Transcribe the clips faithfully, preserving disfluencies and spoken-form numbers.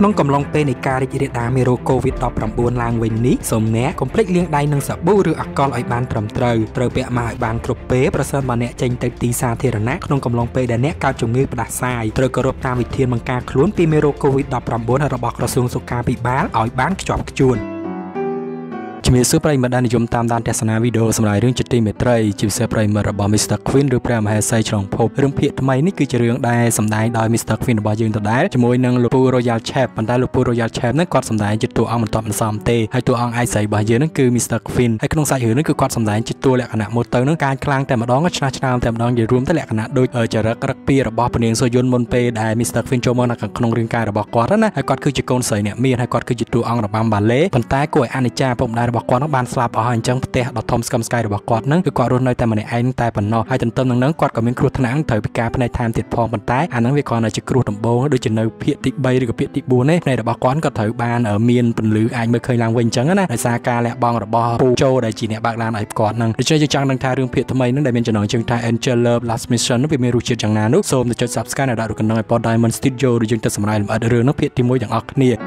Không cầm lòng tên này cả để chỉ để đá miro covid đọc làm buồn lang về ní sớm né còn plex liên đai nâng sập bưu rửa con lại bàn trầm trời trời bẹ mài bàn cột péประเสริฐมาเนี่ยเจนเต็มตีซาเทระนักkhông cầm lòng tên để né cao trùng ngưประสายtrờiกระรบตามวิธีมังกาคล้วนปีมิโรโควิดดอกรัมบุนระบกระทรวงสุขาภิบาลอ่อยบ้านจอบจวนchỉ mới xưa prime mà đang dùng tam đan tesana video xem lại riêng chất tiền mệt trai chỉ xưa prime mà bảo mister Queen được prime hay say trong pub riêng phiệt máy nít cứ chơi riêng đai xem đai đòi mister Queen bảo dừng tập đái chỉ mỗi năng lupu royal chef bàn đai lupu royal chef nâng quạt xem đai chỉ tụ ăn một tọt một sầm tê hay tụ ăn ai say bảo dừng nâng cứ mister Queen hay không say hử nâng cứ quạt xem đai chỉ tụ lẹ cả nè một tờ nâng cai clang tèm mà đón cái chna chna tèm đón gì room tèm lẹ cả nè đôi ở chợ rắc rắc pia là bảo phần riêng soi yun mon pe đai mister Queen cho mơn là cả không riêng cai là bảo quạt đó nè hay quạt cứ chỉ con say nè miên hay quạt cứ chỉ tụ ăn là bám bàn lé bàn tay của anh ấy cha bông đaiบอกก่อนน้องบานสลับเอาหันจังเตะดอททอมสกัมสกายบอกก่อนนั่งคือกว่ารุ่นน้อยแต่มันในไอ้นั่งแต่ปนนอให้จนเติมนั่งนั่งกว่ากับมินครูธนังเถิดพิการภายในไทม์ติดพองบนใต้อันนั้นวิกรณ์อาจจะครูถมโบ้โดยจะเนื้อเพียติใบหรือกับเพียติบูเน่ในดอกก้อนก็เถิดบานเออเมียนปนหรือไอ้ไม่เคยล้างเวงจังนะในซากาและบองดอกบอปูโจได้จีเนี่ยบางลานไอ้ก่อนนั่งโดยเฉพาะจังดังทายเรื่องเพียทำไมนั่งได้เป็นจังหนองจังทาย Angel's last mission นั่งเป็นเมรูเชียจังนานุโสมจะจดสับสกัดในดอกกันน้อยปอดไดมอนด์สติโจโดยจังจะสำรายมาเรื่องนักเพียติมวยอย่างอักเนี่ย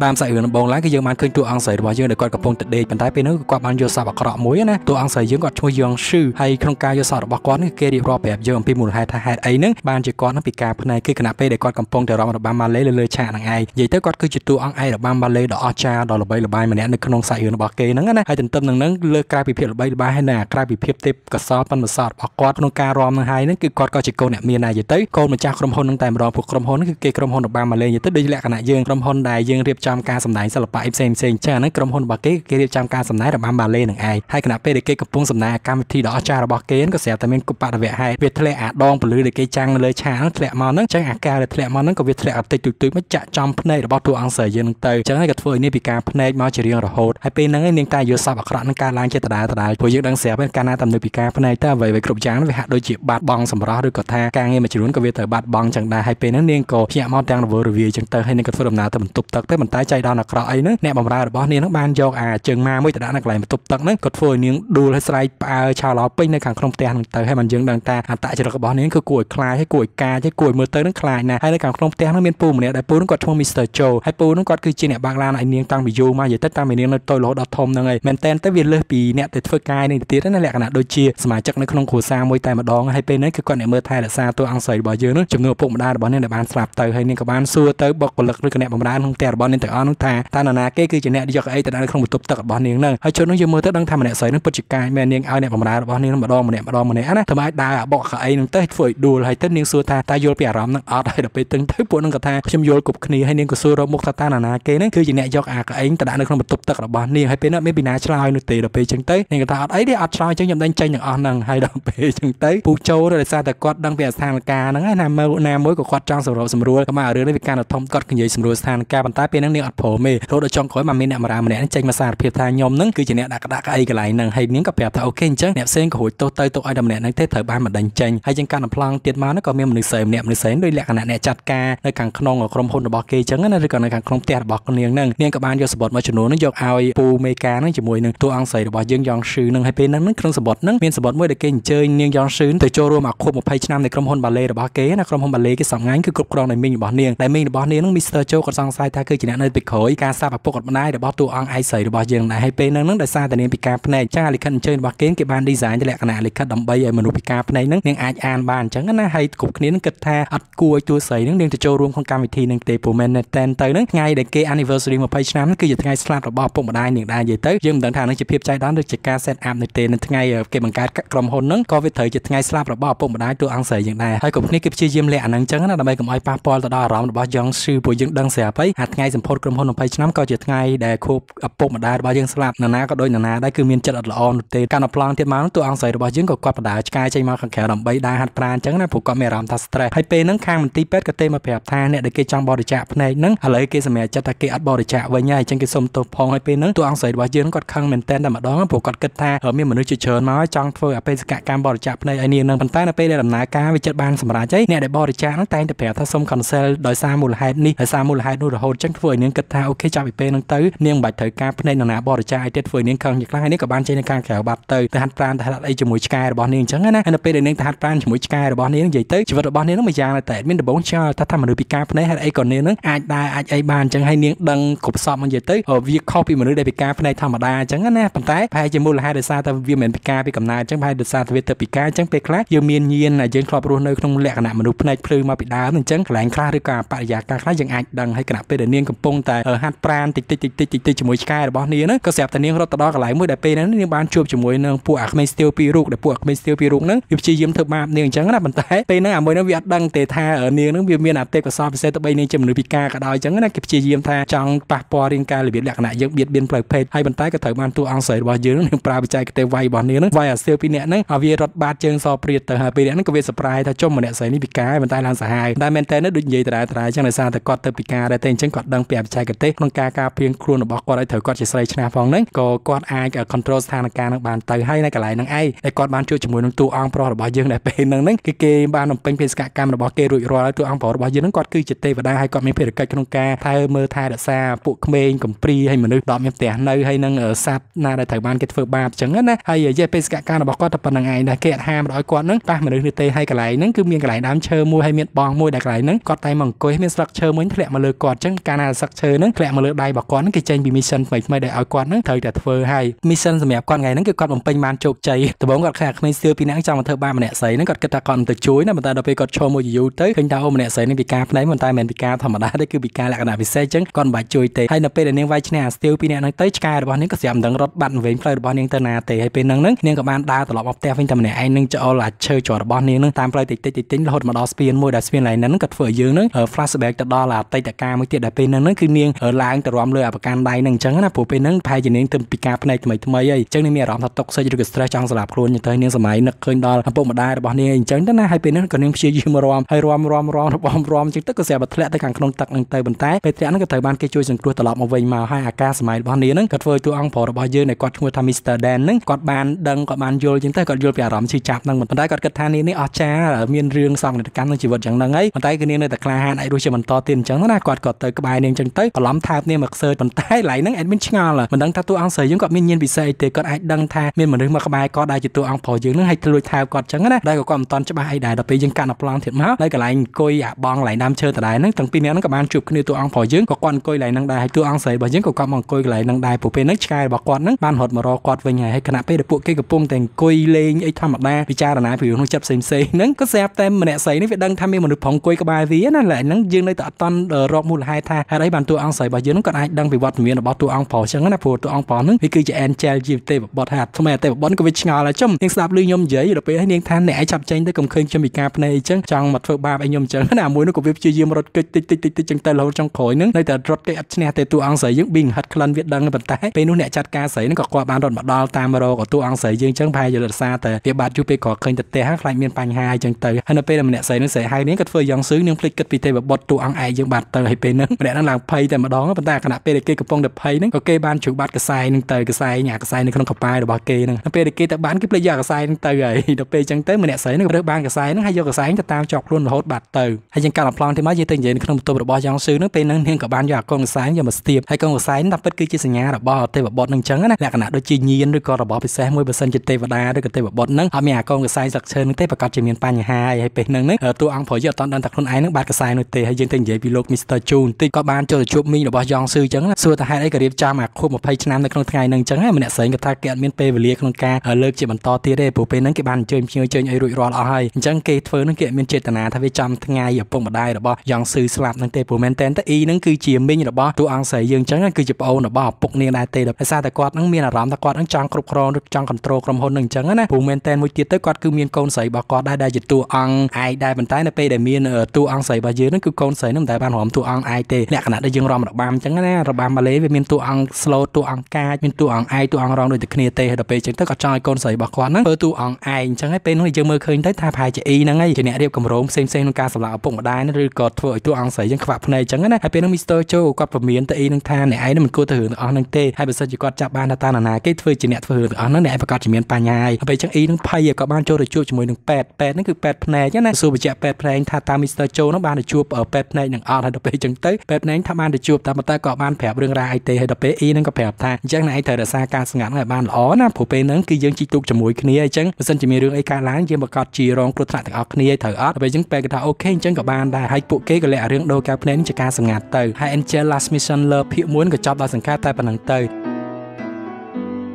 ตามใส่เอือนบองล้างก็ยังมันขึ้นตัวอังใส่ว่าเยอะในกอดกระพงตัดเดย์เป็นท้ายเป็นนึกกว่ามันโยสาบกระหม่อมนะตัวอังใส่ยังกอดช่วยยังชื่อให้โครงการโยสาบกรนี่เกลี่ยรอแบบเยอะพิมูลไฮทาไฮไอ้นึกบานจีกอดน้ำปีกาภายในคือขนาดไปในกอดกระพงแต่เราบานมาเล่เลยเลยชาหนังไอใหญ่เท่ากอดคือจุดตัวอังไอหรือบานมาเล่ดอกชาดอกระบายระบายมาเนี่ยในขนมใส่เอือนบอกเกย์นั่งนะให้ถึงเติมหนึ่งนั่งเลือกกลายปีเพียบระบายระบายให้หนากลายปีเพียบเต็มกระสอบปันมาสอดกอดโครงการรอมหนังไฮนั่นคือกอดกอดจีกอดเนี่ยมีนายใหญ่เท่ากอดมันจากกรมพลตั้งแต่มารอผูกกรมพลนั่นคือเกย์กรมพลดอกบานมาเล่ใหญ่เท่าโดยเฉลี่ยขนาดยังกรมพลได้ยังเรียบจำการสำนักสลับไปเซ็งเซ็งเช่นนั้นกรมพลบอกเกย์เกย์เรียบจำการสำนักระบำบาเล่หนังไอให้ขณะเป้เด็กเกย์กับพงสำนักการวิธีดอกชาระบอกเกย์นั้นก็เสียแต่เมื่อกุปปะระเวะให้เวทเละอาดองปลื้มเด็กเกย์จังเลยชานั้นเละมานั้นจังอากาเลยเละมานั้นก็เวทเละติดตุ่ยตุ่ยไม่จะจำพเนยระบอกตัวอังเสยยืนเตยจังให้กับเฟย์นี่ปีการพเนยมาเฉลียงระโหดให้เป็นนั่งให้เนียงตายโยสับอักขระนั้นการล้างเจตนาตายผู้ยึดดังเสียเป็นการน่าตำหนิปีการพเนยแต่ไว้ไว้ครบจังไว้หัดโดยจีบบาดบองสำราด้วยกอดแทงการเงี้ยมาเฉลียงกับเวทเละบาดบองจังได้ให้เป็นนั่งเนียงโกเพียมอดแดงระเวอร์เวียจังเตยให้เนียงกับเฟย์ดำนาแต่มันตุบตักแต่มันตายใจดาวนักรอยนั่นแนบมาหรือบ่เนี่ยนักบานโยกอาเจิงมาไม่แต่ด้านนักไหลมาตุบตักนั่นกดโฟยเนี่ยดูให้สไลด์ปลาชาวล้อปิ้งในขังคลองเตยเตยให้มันเจิงดังตาอันตะเจริญกระบอกเนี่ยคือกล้วยคลายให้กล้วยกาให้กล้วยมือเตยนั่งคลายนะให้ในขังคลองเตยนั่งเมียนปูเนี่ยได้ปูนั่งกดช่วงมิสเตอร์โจให้ปูนั่งกดคือจีเนี่ยบางลานไอเนี่ยตั้งไปยูมาอย่าเตยตั้งไปเนี่ยเราโตโลดอทอมนั่งไงแมนเตนเตยเวียนเลยปีเนี่ยเตยเฟอร์กายเนี่ยเตยนั่นแหละขนาดโดยเชียสมัยจักรในคลองขู่ซามวยไตมาดองให้เป็นนั่นคือกดเนี่ยมือไทยหรือซาตัวอังเสยบ่อยเยอะนั่นจำนวนพวกมาได้ระบอกเนี่ยในบ้านสลับเตยให้เนี่ยกับบานซัวเตยบอกกลลึกหรือกระแนบบางลานของเตยระบอกเนี่ยเตยอ้อนน้องตาตาหนาเก้คือจีเนี่ยดีจากไอแต่ด้านคลองมาตุบตักบ่อเนี่ยนั่งให้ชนน้องยืมมือเตยดังทำมาเนี่ยใส่นั่งปัจจุบันแมนเนี่ยเอาเนี่ยประมาณบ่อเนี่ยมาดองมาเนี่ยมาดองมาเนี่ยนะทำไมได้บอกกับไอนั่งเตยเฟอร์ดูให้เตยเนี่ยซัวตาตาโยนเปียรำนั่งออดให้เด็กไปตึงเตยปวดนั่งกระทาชิมโยนกบคนีให้เนี่ยก็ซัวเราหมกตาตาหนาเก้นั่นคือจีเนี่ยยกอากับไอแต่ด้านคลองมาตุบตักบ่อเนี่ยให้เป็นนั่นไม่ปีนาชลายนุ่งเตยเด็กไปจังเตยเนี่ยกระทาไอเดี๋ยวอัดชลายจังยำดังใจอย่างอ่อนนั่งให้เด็กไปจังเตยปูโจเราได้ซาแต่กอดดังเปียสถานการณ์นั่งให้นำมาหน้ามวยกับกอดจังสำรวจสำรวจก็มาเรื่องได้เป็นการทอมกอดกันใหญ่สำรวจสถานการณ์บรรดาเป็นนั่งเนี่ยอัดโผล่เมย์เราได้จองคอยมาเมย์เนี่ยมารามาเนี่ยใจมาสาดเพียทางยมนั่งคือจีเนี่ยดักดักไอกับไหลนั่งให้เนี่ยกับแบบถ้าโอเคจังเนี่ยเส้นกับหัวโตเตยโตไอดำเนี่ยนั่งเตยเถิดบ้านมาดังจังให้จังการพลังเตียนมาแล้วก็เมย์มันหนึ่งเสริมเนี่ยมันหนึ่งเสริมโดยแหลกขนาดเนี่ยจัดการในการขนองกับกรมพลบอกเกย์จังนั่นคือการในการขนองเตะบอกกันเนียงนั่งเนี่ยกับบ้านโยสบดมาชนูนั่งยกเอาปูเมกานั่งจมูกนั่งตัวอังใส่บอกยังยองซื้อนั่งให้เป็นนั่งนั่งเครื่องสบดนั่งเมียนสบดมวยเด็กเก่งเจยเนียงยองซื้อแต่โจรวมควบหมดภัยชนะในกรมพลบาเล่บอกเกย์นะกรมพลบาเล่ก็สั่งงานคือกรุบกรองในมิงบอกเนียงในมิงบอกเนียงนั่งมิสเตอร์โจก็สั่งสายท่าคือจีเนี่ยนั่งไปขอยการซาแบบพวกกฎหมายแต่บอกตัวอังไอใส่บอกยังให้เป็นนั่งนั่งได้ซาแต่เนี่ยปีกาพนัยจ้าลิขันเจยบอกเกย์เก็บบ้านดีไซน์จะแหลกขนาดลิขันดำใบไอมนุษย์ปีกาพนัยนั่งเนี่ยอาจอ่านบ้านจังงั้นนะให้กบคนนี้นั่งกระแทกอัดกลัวตัวใส่นั่งเดียงจะโจรวมของการวิธีนั่งเตะปูแมนในแตนเตยนั่งไงเด็กเกย์อันนิเวอร์ซารีมาไปชนะนั่นคืออย่างไงสลับบอกปุ่มได้หนึ่งได้ยิ่งเตยยังต่างทางนั่งจะเพียบใจด้านด้วยจักรการเซตอัพในเตะนั่งไงเก็บบังการกรมหนนั่งก็ไปเถยอย่างไงสลับบอกปุ่มได้ตัวอังใส่อย่างไรให้กบคนนี้เก็บชี้ยิ้มแหลกนั่งจังงั้นทำไมกับไอปาปอลต่อดารามบอกยังซื้อปุยยังดังเสียไปหัดไงสมพลกรมหนไปชนะก็จะไงได้ครบปุ่มได้บอกยังสลับนานาก็โดยนานาได้คือมีจัดอัดละออนเตะการพลังเทียมมาตัวอังใส่บอกยังก็กวาดประดาใจใจมาขังแขนดำใบได้หัดปราณจังงั้นผูกก็ไม่รำทัสเตรให้เป็นนั่งข้างมันตีเป็ดกระเตมาแผลบทางเนี่ยเด็กเกย์จังบอดิจ่าภายในนั่งอะไรเกย์สมัยจัตตะเกย์อัดบอดิจ่าไว้ง่ายจังเกย์สมตัวพองให้เป็นนั่งตัวอังใส่บอกยังกอดข้างเหม็นแตนดำมาดองผูกกอดกระทาเออมีเหมือนนึกเชิญมาจังเฟอร์ไปสกัดการบอดิจ่าภายในไอเนี่ยนั่งปันใต้นะไปได้ดำนาการไปจัดบานสมราใจเนี่ยได้บอดิจ่านั่งแตนแต่แผลถ้าสมคอนเซลโดยซามูลไฮนี่ไอซามูลไฮนู่นโหดจังเฟอร์ ยเนียงกระทาโอเคจ่าไปเป็นนังเต๋อเนียงบัดเถิดการในหนังหนาบอร์จ่าไอเด็ดเฟยเนียงคังอยากไล่เนียงกับบ้านใจในการแข่งบัดเต๋อแต่หัดปราณแต่หัดไอจมูกชกายระบอเนียงจังงั้นนะอันนั้นเป็นเนียงแต่หัดปราณจมูกชกายระบอเนียงใหญ่เต๋อชีวิตระบอเนียงต้องไม่ยางแต่ไม่ได้บ่งชี้ถ้าทำมันดูปีกาพนันหัดไอก่อนเนียงนั้นไอได้ไอไอบ้านจังให้เนียงดังขบซ้อมมันใหญ่เต๋อวิ่งเข้าไปมันดูได้ปีกาพนันธรรมดาจังงั้นนะปัจจัยพายจมูกละหายเดือดซาแต่วิ่งเหม็นปีกาไปกับนายจังพายเดือดซาแต่เวทปีกาจังไปคล้ายเยี่ยมเยียนน่ะเยี่ยนครอบครัวในตรงแหลกน่ะมันดูพนันพลือมาปิดดาวหนึ่งจังแหลงคล้ายหรือการปะยากาคล้ายยังไอดังให้ขณะเป็นเนียงกับปงแต่หัดปราณติดติดติดติดติดติดจมูกชกายระบอเนียงนั้นก็เสียบแต่เนียงรถตะดอกหลายมือได้เป็นนั้นเนียงบ้านช่วยจมูกเนียงปวกไม่สติลปีรุกได้ปวกไม่สติลปีรุกนั้นวิบชียิ้มเถิดมาเนียงจังนะปัจจัยเป็นน่ะมวยน้ำเวียดดังเตะท่าเนียงนั้นเวียนเวียนอาเตะกับซอฟเซตไปเนียงจมูกปีกากระดอยจังนะเก็บชียิ้มท่าจังปะปอเรียงการหรือเบียดหลักน่ะยังเบียดเบียนปล่อยเพลให้ปัจจัยก็เถิดมาตัวอังเสยว่าเยอะนั้นปลาไปใจก็เตะไวบอเนียงนั้นไวอาเซลปีเนียงนั้นเอาเวียรถบาดเจิงซอเปรียดแต่หาปีเนียงนั้นก็เวียสปรายถ้าจมมันเนี่ยใส่นี่ปีกาปัจจัยลานสหายได้แมนเตนนั้นดุนเย่ตรายตรายจังในซาแต่กอดเตอปีกาได้เต็งจังกอดดังเปียบใจกับเตะน้องกากาเพียงครูนบอกกอดได้เถิดกอดจะใส่ชนะฟองนั้นก็กอดไอกับคอนโทรลสถานการณ์บานเตยให้ในกระไรนังไอได้กอดบานช่วยจมูกน้องตัวอังปลอระบายเยอะได้เป็นนังนั้นเกย์บานน้องเป็นเพศกกรรมระบายเกย์รุ่ยรอแล้วตัวอังปลอระบายเยอะนั้นกอดคือจิตเตะได้ให้กอดไม่เพลิดเพลินน้องกาไทยเมื่อไทยได้ซาปุกเมงกับปรีให้เหมือนนึกดอกเมียเตะในให้นังเออซับนาได้เถิดบานเกตเฟอร์บาจังนั้นนะให้เย่เพศกกรรมระบายกอดตะปนังไอได้เกย์ห้ามร้อยกอดนั้นป้าเหมือนนึกเตะให้กระไรนั้นคือเมียกระไรน้ำเชื่อมวยให้เมียบองมวยได้กระไรนั้นกอดไตมังโกให้เมียสักเชื่อมวยแผลมาเลยกอดจังการสักเชื่อนั้นแผลมาเลยได้บอกกอดนั้นเกย์ใจมีมิชชั่นไม่ไม่ได้เอากอดนั้นเถิดแต่เฟอร์ให้มิชชั่นสมัยกอดไงนั้นคือกอดผมเป็นมันโจกใจแต่ผมกอดแขกไม่เสื้อปีนังจำมันเธอบ้ามันเนี่ยใส่นั้นกอดกระตากรแต่ช่วยนะมันตาเราไปกอดโชว์มวยอยู่เตยเพิ่งดาวมันเนี่ยใส่ในปีกาไหนมันตายแมนปีกาธรรมดาได้คือปีกาหลักขนาดพิเศษจังกอดบ่ายช่วยเตะให้นับเป็นเนียงไว้ชนะสติลปีนังเตยชกายรบนี้ก็เสียมดังรถบั่นเวงไฟรบนี้ตนาเตะให้เป็นนังนั้นเนียงกับมันดาตลอดออกแต่เพิ่งทำเนี่ยไอ้นึงจะเอาหลัดเชยจอดรบนี้นึงตามไปติดติดติดติดหดมาดอสเปียนมวยดอสเปียนไหลนั้นกอดเฟอร์ยืนนึงเออฟลาสแบกแต่ดอหลัดเตะแต่กาไม่เตะได้เป็นนังนั้นคือเนียงเออล้างแต่รวมเลยอาการใดหนึ่งจังนะผู้เป็นนังพายจะเนียงเติมปีกาในทำไมทำไมไอ้จังนี่มีรำทับตกใส่จุดกระสระจังสลับครูนอย่างเธอเนี่ยสมัยนักเคยดอลทำปมมาได้ระบาดเนี่ยจังนั่นนะให้เป็นนั่นก่อนเนี่ยเชียร์ยืมรวมให้รวมรวมรวมรวมรวมจึงตั้งกระแสบัตรแหล่แต่การขนมตักนั่งเตยบนใต้ไปเตะนั่นก็เตยบ้านเกย์ช่วยจังกลัวตลอดมาเวงมาให้อากาศสมัยระบาดเนี่ยนั่นกัดเฟยตัวอังพอระบาดเยอะในกอดมือทำมิสเตอร์แดนนั่นกอดบานดังกอดบานโยจึงตั้งกอดโยเปียรำชี้จับนั่งบนใต้กอดกระทานนี้นี่อาจ้ามีเรื่องสองในการตั้งชีวิตจังนั่งไอ้บนใต้คือเนี่ยในตะกร้าไอ้ดูเชื่อมันต่อเตียนจังนั่นนะกอดกอดเตยกระบายเนี่ยจังเตยล้อมทาบเนี่ยมักเซย์บนใต้ไหลนั่งแอดมิชงาล่ะมันดังทับตัวอังเซย์ยังกับมีเงินบิเซย์เตยกอดไอ้ดังทามีเหมือนเรื่องมากมายกอดได้จิตตัวอังพอยืนนั่งให้ทะลุทาวกอดจังนะได้ก็ความตอนจะไปได้เราไปยังการอับปางเถิดมาได้ก็ไหลกอยอ่ะบองไหลน้ำเชิดแต่ได้นั่งตั้งปีนี้นั่งกับบ้านจุบขึ้นตัวอังพอยืนก็กวนกอยไหลนั่งได้ให้ตัวอังใส่บ่ยืนก็ความมองกอยไหลนั่งได้ผู้เป็นนักชายบอกกอดนั่งบ้านหดมารอกอดไว้ไงให้ขณะไปเดือดปุกเกี่ยวกับปุ่งแต่งกอยเลงไอ้ธรรมดาพิจารณาผิวของจับเซมเซนั่งก็แสบเต็มมันแหน่ใส่นี่เป็นดังทำให้มันดูผ่องกอยกระบายวิ่งนั่นแหละนั่งยืนในตะตอนรอบมูลหายท่าให้ได้บ้านตัวอังใส่บ่ยืนนั่งก็ได้ดังไปวัดเมียนบอกตัวอังพอจังนะผัวตัวอังพอนั่งนี่คือจะแอนเจลจีบเตะบอดหัดทำไมเตะบอลก็ไปงาละจ้ำยังสลับลืมยมเยอะอยู่เราไปให้เนียงท่านไหนจับใจได้กำเคิงจำปีกาพนัยจังจังมัดเฟอร์บาไปยมจังขณะมวยนกวิบจีเยี่ยมรถติดติดติดติดจังแต่เราจังคอยนึงในแต่รถก็อัดเนียแต่ตัวอังใส่ยังบิ่งหัดคลันเวียดดังในปัตตาไปนู่นเนี่ยจัดการใส่นั่นก็คว้าบานรถบัดดอลตามมารอกับตัวอังใส่ยังจังพายอยู่หลัดซาแต่เปียบาดจูไปก่อเคยแต่เตะห้าใครเมียนปัญหาจังเตยฮันเป้เนี่ยใส่นั่นใส่ไฮเนี่ยก็เฟยยังซื้อเนี่ยพลิกกัดปีเตะแบบบดตัวอังไอยังบาดเตยให้เป็นนั่นแต่นั่งหลังไพ่แต่มาดองปัตตาขณะเป้เด็กเกย์กับปองเด็กไพ่นั่นก็เกย์บานฉุกบาดกระไซนั่งเตยกระไซหยากระไซในขนมกับปลายดอกบาเกย์นั่งเป้เด็กเกย์แต่บ้านก็ประหยัดกระไซนั่งเตยไอ้ดอกเป้จังเตยมันเนี่ยใส่นั่นก็เด็กบานกระไซนั่งให้ยกกระไซนั่งจะตามจอกรุ่นโหดบาดเตยให้ยังการหลับพลางที่มาเยี่ยงเย็นขนมตัวแบบบอยังซื้อนั่งเป็นนั่งเนียงกับบานอยากกองกระไซอย่ามาสตีบให้กองกระไซนั่งเป็นคือจีสัญญาแบบบอเตยแบบบอหนึ่งจังนะลักษณะโดยจีเนียนโดยกอระบอไปแซ่มวยเปอร์เซ็นต์จิตเตยบดาโดยกเตยแบบบอนั่งเอาเมียกองกระไซสักเชิญนั่งเตยประกาศจีเมียนปัญหาให้เป็นนั่งนั่งตัวอังพอยตอนดันตักคนไอ้นั่งบาดกระไซนั่งเตยให้ยังเตยเย็นพิโลกมิสเตอร์จูนตีกับบานโจรชุบมีแบบบอยังซื้อจังนะส่วนทหารไอ้กระเรียบจามาควบมาไพ่ชนะในขนมไงนั่งจังให้มันเนี่ยใส่กับทาเกียนเมียนเปเวเลียขนมกาเลิกจีบันต่อตีได้ผู้เป็นนั่งกับบานเจอเจอเจอไอ้รุ่ยรอดเอาให้จังเกย์เฟอร์นั่งเกย์เมียนเจตนาทำให้จำทั้งไงอย่าปงมาได้หรอบ่ยังซื้อสลับนั่งเตยผู้แมนเตนแต่อีนั่งคือจีเมียนหรอบ่ตัวอังใส่ยังจังนั่นคือจีเปาหรอบ่ปกเนียนายเตยหรอไอ้ซาแต่กอดนั่งเมียนรำแต่กอดนั่งจังครบครองจังคอนโทรลกรมหนึ่งจังนะผู้แมนเตนมวยจีเตยกอดคือเมียนโกนใส่บ่กอดได้ได้จิตตัวอังไอได้บรรทัยนั่งเปย์ได้เมียนเออตัวอังใส่บ่เยอะนั่นคือโกนใส่น้ำตาบ้านหอมตัวอังไอเตยเนี่ยขณะได้ยังรำหรอบามจังนะหรอบามมาเลยเป็นเมียนตัวอังสโลตัวอังกาเป็นตัวอังไอตัวอังรองโดยตะเคียนเตยหรอเปย์จังเตยกอดจังไอโกนใส่บ่กอดนั่งเปย์ตัวอังไอจังให้เป็นยังเมื่อคืนได้ทาพายจะอีนั่งไงจะเนี่ยเรียบกำร้องเซ็งเซ็งการสำหรับปงมาได้นั่นหรือกอดเฟอตัวอังใส่ยังขวับในจังนะให้เป็นน้องมิสเตอร์โจกอดประเมียนแต่อีนั่งทานเนี่ยไอ้นั่นมันกูถืออ๋อนั่งเตะให้เป็นสัจจกรจับบ้านตาหนาเกย์เฟยจีเนี่ยเฟยอ๋อนั่นเนี่ยประกาศจีเมียนปัญญาไปจังอีนั่งไพ่กับบ้านโจโดยจูบจมูกหนึ่งแปดแปดนั่นคือแปดแผลจังนะสู้ไปเจาะแปดแผลท่าตามิสเตอร์โจน้องบ้านโดยจูบเออแปดแผลหนึ่งอ๋อถ้าไปจังเตะแปดแผล thà ban để chụp ta một tay cọ ban phèp đường ra it hay đập pe i nâng cọ phèp tha chẳng này thời đã xa ca ngắn lại ban ó na phổ pe nâng cứ dương chi tục chấm mũi kia ấy chẳng dân chỉ mi đường ấy ca láng dương bạc cọt chi rong cột thạch thạch kia ấy thời ót về chẳng pe cái thà ok chẳng cọ ban đài hay bộ kế cái lẽ đường đôi ca phèn chỉ ca ngắn tới hay Angel's last mission:love hiệu muốn cọ chọc đa sừng ca tai bàn nặng tới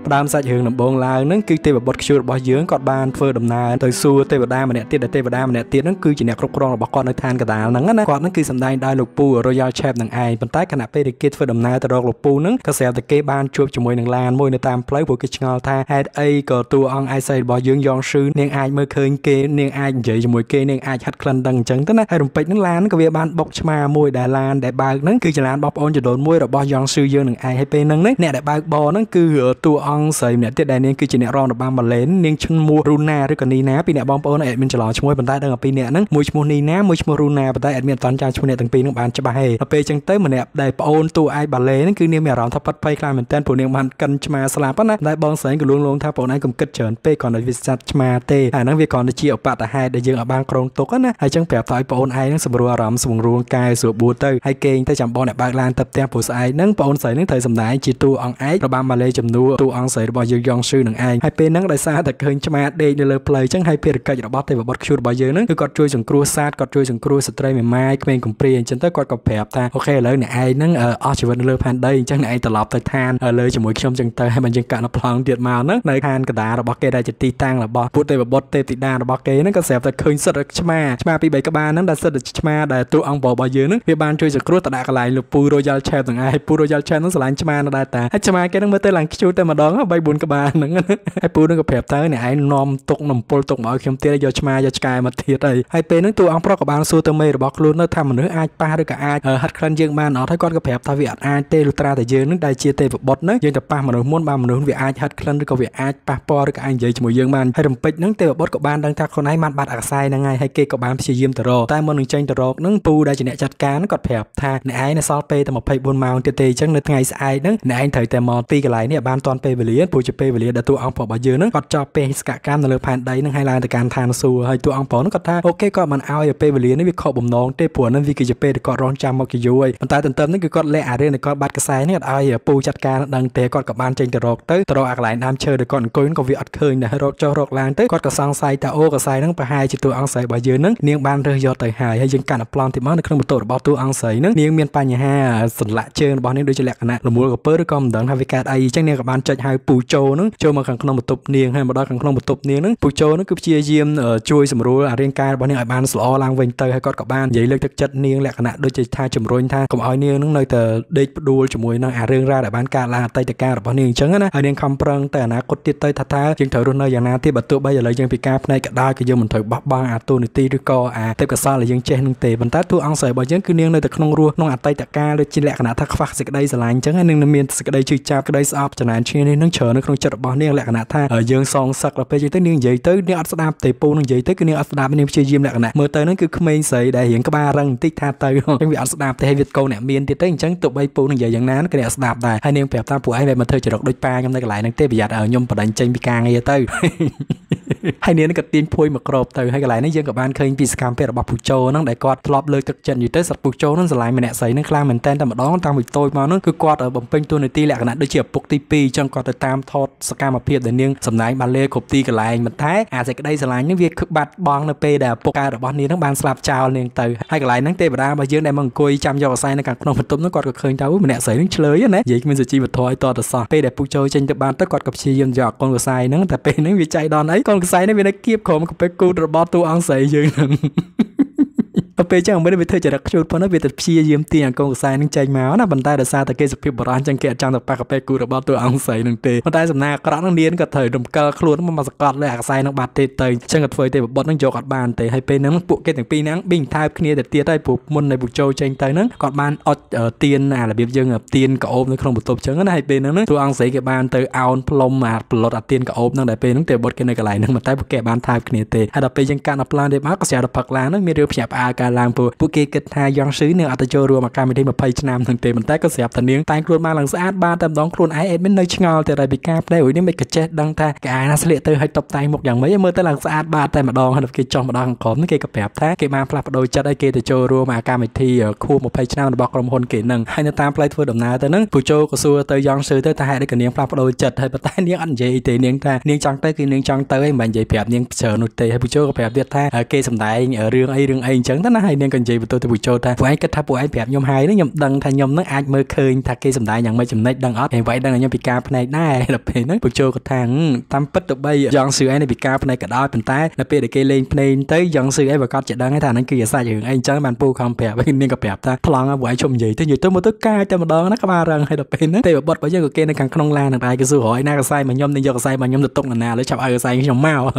đam sát hưởng nằm bồn là nâng cứ tê và bật sưu bỏ dướng cọt ban phơi đầm na tới xua tê và đam mà nẹt tê để tê và đam mà nẹt tê nâng cứ chỉ nẹt rong rong bỏ cọt nơi than cả đá nâng nè cọt nâng cứ sầm đai đai lục pu Royal Chef nâng ai bàn tay canh pê để kết phơi đầm na tới rong lục pu nâng các xe từ kế ban chuột chùm môi nâng lan môi nơi tam plei của cái ngao tha head a cờ tu on ai say bỏ dướng giòn sư nương ai mới khơi kê nương ai vậy chùm môi kê nương ai hắt khăn đằng trắng thế nè hay đồng pịch nâng lan cái việc ban bọc chma môi đài lan đại bạc nâng cứ chỉ lan bọc ôn chỉ đốn môi rồi bỏ giòn sư dướng nương ai hay pê nâng nè đại bạc bò nâng cứ tu on sợi nẹt tiệt đại nẹt cứ chỉ nẹt rong được ba mà lén nẹt chân mua runa rồi còn ní ná pin nẹt bom bom nẹt mình chờ lò chmoi bàn tay đang ở pin nẹt nấng mùi chmoi ní ná mùi chmoi runa bàn tay nẹt miệng toàn trang chmoi nẹt từng pin nương bàn cho bà hề ở pin chẳng tới mà nẹt đại bom tu ai bà lén cứ nẹt mẹ rong tháp phật phai cai mình tên phụ nẹt bàn cân chma slap á nè đại bom sợi cứ luôn luôn tháp bom này cũng kết chởn pin còn đại việt sát chma tê à nấng việt còn đại chi ở ba tại hai đại dương ở bang krong túc á nè hay chẳng bẹp tại bom ai nấng sầm rùa rầm sầm rùa cai sụp bùa tơi hay keng tay chạm bom nẹt bạc lan tập tem phụ sai nấng bom sợi nấng thời sầm nái chỉ tu on ai rồi ba mà lén chầm nua tu on sợi bỏ dường dòng sư nặng ai hai bên nắng đại xa thật hơn cho mà để lời play chẳng hai bên được cài vào bát thì vào bát chui bỏ dường nắng cứ cọt chui sừng cua sát cọt chui sừng cua straight mềm mai mình cũng play chẳng tới cọt cọp phẹp ta ok lời này ai nắng ở ở chỉ vấn lời pan đây chẳng này từ lọp tới than ở lời chỉ mũi trong chẳng tới hay mình chẳng cả nó plong tiệt màu nắng nơi than cả đá là bát kê đây chỉ ti tang là bát bút tê và bát tê ti đa là bát kê nắng cả sẹp thật hơn sệt được cho mà cho mà bị bảy các ba nắng đã sệt được cho mà để tụi ông bỏ bỏ dường nắng vì ban chui sừng cua ta đã cả lại lục pu Royal Chef thằng ai pu Royal Chef nó sài cho mà nó đã ta cho mà cái nắng mới tới làng chui tới mà đón bay buồn các bạn nắng á, hai pú nó gặp đẹp tới này, hai nom tục nằm pol tục mở khiêm tia do chma do sky mà thiệt đây, hai pê nó tu ông pro các bạn xua tơ mê rồi bóc luôn nó thầm nữa ai pa được cả ai, hất khăn dương ban nó thấy con gặp đẹp ta việt ai tê lutra tại dương nước đại chia tê vật bọt nữa, dương tập pa mà nó muốn ba mà nó việt ai hất khăn được cả việt ai pa po được cả ai vậy chỉ một dương ban, hai đồng pê nắng tê vật bọt các bạn đang thắc con ấy mặt bạt ác sai năng ngay, hai kê các bạn chỉ diêm tờ rô, tai môn đường tranh tờ rô, nắng pú đại chỉ nẹt chặt cá nó còn đẹp tha, nè ai nè sal pê tầm một pê buồn màu tê tê chẳng được ngày sai nắng, nè ai thời tê mò ti cái lại nè ban toàn pê về lý pu chụp về liền đã tụi ông bỏ bao giờ nữa, còn cho pe cả cam là phản đấy năng hay là từ cam than su hay tụi ông bỏ nó còn tha, ok còn mình ao về pe về liền nó bị khó bầm nón, tê buồn nên vì cái pe được còn rong chăm một cái vui, còn tại tận tâm nó cứ còn lẽ à đây này còn bát cái sai này ai pu chặt cam đang té còn cả ban trên từ rọc tới, từ rọc lại nam chơi được còn coi nó còn việc ăn khơi này hay rọc cho rọc lan tới, còn cả sang sai ta ô cả sai nó phải hai chỉ tụi ông sai bao giờ nữa, niềng ban rơi do tới hài hay dân cản plon thì mất được không một tổ bao tụi ông sai nữa, niềng miền pa nhà ha sần lạ chơi bao nhiêu đôi chơi lẹ cả nè, là mua gặp bơ được con đằng hai vị cát ai chắc nên các bạn chơi hai pu châu nó châu mà càng không một tụp niềng hay mà đó càng không một tụp niềng nó pu châu nó cứ chia diêm ở chui sầm rú ở riêng ca bọn này ở ban slo lang vinh tây hay cọt cả ban vậy lực thực chất niềng lẹ cả nè đôi chỉ tha chầm rôn tha còn ở niềng nó nơi từ đây đua chầm mùi nó à riêng ra để ban ca là tây tây ca bọn niềng trắng á nè ở riêng không prăng tây nè cột tiết tây tha tha riêng thổi run nơi già nà thì bật tụi bây giờ lấy riêng pika này cả đai cái giờ mình thổi bắp băng à tu nít ti co à tây cả sa là riêng che nung tề bàn tát thu ăn sợi bọn riêng cứ niềng nơi từ không rua nung à tây tây ca đôi chỉ lẹ cả nè thắc phác sực đây sờ lạnh trắng hay niềng miền sực đây chư cha cái đây sập cho nên chi nên chờ nó không chật bỏ niềng lẹ cả nè tha ở dương song sắc là phải chơi tới niềng dậy tới niềng ắt đạp tề pu niềng dậy tới cái niềng ắt đạp niềng chơi diêm lẹ cả nè mơ tới nó cứ khmei sấy đại hiển có ba răng tích tha tới không cái việc ắt đạp thì hay việc câu nè miên thì tới chẳng tụ bay pu niềng dậy dạng nán cái niềng ắt đạp đại hai niềng phèp ta pu ấy về mà thôi chỉ đọc đôi pa trong đây lại năng tê bị giặt ở nhom và đánh tranh bị càng nghe tới hai niềng nó cật tiền phui mà cọp tới hai cái lại nó dương cả ban khơi bị scam về là bọc pu châu nó đại quạt lọp lơi thực chân như tới sập pu châu nó giờ lại mình nè sấy nó clang mình tên ta mà đón tao bị tôi mà nó cứ quạt ở bầm pin tu này ti lẹ cả nè đôi chìa puk tipi trong quạt tới tam thọt scam mà phèp đại niềng sầm nái bàn lê cột ti cái lại mình thấy à sẽ cái đây sẽ là những việc cực bạt bong là pe đà poka đà bong này nó bàn slap chào liền từ hai cái lại nắng tê ra mà dương đây măng côi chăm do sai nó càng không tụm nó còn cực khơi tao mình nè sấy nó chơi vậy vậy mình sẽ chi vật thôi to thật sao pe đà pucho trên tập bàn tất còn cặp chi dân giọt con của sai nó tại pe nó vì chạy đòn ấy con của sai nó vì nó kiếp khổ mà cặp pe cu đà bong tu ăn sấy dương ở bên trong mới được thấy chợ đặc trù nó về tập chia diêm tiền công sai nâng chanh máu là bàn tay đã xa tại cây sập bờ rán chẳng kẹt trong tập ba cặp pe cù được bao tuổi ăn sấy nâng tê bàn tay sầm na có đã nâng điên cả thời đồng cơ luôn mà mà cọt lại sai nâng bạt tê tơi chẳng gặp phơi tê bọt nâng giò cọt bàn tê hay pe nâng bộ cây từng pi nắng bình thay kia để tia tay buộc môn này buộc trâu tranh tay nâng cọt bàn ở tiền à là biếng dương ở tiền cả ôm nó không một tốp trứng hay pe nâng tôi ăn sấy cái bàn tơi aon plom mà lót ở tiền cả ôm nâng đại pe nâng tê bọt cái này cái lại nâng bàn tay buộc kẹt bàn thay kia tê hay là pe dân can ở plan để bác có xe đập phật lá nâng miêu là làm bộ bố kê kịch hai giang sứ nương ở tại châu rùa mà cam đi mà pay cho nam thằng tiền mình té có sẹp thằng nương tay luôn mang lằng sát ba tầm đón luôn ai admin nơi ngào từ đại bị cáp đây ủi nếu mày kịch chết đăng ta cái ai nó sẽ lệ từ hơi tập tay một dạng mấy mơ tới lằng sát ba tay mà đòn hay là kịch tròn mà đòn khóm cái cặp đẹp thế cái mà phải đôi chân đây kia từ châu rùa mà cam thì ở khu một pay cho nam bọc lòng hồn kỹ năng hay là tam play thua đầm ná tới nương bù châu của xưa tới giang sứ tới ta hai đây cái nương phải đôi chân hay bắt tay nương ăn gì thì nương ta nương trăng tới kia nương trăng tới mà vậy đẹp nương chờ nụ tì hay bù châu có đẹp biết ta kê sầm đại ở riêng ai riêng ai chẳng thế này nên cần gì với tôi thì buổi trưa ta phải kết thúc buổi đẹp nhom hai đấy nhom đằng thay nhom nó ai mơ khơi thà kê sầm đại nhàng mây chấm nách đằng ót thì vậy đằng là nhom bị cà này nãy là phải nói buổi trưa có thằng tam bất được bây dọn sự ấy này bị cà này cả đói phần tay là pia để kê lên nên tới dọn sự ấy và con chạy đằng cái thằng nó kia sai dường anh chẳng bàn pu không đẹp với nên gặp đẹp ta thằng là buổi trông gì thế nhiều tôi một tức ca cho một đòn nó các ba rằng hay là pin đấy thì bật bởi giờ của kê này càng không la thằng ai cái sư hỏi na cái sai mà nhom nên giờ cái sai mà nhom được tung là nào lấy chọc ai cái sai nhom mau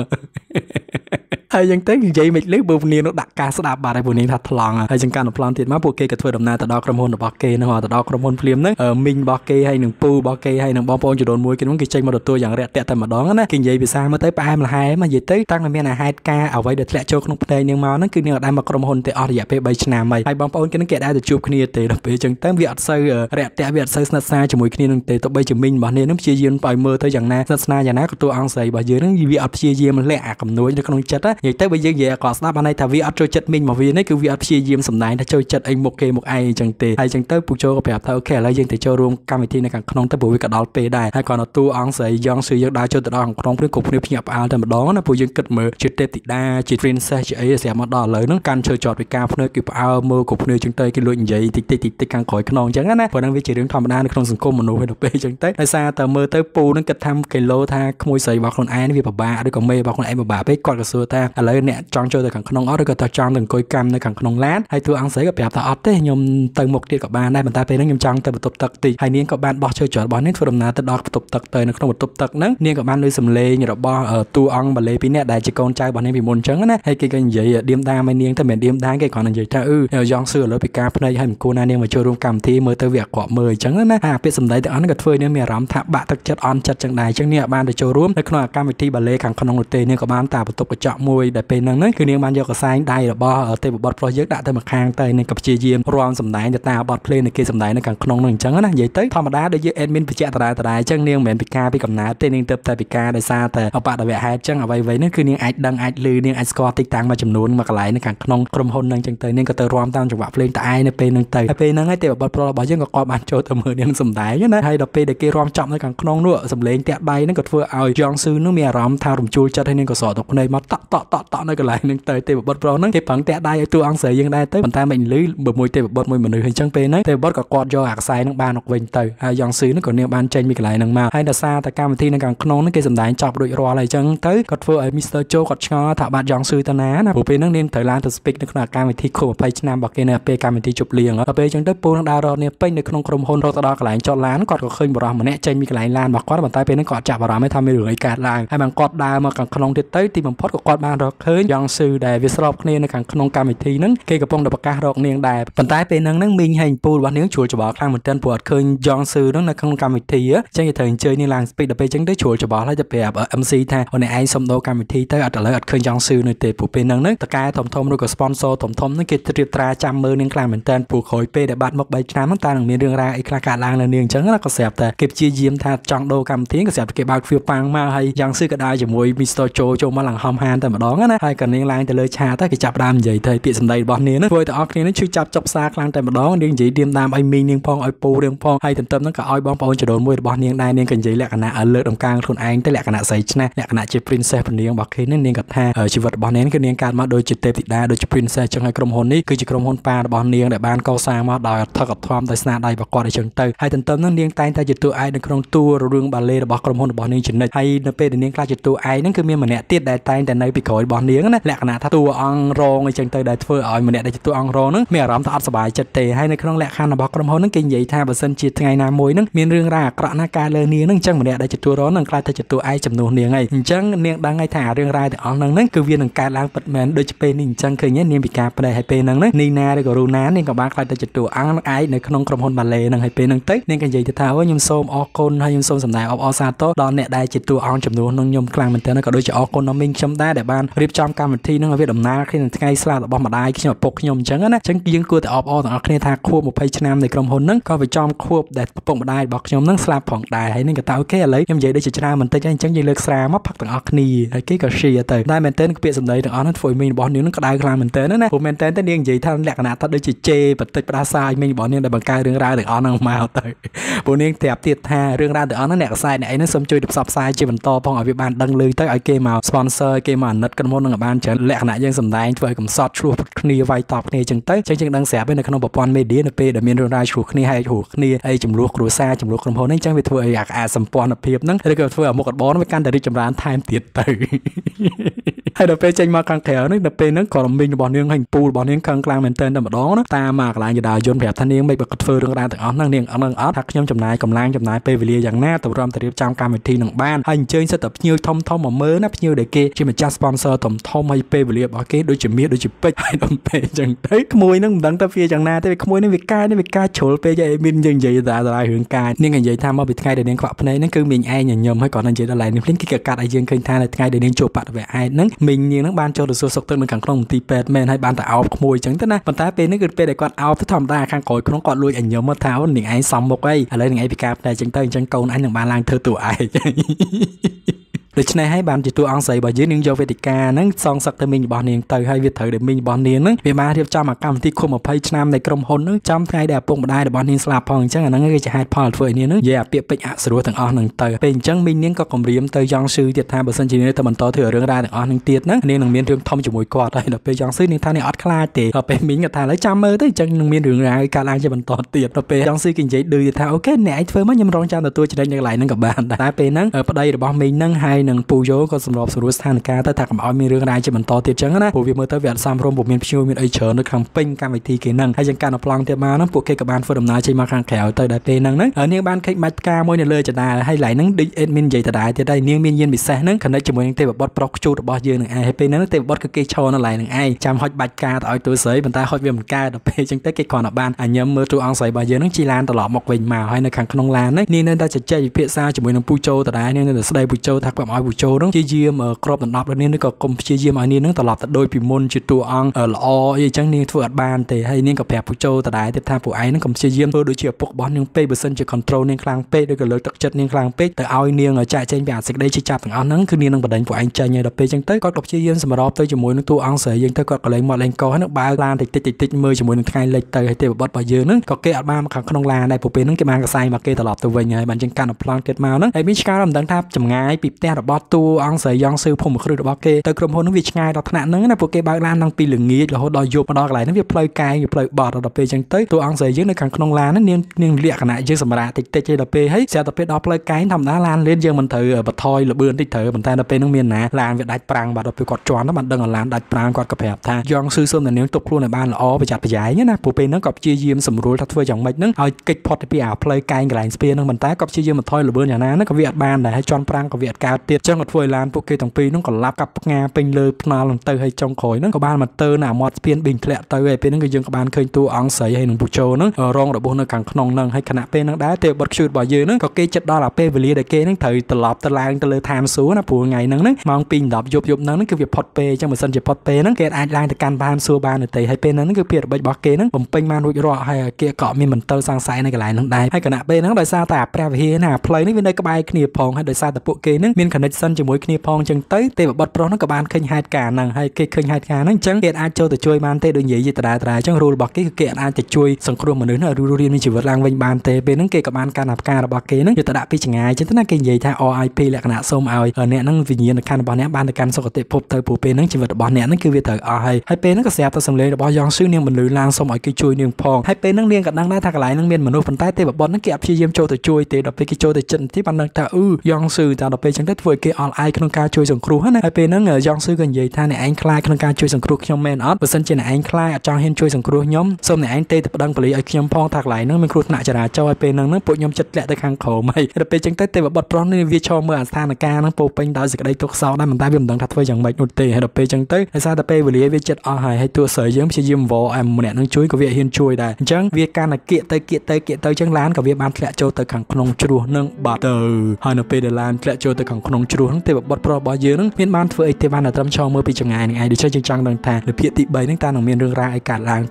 hay dân tới như vậy mình lấy bùn niên nó đặt cá sấu đạp bà đây bùn niên thật lòng hay dân cá nó plon tiền má bùa kê cả thôi đồng na từ đó cầm hồn bọc kê nó hòa từ đó cầm hồn phim đấy mình bọc kê hay nương pu bọc kê hay nương bom bom chỉ đồn muối cái nón cái chân mà đột tôi dạng rẹt tẹt tầm mà đón á kinh vậy vì sao mới tới ba em là hai mà vậy tới tăng là miền là hai ca ở vậy được lẹ cho không đây nhưng mà nó cứ như ở đây mà cầm hồn thì ở dạ phê bay chna mày hay bom bom cái nó kẹt ai từ chụp kia thì đặc biệt dân tới việc xây rẹt tẹt việc xây sna xa chỉ muối kia nương thì tụi bây chỉ mình bảo nên nó chia riêng bài mơ tới dạng na sna dạng na của tôi ăn xài bảo dưới nó vì ở chia riêng mà lẹ cầm núi nó không chết á vậy tới bây giờ về còn snap anh ấy thà vi chơi chết mình mà vì đấy cứ vi chơi game sầm này đã chơi chết anh một kê một ai chẳng tệ hay chẳng tới buộc chơi có vẻ thà ok là riêng thì chơi room cam thì này càng không tới buổi việc đào pe đài hay còn là tu ăn sấy giang sấy giang đá chơi từ đó hàng không biết cục nhập nhập áo thì mà đó là buổi dân kịch mở chơi tê tị đa chơi princess chơi ấy sẽ mà đỏ lấy nó can chơi trọt với cam nơi kịp áo mơ cục nơi chúng tới cái luyện vậy thì tê tị tê càng khỏi cái non chẳng á và đang vi chơi đến thầm đa không dừng cô mà nổi về được pe chẳng tới hay xa từ mơ tới pu nó kịch thăm cái lô tha môi sấy bọc con ai nó vì bà bà đấy còn mê bọc con em bà bà biết con xưa ta lấy nè tròn chơi từ cẳng con ong ở đây ta tròn từng cối cam nơi cẳng con lát hay thưa ăn sấy gặp đẹp ta ót thế nhom từ một tiệt gặp bạn đây mình ta thấy nó nhom tròn từ một tụt tật thì hay niên gặp bạn bỏ chơi chở bỏ nét phơi đầm ná từ đó tụt tật tới nó không một tụt tật nắng niên gặp bạn nuôi sầm lê như đó bo ở tu ong và lê pin nè đại chỉ con trai bọn em bị mồn trắng á hay cái cái gì điềm đa mấy niên ta mình điềm đa cái còn là gì ta ư giang xưa lối bị cam này hay mình cô na niên mà chơi rung cam thì mới tới việc cọ mười trắng á à biết sầm đấy từ ăn gật phơi nên mẹ rắm thạ bạ thật chất on chất chẳng này chẳng nè bạn để chơi rúm nó cam vị thi bà lê cẳng con ong tê niên gặp bạn ta một tụt cái chọ môi đại bên năng đấy, cứ niềng ban do cả sai đại là bo ở tây bộ bọt project đã tới mặt hàng tây này cặp chia diêm round sầm đại nhà ta bọt play này kia sầm đại nó càng khôn năng chẳng á na vậy tới thọ mà đá để dưới admin bị chẹt đại đại chẳng niềng mền bị ca bị cầm ná tây niềng tập tại bị ca đại xa tại ở bạn đại về hai chẳng ở vậy vậy nó cứ niềng ai đăng ai lư niềng ai score tích tăng mà chấm nôn mà cả lại nó càng khôn cầm hồn năng chẳng tây niềng có tới round tam trong bọt play tại ai này bên năng tây bên năng ấy tây bộ bọt pro bảo chứ còn co bàn chơi tầm mười niềng sầm đại nhá na hay đập bên để kia round chậm nó càng khôn nữa sầm lên tẹt bay nó cột vừa ao giang sư nó mè rắm thao rùng chui cho tây niềng có sọ tộc này mất tọt tọt tọt tọt nơi cái lại nên tới tây bột pro nó cái phẳng tẹt đai tôi ăn sấy dân đai tới mình ta mình lưới bờ môi tây bột môi mình lưới hình trăng pe nấy tây bột cả quạt do hạt sai nó ban hoặc vành tới hay dòng xứ nó còn neo ban trên bị cái lại nằng mà hay là xa ta cam thì nó càng non nó cái sầm đai chọc đội rò lại trăng tới cột phơi ở mister Joe cột cho thả bạn dòng xứ ta ná nè bộ pe nó nên thời lan từ speak nó là cam thì khô và page nam bạc kia nè pe cam thì chụp liền ở pe trăng tới po nó đào rò nè pe nó không cầm hôn rồi ta đo cái lại cho lán cột có khơi bờ rò mà nè trên bị cái lại lan bạc quạt bàn tay pe nó cột chạm bờ rò mới tham mới được cái cả lại hay bằng cột đa mà càng non thì tới thì bằng pot của cột ban rồi khơi dòng sư đại việt sọp kia nó càng non cam thì nắng kia gặp phong đập bạc ca rọc niên đại bàn tay bên nắng nắng minh hành pul và nướng chuột cho bỏ sang một tên buột khơi dòng sư nó là không cam thì á trên cái thời chơi niên làng bị đập bê trắng tới chuột cho bỏ lại đập bẹp ở mc tha hôm nay anh xong đâu cam thì tới ở trả lời ở khơi dòng sư nơi tề buộc bên nắng nắng tất cả thầm thầm rồi có sponsor thầm thầm nó kia triệt tra trăm mơ niên làm một tên buộc khối p để bắt một bảy trăm ta đằng miền đường ra ít là cả làng là niên trắng nó có sẹp ta kịp chia diêm tha trong đô cam tiếng có sẹp cái bao phiêu phang mà hay dòng sư cái đại chỉ mồi mister Joe cho mà làng hom han ta mà đón á hay cần niên làng từ lời cha tới cái chập đam vậy thời tiết sầm đầy bọn niên với tao niên nó chưa chập chọc xa làng tại mà đón niên gì điềm đam ai mi niên phong ai pu niên phong hay tận tâm nó cả ai bom bom chờ đồn môi bọn niên đây niên cần gì lẹ cả nà ở lợn đồng cang thôn anh tới lẹ cả nà sấy na lẹ cả nà chỉ princess bọn niên bạc khi nên niên gặp ha ở chư vật bọn niên cái niên càn mà đôi chữ tê tị đa đôi chữ princess trong hai cầm hồn ní cứ chữ cầm hồn pa bọn niên để ban câu sang mà đòi thắc gặp tham tới na đây và coi để chừng tư hay tận tâm nó niên tay ta chữ tu ai đừng cầm tu rồi đường bà lê để bỏ cầm hồn bọn niên chừng này hay nè pe để niên cai chữ tu ai nó cứ miên mà nè tiết đại tay tại nơi bị khỏi bọn niên á lẹ cả nà thà tu ăn rong ngay chân tới đại phơi ở mình nè đại tu ăn rong nữa mẹ rắm ta ăn sờ bài chật tề hay nơi không lẹ khăn là bọc cầm hôn nó kinh vậy tha bà sân chia ngày nào môi nó miên riêng ra cọ na ca lơ niên nó chân mình nè đại tu rón nâng cai ta chật tu ai chầm nô niên ngay chân niên đang ngay thả riêng ra thì ăn nâng nâng cứ viên nâng cai lang bật mền đôi chụp niên chân khơi nhé niên bị cà đây hay pe nâng nâng nina đây có ru ná niên có ba cai ta chật tu ăn ai nơi không cầm hôn bà lê nâng hay pe nâng tết niên cái gì thì tháo nhom xôm o con hay nhom xôm sầm này o o sa tốt đòn nè đại chật tu ăn chầm nô nâng nhom clang mình tới nó có đôi chữ o con nó minh chấm đá để ba ban rip chom cam thi nó về đầm na khi là ngay sau đó bom mặt ai khi mà bộc nhom trắng á trắng dương cưa tại ọp o tại khi thà khua một page nam này cầm hồn nấng coi về chom khua để bộc mặt ai bộc nhom nấng slap phẳng đài hay nên cả tao ok lấy nhom vậy để chỉ ra mình tay trắng trắng dương lược xa móc phật tại ọp này cái cờ xì ở từ đây mình tên cái bịa sầm đấy tại ọp nó phổi mình bỏ nếu nó có đài là mình tên đó nè mình tên tên điên gì thằng lẹ cả thật đấy chỉ chê bật tịch ra sai mình bỏ nên là bằng cai đường ra được ọp năng màu tới bộ nên đẹp thiệt tha đường ra được ọp nó lẹ sai này nó xâm chui đập sập sai chỉ mình to phong ở việt ban đăng lưới tới ở kia màu sponsor kia mà nứt cân môn ở ban trở lẹ này dân sầm đấy với cùng short true này vai tóc này chừng tới chừng chừng đăng sẹp bên này không bộc quan media này p để miền đông ra chuột này hay chuột này hay chủng lúa lúa xa chủng lúa cân môn này chẳng về thưa ạc à sầm pon đẹp nắng hay là thưa một cái bó nó can để đi chủng rán time tiệt tử hay là p tranh mà càng khéo này là p nó còn mình bọn nương hành pool bọn nương càng càng mình tên là một đó nó ta mà lại như đào dồn đẹp thanh niên mấy bậc thưa đường ra từ áo năng niên áo năng áo thắt nhom chầm nai cầm lang chầm nai p về lia dạng na tụi rom từ trong cam thì nặng ban hành chơi sẽ tập nhiều thông thông mà mới nắp nhiều để kia khi mà cha sponsor thầm thông hay p về lia bỏ cái đối chữ miết đối chữ p hay đồng p chẳng thấy mùi nó đắng ta phía chẳng na tới mùi nó bị cay nó bị cay chổi p vậy mình dừng vậy ra ra hướng cay nhưng ngày vậy tham mà bị cay để đến quạ này nó cứ mình ai nhầm nhầm hay còn anh chị đó lại nên cái cả đại dương kênh tha là cay để đến chụp bạn về ai nắng mình như nó ban cho được số sọc tên mình càng không tì pet men hay ban tại áo mùi chẳng thế này còn ta p nó cứ p để quạt áo tới thầm ta khang còi nó còn lui ảnh nhầm mà tháo những ai xong một cái ở đây những ai bị cay này chẳng tới chẳng câu anh những ba lang thơ tụ ai để cho này hãy bàn chỉ tôi ăn sấy bởi dưới những dấu vết cá nắng son sắc tới mình bỏ niềng từ hay việc thử để mình bỏ niềng nắng vì ba thiệp cho mà cầm thì không một page nam này cầm hồn nắng trong ngày đẹp bụng đại để bỏ niềng slap phong chắc là nó gây cho hai pal với niềng nắng dẹp bịa bịa sửa đuôi thằng on thằng từ bên chân mình niềng có cầm riêng từ giang sư thiệt tha bờ sân chỉ nên từ mình to thừa đường ra thằng on thằng tiệt nắng niềng thằng miên đường thông chỉ mùi quạt đây là bên giang sư niềng tha này ót khai thì ở bên mình người ta lấy trăm mơ tới chân thằng miên đường ra cả làng cho mình to tiệt ở bên giang sư kinh giấy đưa tha ok nè với mấy nhầm rong trang là tôi chỉ đang nhắc lại nắng gặp bạn tại bên nắng ở đây là bỏ mình nắng hay năng phù dấu có sầm rộp sờ rối sàn cá tới thạc mà ao miên rương này chỉ mình to tiệt chăng á, phù việc mới tới viện xăm rôm bộ miên siêu miên ấy chở nước hàng pin cam vị thi kỹ năng hay chẳng can ở plong tiệt mà nó phù kê các bạn phù đồng nai chỉ mà hàng khéo tới đại tê năng nấng ở những ban khách mạch ca môi này lơi chả đài hay lại nấng đinh admin dậy chả đài tiệt đây niên miên yên bị sẹn nấng khẩn đấy chỉ muốn tiệt bật bật bọc chuột bật dưa nấng ai hay tê nấng tiệt bật cái cây cho nó lại nấng ai chạm hót bạch ca tới tuổi sấy mình ta hót về mình ca đập tê chẳng tới cái còn ở ban anh nhớ mưa tru ăn sấy bờ dưa nấng chi lan tọt mọc vịnh màu hay nấng hàng khăn lan nấng niên ta chả chơi việc sao chỉ muốn nấng phù châu tới đài niên là sấy phù châu thạc mà buổi chiều đó chia riêng ở crop đợt nọ đợt nên nó có cùng chia riêng ở niên nó tọt đôi pì môn chữ tu ăn ở lo gì chẳng niên thua bàn thì hay niên gặp hẹp buổi chiều tại đại tiếp theo buổi ấy nó cùng chia riêng thôi đối chiều buộc bón niên pê bờ sân chỉ control niên clang pê đôi cái lối tắc chất niên clang pê từ ao niên ở chạy trên bảng sệt đây chỉ chạp thằng ăn nắng cứ niên đang bật đánh của anh chơi nhờ đập pê chẳng tới có đập chia riêng mà đập tới chỉ muốn nó tu ăn sấy riêng tới có lấy một lấy câu hết nó ba lan thì tít tít tít mưa chỉ muốn ngày lệch tới hay tiệp bớt bao giờ nó có cái ở ba mà càng không lan này buổi pê nó cái mang cái sai mà cái tọt từ về nhà bạn chẳng can ở plan kết mao nó hay biết cái làm đằng tháp chầm ngay bịp teบอสตัวอังเสยยองซื้อผมคือดอกเกย์แต่กรมพลนักวิชงานดอกถนัดนั้นนะพวกเกย์บางร้านนั่งปีหลึงงี้แล้วดอยโยบดอกไหลนั่นวิปลอยกายวิปลอยบอดดอกเปย์จังเต้ตัวอังเสยยืนในขังขนมร้านนั่นเนียนเนียนเลี้ยขนาดยืนสมราติดเตะเจดอกเปย์ให้เสียดอกเปย์ดอกปลอยกายทำหน้าร้านเล่นยืนมันเถื่อบัดทอยหรือเบือนติดเถื่อมันแต่ดอกเปย์น้องเมียนนะร้านวิดัดปรางบัดดอกเปย์กอดจวนแล้วมันเดินกับร้านดัดปรางกอดกระแผบทางยองซื้อส้มแต่เนี้ยตกครัวในบ้านอ๋อไปจัดไปย้ายเนี่ยนะพวกเปย์นั่งกับเจียยืมสมรู้ทัดเฟื่องอย่างไม่นั่งเอาเกย์พอดไปอาปลอยกายกับร้านสเปย์นั่งมันแต่กับเจียยืมมันทอยหรือเบือนอย่างนั้นนะกับวิดัดบ้านไหนให้จวนปรางกับวิดัดกาเตียจังหวัดวยลานพวกเกย์ต่างปีน้องก็รับกับงาเป็นเลยพนาลงเตยให้จงคอยน้องก็บ้านมาเตยหนามอดเพียนบินแผลเตยเป็นน้องก็ยังกับบ้านเคยตัวอังใสให้หนุ่มผู้โจน้องรองระบบในขังขนองนั่งให้ขณะเป็นน้องได้เตะบอลชูดบ่อยยืนน้องก็เกย์จัดดอลลาร์เปย์เวลีเด็กเกย์นั่งเตยตลอดตารางตะเลยทามสูนะผัวไงนั่งนั่งมองปีนดอกยุบยุบนั่งนั่งคือเวียพอดเปย์จังเหมือนสันเจ็บพอดเปย์นั่งเกย์อาจลางแต่การบ้านสูบ้านเตยให้เป็นนั่งนั่งคือเพียรบอลเกย์นั่งผมเป็นมาดูรอให้เกย์เกาะมีเหมือนเตยสร้างสายในกระไรนั่งได้ให้ขณะเป็นนั่งโดยซาแต่แปรเฮียน่ะพลอยนี่เป็นในกระบายขณีพองให้โดยซาแต่พวกเกย์นั่งมีขณะสันจะมวยขณีพองจังเตยเตะบอลพร้อมน้องกับบ้านเคยหายกาหนังให้เกย์เคยหายกาหนังจังเกย์อาจโจแต่ช่วยบ้านเตยโดยใหญ่ยิ่งตราตราจังรูบอลเกย์เกย์อาจจะช่วยสังคมเหมือนนั้นรูรูเรียนมีชีวิตร่างวิญญาณเตยเป็นนั่งเกย์กับบ้านการนับการบอลเกย์นั่งอยู่ตราพิจงายจังนั้นเกย์ใหญ่ท่าอไอพีแหลกหนาส้มเอาเนี่ยนั่งวิญญาณการบอลเนี่ยบ้านการสกเตะพบเตยปูเป็นนั่งชีวิตบอลเนี่ยนั่งคือวิถีอไอให้เป็นนั่งเกษตรตัดสำเร็จบอลยองซื้อเนี่ยมันลุยล่างส้มไอเกย์ช่วยเนี่ยพองให้เป็นนั่งเลี้ยงกับนั่งได้ทักหลายนั่งเมียนมนุษย์คนใต้เตะบอลนั่งเก็บชีวิตโจแต่ช่วยเตะดอกไปเกย์โจแต่จันที่บ้านนั่งท่าอื้อยองซื้อจากดอกไปจังได้ถวยเกย์ออนไลน์ขนมการช่วยส่งครูฮะเนี่ยให้เป็นนั่งเงยยองซื้อกันใหญ่ท่าเนี่ยอันคลายขนมการช่วยส่งครูขยมแมนออสเปอร์เซ็นต์เจนอันคลายจางเห็นช่วยส่งครูขยมส้มเนี่ยอันเตะแต่ดังปลีไอขยมพองถักไหลนั่งเป็นครูหน้าจราจรไอเป็นนั่งนั่งปวดยมจัดแหละตะคังเขาไม่แต่เป็นจังได้เตะแบบบอดพร้อมในวิชอเมื่อท่านาการนั่งปูเป็นดาวสิกได้ทุกเสาได้มันได้เบี่ยงดังทัดไว้อย่างไม่หนุนเตะให้เป็นจังได้ไอซาแต่เป็นวิลเลียวิจัดเอาหายให้ตัวเสยยืมเชยยืมวอแอมเนี่ยนั่งช่วยกับวิเฮียนช่วยได้จังวิการเกะเตะเกะเตะเกะเตะจังล้านกับวิบานแหละโจเตะขังขนมจรูนั่งบาดเตอร์ให้เป็นเดลานแหละโจเตะขังขนม nông trù hăng tê bọt pro bò dứa nâng miên ban phơi ai tê ban ở tâm cho mơ bị chừng ngày ngày để chơi chương trang đằng thà để phiệt tị bấy nâng ta nông miên rương ra ai cả làng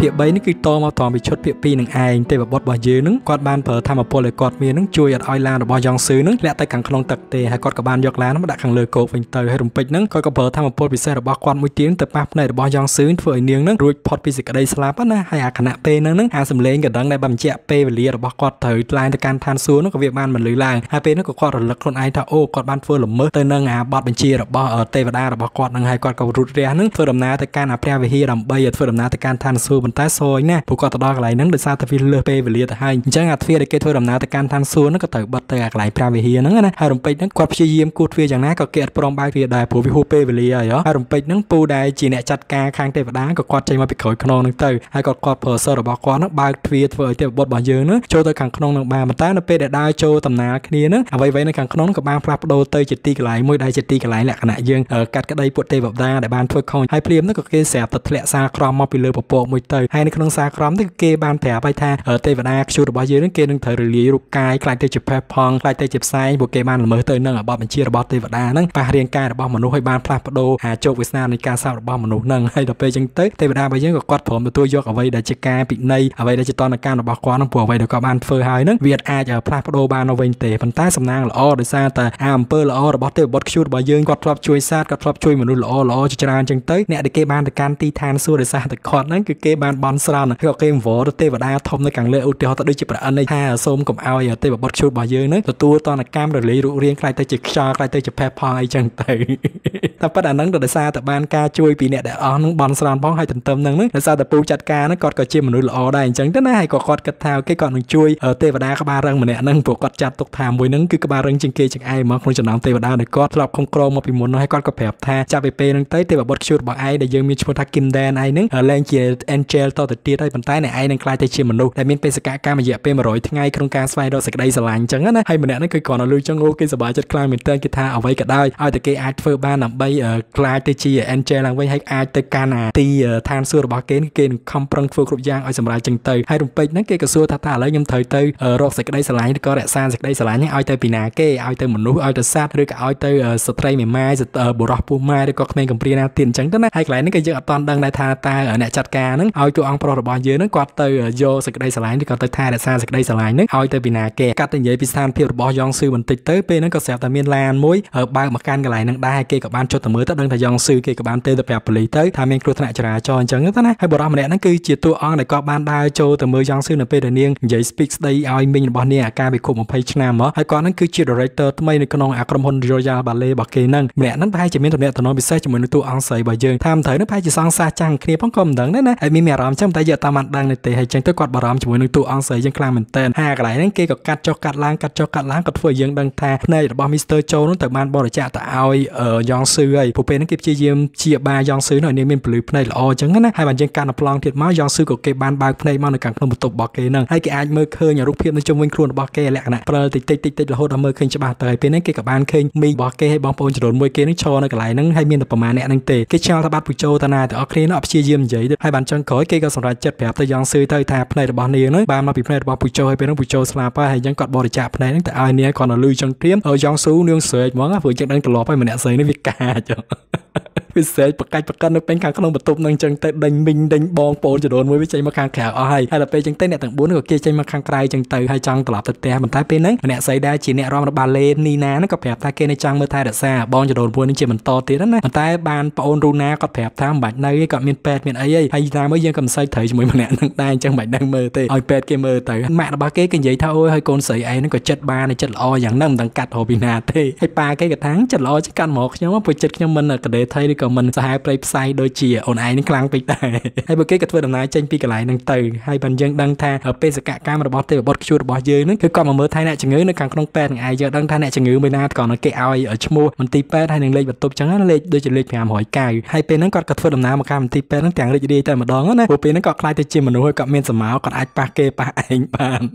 phiệt bấy nâng cứ to mà toàn bị chốt phiệt pi nâng ai tê bọt bò dứa nâng quạt ban phở tham ở pô lại quạt miên nâng chui ở oai la ở bò giang xứ nâng lẹ tay cẳng khăn long tật tê hay quạt cả ban giọt lá nó đã cẳng lười cổ phình tơi hay rùng pịch nâng coi cả phở tham ở pô bị xe ở bò quạt mũi tiếng tập bắp này ở bò giang xứ phơi niêng nâng ruột phật bị dịch ở đây slap nè hay à khả nạ tê nâng nâng hàng sầm lên cả đằng này bầm chẹt tê và lìa ở bò quạt thở lại tay cẳng than xuống nó có việc ban mình lười làng hai bên nó có quạt ở lực con ai thà ô quạt ban phơi lầm mơ tê nâng à bọt bên chia ở bò ở tê và đa ở bò quạt nâng hay quạt cả ruột rè nâng phơi đầm ná tay cẳng à prea về hia đầm bay ở phơi đầm ná tay cẳng than xuống bần tái soi nè phụ quạt đo lại nâng được sao tay lười tê và lìa tay hay chẳng ngặt phê để kê phơi đầm ná tay cẳng than xuống nó có thở bật tay lại prea về hia nâng nè hai rồng pê nâng quạt phơi yếm cột phơi chẳng nát có kẹt prong bay phơi đài phù vi hô pê về lìa đó hai rồng pê nâng pù đài chỉ nẹt chặt ca khang tê và đá có quạt chạy mà bị khởi khôn nâng tơi hay quạt quạt phở sơ ở bò quạt nó bay phơi phơi tê bọt bò dứa nâng cho tới cẳng khôn nâng ba mà tái nó pê để đai cho tầm ná kia nâng à vậy vậy nâng cẳng khôn nâng có ba phập đầu tơi chít ti cái lại môi đai chít ti cái lại là khả nạ dương ở cắt cái đây bột tê bọt đa để ban phơi khôn hai phim nó có kê sẹp tật lẹ xa crom mọc bị lừa bọt bọt môi tơi hay nâng khôn xa crom tức kê ban thẻ bay tha ở tê bọt đa chui ở bò dứa nâng kê nâng thở lì ruột cai cai tê chụp phép phong cai tê chụp sai bột kê ban là mới tơi nâng ở bọt mình chia ở bọt tê bọt đa nâng và riêng cai ở bọt mình nuôi hay ban phập đầu hà châu Việt Nam này ca sao ở bọt mình nuôi nâng hay là pê chân tới tê bọt đa bây giờ có quạt phồng mà tôi do ở vậy để chơi ca bị nay ở vậy để chơi toàn là ca ở bọt quạt nâng phù vậy để có ban phơi hai nâng Việt ai ở phập đầu ban nó vinh tê bần tái sầm nang là o để xa ta am pơ là o bọt tê bọt chui bò dứa quạt phập chui sát quạt phập chui mà nuôi là o là o chơi tràn chân tới nè để kê ban để can ti than xua để xa ta quạt nâng cứ kê ban bón sờ nè có kê vỏ tê bọt đa thông nó càng lệ ưu tiêu ta đối chụp là anh này ha xôm cầm ao giờ tê bọt chui bò dứa nâng tôi toàn là cam rồi lấy rượu riêng khai tê chực cho khai tê chụp phép phong ai chân tới ta bắt anh nâng để xa ta ban ca chui bị nè để o nâng bón sờ phong hai tận tâm nâng nâng để xa ta pu chặt ca nó quạt có chim mà nuôi là o đây chân tới nè hay có quạt cất thao cái còn chui ở tê bọt đa các ba răng mà nè nâng quạt chặt tục tham mùi nâng cứ các ba răng chân kia chân ai mà không chịu nóng tê bọt đa để quạt lọc không crom mà bị muốn nói quạt có phép tha cha về pê nâng tới tê bọt chui bọ ai để dương miên chua thác kim đen ai nâng ở lên chia Angel to từ tia đây bàn tay này ai nâng cai tê chim mà nuôi đại miên pê sạc ca mà dẹp pê mà rồi thằng ai không ca sai đâu sạc đây sờ lạnh chân á nè hay mà nè nó cứ còn nó lưu chân ngô cái sờ bài chặt cai mình tên kia tha ở vậy cả đây ai từ cái ai phơi ba nằm bay ở cai tê chia Angel làm vậy hay ai tới Canada ti than xưa bọ kiến kia không prăng phơi cột giang ở sờ bài chân tây hay đồng pê nâng kia cả xưa tha tha lấy nhầm thời tây ở rọt sạc đây sờ lạnh có rẽ xa sạc đây sờ lạnh nhá ai tới pì nà kê ai tới mình nuôi ai tới sát rồi cả ai tới sờ tây miền mai sờ bồ rọc buôn mai rồi có mấy cầm pria na tiền trắng đó nè hay cái này cái gì ở toàn đằng này tha ta ở nè chặt ca nâng ai tụi ông pro bò dứa nâng quạt tới vô sạc đây sờ lạnh thì còn tới tha rẽ xa sạc đây sờ lạnh nâng ai tới pì nà kê cắt tới dễ pì san phi bò giang sư mình tịch tới pê nâng có sẹp tại miền lan muối ở ba mặt can cái này nâng đai kê cả ban cho tầm mới tới đằng thầy giang sư kê cả ban tê tập đẹp lý tới tham miền cua thằng chả cho trắng đó nè hay bồ rọc mình nè nâng cứ chia tụi ông này có ban đai cho tầm mới giang sư nè pê đời niên dễ speak đây ai mình bò nè ca bị khổ một page nam đó hay còn nâng cứ chia director tụi mày này con ông acrom hôn Royal bà lê bà kê nâng mẹ nâng phải chỉ miền tụi mẹ tụi nó bị sai chỉ mình tụi ông sai bà dương tham thấy nó phải chỉ sang xa chăng kia phong cầm đắng đấy nè ai miền mẹ rắm trong tay giờ ta mặt đang này tệ hay chăng tới quạt bà rắm chỉ mình tụi ông sai dương clang mình tên hai cái này nâng kia cắt cho cắt lang cắt cho cắt lang cắt phơi dương đang tha này là bọn Mister Châu nó tự ban bỏ để trả tại ai ở giang sư ấy phụ bên nó kịp chia diêm chia ba giang sư này nên miền blue này là o trắng nè hai bạn dương can là plong thiệt máu giang sư của kê ban ba này mau được càng không một tục bà kê nâng hai cái ai mơ khơi nhà rút phim nó chung quanh khuôn bà kê lẹ nè prơ tịch tịch tịch là hô đam mơ khơi cho bà tới bên nấy kê cả ban khơi mi bà kê hay bong bồn chỉ đồn môi kê nó cho nó cái lại nâng hai miền tập bà mẹ nè nâng tề cái trao ta bắt bùi châu ta nà thì ở kia nó chia diêm giấy hai bạn chân khói kê có sòng ra chật bẹp tới giang sư tới thà này là bà nia nói ba mà bị này bà bùi châu hay bên nó bùi châu slap hay dân cọt bò để trả này nâng tại ai nia còn là lưu chân tiêm ở giang sư nương sợi món á vừa chân đang lọp hay mình nè sợi nó việc cà chứ vì sợi bật cay bật cân nó bén càng không bật tụm nâng chân tay đánh mình đánh bong bồn chỉ đồn môi với chân mà càng khèo hay hay là pe chân tay nè tầng bốn rồi kia chân mà càng cay chân tay hay chân tập tập tè mình thấy pe nấy nè sợi đa chỉ nè rom nó bà lên ni ná nó có bẹp thay kia nè chân mới thay được xa bong chỉ đồn môi nó chỉ mình to tít đó nè mình thấy bàn bồn runa có bẹp thay bạch này có miền pet miền ấy hay ra mới dân cầm sợi thấy cho mình nè nâng tay chân bạch đang mơ tê oi pet kia mơ tê mẹ nó ba cái cái gì thao ơi hay con sợi ấy nó có chất ba này chất o dạng nâng tầng cắt hồ bình hà tê hay ba cái cái tháng chất lo chất căn một nhóm với chất nhóm mình là để thay còn mình sẽ hai play sai đôi chia ồn ai nó clang bị tai hay bữa kia cái thưa đồng này tranh pi cái lại năng từ hai bàn dân đang tha ở pê sạc cam mà bót tê bót chui bót dưới nó cứ còn mà mới thay nè chừng ngứa nó càng không pet ai giờ đang thay nè chừng ngứa mới na còn nó kẹo ai ở chmua mình ti pet hay năng lên bật tụp chẳng nó lên đôi chừng lên ngàm hỏi cài hai pê nó còn cái thưa đồng nào mà cam ti pet nó càng lên đi tại mà đón nó nè bộ pê nó còn cai tê chim mà nuôi cọp men sờ máu còn ai pa kê pa anh bàn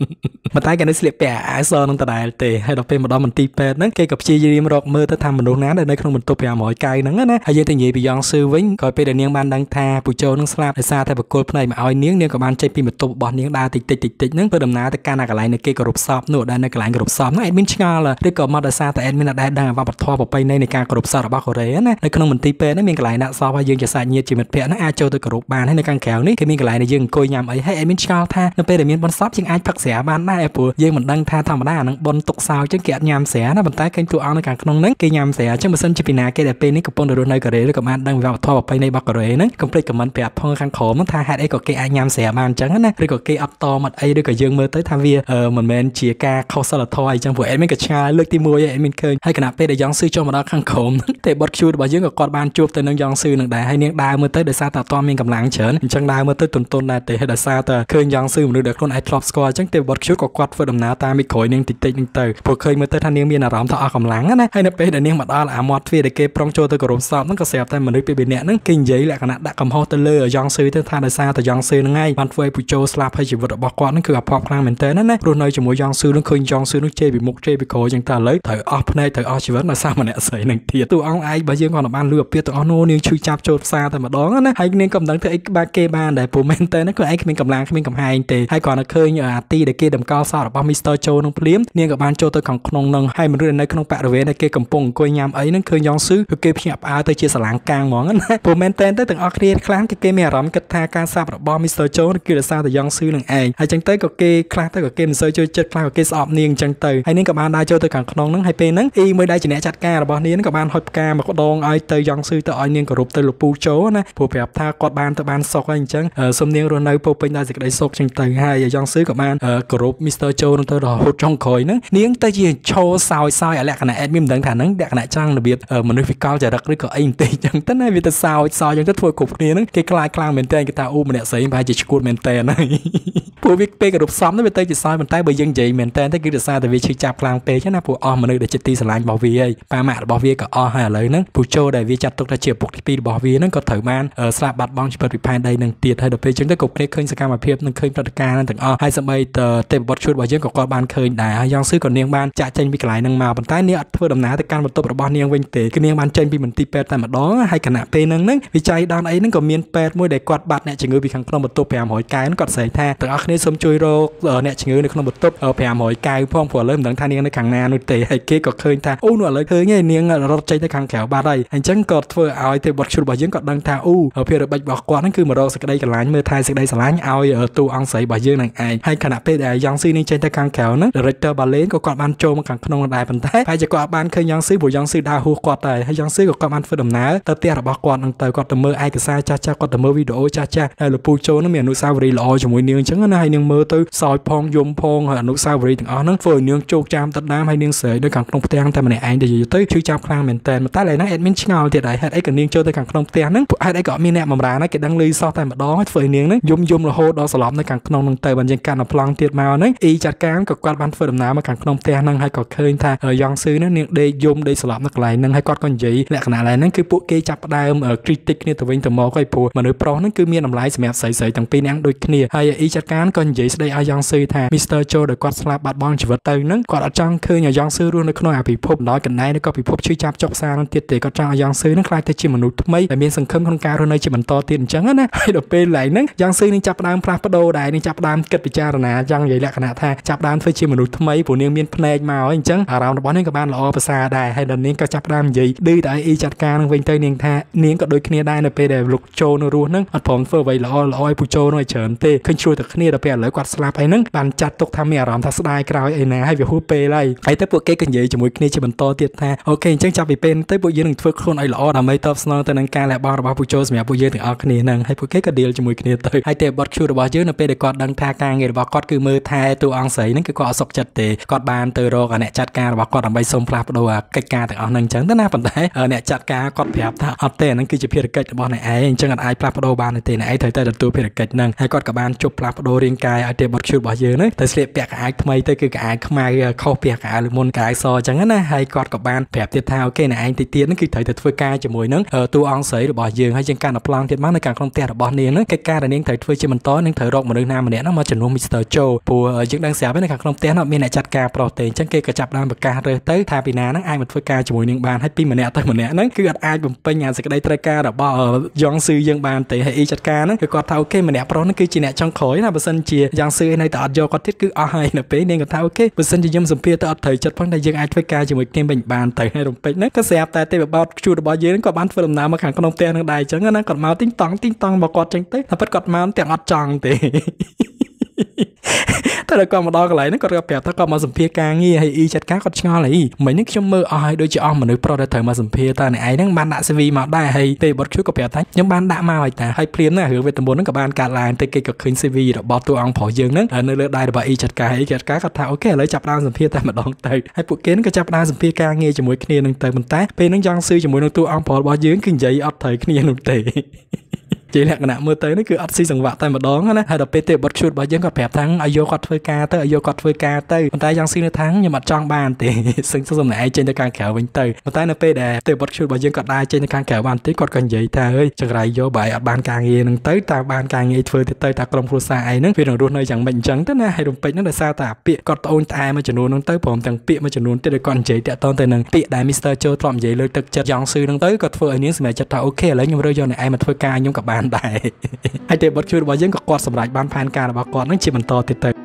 mà tay cái nó slip bẻ ai sờ nó ta đại tê hay đọc pê mà đón mình ti pet nó kê cặp chia gì mà đọc mơ tới tham mình đón ná đây nó không mình tụp ngàm hỏi cài nắng á nè hay giờ និយាយពីយ៉ងស៊ឺវិញក៏ពេលដែលនាងបានដឹងថាពូជោនឹងស្លាប់ដោយសារតែបកគលផ្នែកមកឲ្យនាងនាងក៏បានចេញពីបន្ទប់របស់នាងដើរតិចតិចតិចតិចហ្នឹងទៅដំណើរទៅកាន់អាកន្លែងនៃគេគោរពសពនោះដែលនៅកន្លែងគោរពសពហ្នឹងអេដមីនឆ្ងល់ឬក៏មកដោយសារតែអេដមីនដែលដឹងវប្បធម៌ប្រពៃណីនៃការគោរពសពរបស់កូរ៉េណានៅក្នុងមន្ទីរពេទ្យហ្នឹងមានកន្លែងដាក់សពហើយយើងជាសាច់ញាតិជាមិត្តភក្តិហ្នឹងអាចចូលទៅគោរពបានហើយនៅខាងក្រៅនេះគេមានកន្លែងដែលយើងអង្គុយញ៉ាំអីហើយអេដមីនឆ្ងល់ថានៅពេលដែលមានបុណ្យសពយើងអាចផឹកស្រាបានដែរព្រោះយើងមិនដឹងថាធម្មតាអានឹងបុណ្យទុកសោចឹងគេអត់ញ៉ាំស្រាណាប៉ុន្តែឃើញតួអង្គនៅខាងក្នុងហ្នឹងគេញ៉ាំស្រាចឹងបើសិនជាពីណាគេដែលពេលនេះកំពុងរស់នៅកូរ៉េឬក៏បានដឹងវប្បធម៌ប្រពៃណីរបស់កូរ៉េហ្នឹងកុំភ្លេចខមមិនប្រាប់ផងខាងក្រោមថាហេតុអីក៏គេអាចញ៉ាំស្រាបានចឹងណាឬក៏គេអត់តមកអីឬក៏យើងមើលទៅថាវាមិនមែនជាការខុសសិលធម៌អីចឹងព្រោះអេដមីនក៏ឆ្ងល់លើកទីមួយអេដមីនឃើញហើយគណៈពេលដែលយ៉ងស៊ឺចូលមកដល់ខាងក្រោមហ្នឹងទេបុតខ្ជូលរបស់យើងក៏គាត់បានជួបទៅនឹងយ៉ងស៊ឺនឹងដែរហើយនាងដើរមើលទៅដោយសារតែអត់មានកម្លាំងច្រើនអញ្ចឹងដើរមើលទៅទន់ទន់ដែរទេដោយសារតែឃើញយ៉ងស៊ឺមនុស្សដែលខ្លួនឯងធ្លាប់ស្គាល់អញ្ចឹងទេបុតខ្ជូលក៏គាត់ធ្វើដំណើរតាមមីក្រូនាងតិចតិចនឹងទៅព្រោះឃើញមើលទៅថានាងមានអារម្មណ៍ថាអស់កម្លាំងណាហើយនៅពេលដែលនាងមកដល់អាមាត់ទ្វារដែលគេប្រុងចូលទៅគោរពសពហ្នឹងក៏ស្រាប់តែមនុស្សពីរនាក់ហ្នឹងគេនិយាយលក្ខណៈដាក់កំហុសទៅលើយ៉ងស៊ឺទៅថាដោយសារតែយ៉ងស៊ឺហ្នឹងឯងបានធ្វើឲ្យពូជោស្លាប់ហើយជីវិតរបស់គាត់ហ្នឹងគឺអភ័ព្វខ្លាំងមែនទែនណាណាព្រោះនៅជាមួយយ៉ងស៊ឺហ្នឹងឃើញយ៉ងស៊ឺហ្នឹងជេរពីមុខជេរពីក្រោយចឹងតែឥឡូវត្រូវអស់ភ្នែកត្រូវអស់ជីវិតនៅសារម្នាក់ស្រីហ្នឹងទៀតតួអង្គឯងរបស់យើងគាត់បានលឺអាពាធទៅអស់នោះនាងឈឺចាប់ចូលផ្សារតែម្ដងណាហើយនាងក៏មិនដឹងធ្វើអីបាក់គេបានដែរព្រោះមែនទែនហ្នឹងគាត់ឯងគ្មានកម្លាំងគ្មានកំហែងទេហើយគាត់នៅឃើញអាទីដែលគេតម្កល់សពរបស់មីស្ទ័រជូនឹងភ្លាមនាងក៏បានចូលទៅខាងក្នុងហ្នឹងហើយមនុស្សនៅក្នុងបរិវេណដែលគេកំពុងអង្គុយញ៉ាំអីហ្នឹងឃើញយ៉ងស៊ឺគឺគេភ្ញាក់ផ្អើលទៅជាសាឡាងកាងហ្មងណាព្រោះមែនទែនទៅទាំងអស់គ្នាខ្លាំងគឺគេមានអារម្មណ៍គិតថាការសាប់របស់មីស្ទ័រជូនគឺដោយសារតែយ៉ងស៊ឺនឹងឯងហើយចឹងទៅក៏គេខ្លះទៅក៏គេមិនសូវចូលចិត្តខ្លះក៏គេស្អប់នាងចឹងទៅហើយនាងក៏បានដើរចូលទៅខាងក្នុងហ្នឹងហើយពេលហ្នឹងអ៊ីមួយដែលជាអ្នកចាត់ការរបស់នាងក៏បានហុចផ្កាមកដងឲ្យទៅយ៉ងស៊ឺទៅឲ្យនាងគោរពទៅលោកពូជោណាព្រោះប្រាប់ថាគាត់បានទៅបានសុខហើយអញ្ចឹងសុំនាងរស់នៅពោពេញដោយសេចក្តីសុខចឹងទៅហើយយ៉ងស៊ឺក៏បានគោរពមីស្ទ័រជូនទៅរហូតចុងក្រោយហ្នឹងនាងទៅជាឈោសោយសោយលក្ខណៈអេដមីនមិនដឹងថាហ្នឹងលក្ខណៈចង់របៀបមនុស្សវិកលចរិតឬក៏អីបន្តិចចឹងទៅណាវាទៅសោយសោយចឹងទៅធ្វើគ្រប់គ្នាហ្នឹងគេខ្លាចខ្លាំងមែនទែនគេថាអូម្នាក់ស្រីប្រហែលជាឈួតមែនទែនហើយពួកវាពេកគ្រប់សំទៅទៅជាសោយប៉ុន្តែបើយើងនិយាយមែនទែនទៅគឺដោយសារតែវាឈឺចាប់ខ្លាំងពេកណាពួកអស់មនុស្សដែលជាទីស្រឡាញ់របស់វាហើយប៉ាម៉ាក់របស់វាក៏អស់ហើយឥឡូវហ្នឹងពូជោដែលវាចាត់ទុកថាជាឪពុកទីពីររបស់វាហ្នឹងក៏ត្រូវបានស្លាប់បាត់បង់ជីវិតពីផែនដីនឹងទៀតហើយដល់ពេលចឹងទៅគ្រប់គ្នាឃើញសកម្មភាពនិងឃើញព្រឹត្តិការណ៍ហ្នឹងទាំងអស់ហើយសម្បីតែទេពបុត្រឈួតរបស់យើងក៏គាត់បានឃើញដែរហើយយ៉ងស៊ឺក៏នាងបានចាក់ចេញពីកន្លែងហ្នឹងមកប៉ុន្តែនាងអត់ធ្វើដំណើរទៅកាន់បន្ទប់របស់នាងវិញទេគឺនាងបានចេញពីមន្ទីរពេទ្យតែម្ដងហើយគណៈពេលហ្នឹងហ្នឹងវិច័យដានអីហ្នឹងក៏មានពេទ្យមួយដែលគាត់បាត់អ្នកជំងឺពីខាងក្នុងបន្ទប់500កែគាត់ស្រែកថាទាំងអស់គ្នាសូមជួយរកអ្នកជំងឺនៅក្នុងបន្ទប់500កែផងព្រោះឥឡូវមិនដឹងថានាងនៅខាងណានោះទេហើយគេក៏ឃើញថាអូនោះឥឡូវឃើញហើយនាងរត់ចេញទៅខាងក្រៅបាត់ហើយអញ្ចឹងក៏ធ្វើឲ្យទេវបុត្រឈ្មោះរបស់យើងក៏ដឹងថាអូភារកិច្ចរបស់គាត់ហ្នឹងគឺមករកសេចក្តីស្រឡាញ់មើលថែសេចក្តីស្រឡាញ់ឲ្យតួអង្គស្រីរបស់យើងនឹងឯងហើយខណៈពេលដែលយ៉ងស៊ឺនឹងចេញទៅខាងក្រៅហ្នឹង Director Balin ក៏គាត់បានចូលមកខាងក្នុងដែរប៉ុន្តែហើយជាគាត់បានឃើញយ៉ងស៊ឺព្រោះយ៉ងស៊ឺដើរហួសគាត់ដែរហើយយ៉ងស៊ឺក៏គាត់បានធ្វើដំណើរទៅផ្ទះរបស់គាត់ហ្នឹងទៅគាត់ទៅមើលឯកសារចាស់ចាស់គាត់ទៅមើលវីដេអូចាស់ចាស់ហើយលោកពូជោនឹងមានអនុស្សាវរីយ៍ល្អជាមួយនាងអញ្ចឹងណាហើយនាងមើលទៅសោយផងយំផងហើយអនុស្សាវរីយ៍ទាំងអស់ហ្នឹងធ្វើឲ្យនាងជោគចាមដិតដាមហើយនាងស្រែកនៅខាងក្នុងផ្ទះតែម្នាក់ឯងទៅយូរទៅឈឺចាប់ខ្លាំងមែនតើតែឡើយហ្នឹងអេដមីនឆ្ងល់ទៀតហើយហេតុអីក៏នាងចូលទៅខាងក្នុងផ្ទះហ្នឹងពួកហេតុអីក៏មានអ្នកបម្រើណាគេដឹងលឺសោះតែម្ដងធ្វើឲ្យនាងហ្នឹងយំយំរហូតដល់សន្លប់នៅខាងក្នុងហ្នឹងទៅបានយើងកាន់ដល់ប្លង់ទៀតមកហ្នឹងអ៊ីចាត់ការក៏គាត់បានធ្វើដំណើរមកខាងក្នុងផ្ទះហ្នឹងហើយក៏ឃើញថាយ៉ងស៊ឺហ្នឹងនាងដេកយំដេកសន្លប់នៅកន្លែងហ្នឹងហើយគាត់ក៏និយាយលក្ខណៈឡើយហ្នឹងគឺពួកគេចាប់ផ្ដើម critic គ្នាទៅវិញទៅមកហើយព្រោះមនុស្សប្រុសហ្នឹងគឺមានតម្លៃសម្រាប់ស្រីស្រីទាំងពីរនាក់ដូចគ្នាហើយអ៊ីចាត់ការក៏និយាយស្ដីឲ្យយ៉ងស៊ឺថា Mister Cho ដែលគាត់ស្លាប់បាត់បង់ជីវិតទៅហ្នឹងគាត់អត់ចង់ឃើញឲ្យយ៉ងស៊ឺរស់នៅក្នុងអាពិភពដោយកណ្ដាលឬក៏ពិភពឈឺចាប់ចុកផ្សារហ្នឹងទៀតទេគាត់ចង់ឲ្យយ៉ងស៊ឺហ្នឹងក្លាយទៅជាមនុស្សថ្មីដែលមានសង្ឃឹមក្នុងការរស់នៅជាបន្តទៀតអញ្ចឹងណាហើយដល់ពេលឡៃហ្នឹងយ៉ងស៊ឺនឹងចាប់ផ្ដើមផ្លាស់ប្ដូរដែរនឹងចាប់ផ្ដើមគិតពិចារណាចង់និយាយលក្ខណៈថាចាប់ផ្ដើមធ្វើជាមនុស្សថ្មីព្រោះនាងមានភ្នែកមកហើយអញ្ចឹងអារម្មណ៍របស់នាងក៏បានល្អប្រសើរដែរហើយដល់នាងក៏ចាប់ផ្ដើមនិយាយឌឺតែអ៊ីចាត់ការនឹងវិញទៅនាងថានាងក៏ដូចគ្នាដែរនៅពេលដែលលោកជោនៅរស់ហ្នឹងអត់ព្រមធ្វើអ្វីល្អល្អឲ្យពូជោនោះឲ្យច្រើនទេឃើញជួយតែគ្នាដល់ពេលឥឡូវគាត់ស្លាប់ហើយហ្នឹងបានចាត់ទុកថាមានអារម្មណ៍ថាស្ដាយក្រោយឯណាហើយវាហួសពេលហើយហើយតែពួកគេក៏និយាយជាមួយគ្នាជាបន្តទៀតថាអូខេអញ្ចឹងចាប់ពីពេលទៅពួកយើងនឹងធ្វើខ្លួនឲ្យល្អដើម្បីតបស្នងទៅនឹងការលះបង់របស់ពូជោសម្រាប់ពួកយើងទាំងអស់គ្នាហ្នឹងហើយពួកគេក៏ deal ជាមួយគ្នាទៅហើយតែបទឈូរបស់យើងនៅពេលដែលគាត់ដឹងថាការងាររបស់គាត់គឺមើលថែតួអង្គស្រីហ្នឹងគឺគាត់អត់សុខចិត្តទេគាត់បានទៅរកអ្នកចាត់ការរបស់គាត់ដើម្បីសុំផ្លាស់ប្ដូរកិច្ចការទាំងអស់ហ្នឹងអញ្ចឹងទៅណាប៉ុន្តែអ្នកចាត់ការគាត់ប្រាប់ថាអត់ទេហ្នឹងគឺជាភារកិច្ចរបស់អ្នកឯងអញ្ចឹងអត់អាចផ្លាស់ប្ដូរបានទេអ្នកឯងត្រូវតែទទួលភារកិច្ចហ្នឹងហើយគាត់ក៏បានជប់ផ្លាស់ប្ដូរ riêng cài ở trên bậc chuột bỏ dơ nữa, tới xếp bẹt ai thay tới cứ cái ai không bẹt ai luôn môn cái so chẳng á, hay quạt cọp bàn đẹp tiếp theo cái này anh thì tiến nó cứ thấy thật phơi cài cho mùi nướng, tu ăn sấy rồi bỏ dơ hay trên cài nạp lăng thì má nó càng không tẹt bỏ nén nữa, cái cài là nén thấy phơi trên mình tối nén thấy rộng mà đường nam mà nén nó mà chuẩn luôn mister Joe, bùa ở những đang xé với nó càng không tẹt nó miền lại chặt cài bỏ tiền chẳng kia cả chập đan bạc cài rồi tới thay pin ná nó ai mà phơi cài cho mùi nướng bàn hay pin mà nén tới mà nén nó cứ đặt ai bùng pin nhà sẽ cái đây trai cài đã bỏ giang sư giang bàn tệ hay chặt cài nó cứ quạt thao cái mà nén pro nó cứ chỉ nén trong khối là bờ sân chia giang sư này tạo do có thiết cứ ở hai nửa bên nên còn thao ok bờ sân chỉ nhôm sầm pia tạo thời chặt phong đại dương ai phơi cài cho mùi nén bệnh bàn tệ hay đồng pin nó cứ xé tai tệ bao chuột bỏ dơ nó còn bán phơi làm mà càng không tẹt nó đài chẳng nó còn máu tinh tòng tinh tòng mà quạt chẳng tết là bắt quạt máu tẹt ngọt tròn thì ta đã qua một đo cái này nó còn gặp đẹp ta còn mà sầm phe ca nghe hay y chặt cá còn ngon này mấy những trong mơ ai đôi chị om mà nữ pro đã thời mà sầm phe ta này ấy đang ban đã cv mà đây hay tê bật chút có đẹp thách nhóm ban đã mà vậy ta hay plien là hướng về tầm bốn nó cả ban cả làng tê cây cực khinh cv đó bỏ tu ông phỏ dương nữa nơi lừa đây là y chặt cá hay chặt cá cắt thảo ok lấy chập đan sầm phe ta mà đón tay hay phụ kiến cái chập đan sầm phe ca nghe cho mỗi kia nâng tay mình tát bên nó giang sư cho mỗi nó tu ông phỏ bỏ dương kinh dậy ở thời kia nông tề chỉ là cái nào mưa tới nó cứ ắt xì rằng vạ tay mà đón á, hay là pê tê bật chuột bao giờ còn đẹp thắng, ai vô còn phơi ca tới, ai vô còn phơi ca tới, mình tay giang xì nó thắng nhưng mà trong bàn thì xứng xứng này trên tay càng kéo mình tới, mình tay nó pê đè, pê bật chuột bao giờ còn đai trên tay càng kéo bàn tí còn còn vậy ta ơi, chẳng lại vô bài ở bàn càng nghe nâng tới ta bàn càng nghe phơi thì tới ta cầm phù sa ấy nâng, vì rằng luôn nơi chẳng bệnh trắng tới nè, hay đồng bệnh nó là sao ta pịa còn ôn tai mà chuẩn luôn nâng tới phòng thằng pịa mà chuẩn luôn tới được còn vậy tẹt ton tới nâng pịa đại mister Joe trộm vậy lời thực chất giang xì nâng tới còn phơi những gì mà chặt ta ok lấy nhưng mà đôi do này ai mà phơi ca nhưng cả bàn hay để bật chuột bỏ dưng có quạt sầm lại ban phan ca là bà quạt nó chỉ mình to tít tít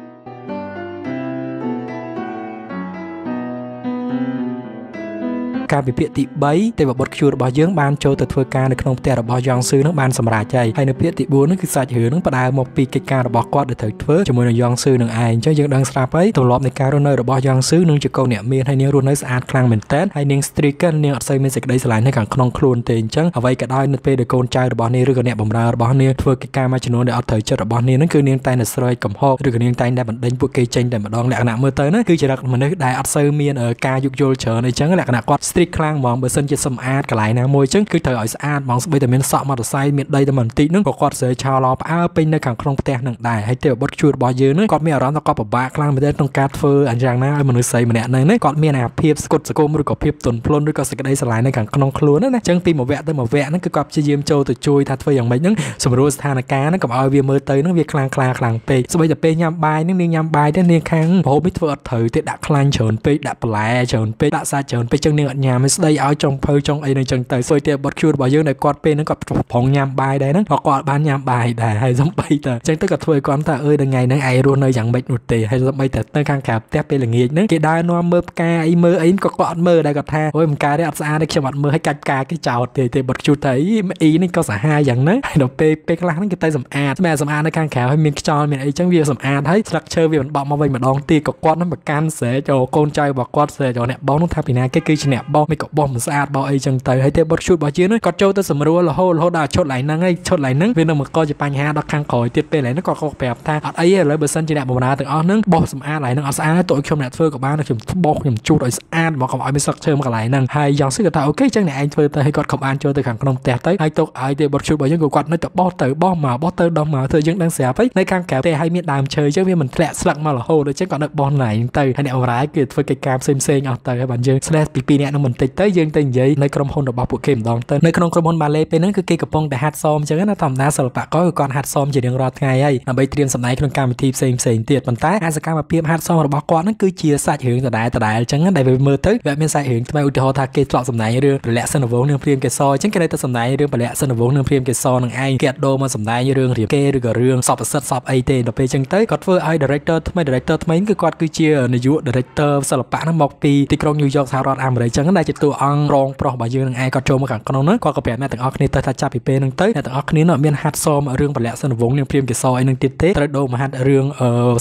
ca bị tiệt bấy, tây bảo bật chuột bảo dướng ban châu từ phơi ca được không tè là bảo giang sư nó ban sầm rải chạy, hay nó tiệt tị bốn nó cứ sạch hứa nó bắt đầu một pi cây ca là bảo quạt được thời phơi, cho mỗi giang sư nó ai cho dướng đang sạp ấy, tổ lọp này ca rồi nơi là bảo giang sư nó chỉ câu niệm miên hay niệm rồi nơi sạch khang mình tết, hay niệm stricken niệm ở xây mình sạch đây sài này càng không khôn tiền chăng, ở vậy cả đôi nếp được con trai là bảo niệm rồi còn niệm bầm ra là bảo niệm phơi cây ca mà cho nó để ở thời cho là bảo niệm nó cứ niệm tay là sợi cầm ho, rồi còn niệm tay để mình đánh bộ cây tranh để mà đòn lẹ nặng mưa tới nó cứ chỉ đặt mình đại ở xây miên ở ca dục vô chờ này chăng lẹ nặng quạt khang mong bờ sân chỉ sầm ad cả lại nè môi trứng cứ thời ở ad mong bây giờ miền sọ mà ở say miền đây thì mình tí nước có quạt sưởi chào lò áo pin nơi càng không tè nặng đài hay tiểu bớt chuột bỏ dưa nữa còn miền đó nó có bả khang mình đây trong cà phê anh rằng na mình nuôi say mình nè này nữa còn miền nào phep scot scom rồi có phep tuần plon rồi có sợi dây sợi này càng không khôn nữa nè trứng tim một vẽ tới một vẽ nó cứ cọp chơi diêm châu từ chui thắt phơi dòng mấy những sầm rô than là cá nó cầm ao bia mơ tới nó việc khang khang khang pe bây giờ pe nhâm bài nó niên nhâm bài đến niên khang hố biết vợ thử thì đã khang chồn pe đã plei chồn pe đã sa chồn pe chân niên ở nhà mới đây ở trong phơi trong ấy này chẳng tới soi tiệp bật chuột bỏ dưa này quạt pin nó còn phòng nhám bài đấy nó hoặc quạt ban nhám bài để hay giống bay tờ chẳng tới cả thôi con ta ơi đằng ngày nắng ấy luôn nơi chẳng bệnh một tỷ hay giống bay tờ nơi càng cạp tép bên là nghiệt nữa cái đai nó mơ ca ấy mơ ấy có quạt mơ đây còn tha ôi một cái đấy ra đây cho mặt mơ hay cạch cà cái chào thì thì bật chuột thấy ý nên có giả hai dạng nữa hay đọc pe pe lá nó cái tay dầm a mẹ dầm a nó càng cào hay miếng cho miếng ấy chẳng việc dầm a thấy đặc chơi vì bọn mà mình mà đón tia có quạt nó mà can sẻ cho con trai và quạt sẻ cho nè bóng nó thay pin cái kia nè bóng mấy cậu bom sao bao ấy chẳng tới hay thế bớt chút bao chứ nó còn trâu tới sầm rùa là hô hô đà chốt lại năng ấy chốt lại nắng vì nó một coi chỉ pan ha đắc khang khỏi tiếp bên này nó còn không đẹp tha ở ấy lấy bờ sân chỉ đẹp một đá từ ó nắng bom sầm a lại nắng ở xa tội không đẹp phơi của ba nó chìm bom chìm chút rồi an mà còn ở bên sập chơi mà lại nắng hay dòng sức thảo ok chẳng này anh phơi tới hay còn không an chơi từ khang không đẹp tới hay tôi ấy thì bớt chút bao chứ người quạt nó tập bom tới bom mà bom tới đông mà thời gian đang xẹp ấy nơi khang kéo tê hay miệt đàm chơi chứ vì mình lẹ sặc mà là hô rồi chứ còn được bom này tới hay đẹp rái kìa phơi cây cam xem xem ở tới hay bạn chơi slash pì nè nó mình tịch tới dương tình vậy nơi cầm hônរបស់ពួកគេម្ដងទៅនៅក្នុងក្រុមហ៊ុនបាឡេពេលហ្នឹងគឺគេកំពុងតែហាត់សមអញ្ចឹងណាធម្មតាសិល្បករគឺគាត់ហាត់សមជារៀងរាល់ថ្ងៃហើយដើម្បីត្រៀមសម្ដែងក្នុងកម្មវិធីផ្សេងផ្សេងទៀតប៉ុន្តែអាសកម្មភាពហាត់សមរបស់គាត់ហ្នឹងគឺជាសាច់រឿងដដែលដដែលអញ្ចឹងដែលវាមើលទៅវាមានសាច់រឿងថ្មីឧទាហរណ៍ថាគេធ្លាប់សម្ដែងរឿងប្រល័ក្សណ៍សិនវងនឹងព្រាមកេសរអញ្ចឹងគេនៅតែសម្ដែងរឿងប្រល័ក្សណ៍សិនវងនឹងព្រាមកេសរនឹងឯងគេអត់ដូរមកសម្ដែងរឿងរៀបគេឬក៏រឿងសពប្រសិទ្ធសពអីទេដល់ពេលអញ្ចឹងទៅគាត់ធ្វើឲ្យ director ថ្មី director ថ្មីគឺគាត់គឺជានាយក director សិល្បៈហ្នឹងមកពីទីក្រុង New York សហរដ្ឋអាមេរិកអញ្ចឹងដែលជាតួអង្គរងប្រុសរបស់យើងនឹងឯងគាត់ចូលមកខាងក្នុងហ្នឹងគាត់ក៏ប្រាប់អ្នកទាំងអស់គ្នាទៅថាចាប់ពីពេលហ្នឹងទៅអ្នកទាំងអស់គ្នានោះមានហាត់សមរឿងប្រល័ក្សណ៍សិនវងនឹងព្រាមកេសរអីនឹងទៀតទេត្រូវដូរមកហាត់រឿង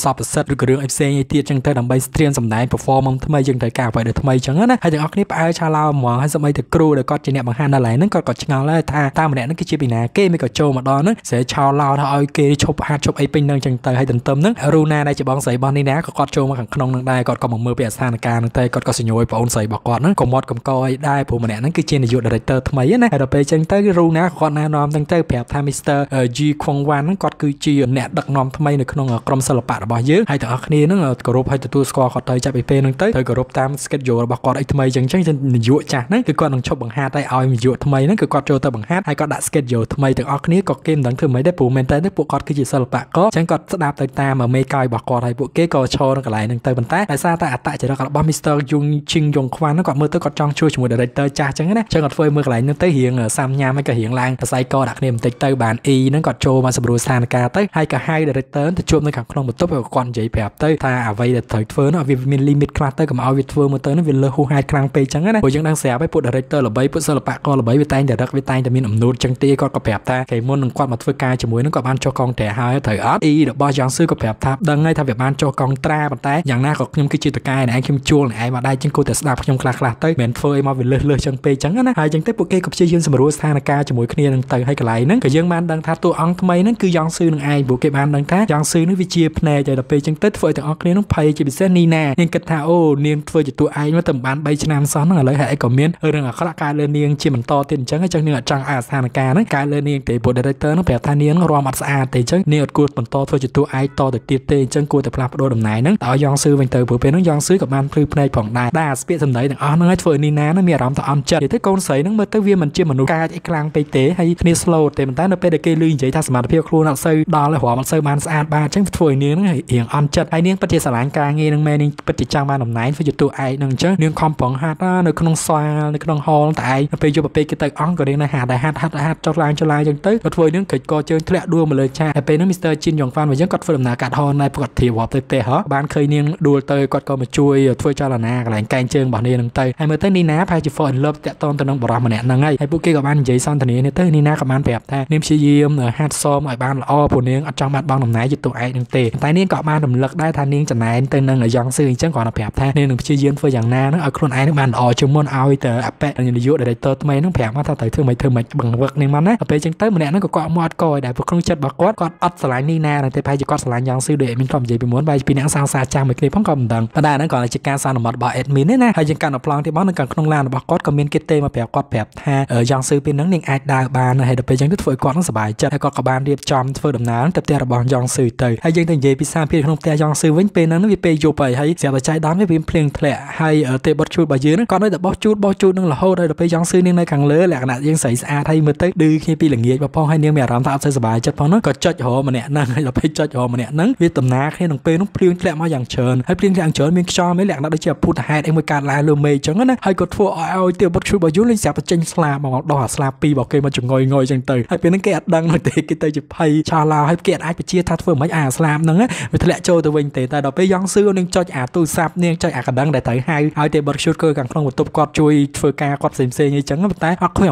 សពប្រសិទ្ធឬក៏រឿងអីផ្សេងអីទៀតចឹងទៅដើម្បីស្ទ្រានសម្ដែង performance ថ្មីយើងត្រូវការអ្វីដែលថ្មីចឹងណាហើយទាំងអស់គ្នាផ្អើលឆាឡោហ្មងហើយសម្បីតែគ្រូដែលគាត់ជាអ្នកបង្ហាញដល់ឡែហ្នឹងគាត់ក៏ឆ្ងល់ដែរថាតើម្នាក់ហ្នឹងគឺជាពីណាគេមិនក៏ចូលមកដល់ហ្នឹងស្រីឆាឡោថាឲ្យគេឈប់ហាត់ឈប់អីពេញហ្នឹងចឹងទៅហើយទន្ទឹមហ្នឹងរូណាដែលជាបងស្រីរបស់នេះណាក៏គាត់ចូលមកខាងក្នុងហ្នឹងដែរគាត់ក៏មកមើលពីស្ថានភាពហ្នឹងតែគាត់ក៏សញ្ញោយបងអូនស្រីរបស់គាត់ហ្នឹងក៏ mọt cầm coi đai phụ mình nãy cứ trên là director mấy này đợt về chân tới ru ná còn na nom chân tới đẹp tham mister G Quang Wan nó còn cứ chi nè đặc nom tham mấy này không ngờ cầm sập bả bỏ dưới hay từ ở kia nó cờ rộp hay từ tour score còn tới chạy về phe nó tới tới cờ rộp tam schedule bà còn ấy tham mấy chân chân chân dụ chả đấy cứ còn đang chụp bằng hát đây ao mình dụ tham mấy nó cứ còn chơi tới bằng hát hay còn đặt schedule tham mấy từ ở kia còn game đẳng thương mấy đấy phụ mình tới đấy phụ còn cứ chỉ sập bả có chân còn đáp tới ta mà mê coi bà còn hay phụ kế coi show nó lại nâng tới bàn tay tại sao tại tại chỉ đó còn bom mister Jung Ching Jung Quang nó còn mưa tới còn trong chui một director cha chẳng đấy chân còn phơi mưa lại nó tới hiện sam nham hay cả hiện lang sai co đặc niệm tới tới bàn y nó còn trôi mà san ca tới hay cả hai director thì chôm nó cả không một tốp rồi còn dậy đẹp tới ta à vậy là thời phơi nó vì mình limit class tới cầm ao việt phơi mà tới nó vì lơ hù hai clang pe chẳng đấy hồi chẳng đang xé với bộ director là bấy bộ sơ là bạc co là bấy với tay để đặc với tay để mình ẩm nút chân tia con có đẹp ta cái môn đừng quan mặt phơi ca chỉ muốn nó còn ban cho con trẻ hai thời ớt y được bao giang sư có đẹp tháp đằng ngay tháp việc ban cho con tra bàn tay dạng na có nhung cái chi từ cai này anh kim chuông này ai mà đây chân cô từ đạp trong cà cà tới miền phơi mà về lơ lơ chân pe trắng á hai chân tới bộ cây cọc xây dựng sầm rùa sang ca cho mỗi kia đằng từ hay cái lại nó cái dân ban đang tháp tôi ăn mấy nó cứ giang sư đằng ai bộ cây ban đang tháp giang sư nó vi chia này trời đập pe chân tết phơi từ ăn kia nó pay chỉ bị xét nina nhưng cái thao ô niên phơi chỉ tôi ai nó tầm bán bay chân nam sán nó là lợi hại còn miền ở đằng ở khắc ca lên niên chia mình to tiền trắng cái chân như trăng à sang ca nó ca lên niên để bộ director nó bẹp thanh niên nó ro mặt xa để trắng niên cột mình to phơi chỉ tôi ai to được tiệt tê chân cô từ làm đôi đầm này nó tạo giang sư mình từ bộ cây nó giang sư của ban phơi này phẳng đài đa biết thầm đấy đằng nó nói phơi nina nó mẹ rắm thọ âm chật để thấy con sấy nó mới tới viên mình chia mình nuôi ca cái clang cây tế hay ni slow thì mình tái nó pe để cây lươn vậy ta smart peo khuôn nặng sơi đo lại hỏa mặt sơi ban sàn ba tránh phơi nén nó hiền âm chật hay nén bật chế sản lãng ca nghe năng mê nén bật chế trang ban đầm này phải chụp tụ ai nâng chứ nén com phẳng hạt nó nó không xoa nó không ho tại nó pe cho pe cái tay on còn đen này hạt đại hạt hạt hạt cho lang cho lang chân tới bật phơi nén kịch co chơi thẹn đua mà lời cha pe nó mister Chin Yong Fan và những cọt phơi đầm nà cạt hòn này cọt thì hỏa tới té hả ban khơi nén đua tới cọt co mà chui phơi cho là na cái canh chương bảo nên tay hay mới tới nina phải chụp phơi lớp tẹt tôn tận ông bảo mà nè năng ngay hay bố kia gặp anh dậy son thằng này tới nina gặp anh đẹp tha niêm sĩ diêm ở hát xóm ở ban là o phụ niên ở trong mặt băng đồng nái chụp tụ ai đừng tề tay niên cọ ban đồng lực đai thằng niên chẳng này tên năng ở giang sư chẳng còn là đẹp tha nên niêm sĩ diêm phơi giang na nó ở khuôn ai nó bàn o chung môn ao tờ áp bẹt như dụ để để tơ mấy nó đẹp mà tha thấy thương mấy thương mấy bằng vật niêm mắn đấy ở bên chân tới mà nè nó cọ mót coi đại phục không chết bạc quát con ắt sải nina này tay phải chụp con sải giang sư để mình cầm gì mình muốn bay pin nắng sang xa cha mình kia phong cầm đằng ta đây nó còn là chỉ can sang một bọ admin đấy nè hay những cái nó plong thì bác nó cần không làm bác cót comment cái tên mà bẹp cót bẹp ha ở giang sư bên nắng nên ai đa bàn hay được bên giang đức phơi cót nó sờ bài chân hay cót cả bàn điệp chom phơi đầm ná tập tè là bọn giang sư từ hay những thằng dễ bị sang pin không tè giang sư vẫn bên nắng nó bị pe vô bài hay dẹp vào trái đám với bên pleng lẹ hay ở tè bót chuột bài dưới nó cót nó được bót chuột bót chuột nó là hô đây được bên giang sư nên đây càng lứa lẹ nạt giang sấy xa thay mưa tới đưa khi pin là nghiệt và phong hay nương mẹ làm tạm sờ bài chân phong nó cọt chót hồ mà nè nắng hay là bên chót hồ mà nè nắng vì tầm ná khi thằng ហើយគាត់ធ្វើឲ្យឲ្យទេបត់ឈួតរបស់យើងនឹងចាប់ប្រចេញស្លាមកដល់អាស្លាពីរបស់គេមកចងយងយចឹងទៅហើយពេលហ្នឹងគេអត់ដឹងទេគេទៅជាភ័យឆាឡាហើយគេអត់អាចបជាថាធ្វើមិនអាចអាស្លាមហ្នឹងវាធ្លាក់ចូលទៅវិញទេតែដល់ពេលយ៉ាងស៊ឺនឹងចុចអាទូសាប់នាងចុចអាកណ្ដឹងដែលត្រូវហើយហើយទេបត់ឈួតក៏នៅតែបោះទៀតអត់ប៉ុន្តែពេលហ្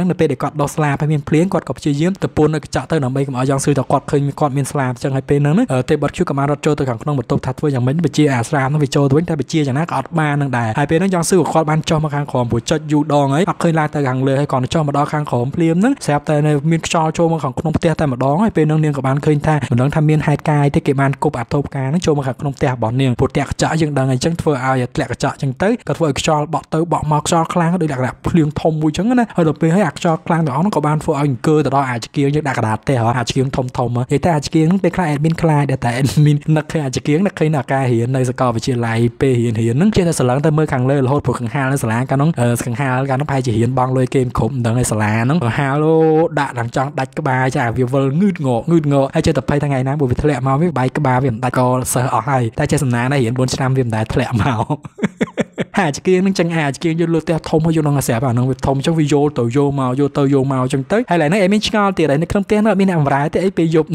នឹងនៅពេលដែលគាត់ដោះស្លាហើយមានភ្លៀងគាត់ក៏ព្យាយាមទៅពូននៅកញ្ចក់ទៅដើម្បីកុំឲ្យយ៉ាងស៊ឺទៅគាត់ឃើញ គាត់ មាន ស្លាម ចឹង ហើយ ពេល ហ្នឹង ទៅ បិទ ឈួត ក៏ បាន រត់ ចូល ទៅ ខាង ក្នុង បន្ទប់ ថា ធ្វើ យ៉ាង ម៉េច បញ្ជា អា ស្លាម ហ្នឹង វា ចូល ទៅ វិញ តែ បញ្ជា យ៉ាង ណា ក៏ អត់ បាន នឹង ដែរ ហើយ ពេល ហ្នឹង យ៉ាង ស៊ឺ ក៏ គាត់ បាន ចុះ មក ខាង ក្រោម ព្រោះ ចុច យូរ ដង ហើយ អត់ ឃើញ ឡើង ទៅ ខាង លើ ហើយ ក៏ ចុះ មក ដល់ ខាង ក្រោម ភ្លាម ហ្នឹង ស្រាប់ តែ មាន ខ្យល់ ចូល មក ខាង ក្នុង ផ្ទះ តែ ម្ដង ហើយ ពេល ហ្នឹង នាង ក៏ បាន ឃើញ ថា មិន ដឹង ថា មាន ហេតុការណ៍ ទេ គេ បាន គប់ អា តូប ការ ហ្នឹង ចូល មក ខាង ក្នុង ផ្ទះ របស់ នាង ព្រោះ ផ្ទះ កញ្ចក់ យើង ដឹង ហើយ ចឹង ធ្វើ ឲ្យ ធ្លាក់ កញ្ចក់ ចឹង ទៅ ក៏ ធ្វើ ឲ្យ ខ្យល់ បក់ ទៅ បក់ មក ខ្យល់ ខ្លាំង ដោយ លក្ខណៈ ភ្លៀង ធំ មួយ ចឹង ណា ហើយ ដល់ ពេល ហើយ អា ខ្យល់ ខ្លាំង ទាំង អស់ ហ្នឹង ក៏ បាន ធ្វើ ឲ្យ អង្គើ ទៅ ដល់ អា ជា គៀង យើង ដាក់ កណ្ដាល ផ្ទះ ហ៎ អា ជា គៀង ធំ ធំ ហ៎ តែ អា ជា គៀង ហ្នឹង ពេល ខ្លះ admin ខ្លាច តែ admin នឹក ឃើញ អា ជា គៀង នឹក ឃើញ ដល់ ការ រៀន នៅ សាកល វិទ្យាល័យ ពេល រៀន រៀន ហ្នឹង ចេះ តែ ស្រឡឹង ទៅ មើល ខាង លើ រហូត ព្រោះ ខាង ហាល នៅ សាលា កាល ហ្នឹង ខាង ហាល កាល ហ្នឹង ប្រហែល ជា រៀន បង លុយ គេ មិន គ្រប់ មិន ដឹង ឯ សាលា ហ្នឹង ហាល អូ ដាក់ ដល់ ចង់ ដាច់ ក្បាល ចា វា វល់ ងឺត ងក់ ងឺត ងក់ ហើយ ចេះ តែ ភ័យ ថ្ងៃ ណា មួយ វា ធ្លាក់ មក វា បាយ ក្បាល វា មិន ដាច់ ក៏ សិស្ស អស់ ហើយ តែ ចេះ សំណាង ដែរ រៀន bốn ឆ្នាំ វា មិន ដែរ ធ្លាក់ មក hà chỉ kia nó chẳng hà chỉ kia vô lướt theo thông hay vô năng sẹp vào năng việc thông trong video tự vô màu vô tự vô màu chẳng tới hay là nó em biết ngon thì lại nó không tiếc nó bị nặng vải thì ấy bị dục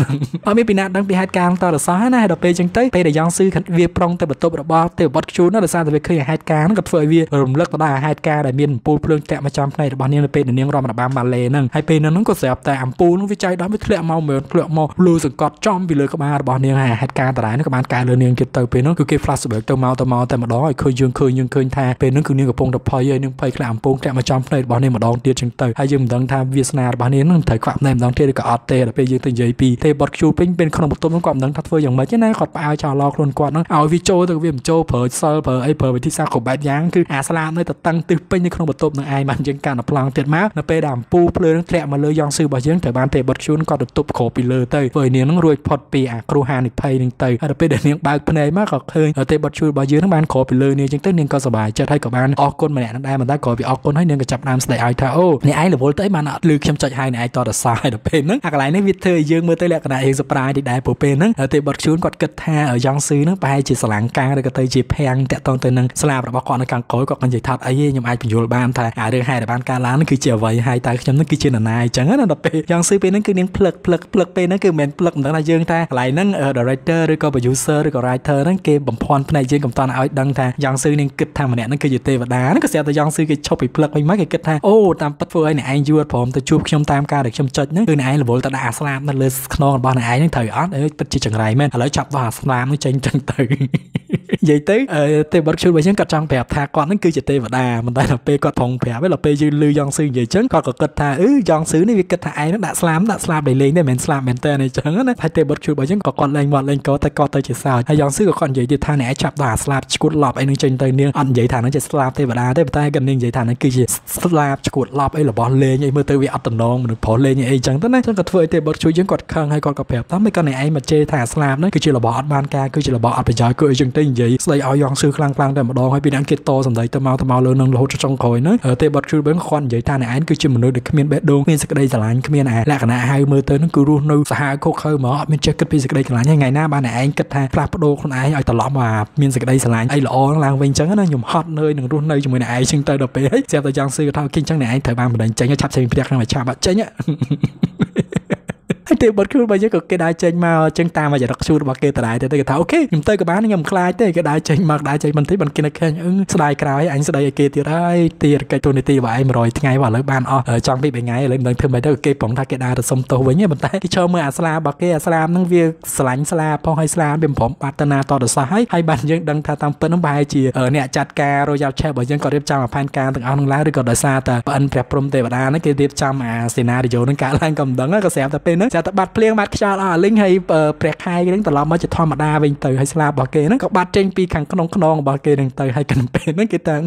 nó biết bị nặng đang bị hai cam to là sáu này đập pe chẳng tới pe để giang sư khẩn việc prong từ bật to bật bao từ bật chú nó là sao từ việc khi hai cam nó gặp phơi việc rầm lắc nó là hai cam đại miền pul phơi tẹt mà chăm này bọn này là pe để nieng rom là ba mà lề năng hai pe nó nó có sẹp tại am pul nó với trái đó với lẹ màu mờ lẹ màu lùi sừng cọt chom vì lười các bạn bọn nieng hà hai cam tại nó các bạn cài lười nieng kịp tới pe nó cứ kêu flash bởi từ màu từ màu từ mà đó khơi dương khơi dương khơi mình thà về nước cứ như gặp phong đập phơi vậy nhưng phơi làm phong chạy mà chăm này bảo nên mà đón tiền chẳng tới hay dừng đón tham Việt Nam bảo nên nó thấy quạm này đón tiền được cả ắt tệ là bây giờ từ giấy pi tệ bật chụp pin bên con một tôm nó quạm đón thắt phơi giống mấy chứ này còn bao trào lò luôn quạt nó ao vi trôi từ viêm trôi phở sơ phở ai phở về thi xa của bãi giáng cứ à salam nơi tật tăng từ pin như con một tôm là ai mà chẳng cả là plong tiền má là pe đàm pu phơi nó chạy mà lơi giang sư bảo giếng thời ban tệ bật chun còn được tụp khổ bị lơ tới phơi nén nó ruồi phật bị à cru hà này phơi nén tới là pe để nén bao này má còn hơi tệ bật chun bảo giếng nó ban khổ bị lơ nén chẳng tới nén có sài chợt hay các bạn óc côn mà nè nó đai mà ta coi bị óc côn hay nương cái chập nam sài ai thà ô nè ai là vô tới mà nó lừa khiêm chọi hai nè ai to đặt sai đặt bên nấng à cái này nó viết thơi dương mới tới lẹ cái này hiện surprise thì đại bộ bên nấng ở tây bắc xuống quạt kịch tha ở giang xứ nấng bay chỉ sảng cang rồi cái tây chỉ phèn tẹt tông tới nấng slab rồi bác con nó càng cối còn còn gì thật ấy nhưng ai bị vô ban thà à được hai là ban ca lá nó cứ chèo vậy hai tay trong nó cứ trên là nai chẳng hết nó đặt bên giang xứ bên nấng cứ nương plug plug plug bên nấng cứ men plug nấng là dương ta lại nấng ở director rồi có producer rồi có writer nấng kia bẩm phòn bên này dương cầm toàn ai đăng thà giang xứ nương kịch tha mà nè nó cứ tê và đá nó cứ xe tới giang sư cái chọc bị plug mấy cái kịch ha ô tam bắt phơi này anh vừa phom tới chụp trong tam ca được trong chật nữa từ này là bộ ta đã slam nó lên non bao này anh những thời ót ấy bắt chỉ chẳng này men lấy chọc vào slam nó tranh tranh từ vậy tới tê bắt chụp với những cặp trang đẹp thà con nó cứ chỉ tê và đá mình đây là p con phồng đẹp với là p dư lư giang sư vậy chứ con có kịch tha ứ giang sư này kịch tha ai nó đã slam đã slam để lên để mình slam mình tê này chẳng nữa hay tê bắt chụp với những cặp con lên mọt lên có tay con tới chỉ sao hay giang sư của con vậy thì tha này chọc vào slam cút lọp anh nó tranh từ nương anh vậy thà nó chỉ slap thế và đá thế tay gần nên vậy thằng nó cứ gì slap cho cuột lọp ấy là bỏ lên như mưa tới vị ắt tầm nong mình bỏ lên như ấy chẳng thế này chẳng có thuê thế bớt chú những cọt khang hay cọt cặp đẹp lắm mấy con này ấy mà chê thả slap đấy cứ chỉ là bỏ ban ca cứ chỉ là bỏ phải giải cứ chẳng tin gì xây ao giang sư khang khang để mà đo hay bị đang kết to dòng đấy tao mau tao mau lớn nâng lột trong khối nữa ở thế bớt chú bớt khoan vậy thằng này ấy cứ chỉ một nơi được miền bẹt đôn miền sạc đây là anh miền này là cái này hai mưa tới nó cứ run nâu hai cô khơi mở miền chơi kết miền sạc đây là như ngày na ban này anh kết thả slap đô con này ở tao lõm mà miền sạc đây là ấy là on lang vinh chẳng nhầm hot nơi run nơi chúng mình này chân tay đập bể xem tôi giang sư thao kinh chẳng này thời ban mình đánh tránh cho chắp xem việc này mà chạm bạn tránh á thì bất cứ bây giờ cái đá chênh mà chân ta mà giờ đặc sưu bạc kia ta đại thì tôi thảo ok nhầm tới cái bán nhầm khai tới cái đá chênh mà đá chênh mình thấy mình kia nó khen ứng slide cái anh slide kia thì đấy tiền cái tuần thì vậy rồi ngày vào lấy ban ở trong bị bảy ngày lấy mình thêm mấy đứa kia phóng thác cái đá rồi xong tàu với nhé mình thấy cái cho mưa asla bạc kia asla năng việc slánh asla phong hay asla bên phóng partner to được sao hay hay bạn dân đang thao tam phân nó bài chỉ ở nè chặt ca rồi giao che bởi dân còn tiếp trang mà fan ca từng ăn lá rồi còn đợi xa ta và ăn đẹp prom tề và đá nó kia tiếp trang mà sena thì vô nó cả lan cầm đắng nó xem ta pin nữa ta bật pleang bật cho à linh hay bẹt hai cái đó là mới chỉ thon mà đa bên từ hay slab bảo kê nó các bật trên pi khăn con nong bảo kê đằng từ hay cần bên nó cái ta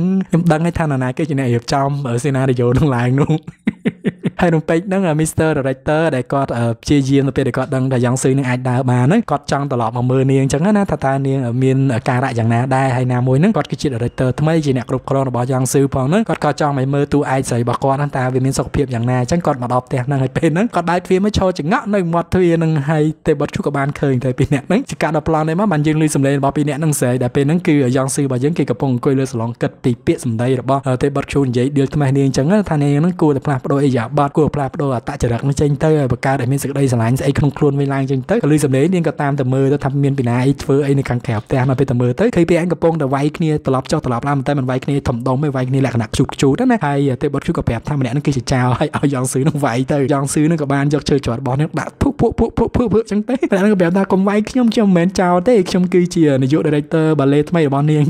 đăng hay thằng này cái chuyện này hiệp trong ở scenario đông lại luôn hay đồng page đó là mister director để con ở chia riêng rồi để con đăng để giáng sư những ai đào bà nó con trong từ lọ mà mưa niêng chẳng á thà niêng ở miền ở ca đại chẳng nào đa hay nào mối nó con cái chuyện director thằng mấy chị nè group con bảo giáng sư phong nó con coi trong mày mưa tu ai sấy bà con anh ta về miền sọc phiệp chẳng nào chẳng con mà đọc tiền năng hay bên nó con đại phim mới cho chừng ngõ nơi một thuyền năng hay tê bớt chút các bạn khơi thấy bên nè nó chỉ cả đọc plan đấy mà bạn dương lưu sầm lên bảo bên nè năng sấy để bên nó cứ ở giáng sư bà dương kỳ cặp phong quây lưu sờ lon cật tì pịt sầm đây rồi tê bớt chút vậy điều thằng mày niêng chẳng á thà niêng nó cua tập làm đôi giả của plap đô à tại chợ đặc nó tranh tới và ca để miền sực đây sờ lạnh sẽ không luôn với lang tranh tới lưu sầm đấy liên cả tam tờ mưa ta thăm miền biển này với ấy này càng kẹp ta mà bây tờ mưa tới khi bên anh gặp bông tờ vay kia tờ lọp cho tờ lọp làm tay mình vay kia thầm đống mới vay kia là cái nặng chụp chú đó này hay tê bớt chú cặp đẹp tham này nó kia chỉ chào hay ở giang xứ nó vay tới giang xứ nó các bạn giật chơi trò bó nó đã phuk phuk phuk phuk phuk phuk chẳng tới là nó cặp đẹp ta cùng vay kia trong mến chào tới trong kia chìa này dụ director bà lê thay bọn niên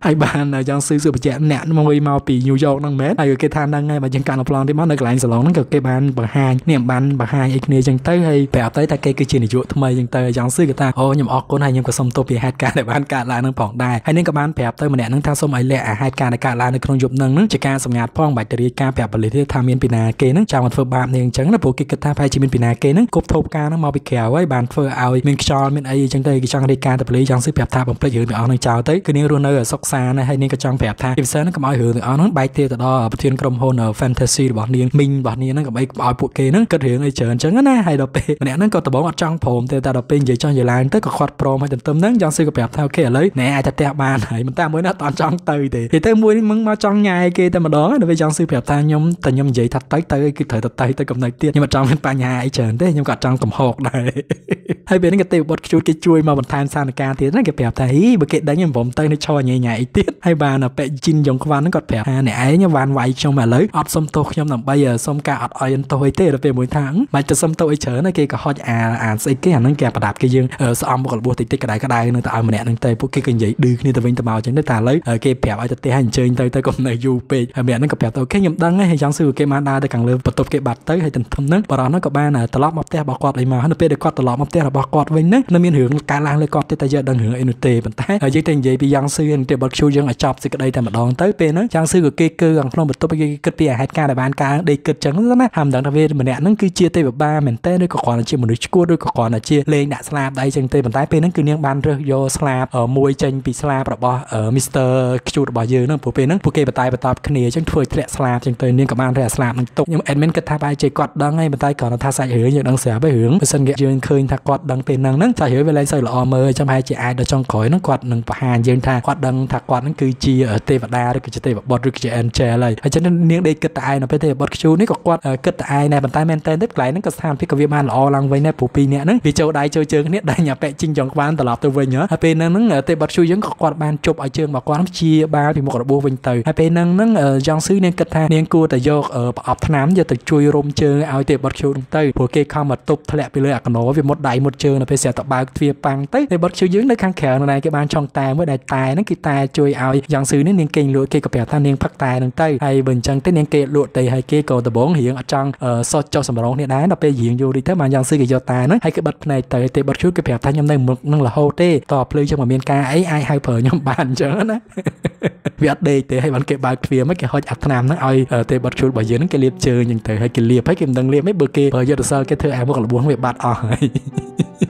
hay bạn là giang xứ sự bị chẹn nẹn môi mau pì nhiều dầu năng mến hay cái than đang ngay mà chẳng càng lọp thì mất được lại sờ lon nó cái bàn bờ hai niệm bàn bờ hai ek chẳng tới hay bèo tới ta cây cứ chỉ để dụ thầm mày chẳng tới chẳng xứ người ta ô nhầm óc con hay nhầm cái sông tô bị hai ca để bàn cả lại nó phỏng đài hay nên các bạn bèo tới mà nè nó thang sông ấy lẹ hai ca để cả lại nó không dụng năng nó chỉ ca sầm ngạt phong bạch từ ca bèo bờ lì thế tham miên pina kê nó chào một phơi bám nè chẳng là bộ kịch kịch ta phải chỉ miên pina kê nó cột thô ca nó mau bị kéo ấy bàn phơi ao miên cho miên ấy chẳng tới cái chẳng đi ca tập lì chẳng xứ bèo ta bằng plei hưởng được ao nó chào tới cứ nên luôn nơi ở sóc xa này hay nên cái chẳng bèo ta im sớm nó cầm ao hưởng được ao nó bay tiêu từ đó ở thiên cầm hồn ở fantasy bảo niên mình bảo niên nó gặp ấy bảo bộ kia nó cất riêng ấy chờn chớ nó hay đọc pin nè nó còn tập bóng ở trong phồm thì ta đọc pin vậy cho nhiều làng tới có khoát pro hay tầm tầm nó giang sư gặp đẹp theo kia lấy nè ai ta tẹo bàn này mình ta mới nó toàn trong từ thì thì tới mua mắng mà trong ngày kia ta mà đó đối với giang sư đẹp ta nhom ta nhom vậy thật tới tới cái thời thật tay tới cầm này tiệt nhưng mà trong bên ba nhà ấy chờn thế nhưng còn trong cầm hộp này hay bên cái tiêu bột chuối cái chuối mà mình than sang ca thì nó gặp đẹp thấy bực kiện đánh em vòng tay nó cho cho nhẹ nhẹ tiếp hay bà là bệ chinh giống các bạn nó còn phải à nè ấy nhá bạn vậy trong mà lấy ọt xong tôi trong làm bây giờ xong cả ọt oi tôi thế là về mỗi tháng mà cho xong tôi chở này kia có hỏi à à xây cái hàng nó kẹp đạp cái dương ở xong một buổi tít tít cái đại cái đại nơi ta mình nè đang tây bút cái kinh dị đưa như ta vinh ta bảo chẳng để ta lấy ở kia bẹp ở tây hành chơi tây tây cùng này du về mẹ nó gặp bẹp tôi cái nhầm đăng ấy hay chẳng sư cái mana để càng lớn bắt tập cái bạt tới hay tình thầm nước và đó nó có ba là tọt mập te bỏ quạt lại mà nó về để quạt tọt mập te là bỏ quạt với nước nó miên hưởng cá lang lấy quạt tây giờ đang hưởng anh tê bận té ở dưới trên dây bị giang sư anh tê bật siêu giang ở chọc thì cái đây ta mà đòn tới về nó giang sư của kia cơ rằng không bật tôi cái cái bia hạt cá đại ban cá đây cực trắng lắm á hàm đằng ta về mình nè nó cứ chia tây bậc ba mình té đôi có còn là chia một đứa cua đôi có còn là chia lên đã slab đây chân tê bận té về nó cứ niang ban rồi vô slab ở môi chân bị slab bỏ ở mister chui bỏ dư nó về nó kia bật tay bật tạp khné chân thôi thẹn slab chân tê niang ban ra slab nó tục nhưng admin cứ tha bài chơi quạt đằng ngay bật tay còn là tha sai hưởng nhưng đang sửa bài hưởng sân ghẹ dương khơi tha quạt đằng về năng nó sai hưởng về lấy sai lọ mơ trong hai chị ai đó trong khỏi nó quạt nâng và hàng dương tha quạt đằng tha quạt nó cứ chia ở tê bậc đa rồi cứ tê bậc bọt rồi cứ anh chơi lại cho nên niang đây cứ tay nó phải tê bọt chui nó có quạt cứ tay này bật tay men tên tất lại nó cứ tham cái việc ban lọ lằng với này phụ pin nè nó vì châu đại chơi chơi cái này đại nhà bẹ chinh chồng quan tọt tôi về nhớ hai bên năng nó tê bọt chui vẫn có quạt ban chụp ở trường mà quạt nó chia ba thì một là bố vinh từ hai bên năng nó giang sứ nên cứ tha niang cua tại do ở ọp thám giờ từ chui rôm chơi ao tê bọt chui tới của kia không mà tụt thẹn bị lừa à nó vì một đại một chơi là phải xẻ tập ba kia bằng tới tê bọt chui vẫn nó khang khèo này cái ban trong tay với đại tài nó kia tài chui ao giang sứ nên niang kinh lụa kia có bè tha niang phát tài tới hay bình chân tới niang kia lụa tây hay kia cầu từ bốn hiện ở trong so cho sầm rộng này đá nó bây diện vô đi thế mà giang sứ kia do tài nó hay cái bật này tới tê bọt chui cái bè tha nhom đây một năng là hô tê tọp lư cho mà miền ca ấy ai hay phở nhom bàn chớ nó vì ở đây tê hay bắn cái ba kia mấy cái hơi ạt nam nó oi tê bọt chui bỏ dưới nó cái liệp chơi nhưng tê hay cái liệp hay cái đằng liệp mấy bờ kia bờ giờ sao cái thứ ai muốn là buồn về bạt ở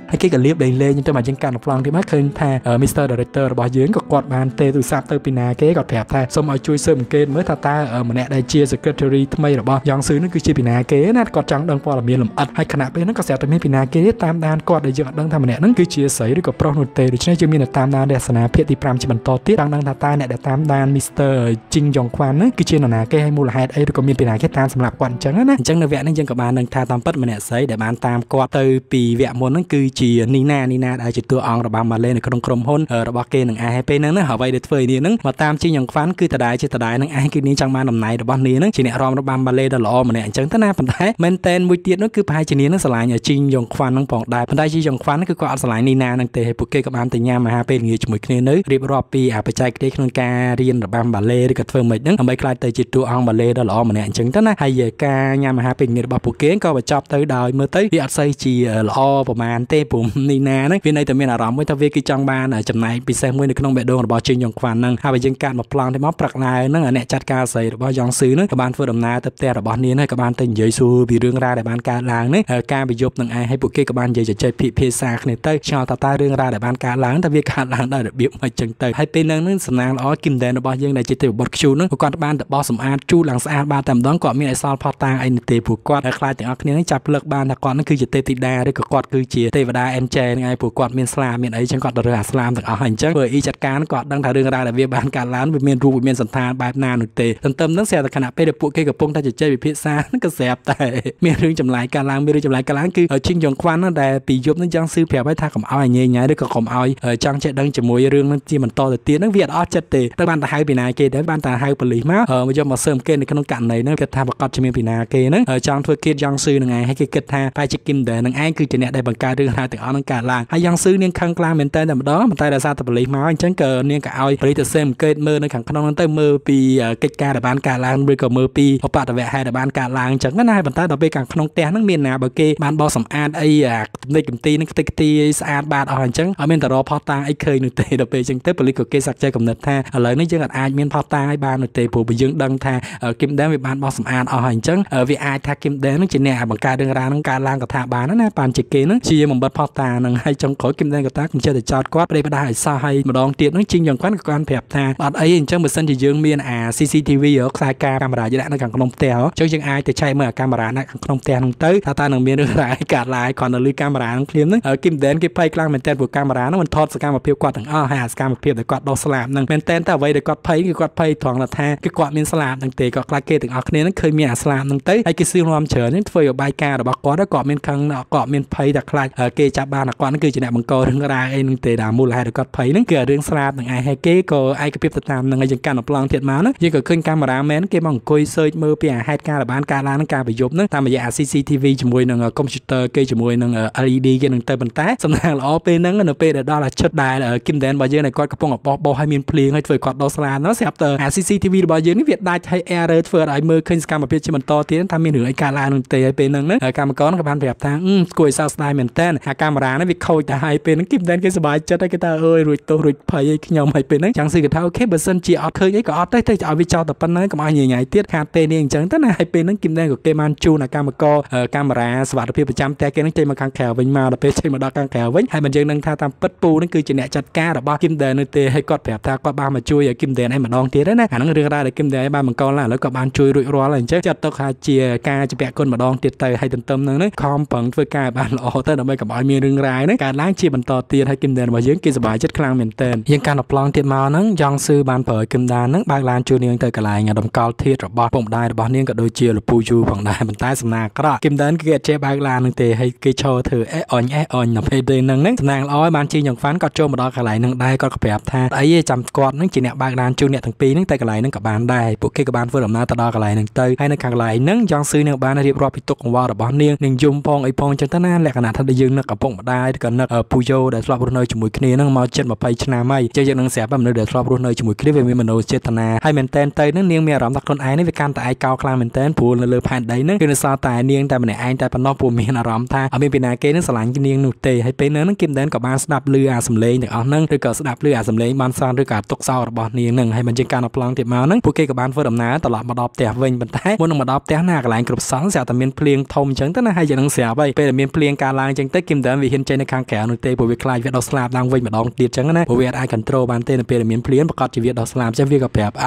hay cái clip đầy lên nhưng tôi mà trên càn một lần thì mắc hơn tha ở mister director bỏ dưới có quạt bàn tê từ sạp tới pina kế gọt thẹp tha xong rồi chui sớm kênh mới tha ta ở mà nè đây chia secretary thay rồi bỏ giang sứ nó cứ chia pina kế nát quạt trắng đang qua là miền làm ạt hay khả năng bên nó có sẹo tới miền pina kế tam đan quạt để dựa đang tham mà nè nó cứ chia sấy rồi có pro nụt tê được cho nên chưa miền là tam đan để sanh na phê thì pram chỉ bằng to tiết đang đang tha ta nè để tam đan mister chinh dòng quan nó cứ chia là nà kế hay mua là hai ấy rồi có miền pina kế tam sầm lạc quạt trắng á trắng là vẽ nên dân các bạn đang tha tam pất mà nè sấy để bán tam quạt từ pì vẽ muốn nó cứ chỉ Nina Nina đại chỉ tua on rồi bà mà lên được trong hôn ở bà kia nương ai hay nó họ vậy để phơi đi nương mà tam chỉ nhàng phán cứ từ đại chỉ từ đại nương ai cứ ní trong màn nằm này rồi bà ní nương chỉ nè rom rồi bà mà lên được lọ mà nè chẳng thế nào phần thái men tên mùi tiệt nó cứ phải chỉ ní nó sờ lại nhờ chinh nhàng phán nương bỏng đại phần thái chỉ nhàng phán cứ có sờ lại Nina nương tề bục kê các bạn từ nhà mà hai bên người chỉ mùi kia nứ rip ropi à phải chạy cái nương ca riêng rồi bà mà lên được phơi mệt nương mấy cái đại chỉ tua on mà lên được lọ mà nè chẳng thế nào hay về ca nhà mà hai bên người bà bục kê coi bà chọc tới đời mới tới đi xây chỉ lọ và màn tê bùm Nina đấy vì này tụi mình là rắm với tao về cái trong ban ở chấm này bị xem nguyên được không bẹ đồ là bao chừng dòng quan năng hai vợ chồng cạn một plan thì móc bạc này nó ở nẹt chặt cá sấy là bao dòng xứ nữa các bạn vừa đồng nai tập tè là bao niên hay các bạn tình dễ xu vì riêng ra để ban cá láng đấy cá bị dục từng ai hay bộ kia các bạn dễ chơi pì pì sạc này tới cho tao ta riêng ra để ban cá láng tao về cá láng đây được biểu mà chừng tới hai bên năng nó sầm năng ó kim đen là bao dương này chỉ tiêu bật chu nó còn ban tập bao sầm an chu làng an ba tầm đón cọt miếng này sao pha tang anh tề buộc quạt khai tiếng ác này chập lực ban là quạt nó cứ chỉ tê tị đa đấy cả quạt cứ chỉ tê và em chè ngay của quạt miền slam miền ấy chẳng quạt được slam được ở hành chắc bởi y chặt cá nó quạt đang thả đường ra là việc bán cá lán với miền ru với miền sầm than bài na nổi tề tận tâm nó xẻ là khả năng pe được bộ cây gặp bông ta chỉ chơi bị phía xa nó cứ xẹp tại miền rừng chầm lại cá láng miền rừng chầm lại cá láng cứ ở trên dòng quan nó đè bị giúp nó giang sư phèo phải tha cầm ao này nhẹ nhàng được cầm ao ở trong chạy đang chầm mùi rừng nó chỉ mình to từ tiếng nó việt ót chặt tề tới ban ta hai bên này kia đến ban ta hai bên lý má ở bây giờ mà sớm kia này cái nông cạn này nó kết tha bạc cọt trên miền bên này kia nó ở trong thôi kia giang sư là ngày hay kia kết tha phải chỉ kim để năng ai cứ chỉ nè đây bằng cá rừng từ ở nông cạn làng hay giang sứ niên khăn clam miền tây nằm đó miền tây là sao tập lý máu anh trắng cờ niên cả oi lý từ xem cây mơ nơi khẳng khăn nông tây mơ pi cây ca để bán cả làng bây giờ mơ pi họ bạt về hai để bán cả làng trắng cái này miền tây tập về khẳng khăn nông tây nông miền nào bờ kia bán bao sầm an ấy à đây cầm ti nông tây ti an bạt ở hành trắng ở miền tây đó phao ta ấy khơi nông tây tập về trắng tây bờ lý của cây sạc chơi cầm nết tha ở lấy nông dân ở ai miền phao ta ấy ban nông tây phù bị dương đăng tha ở kim đá về bán bao sầm an ở hành trắng ở vì ai tha kim đá nông chỉ nè bằng ca đường ra nông cạn làng cả tha bán nó nè bàn chỉ kia nó chia một bát phao ta nâng hay trong khối kim đen của ta cũng chơi để chót quát đây bắt đại sao hay một đòn tiệt nó chinh dòng quát của con phẹp tha bạn ấy hình trong một sân chỉ dương miên à xê xê tê vê ở sai camera dưới đạn nó càng không téo trong dương ai thì chạy mở camera nó càng không téo không tới ta ta nâng miên được lại cả lại còn là lưỡi camera nó kiếm nữa ở kim đen cái phay clang mình tên của camera nó mình thọt sang một phiêu quạt thằng o hà sang một phiêu để quạt đầu slam nâng mình tên ta vậy để quạt phay cái quạt phay thoáng là tha cái quạt miên slam thằng tề quạt kia thằng o kia nó khơi miên slam thằng tới hay cái siêu loam chở nó phơi ở bài ca rồi bác quạt nó quạt miên khăng nó quạt miên phay đặc lại ở kia cha ba là quạt nó cứ chỉ nè bằng co rừng ra ai nương tề đào mua lại được quạt phấy nương kia rừng sạt នឹង ai ហើយគេ ក៏ ឯកភាពទៅតាម នឹង ឯង កាន់ ប្លង់ ទៀត មក ណា យើង ក៏ ឃើញ cameraman គេ មក អង្គុយ search មើល ពី អាហេតុការណ៍ ដែល បាន កើត ឡើង នឹង ការ ប្រយុទ្ធ នឹង តាម រយៈ ซี ซี ที วี ជាមួយ នឹង computer គេ ជាមួយ នឹង แอล อี ดี គេ នឹង ទៅ ប៉ុន្តែ សំណាង ល្អ ពេល ហ្នឹង នៅ ពេល ដែល ដល់ អា ឈុត ដែល Kim Dan របស់ យើង ដែល គាត់ កំពុង បោះ បោះ ហើយ មាន ភ្លៀង ហើយ ធ្វើ គាត់ ដោះ ស្រាល នោះ ស្រាប់ ទៅ ซี ซี ที วี របស់ យើង នេះ វា ដាច់ ហើយ error ធ្វើ ឲ្យ មើល ឃើញ សកម្មភាព ជា បន្ត ទៀត ថា មាន រឿង អី កើត ឡើង នឹង ទេ ហើយ ពេល ហ្នឹង ណា កម្មករ ក៏ បាន ប្រាប់ ថា គួរ ឲ្យ សោកស្ដាយ មែន តើ អា camera នេះ វា ខូច ទៅ ហើយ ពេល ហ្នឹង Kim Dan គេ សប្បាយ ចិត្ត ហើយ គេ ថា អើយ រួចទោសរួចភ័យ ខ្ញុំ ហើយ ពេល ហ្នឹង ចង់ ស៊ី គេ ថា អូ ខេ បើ សិន ជា អត់ ឃើញ អី ក៏ អត់ ទេ តែ ឲ្យ វា ចោល តែ ប៉ុណ្ណឹង កុំ ឲ្យ ញ៉ៃញ៉ៃ ទៀត ខាត ពេល នេះ អញ្ចឹង ទៅ ណា ហើយ ពេល ហ្នឹង Kim Dan ក៏ គេ បាន ជូន អា កម្មករ camera សុវត្ថិភាព ប្រចាំ ផ្ទះ គេ ហ្នឹង ចេញ មក ខាង ក្រៅ វិញ មក ដល់ ពេល ចេញ មក ដល់ ខាង ក្រៅ វិញ ហើយ មិន យើង នឹង ថា តាម ពិត ពូ ហ្នឹង គឺជា អ្នក ចាត់ ការ របស់ Kim Dan នោះ ទេ ហើយ គាត់ ប្រាប់ ថា គាត់ បាន មក ជួយ ឲ្យ Kim Dan ឯង ម្ដង ទៀត ណា អា ហ្នឹង រឿង រ៉ាវ ដែល Kim Dan ឯង បាន បង្ក ឡើង ឥឡូវ គាត់ បាន ជួយ រួចរាល់ ហើយ អញ្ចឹង ចាត់ ទុក ថា ជា ការ ជម្រះ គុណ ម្ដង ទៀត ទៅ ហើយ ទន្ទឹម នឹង ហ្នឹង ខំ ប្រឹង ធ្វើ ការ ឲ្យ បាន ល្អ ទៅ ដើម្បី កុំ ឲ្យ មាន រឿង រ៉ាវ ហ្នឹង កើត ឡើង ជា បន្ត ទៀត ហើយ Kim Dan របស់ យើង គេ សប្បាយ ចិត្ត ខ្លាំង មែន តើ យើង កាន់ តែ ប្លង់ ទៀត មក ហ្នឹង ចង់ ស៊ឺ បាន ប្រើ ឲ្យ Kim Dan ហ្នឹង បើក ឡាន ជួយ នាង ទៅ កន្លែង ដំកល់ ធាតុ របស់ ពុកម្ដាយ របស់ នាង ក៏ ដូច ជា លពូ យូ ផង ដែរ ប៉ុន្តែ សំណាង អាក្រក់ Kim Dan គឺ អត់ ចេះ បើក ឡាន ហ្នឹង ទេ ហើយ គេ ឈរ ធ្វើ អេ អញ អេ អញ ដល់ ពេល ទេ ហ្នឹង ហ្នឹង សំណាង ល្អ ឲ្យ បាន ជា យ៉ាង ហ្វាន់ គាត់ ចូល មក ដល់ កន្លែង ហ្នឹង ដែរ គាត់ ក៏ ប្រាប់ ថា អី ឯង ចាំ គាត់ ហ្នឹង ជា អ្នក បើក ឡាន ជួយ អ្នក ទាំង ពីរ ហ្នឹង តែ កន្លែង ហ្នឹង ក៏ បាន ដែរ ពួក គេ ក៏ បាន ធ្វើ ដំណើរ ទៅ ដល់ កន្លែង ហ្នឹង ទៅ ហើយ នៅ ខាង កន្លែង ហ្នឹង ចង់ ស៊ឺ នាង បាន រៀបរាប់ ពី ទុក កង្វល់ របស់ នាង នាង យំ ផង អី ផង ចឹង ទៅ ណា លក្ខណៈ ថា យើង នឹក ឪពុក ម្ដាយ ឬ ក៏ នឹក ពូ យូ ដែល ធ្លាប់ រស់ នៅ ជាមួយ គ្នា ហ្នឹង មក ជិត ម្ភៃ ឆ្នាំ ហើយ ចឹង យើង នឹង ស្រាប់ មនុស្ស ដែល ធ្លាប់ រស់ នៅ ជាមួយ គ្នា វា មាន មនោចេតនា ហើយ មែន តែន ទៅ ហ្នឹង នាង មាន អារម្មណ៍ ថា ខ្លួន ឯង នេះ វា កាន់ តែ ឯកោ ខ្លាំង មែន តែន ព្រោះ នៅ លើ ផែន ដី ហ្នឹង គឺ នៅ សល់ តែ នាង តែ ម្នាក់ ឯង តែ ប៉ុណ្ណោះ ព្រោះ មាន អារម្មណ៍ ថា អត់ មាន ពី ណា គេ នឹង ស្រឡាញ់ នាង នោះ ទេ ហើយ ពេល ហ្នឹង Kim Dan ក៏ បាន ស្ដាប់ ឮ អា សំឡេង ទាំង អស់ ហ្នឹង ឬ ក៏ ស្ដាប់ ឮ អា សំឡេង បាន ស្រន់ ឬ ក៏ ទុក សោក របស់ នាង ហ្នឹង ហើយ មិន ជា ការ ប្លង់ ទៀត មក ហ្នឹង ពួក គេ ក៏ បាន ធ្វើ ដំណើរ ត្រឡប់ មក ដល់ ផ្ទះ វិញ ប៉ុន្តែ មុន នឹង មក ដល់ ផ្ទះ ណា កន្លែង គ្រប់ សង់ ស្រាប់ តែ មាន ភ្លៀង ធំ ចឹង ទៅ ណា ហើយ យើង នឹង ស្រាប់ ហើយ ពេល ដែល មាន ភ្លៀង កើត ឡើង ចឹង ទៅ Kim Dan វា ហ៊ាន ចេញ នៅ ខាង ក្រៅ នោះ ទេ ព្រោះ វា ខ្លាច វា ដល់ ស្លាប់ ឡើង វិញ ម្ដង ទៀត ចឹង ណា ព្រោះ វា អត់ អាច control បាន ទេ នៅ ពេល ដែល មាន ភ្លៀង ប្រកាស ជា វា ដល់ ស្លាប់ ចឹង វា ក៏ ប្រាប់ ឲ្យ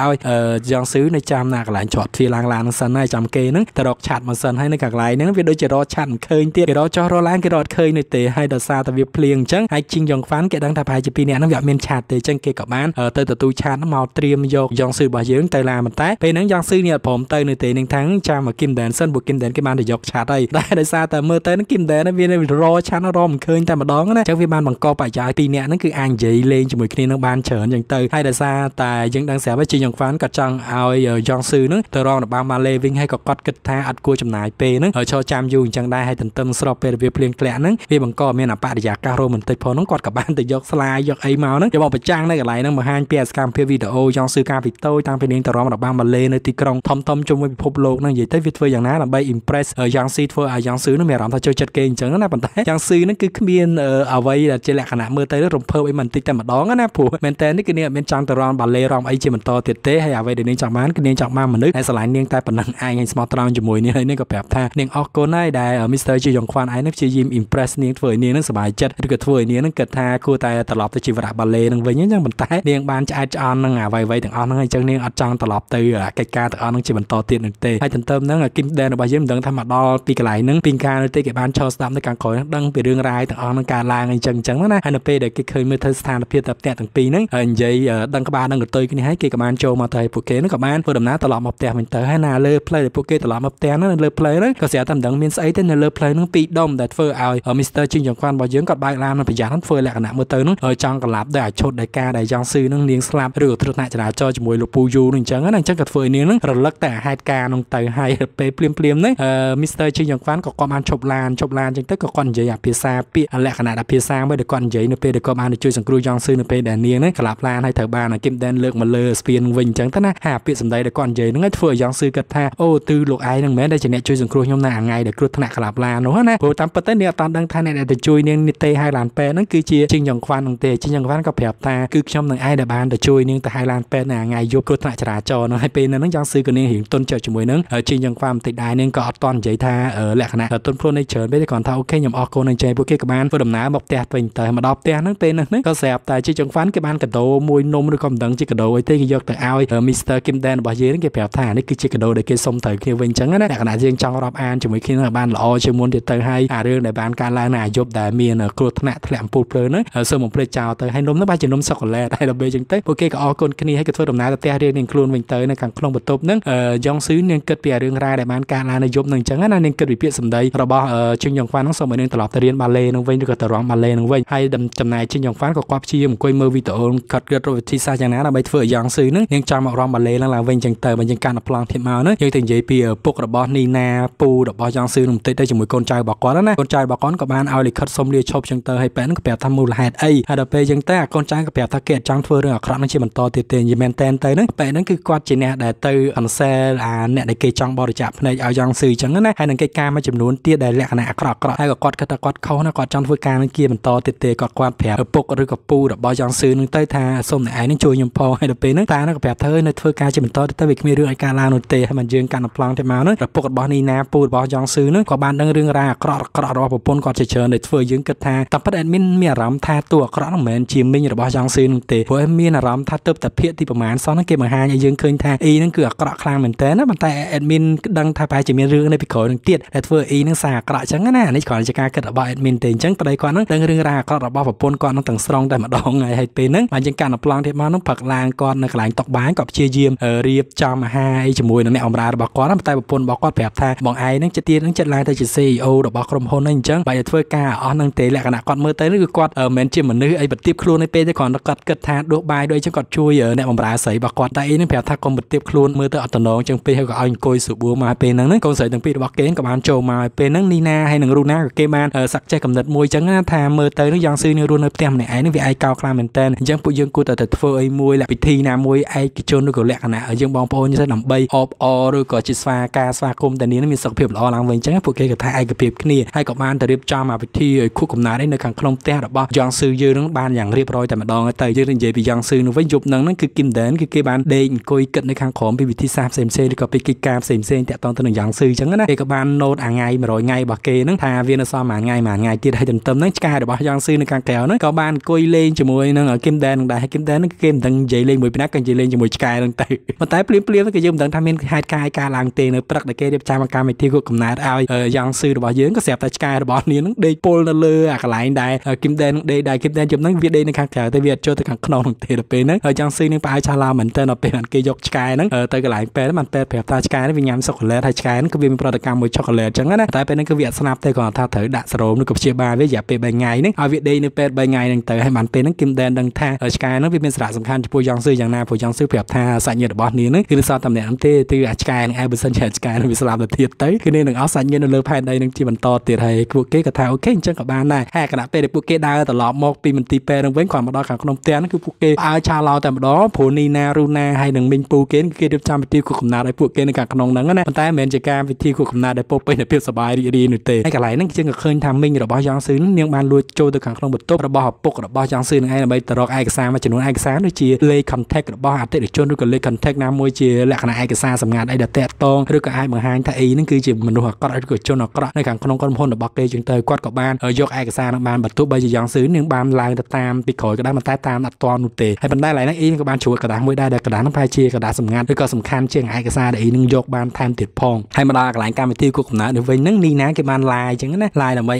យ៉ាង ស៊ឺ នៅ ចាំ ណា កន្លែង ជាប់ ទ្វារ ឡើង ឡាន ហ្នឹង សិន ហើយ ចាំ គេ ហ្នឹង ទៅ រក ឆាត មក សិន ហើយ នៅ ខាង កន្លែង ហ្នឹង វា ដូច ជា រក ឆាត មិន ឃើញ ទៀត គេ រក ចោះ រក ឡើង គេ រក អត់ ឃើញ នោះ ទេ ហើយ ដោយ សារ តែ វា ភ្លៀង ចឹង ហើយ ជីង យ៉ាង ហ្វាន់ គេ ដឹង ថា ប្រហែល ជា ពីរ នាក់ ហ្នឹង វា អត់ មាន ឆាត ទេ ចឹង គេ ក៏ បាន ទៅ ទទួល ឆាត មក ត្រៀម យក យ៉ាង ស៊ឺ របស់ យើង ទៅ ឡាន ប៉ុន្តែ ពេល ហ្នឹង យ៉ាង ស៊ឺ នេះ អត់ ព្រម ទៅ នោះ ទេ នឹង ថាំង ចាំ មក Kim Dan សិន ព្រោះ Kim Dan គេ បាន ទៅ យក ឆាត ហើយ តែ ដោយ សារ តែ មើល ទៅ ហ្នឹង Kim Dan វា រក ឆាត រក មិន ឃើញ តែ ម្ដង ណា ចឹង វា បាន បង្ក បរិយាយ ពីរ នាក់ ហ្នឹង គឺ អាច និយាយ លេង ជាមួយ គ្នា នឹង បាន ច្រើន ចឹង ទៅ ហើយ ដោយ សារ តែ យើង ដឹង ស្រាប់ ហើយ ជីង យ៉ាង ហ្វាន់ ក៏ ចង់ ឲ្យ យ៉ាង ស៊ឺ ហ្នឹង ទៅ រង របាំ ម៉ាឡេ វិញ ហើយ ក៏ គាត់ គិត ថា អត់ គួរ ចំណាយ ពេល ហ្នឹង ហើយ ឈរ ចាំ យូរ អញ្ចឹង ដែរ ហើយ ទន្ទឹម ស្រប ពេល វា ភ្លៀង ធ្លាក់ ហ្នឹង វា បង្ក ឲ្យ មាន អបរិយាកាស រ៉ូមែនទិក ផង ហ្នឹង គាត់ ក៏ បាន ទៅ យក ស្លាយ យក អី មក ហ្នឹង យក មក ប្រចាំង នៅ កន្លែង ហ្នឹង បង្ហាញ ពី សកម្មភាព វីដេអូ យ៉ាង ស៊ឺ កាល ពី តូច តាំង ពី នាង ទៅ រង របាំ ម៉ាឡេ នៅ ទី ក្រុង ធំៗ ជុំ វិញ ពិភព លោក ហ្នឹង និយាយ ទៅ វា ធ្វើ យ៉ាង ណា ដើម្បី impress យ៉ាង ស៊ឺ ធ្វើ ឲ្យ យ៉ាង ស៊ឺ ហ្នឹង មាន អារម្មណ៍ ថា ចូល ចិត្ត គេ អញ្ចឹង ណា ប៉ុន្តែ យ៉ាង ស៊ឺ ហ្នឹង គឺ គ្មាន អ្វី ដែល ជា លក្ខណៈ មើល ទៅ រំភើប អី មិន តិច តែ ម្ដង ណា ព្រោះ មែន តែ នេះ គឺ នាង អត់ មាន ចង់ ទៅ រង ballet រង អី ជា បន្ត ទៀត ទេ ហើយ អ្វី ដែល នាង ចង់ បាន គឺ នាង ចង់ បាន មនុស្ស ដែល ស្រឡាញ់ នាង តែ ប៉ុណ្ណឹង ឯង ហើយ ស្មោះ ត្រង់ ជាមួយ នាង ហើយ នាង ក៏ ប្រាប់ ថា នាង អរគុណ ហើយ ដែល Mister ជា យ៉ាង ខ្វាន់ ឯង ហ្នឹង ព្យាយាម impress នាង ធ្វើ ឲ្យ នាង ហ្នឹង សប្បាយ ចិត្ត ឬ ក៏ ធ្វើ ឲ្យ នាង ហ្នឹង គិត ថា គួរ តែ ត្រឡប់ ទៅ ជីវរៈ ballet ហ្នឹង វិញ អញ្ចឹង ប៉ុន្តែ នាង បាន ឆ្អែត ឆ្អន់ នឹង អ្វីៗ ទាំង អស់ ហ្នឹង អញ្ចឹង នាង អត់ ចង់ ត្រឡប់ ទៅ កិច្ចការ ទាំង អស់ ហ្នឹង ជា បន្ត ទៀត នោះ ទេ ហើយ ទន្ទឹម ហ្នឹង Kim Dan របស់ យើង មិន ដឹង ថា មក ដល់ ពី កន្លែង ហ្នឹង ពី ការ នោះ ទេ គេ បាន ឈរ ស្ដាប់ នៅ ខាង ក្រោយ ហ្នឹង ដឹង ពី រឿង រ៉ាវ ទាំង អស់ ហ្នឹង កើត ឡើង អញ្ចឹង អញ្ចឹង ណា ហើយ នៅ ពេល ដែល គេ ឃើញ មើល ទៅ ស្ថានភាព តែ ផ្ទះ ទាំង ពីរ ហ្នឹង ហើយ និយាយ ដឹង ក្បាល ដឹង កន្ទុយ គ្នា ហើយ គេ ក៏ បាន ចូល មក ទៅ ពួក គេ ហ្នឹង ក៏ បាន ធ្វើ ដំណើរ ត្រឡប់ មក ផ្ទះ វិញ ទៅ ហើយ ណា លើ ផ្លូវ ដែល ពួក គេ ត្រឡប់ មក ផ្ទះ ហ្នឹង លើ ផ្លូវ ហ្នឹង ក៏ ស្រាប់ តែ មិន ដឹង មាន ស្អី ទេ នៅ លើ ផ្លូវ ហ្នឹង ពីរ ដុំ ដែល ធ្វើ ឲ្យ Mister ជីង យ៉ាង ខ្វាន់ របស់ យើង គាត់ បើក ឡាន ប្រយ័ត្ន ធ្វើ លក្ខណៈ មើល ទៅ ហ្នឹង ចង់ ក្លាប់ ដោយ អា ឈុត ដោយ ការ ដែល យ៉ាង ស៊ឺ ហ្នឹង នាង ស្លាប់ ឬ ក៏ គ្រោះ ថ្នាក់ ចរាចរណ៍ ជាមួយ លោក ពូ យូ ហ្នឹង អញ្ចឹង ណា អញ្ចឹង ក៏ ធ្វើ ឲ្យ នាង ហ្នឹង រលឹក តែ អាហេតុការណ៍ ហ្នឹង ទៅ ហើយ ពេល ភ្លាមៗ ហ្នឹង Mister ជីង យ៉ាង ខ្វាន់ ក៏ គាត់ បាន ឈប់ ឡាន ឈប់ ឡាន អញ្ចឹង ទៅ ក៏ គាត់ និយាយ អា ភាសា ពាក្យ លក្ខណៈ អា ភាសា មួយ ដែល គាត់ និយាយ នៅ ពេល ដែល គាត់ បាន ជួយ សង្គ្រោះ យ៉ាង ស៊ឺ នៅ ពេល ដែល នាង ហ្នឹង ក្លាប់ ឡាន ហើយ ត្រូវ បាន Kim Dan លើក មក លើ ស្ពាន វិញ អញ្ចឹង ទៅ ណា ហា ពាក្យ សម្ដី ដែល គាត់ និយាយ ហ្នឹង ធ្វើ ឲ្យ យ៉ាង ស៊ឺ គិត ថា អូ ទឺ លោក ឯង ហ្នឹង មែន ដែល ជា អ្នក ជួយ សង្គ្រោះ ខ្ញុំ នៅ ថ្ងៃ ដែល គ្រោះ ថ្នាក់ ក្លាប់ ឡាន នោះ ណា ព្រោះ តាម ពិត ទៅ នាង អត់ ដឹង ថា អ្នក ដែល ទៅ ជួយ នាង នេះ ទេ ហើយ ឡាន ពេទ្យ ហ្នឹង គឺជា ជីង យ៉ាង ខ្វាន់ ហ្នឹង ទេ ជីង យ៉ាង ខ្វាន់ ក៏ ប្រាប់ ថា គឺ ខ្ញុំ នឹង ឯង ដែល បាន ទៅ ជួយ នាង ទៅ ហើយ ឡាន ពេទ្យ នៅ ថ្ងៃ យប់ គ្រោះ ថ្នាក់ ចរាចរណ៍ ហ្នឹង ហើយ ពេល ហ្នឹង យ៉ាង ស៊ឺ ក៏ នាង រៀង ទន់ ចិត្ត ជាមួយ នឹង ជីង យ៉ាង ខ្វាន់ បន្តិច ដែរ នាង ក៏ អត់ ទាន់ និយាយ ថា លក្ខណៈ ទន់ ខ្លួន នេះ ច្រើន ពេក ទេ គាត់ ថា អូខេ ខ្ញុំ អរគុណ នឹង ចេះ ពួក គេ ក៏ បាន ធ្វើ ដំណើរ មក ផ្ទះ វិញ ទៅ មក ដល់ ផ្ទះ ហ្នឹង ពេល ហ្នឹង ក៏ ស្រាប់ តែ ជីង យ៉ាង ខ្វាន់ គេ បាន កាដូ មួយ នំ ឬ ក៏ មិន ដឹង ជា កាដូ អី ទេ គេ យក ទៅ ឲ្យ Mister Kim Dan របស់ យើង ហ្នឹង គេ ប្រាប់ ថា នេះ គឺជា កាដូ ដែល គេ សុំ ទៅ គ្នា វិញ អញ្ចឹង ណា លក្ខណៈ យើង ចង់ រាប់ អាន ជាមួយ គ្នា ឲ្យ បាន ល្អ ជា មុន ទៀត ទៅ ហើយ អា រឿង ដែល បាន កើត ឡើង នៅ អាយុ ដែល មាន គ្រោះ ថ្នាក់ ធ្លាក់ អំពូល ភ្លើង ហ្នឹង សើម បំភ្លេច ចោល ទៅ ហើយ នំ ហ្នឹង បាន ជា នំ សូកូឡាត ហើយ ដល់ ពេល អញ្ចឹង ទៅ ពួក គេ ក៏ អរគុណ គ្នា ហើយ ក៏ ធ្វើ ដំណើរ ទៅ ផ្ទះ រៀង នាង ខ្លួន វិញ ទៅ នៅ ខាង ក្នុង បន្ទប់ ហ្នឹង យ៉ាង ស៊ឺ នាង គិត ពី រឿង រ៉ាវ ដែល បាន កើត ឡើង នៅ យប់ ហ្នឹង អញ្ចឹង ណា នាង គិត ពី ពាក្យ សម្ដី របស់ ជីង យ៉ាង ខ្វាន់ ហ្នឹង សូម ឲ្យ នាង ត្រឡប់ ទៅ រៀន បាឡេ ហ្នឹង វិញ ឬ ក៏ ទៅ រង បាឡេ ហ្នឹង វិញ ហើយ ចំណាយ ជីង យ៉ាង ខ្វាន់ ក៏ គាត់ ព្យាយាម អង្គុយ មើល วิดีโอคัดเกิดรูปที่ซาจังนะเราไปเถื่อยางซื้อนึกยังจำเอารองบัลเล่แล้วเราเว้นจังเตอร์มันยังการพลังเทียมเอานึกยังถึงเยี่ยปีพวกระบอบนีนาปูระบอบยางซื้อหนุ่มติดได้จมูกคนใจบอกก้อนนะคนใจบอกก้อนกับบ้านเอาลิคัดสมเรียชอบจังเตอร์ให้แปะนึกแปะทำมูลเหตุไอ้อาดับเปยังแต่คนใจกับแปะทักเกตจังเถื่อเรื่องครั้งนั้นเชื่อมันต่อเตียเตียนยิมแมนเตนเตยนึกแปะนั้นคือความจริงเนี่ยแต่เตอร์อันเซลาเนี่ยในเกจังบริจาคในเอายางซื้อจังนั้นให้หนังเกจการมาจำนวนเตี้ยได้แหลกหนักกรอกกรอกให้กับกอดกระตากอดเขาหน้ากอดจังเถื่อการนั่นเกี่ยมันต่อเตียเตียกอดความแผลปกหรือกับปูระบอบยางซื้อนึกเตยทาสมในไอ้นั่นโจยยมพอให้ดับเปนึกตาหน้ากับแผลเธอในเถื่อการเชื่อมันต่อเตียเตียไม่เรื่องไอ้การลาโนเตให้มันยืนการพลังเทียมเอานึกระปกระบอบนีนาปูระบอบยางซื้อนึกกอดบ้านดังเรื่องรากรอกกรอกรอปปนกอดเฉยเฉยในเถื่อยืนกระทาตับประเด็นมินเมียรำทาตัวกรอกเหมือนจิมมินระบอบยางซื้อนึกเตะเพราะมินรำทาเติบแต่เพี้ยที่ประมาณซ้อนนั่นเกี่ยมันหายยืนคืนทาอีนั่นเกือกกรอกคลางเหมือนเตะนะมันแต่แอดมินดังทาไปจะมีเรื่องในพิขอหนึ่งเตี้ยแต่เถื่ออีนั่งสากรอกจังนะในขอราชการกระบอบแอดมินเตะจังประเด็นก่อนนั่งดังเรื่องรากรอกระบอบปนกอดนั่งตั้งสตรองได้มาดองไงให้เตะนั่งมันยังการพลังเทียมนั่งผักลางกอดนั่งหลังตอกบ้านกับเชียร์ยิมเรียบจำมาให้จมูกนั่งในอมราระบอบกอดนั่งแต่ปนบอกกอดแผลทาบอกไอ้นั่งจะเตี้ยนั่งจะลายแต่จะซีโอระบอบกลมโหนนั่งจังไปเถื่อกาอ๋อนั่งเตะแหละขณะกอดมือเตะนั่งคือกอดเหมือนจิมเหมือนนึกไอ้บัดทิพครูในเป้ได้ก่อนกอดกระทาดูบายด้วยจังกอดช่วยเออในอมราใส่บอกกอดแต่อีนั่งแผลทากลมบัดทิพครูมือเตะอัตโนจังเป้ให้กับอันโกยสุบัวมาเป็นนั่งนั่งกองใส่ตั้งปีบอกเก้นกับอันโจมาเป็นนั่งนีนาให้นั่งรูน่ากับเก้มันสักใจกำหนดมวยจังนั่งทามือเตะนั่งยังซื้อนั่งรูนับเต็มในไอ้นั่งวิไอ้กาวคลาเหมือนเตนยังปุยยังกูแต่แต่เฟยมวยแหละพิธีนามวยไอ้กิจนุกแหละขณะยังบองโปนยังใส่หนังใบออบอหรือกอดจิตสวากาสวาคมแต่นี้นั่งมีสักเพียบล้อหลังเวงจังพวกเก้กับทาไอ้กับเพียบนี่ให้กับอันแต่เรียบจามาพิธีคู่กับนาได้ในขังคลองเตะแบบยังซื้อยืนนั่งบานอย่างเรียบร้อยแต่มาดองแต่ยืนเย็บยังซื้อนั่งไว้หยุบนั่งนั่นคือกิมเดนคือเก้บานเดนโกยเกิดในขังของพิพิธีสามเซมเซก็ไปกิจการเซมเซแต่ตอนตอนยังซื้อจังนะเก้กับอันโนดอ่างไงมาลอยไงบอกเก้นั่งทาเวียนซ้อมหมาไงหมาไงที่ได้จนเติมนั่งกายแบบยังซื้อในขังแถวนั่งกับอันโกยเล่นจมูกนั่งเก้มแดงได้ให้เก้มแดงนั่งเก้มดังใหญ่เล่นมวยพินักกันใหญ่เล่นจมูกกายนั่งเตะมาแต่เปลี่ยนเปลี่ยนนั่งก็ยืมดังทำเป็นหายกายกาลังเตะในปรักในเก้เรียบจามาการไปที่กูกับนายเอายังซื้อแบบยืนก็เสียบแต่กายแบบนี้นั่งเดย์โปลนั่งเลือกหลายได้เก้มแดงเดย์ได้เก้มแดงยืมนั่งเวียดเดย์ในขังแถวแต่เวียดโจแต่ขังขนมนั่งเตะเป็นนั่งยังซื้อนั่งไปชาลาเหมือนเตะเป็นนั่งเกยกกายนั่งเตะก็หลายเป็นมันเป็นแผลตากายนั่งวิญญาณสกุลเลทกายนั่งก็เวียนเป็นปรักกรรมมวยช็อกโกแลตจังนะแต่เป็นนั่งก็เวียดสนับเตะก่อนท่าเถอด่าสโลมนั่งกับเชียบาเวียดอย่าไปใบไงนั่งเอาเวียดเดย์นั่งเป็นใบไงนั่งเตะให้มันเป็นนั่งกิมแดนดังแท้เออการนั่งเป็นสาระสำคัญจะพูดยังซื้ออย่างนาพูดยังซื้อเปรียบท่าสัญญาดบอสนี้นั่นคือซอตำแหน่งน้ำเตะตืออาการไอ้บุษนเฉดการนั่งวิสลามเตียเตยคือในหนังอัลสัญญาเลือดภายในนั่งที่มันต่อเตียไทยปุกเก้กับไทยโอเคจังกับบ้านได้แห่ขณะเป้เด็กปุกเก้ได้ตลอดมองปีมันตีเป้นั่งเว้นความมาดอขังขนมเตียนั่นคือปุกเก้อาชาลาวแต่มาดอผูนีนารูนาให้หนึ่งมินปูเก้นเก้เดือบจามไปที่ขุมนาได้ปุกเก้ในการขนมนั่งนั่นแต่เหมือนจะการไปที่ขุมนาได้ปุกไปในเพียบสบายดีๆหนุ่ยเตยให้กับไหลนั่งจังกับเคยทำมิงระบายยังซื้อเนียงบานรวยโจตัวขังขนมบดโต๊ะระบายปุกระบายยังซื้อไงระบายตลอดไอ้กษามาจำนวนไอ้กษาด้วยจีเลคอนแทคระบายอาเตะเดือดจนด้วยกันเลคอนแทคน้ำมวยจีแหลกขณะไอ้กษาสำงานไอ้เดือดแตะตองด้วยกับไอ้เมืองฮันไทยนั่นคือจีมันดูหักกระไรด้วยจนหักกระในขังขนมก้อนพ่นระบายเกยจึงเตยกวาดกับบ้านยกไอ้กษาหน้าบ้านบัดทุบใบยังซื้อเนียงบานลายตามปีขอยก็ได้มาใต้ตามอัดตอนนุ่เตะให้มันได้หลายนั่นเองกับบ้านช่วยกระดาษมวยได้กระดาษน้ำพายจีกระดาษสำงานด้วยก็สำคัญเชียงไอ้กษาไอ้นั่งยกบ้านแทนติดพองให้มันได้หลายการไปที่กุกหนาเดี๋ยวไปนั่งนี่นะกับบ้านลายจังนะลายระบ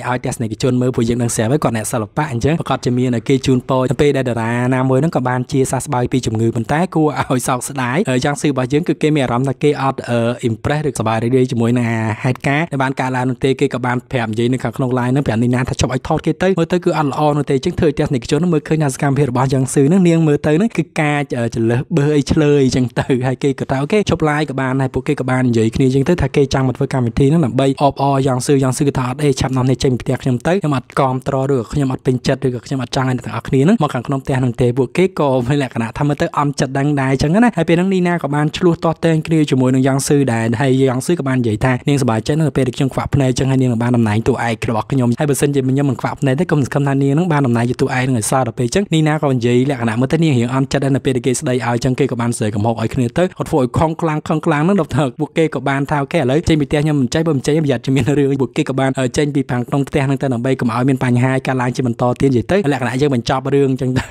ายเดรานาโมยนั่งกับบานเชียร์ซาสบายปีจุ่มเงือมันแตกกูเอาไอ้สาวสลายเออยังซื้อบาเยอะคือเกมแม่รำแต่เกออดเอออิมเพรสสบายได้ด้วยจุ่มวยนาไฮแกในบานกาลานุเตเกกับบานแผ่มใหญ่ในขังขนมลายนั่งแผ่มในน้ำถ้าชอบไอ้ทอดเกเตยมือเตยคืออันอ่อนนุเตจึงเธอเจสนิกจนมือเคยนาสการเพื่อบายังซื้อนั่งเนียงมือเตยนั่นคือกาเออจะเลอะเบยเฉลยจังเตยไฮเกกับตาโอเคชอบลายกับบานไฮโปเกกับบานใหญ่คืนนี้จึงเตยถ้าเกจังมัดเพื่อการพิธีนั่งหลับใบอออยังซื้อยังซื้อถาดเอชับนำในใจมีเตียกยำเตยยำมัดกอมตรอด้วยยำมัดเป็นจัดด้วยยำมัดจางในต่างอักนี้นั่งมาขังขนมเตยนั่งเตะบวกเก๊กอไม่แหลกขณะทำมาเตออมจัดดังได้จังนะให้เป็นนั่งนีนากับบ้านชลูต่อเต้นคลีจมูกนั่งยังซื้อได้ให้ยังซื้อกับบ้านใหญ่แท้เนียงสบายใจนั่งเป็นเด็กจังขวับในจังให้เนียงบ้านลำไหนตัวไอ้กระบอกขยมให้เปอร์เซ็นต์เย็นมันยังมันขวับในได้กำหนดคำนานเนียงนั่งบ้านลำไหนอยู่ตัวไอ้นั่งซาดไปจังนีนากับบ้านใหญ่แหลกขณะเมื่อเตนี่เหี่ยวอมจัดได้เป็นเด็กเกสได้เอาจังเก๊กับบ้านเสือกับหอกไอ้คลีเตอร์หดฝอยคลองกลางคลองกลางนั่งดับเถิกบวกเก๊กับบ้านเท้าแก่เลยใจมีเตี้ยยังมันใจบ่มใจหยัดจะมีเรื่องบวกเก๊กับบ้านใจปีพังตรงเตี้ยนั่งเตะหนังใบกับเอาเป็นปัญหาการล้างใจมันต่อเตี้ยใหญ่เตอร์แหลกขณะยังมันจับเรื่องจังเตย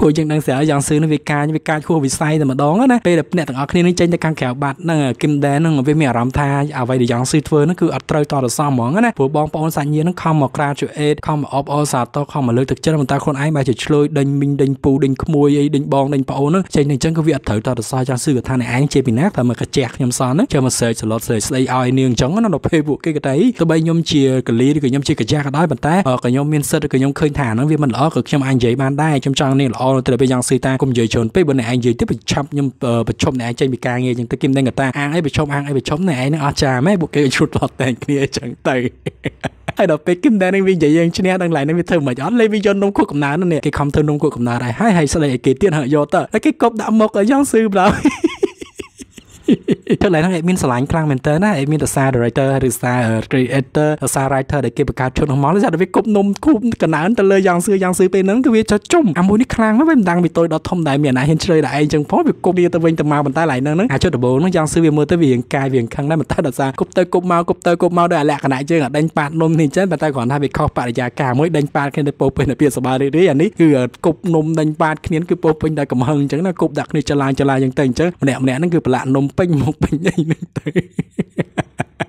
ពួក យើង នឹង ស្រាវ យ៉ាង ស៊ឺ នឹង វា ការ វា ការ ខួរ វិស័យ តែ ម្ដង ណា ពេល ដែល អ្នក ទាំង អស់ គ្នា នឹង ចេញ ទៅ ខាង ក្រៅ បាត់ ហ្នឹង គឹម ដែរ ហ្នឹង វា មាន អារម្មណ៍ ថា អ្វី ដែល យ៉ាង ស៊ឺ ធ្វើ ហ្នឹង គឺ អត់ ត្រូវ ត ទៅ សម ហ្មង ណា ព្រោះ បង ប្អូន សាច់ ញាតិ ហ្នឹង ខំ មក graduate ខំ មក អប អរ សាទរ ខំ មក លើក ទឹក ចិត្ត មិន តា ខ្លួន ឯង បែរ ជា ឆ្លួយ ដេញ មីង ដេញ ពូ ដេញ ក្មួយ អី ដេញ បង ដេញ ប្អូន ហ្នឹង ចេញ ទៅ អញ្ចឹង គឺ វា អត់ ត្រូវ ត ទៅ សយ៉ាង ស៊ឺ ថា អ្នក ឯង ជាពី ណា ថា មក កាជះ ខ្ញុំ សន ហ្នឹង ចូល មក search សឡុត search ស្ដី ឲ្យ នាង អញ្ចឹង ណា ដល់ ពេល ពួក គេ ក៏ តែ ទោះបី ខ្ញុំ ជា កលី ឬ ក៏ ខ្ញុំ ជា កាជះ ក៏ ដោយ ប៉ុន្តែ ក៏ ខ្ញុំ មាន សិទ្ធិ ឬ ក៏ ខ្ញុំ ឃើញ ថា ហ្នឹង វា មិន ល្អ ក៏ ខ្ញុំ អាច និយាយ បាន ដែរ ខ្ញុំ ចង់ នាង ល្អ ទៅ ពេល យ៉ាង ស៊ឺ តា គុំ និយាយ ច្រើន ពេក បើ អ្នក ឯង និយាយ តិច ប្រឆាប់ ខ្ញុំ ប្រឈប់ អ្នក ឯង ចេញ ពី ការ ងារ អញ្ចឹង ទៅ គឹម ដឹង ថា អាង អី ប្រឈប់ អាង អី ប្រឈប់ អ្នក ឯង នឹង អត់ ចាម ហ៎ ពួក គេ ជ្រុត ត តែង គ្នា អញ្ចឹង ទៅ ហើយ ដល់ ពេល គឹម ដែរ នឹង វា និយាយ យើង ឈ្នះ ដល់ ឡាយ នឹង វា ធ្វើ មិន អត់ លេ វា យន់ នំ ខួប កំណើត នេះ គេ ខំ ធ្វើ នំ ខួប កំណើត ហើយ ហើយ ស្ដី ឲ្យ គេ ទៀត ហ៎ យក ទៅ ហើយ គេ កប់ ដាក់ មក យ៉ាង ស៊ឺ បើ Thật là nó lại miên sờ lánh clang mentor na, miên sờ director, sờ creator, sờ writer để kịp bậc cao chốt hàng máu. Nó ra được với cúp nôm cúp cả nán từ lời giang xưa giang xưa bên nắng cứ việc cho chung. Anh muốn đi clang nó với mình đang bị tôi đó thông đại miền này hiện chơi đại chẳng phó việc cúp đi từ bên từ màu mình ta lại nắng nắng. À chốt được bố nó giang xưa về mưa tới viền cài viền khăn đấy mình ta đặt ra cúp tới cúp màu cúp tới cúp màu đây là cái này chơi ở đánh bạt nôm thì chết mình ta còn thay việc kho bạt giả cả mỗi đánh bạt khi được bố bên là biệt số ba đấy đấy anh ấy cứ cúp nôm đánh bạt khi đến cứ bố bên đây cầm hăng chẳng là cúp đặc như chơi chơi lại chẳng tình chứ mẹ mẹ nó cứ lạ nôm pin một bình này mình tới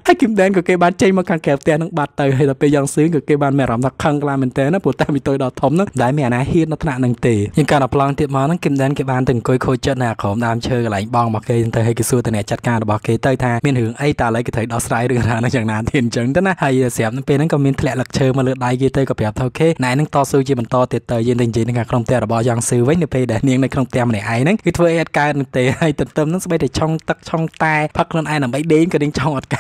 hai kim đen của cây bán chay mà càng kẹp tiền nó bạt tới hay là bây giờ xứ của cây bán mẹ làm thật khăng là mình tới nó buộc ta bị tôi đào thấm nó đái mẹ này hiên nó thằng nàng tì nhưng cả đập lon tiệp món nó kim đen cây bán từng coi coi chân nào khổng đam chơi lại bong bọc cây tới hay cái xưa tới này chặt ca đập bọc cây tới tha miền hưởng ấy ta lấy cái thấy đỏ sai được là nó chẳng nản tiền trứng đó na hay xẻm nó bên nó còn miền thẹn lật chơi mà lượt đai kia tới có đẹp thôi khe này nó to xưa chỉ mình to tiệt tới yên tình chỉ nó cả không tiền đập bọc giang xứ với nó về để niềng này không tiền này ấy nó cứ thuê ca nó tì hay tận tâm nó sẽ để trong tắc trong tai phật lên ai nằm bẫy đến cái đến trong ọt cả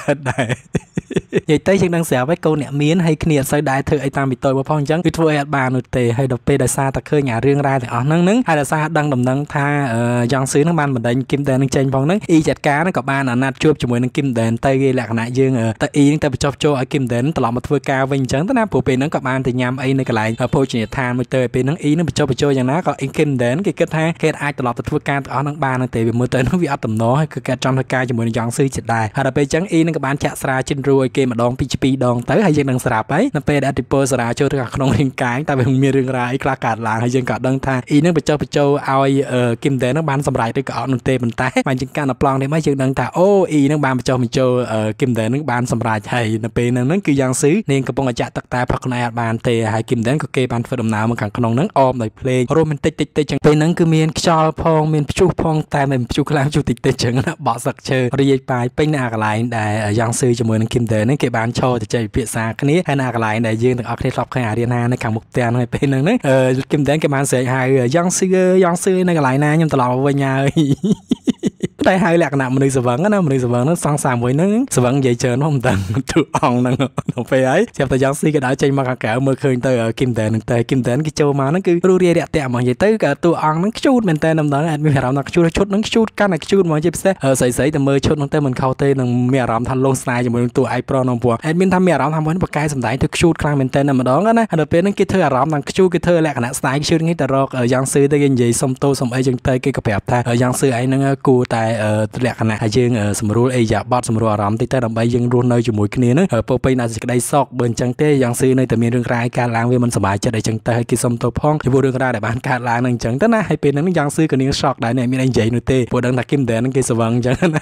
vậy tới chừng đang xẻo với câu nẹt miến hay kia sợi đai thưa ai tam bị tôi mà phong trắng cứ thua ẹt bà nội tề hay đập pe đại sa ta khơi nhà riêng ra thì ó nắng nắng hay đại sa đang đầm nắng tha giang xứ nắng ban mình đánh kim đen nắng chanh phong nắng y chặt cá nó cọp ban là nát chua cho mùi nắng kim đen tây ghi lạc nại dương tây y nắng tây bị chọc chua ở kim đen tọt một thưa ca vinh trắng tới nam phổ pe nắng cọp ban thì nhám y này cái lại phôi chỉ than một tề pe nắng y nắng bị chọc bị chua như ná còn y kim đen cái kết ha kết ai tọt một thưa ca ó nắng ban nắng tề bị mưa tới nó bị áp tầm nó hay cứ ca trong thưa ca cho mùi giang xứ chặt đai hay đập pe trắng y nắng cọp ban chặt ra trên ruồi kê mà đong pê đong tới hay dân đang sập ấy nó pe đã triple sập chơi tất cả không liên cái tại vì không miên riêng ra ấy cà cà làng hay dân cả đăng tha ý nó bị chơi bị chơi ai kim đen nó bán sầm lại tới cả nông tê mình té mà dân cả nó plong thì mấy dân đăng tha ô ý nó bán bị chơi bị chơi kim đen nó bán sầm lại hay nó pe nó cứ giang xứ nên cái bông ở chợ tất cả phật này bán tê hay kim đen có kê bán phật đồng nào mà cả không nắng om lại play romantic tê tê chẳng pe nó cứ miên chòi phong miên chu phong tai miên chu clam chu tê tê chẳng nó bỏ sập chơi rồi bài pe nè cái lại để giang xứ cho mượn kim đen cái bàn cho thì chơi việc xa cái này hay là cái lại này riêng được ở cái lọc khai điện hà này càng mục tiền này bên này đấy kim đen cái bàn sẽ hai giang sư giang sư này cái lại này nhưng tao lọt về nhà đây hai lạc nào mình sử vấn nó mình sử vấn nó sang sàm với nó sử vấn dậy chờ nó không tận trụ on năng nó phải ấy xem tao giang sư cái đã chơi mà cả cả mưa khơi tới kim đen tới kim đen cái châu mà nó cứ rùa rìa đẹp tẹo mà vậy tới cả tụ on nó chút mình tên nằm đó anh mình phải làm nó chút chút nó chút cái này chút mà chơi xe sấy sấy từ mưa chút nó tới mình khâu tê là mẹ làm thành luôn sai cho mình tụ ai pro nó buộc admin tham mẹ làm tham với nó bậc cái sầm đại thực chút khang mình tên nằm đó đó này được bên nó kia thưa làm năng chút kia thưa lạc nào sai chút như ta rồi giang sư tới cái gì xong tô xong ấy chừng tới cái cặp đẹp ta giang sư ấy nó cù tài lạc này dương sầm ruột ai giả bớt sầm ruột rắm tít tết làm bay dương ruột nơi chùm mũi kia nữa ở Popeye là cái đây sọc bên chân tê giang sư nơi từ miền đường rai cả làng về mình sầm bài cho đây chân tê hay kia sầm tô phong thì vô đường rai để bán cả làng năng chân tết na hay bên nó giang sư cái miếng sọc đại này miếng anh dậy nội tê bộ đang đặt kim đèn nó kia sờ vàng chân na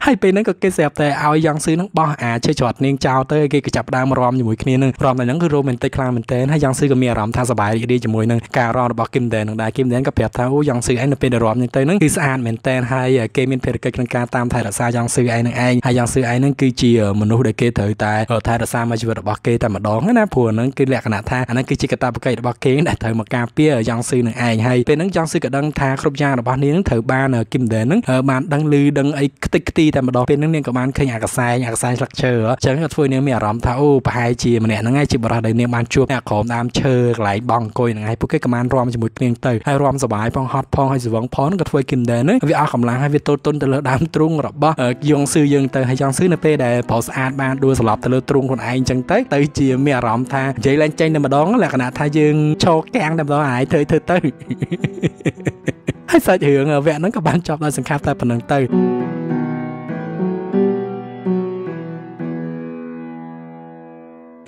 hay bên nó có cái sẹp tê ao giang sư nó bao à chơi chọt niên chào tê kia cái chập đam rom chùm mũi kia nữa rom này nó cứ rom mình tê clang mình tê hay giang sư cái miếng rắm tha sờ bài đi chùm mũi nè cả rom bỏ kim đèn đại kim đèn có đẹp tha u giang sư anh nó bên đường rom như tê nó cứ sàn mình tê hay kê miên phê kê ca tam thai đa sa giang sư ai nâng ai hay giang sư ai nâng cứ chỉ mình nuôi để kê thử tại thai đa sa mà chỉ vật bọc kê tại mà đón á phù nâng cứ lẹ cả tha nâng cứ chỉ cái ta bọc kê bọc kê để thử mà cà pia giang sư nâng ai hay bên nâng giang sư cả đăng tha khớp da là bán nâng thử ba nờ kim đền nâng bạn đăng lư đăng ấy tích ti tại mà đón bên nâng nương của bạn khi nhà cả sai nhà cả sai sặc chờ chẳng là thôi nếu mẹ rắm tha ô hai chi mà nè nâng ai chỉ bảo đây nếu bạn chua nhà khổm tam chờ lại bong coi nâng ai bút cái cầm an rom chỉ một miếng tới hay rom sải phong hot phong hay chỉ vắng phón cả thôi kim đền vì ao cầm hai việc tôi tôn từ lỡ đám trung rồi bó giang sư dân từ hay giang sư nơi pe để bỏ sát ban đua sập từ lỡ trung còn ai chẳng tới tới chiều mẹ rắm tha dậy lên tranh để mà đón là cái nào tha dương cho càng đâm đó ai thời thời tới hay sao chuyện vẹn nó các bạn chọn là sừng khap ta phần đường tới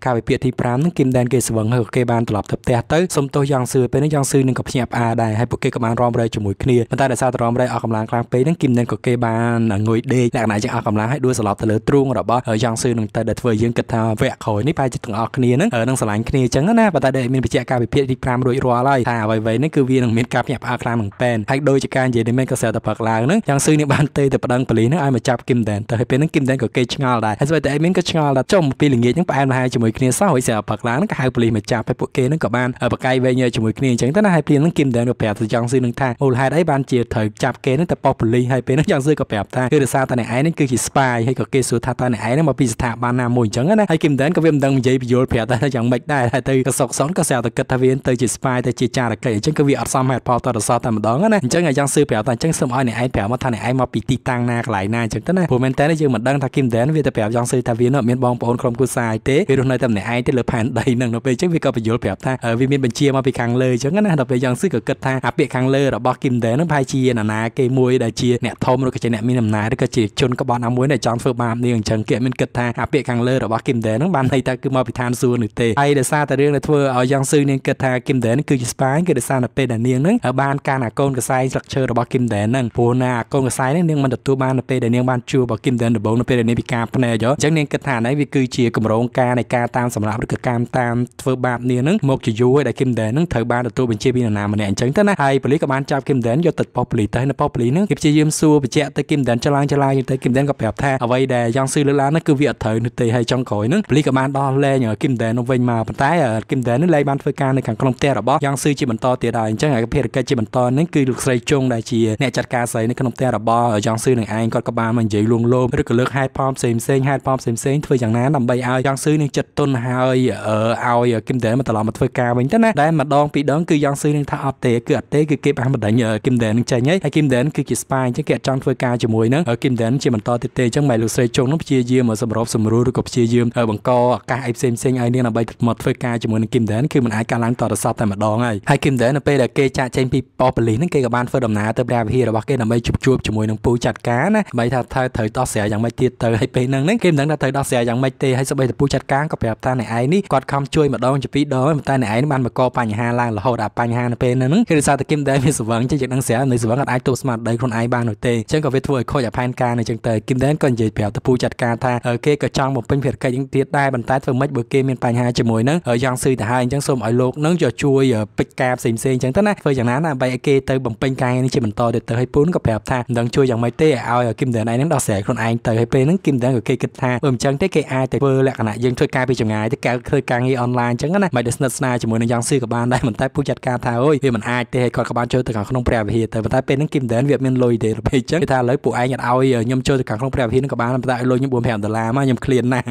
Cả việc thì pram Kim Đan kê sướng hơn kê ban tập tập té tới. Song tôi giang sư bên giang sư nên gặp nhẹ à đài hay bộ kê các bạn rom đây chụp mũi kia. Mình ta đã sao rom đây ở cầm láng cang pé nên Kim Đan của kê ban ngồi đê. Nãy nãy chẳng ở cầm láng hay đua sờ lọt từ lưỡi truông rồi đó. Ở giang sư nên ta đợt vừa dương kịch thao vẽ khối nếp ai chỉ từng ở kia nữa. Ở đang sờ láng kia chẳng nữa. Và ta để mình bị chạy cả việc thì pram đuổi rùa lại. À vậy vậy nên cứ viên mình gặp nhẹ à cang mình pen. Hay đôi chỉ can gì để mình có sờ tập bạc láng nữa. Giang sư nên ban tê tập đăng peli nữa ai mà chạp Kim Đan. Tại bên Kim Đan của kê chăng đài. Hay vậy tại mình có chăng là trong peli nghề những bạn hai chụp mũi kia xã hội sẽ bật láng các hai poli mà chạm phải bộ kia nó các bạn ở bậc cây về nhờ chụp mũi kia chẳng tới hai poli nó Kim Đan được bẹp từ giang sư nâng thang một hai đấy ban chia thời chạm kia nó tập bọc poli hai poli nó giang sư có bẹp thang cứ được sao ta này ấy nó cứ chỉ spy hay có kia số thà ta này ấy nó mà bị thà ban nam mồi chẳng á hay Kim Đan có viêm đằng dây bị vô bẹp ta nó chẳng bệnh đại hay từ các sọc són các sẹo từ các thà viên từ chỉ spy từ chỉ trà là kể chẳng cứ bị ở xăm hạt pao ta được sao ta mà đó á chẳng ngày giang sư bẹp ta chẳng sớm ai này ấy bẹp mà thà này ấy mà bị tì tăng na lại na chẳng tới này bộ men té nó chưa mình đăng thà Kim Đan về tập bẹp giang sư thà viên ở miền bang bồn không có sai thế về nơi tầm này ai tới lượt phản đầy nằng nó về chứ vì có phải vô bẹp ta ở vì miền bên chia mà bị khang lơ chứ cái này đặc biệt giang sư cực ta đặc biệt khang lơ đó bò Kim Đan nó phải chia là ná cây muối để chia nẹt thôm rồi cái chế nẹt mi nằm ná đó cái chế chôn các bọn ăn muối để chọn phơi ba miếng chẳng kiện mình cực ta đặc biệt khang lơ đó bò Kim Đan nó ban này ta cứ mà bị than xua nửa tê hay để xa ta riêng là thưa ở giang sư nên cực ta Kim Đan cứ spy cứ để xa là pe đàn niêng nấng ở ban ca là con cái sai sặc chơi đó bò Kim Đan nằng phù na con cái sai nấng niêng mình đặt tu ban là pe đàn niêng ban chua bò Kim Đan được bốn là pe đàn niêng bị cam phần này gió chẳng nên cực ta này vì cứ chia cùng rong ca này ca tam sầm lạp được cái cam tam phơi ba miếng nấng một chỉ vui để Kim Đan nấng thời ban được tu bên chia bên nào mà nẹn chẳng tới này hay poli các bạn chạm Kim Đan do tịch populi tới nó populi nữa kịp chơi yếm xua bị chẹt tới Kim Đan chả lang chả lang nhưng tới Kim Đan gặp đẹp tha ở vậy để giang sư lứa lá nó cứ việc thời nó tì hay trong cõi nữa poli các bạn đo le nhờ Kim Đan nó vinh mà bàn tay ở Kim Đan nó lấy ban phơi ca này càng không te rồi bó giang sư chỉ mình to tiền đời chẳng ngày cái phe cái chỉ mình to nên cứ được xây chung đại chỉ nẹn chặt ca xây nó không te rồi bó ở giang sư này anh còn các bạn mình dậy luôn luôn rất là lướt hai pom xem xem hai pom xem xem phơi chẳng ná làm bay ao giang sư này chặt tôn hai ở ao Kim Đan mà tao mà phơi ca mình tới này đây mà đo bị đón cứ giang sư này thao tè cứ tè cứ kịp ăn đại nhờ Kim Đan chơi nhé hay Kim Đan cứ chỉ spy chứ kẹt trong phơi ca chỉ mùi nữa ở Kim Đan chỉ mình to tê tê chẳng mày lục xoay trốn nó chia dưa mà sầm rộp sầm rú rồi cọp chia dưa ở bằng co cả ai xem xem ai nên là bay một phơi ca chỉ mùi Kim Đan khi mình ai cả lắng to là sao tại mà đòn này hay Kim Đan là pe là kê cha trên pi populi nó kê các bạn phơi đầm ná tới ra về là bác kê là bay chụp chụp chỉ mùi nó pu chặt cá nè bay thay thời to sẹo chẳng mày tiệt thời hay pe nâng nè Kim Đan là thời to sẹo chẳng mày tê hay sao bay pu chặt cá có phải ta này ai ní quạt không chui mà đòn chỉ pi đó mà ta này ai nó ban mà co panh hà lan là hồ đạp panh hà pe nâng khi sao Kim Đan mới vắng chứ đang xé nơi vắng ai tụt mặt đây con ai ban nổi tê chẳng có việc thôi coi nhập pan ca này chẳng tới Kim Đan còn gì bèo tập pu chặt ca tha ở kia cờ trong một bên việt cây những tiết tai bàn tay vừa mất bữa kia miền pan hai chỉ mồi nấng ở giang sư thì hai chẳng xôm ở lục nấng cho chui ở bịch cam xìm xìm chẳng tới nè phơi chẳng nán là bay kia tới bằng pan ca này chỉ mình to được tới hay bốn có bèo tha đang chui chẳng mấy tê ao ở Kim Đan này nấng đo xẻ con ai tới hay pe nấng Kim Đan ở kia kịch tha ôm chẳng tới kia ai tới vừa lại này dân thuê ca bị chẳng ai tới ca thuê ca nghi online chẳng nè mày business này chỉ mồi nấng giang sư của ban đây mình tay pu chặt ca tha ơi vì mình ai tê còn các bạn chơi từ cả không bèo về từ tay bên nó Kim Đan việc mình lôi để về chứ người ta lấy bộ ai nhặt ao nhom chơi từ cả không bèo về nó các bạn tại lôi những buồn hẻm từ làm á nhom clean nè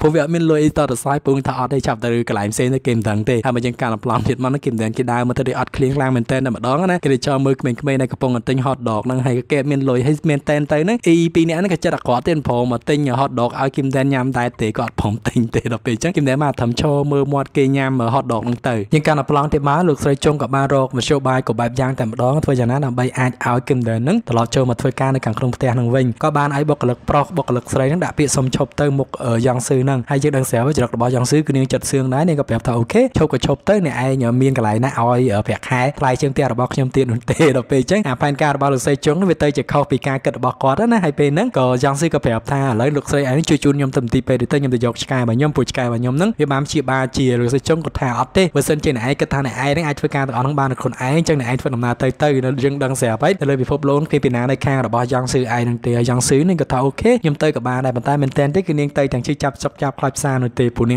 phụ việc mình lôi tao được sai buông thọ đây chạm từ cái lạnh xe nó Kim Đan thì hay mà chẳng cần làm lòng thiệt mà nó Kim Đan cái đai mà từ đây ọt clean lang mình tên là mà đó nè cái để cho mực mình cái này cái bông tinh hot dog năng hay cái kẹp mình lôi hay mình tên tới nữa y pi nè nó cái chất đặc khó tên phồng mà tinh hot dog ao Kim Đan nhám tai tỉ gọt phồng tinh tỉ đặc biệt chứ Kim Đan mà thầm cho mơ mọt kê nhám mà hot dog năng từ nhưng cần làm lòng thiệt má lược xoay chung các bạn rồi mà show bài của bài giang tại một đó thôi giờ nó làm bài ai ao Kim Đan nấng từ lọt chơi mà thôi ca nó càng không thể năng vinh có ban ấy bọc lực pro bọc lực xoay nó đã bị xâm chộp tới một ở giang sư năng hay chiếc đang xéo với chợt bao giang sư cứ như chật xương đấy nên gặp đẹp thở ok chộp cái chộp tới này ai nhờ miên cái lại nè oi ở vẹt hai lại chương tiền bọc chương tiền tê đập về chứ à fan ca bao lực xoay trốn về tới chỉ khâu pì ca cật bọc quạt đó nè hay về nấng cờ giang sư gặp đẹp tha lấy lực xoay ấy chui chun nhom tầm tì về để tới nhom từ dọc sky và nhom bụi sky và nhom nấng với bám chia ba chia lực xoay trốn cột thả ấp tê với sân trên này cái thằng này ai đấy ai thôi ca từ ông ba được con ai chân này ai phân làm nào tới tới nó dừng đang xéo ấy tới bị phốp lún khi pì ná này ca rồi bao giang sư ai đang tê giang sư nên gặp thở ok nhom tới gặp ba đại bàn tay mình tên tới cái niên tây chẳng chích chập chập chậpคลับ xa នៅទី ពូ press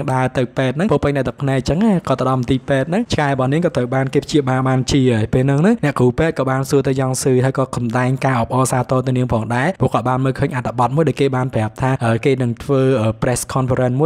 conference ម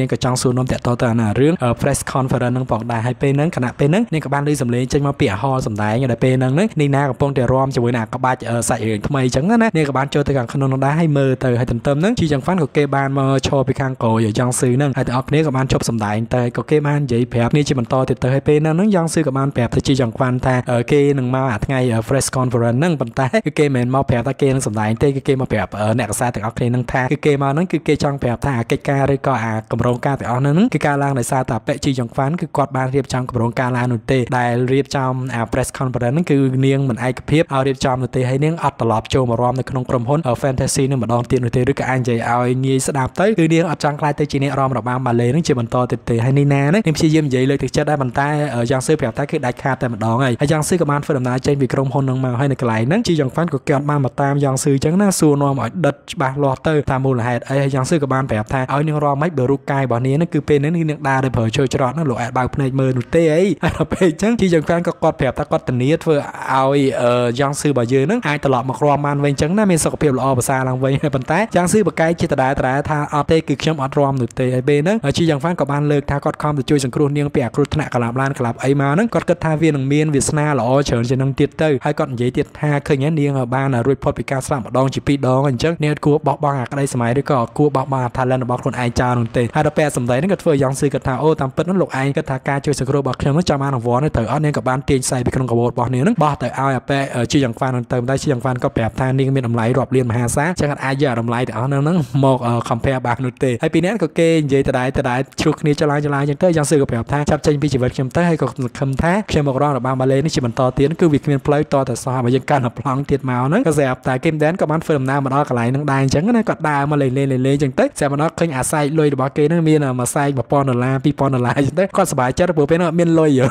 ួយ chong su nom tẹt to tờ là riêng press conference nâng bỏng đài hai p nâng cả nè p nâng nên các bạn đi dầm lấy trên mà bịa ho dầm đáy như là p nâng đấy nên na các bông để rom cho buổi nào các bạn sải riêng thay trắng đó nè nên các bạn chơi từ càng khăn nông đá hai mờ từ hai tầm tầm nâng chỉ chẳng phán của kê ban mà cho bị càng cổ giờ chong su nâng hai tờ ốc nè các bạn chụp dầm đáy từ có kê ban giấy phép nên chỉ mình to thì từ hai p nâng nâng chong su các bạn phép thì chỉ chẳng phán ta ở kê nâng mau hạt ngay ở press conference nâng bận ta cái kê mình mau phép ta kê nâng dầm đáy tê cái kê mà phép ở nè xa từ ốc này nâng tha cái kê mà nâng cái kê chong phép tha cái ca rồi coi à cầm rong ca từ ốc nâng cái ca lang này xa tạp vệ chi chẳng phán cứ quạt ban riêng trong cầm rong ca lang nụ tê đài riêng trong à press conference nâng cứ niêng mình ai kịp ao riêng trong nụ tê hay niêng ắt lọp châu mà rom nâng trong hôn ở fantasy nâng mà đòn tiền nụ tê rước cái anh chạy ao nghe sẽ đạp tới cứ niêng ở trong khai tê chi nè rom đạp ban mà lấy nâng chỉ mình to tê hay ni na đấy niêm chi dêm vậy lời thực chất đây mình ta ở giang sư phèo ta cứ đại ca tại mình đòn này ở giang sư cầm an phải làm lại trên vì trong hôn nâng mà hay nè cái lại nâng chi chẳng phán của kẹt ban mà tam giang sư chẳng na xua nom ở đất ba lọt tới tam mù là hạt ấy giang sư cầm an phèo ta ở niêng rom mấy bờ ruk cai bỏ niêng nâng cứ pin nâng niêng đa để phở chơi cho nó lộ ạt bao này mờ nụ tê ấy anh nó về chẳng chi chẳng phán có quạt phèo ta quạt tình nghĩa vừa ao ở giang sư bảo dư nâng ai tờ lọp mà rom an về chẳng na mình sợ phèo lọp xa lang về bận tái giang sư bậc cai chi tờ đại tờ đại tha ao tê cực chấm ọt rom nụ tê ấy bên nâng chi chẳng phán cầm an lơ tha quạt com để chơi chẳng cồn niêng phèo cồn thằng cả làm lan cả làm ấy mà nâng quạt cất tha viên nằng miên việt na là o chở trên nằng tiệt tơ hay quạt giấy tiệt tha khơi nhẽ niêng ở ban là report bị ca sạm đong chỉ bị đong anh chắc nên cua bọc băng ở đây xem ai đấy có cua bọc băng Thái Lan bọc con ai cha nụ tê hai đợt pè sầm đấy nâng vừa giang sư cất tha ô tam pất nó lộ ai cất tha ca chơi chẳng cồn bọc chấm nó chấm an nằng vó nè tờ ọt nè các bạn tiền xài bị con gấu bọc nè nâng bọc tờ ao à pè chi chẳng phán nằng tờ đây chi chẳng phán có phèo tha niêng miên đầm lái rọp liên mà hà sát chắc ai giờ đầm lái đó nâng nâng một compare bạc nụ tê hay pin nét có kê giấy tờ đại tờ đại chuột nè cho lái cho lái chẳng tới giang sư có phèo tha chắp chân bị chỉ vật chấm tới hay có cầm thác chấm một rong là ba ba lên chỉ mình to tiếng cứ việc miên play to tờ sao mà dân can hợp lòng tiệt máu nâng các dẹp tại game dance các bạn phơi đầm na mà đó cả lại nâng đai chẳng nè cọt đai mà lên lên lên lên chẳng tới xem mà nó khinh à sai lôi được bao kê nâng miên mà sai mà pon là pi pon là chẳng tới con sải chết bố bé nó miên lôi rồi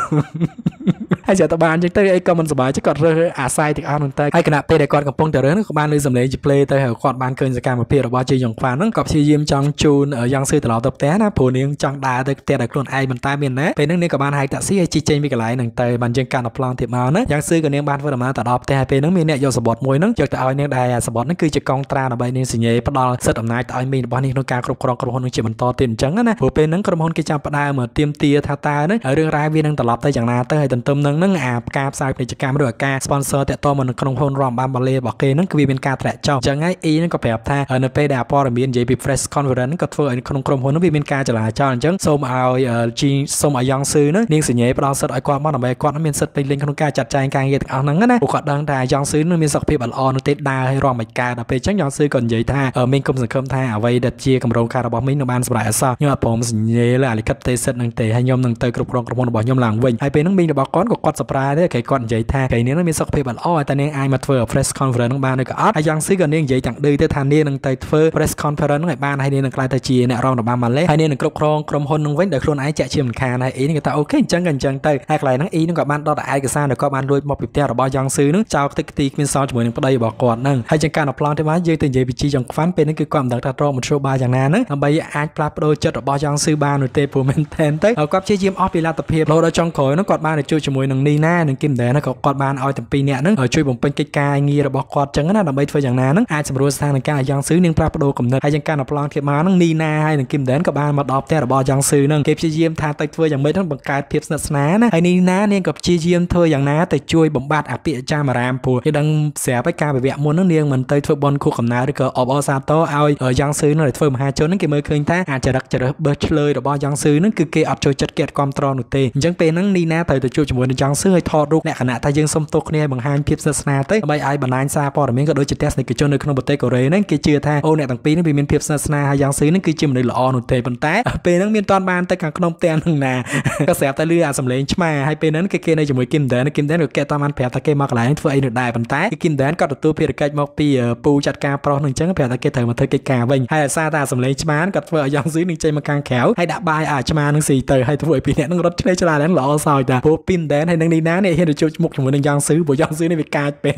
hay giờ tao bàn chẳng tới ai cầm mình sải chứ cọt rơi à sai thì ăn nâng tới hay cái nạp tê để cọt cầm pon tờ rơi các bạn lấy dầm lấy play tới hở cọt bàn cơn giờ cam mà pia được bao chơi dòng pha nâng cọp chơi diêm trong chun ở giang sư từ lò tập té na phù niêng trong đai tới té đặc luôn ai mình tai miên nè về nâng niêng các bạn hay tạ sĩ hay chi chơi với cái lại nâng tới bàn dân can hợp lòng tiệt máu nè giang sư còn niêng bàn phơi đầm na tạ đọp té về nâng miên nè do sập bọt môi nâng chợt ao niêng đai sập bọt nâng cứ chơi con tra là bay niêng sỉ nhẹ bắt đo sất đầm na ao miên bao niêng nông ca cọp cọp cọp nâng chỉ mình to tiền chẳng á nè phù bên nâng cầm hôn cái chạm đai mà tiêm tia tha ta nè ở đường rai viên nâng tạ lọp tới chẳng na tới hay tận tâm nâng nâng à ca sai phải chơi cam được ca sponsor tẹt to mình cầm hôn rom ban ballet bảo kê nâng cứ viên ca tẹt cho chẳng ấy ý nâng có phèo tha ở nơi đà po là miên dễ bị press conference có phơi ở trong cầm hôn nó viên ca trở lại cho chẳng xôm ao chi xôm ao giang sư nè niêng sỉ nhẹ bắt đo sất ai qua bắt đầm bay qua nó miên sất bên linh không ca chặt trai ca nghe ao nắng á nè buộc cọt đằng đài giang sư nó miên sập phèo on nó tết đa hay rom mạch ca là về chẳng giang sư còn dễ tha ở miên công sản khâm tha ở vây đặt chia cầm râu ca là bỏ miên nó ban sập lại sao nhưng mà phom sỉ nhẹ là lịch cấp tê sất nâng tê hay nhom nâng tê cầm râu cầm hôn bỏ nhom làng vinh hai bên nâng miên là bảo con của cọt sập ra đấy cái cọt dễ tha cái nè nó miên sập phèo on ta nè ai mà phơi press conference nâng ban này cọt ai giang sư còn nè dễ chẳng đưa tới than nè nâng tê phơi press conference nâng ban hay nè nâng lai tê chia nè rom là ban mà lấy hay nè nâng cầm râu cầm hôn nâng vinh để luôn ai chạy chia mình kha này ý người ta ok chẳng cần chẳng tê hai cái nâng ý nâng các bạn đó là ai cái sao được các bạn đuôi một việc theo là bao giang sư nâng chào tích tì miên sao cho mình đây bỏ cọt nâng hay chẳng can là plan thế mà dư tiền dễ bị chi chẳng phán bên cứ quạm đặt ra trong một số ba chẳng nè nâng làm bây ai plan đôi chất là bao giang sư ba nửa tê phù mình thêm tới ở quặp chơi game off vì là tập hiệp lâu đó trong khối nó cọt ba để chơi cho mùi nâng ni na nâng kim đế nó cọt ba oi tập pi nè nâng ở chơi bóng bên cây cai nghe là bỏ cọt chẳng nè làm bây phơi chẳng nè nâng ai xem rùa sang nâng ca giang sư nâng plan đôi cầm nâng hay chẳng can là plan thế mà nâng ni na hay nâng kim đế các bạn mà đọp theo là bao giang sư nâng kịp chơi game tha tịch phơi chẳng mấy thằng bằng cài hiệp sạt ná nè hay ni na nâng cặp chơi game thôi chẳng nè tịch chui bóng bạt áp địa cha mà làm phù cái đằng xẻ bách ca về vẹn muốn nó niêng mình tới thua ball khu cầm ná được cờ ở bao xa to ao ở giang sư nó để thua mà hai chỗ nó kia mới khơi ta à chờ đặc chờ đặc bớt chơi rồi bao giang sư nó cứ kia ở chơi chật kẹt com tron được tê chẳng pe nó ni na tới tới chui cho muốn giang sư hơi thò rụt nè cả nè ta dương sông tục nè bằng hai hiệp sạt ná tới bây ai bản anh xa po rồi miếng cái đôi chữ test này cứ cho nơi không bật tê cầu rế nó kia chia tha ô nè thằng pi nó bị miếng hiệp sạt ná hai giang sư nó cứ chia mình là on được tê bận té pe nó miếng toàn ban tới càng không tê thằng nà các xẻ tới lừa sầm lên mà hai pe nó kia kia này chỉ mới kim đế nó kim đế được kẹt tam anh phèo ta kia mặc lại phơi được đài bận tái kim đế có được tua phèo được cách mọc pi pu chặt ca pro nâng trắng phèo ta kia thời mà thời cây cà vinh hay là xa ta sầm lấy chmán cọt phèo giang dưới nâng chơi mà càng khéo hay đã bay à chmán nâng xì tờ hay thua phèo pi nè nâng rớt chơi cho là nâng lọ soi ta pu kim đế hay nâng đi ná này hiện được chơi mục chúng mình nâng giang dưới bộ giang dưới này bị ca bể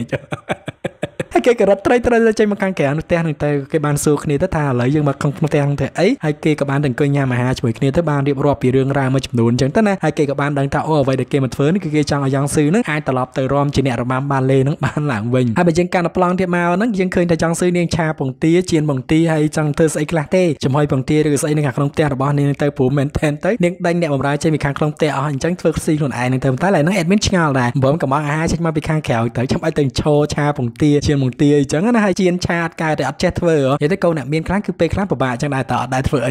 hay cái cái rất trai trai chơi mà càng kẻ nó te này te cái bàn sưu kia tới thà lấy nhưng mà không không te không thể ấy hai kia các bạn đừng coi nhà mà hà chửi kia tới bàn điệp rọp bị rương ra mà chụp đồn chẳng tới này hai kia các bạn đang tạo ở vậy để kia một phớn cái kia trong ở giang sưu nước ai tạt lọp từ rom chỉ nẹt rồi bám bàn lê nước bàn lạng bình hai bên chân canh là plong thì màu nước chân khơi tại giang sưu nên cha bằng tía chiên bằng tía hay trong thơ say cát tê chấm hơi bằng tía được say nên hàng không te là bao nên tới phủ mình thêm tới nên đánh nẹt một rái chơi bị hàng không te ở hành trắng phước xi còn ai nên thêm tới lại nước admin chào này bấm cả món hai chắc mà bị khang kẹo tới trong ai từng cho cha bằng tía chiên bằng tía chẳng hay chiên cha cài để chết vừa vậy tới câu nè miên kháng cứ pe kháng của bà chẳng đại tọt đại vừa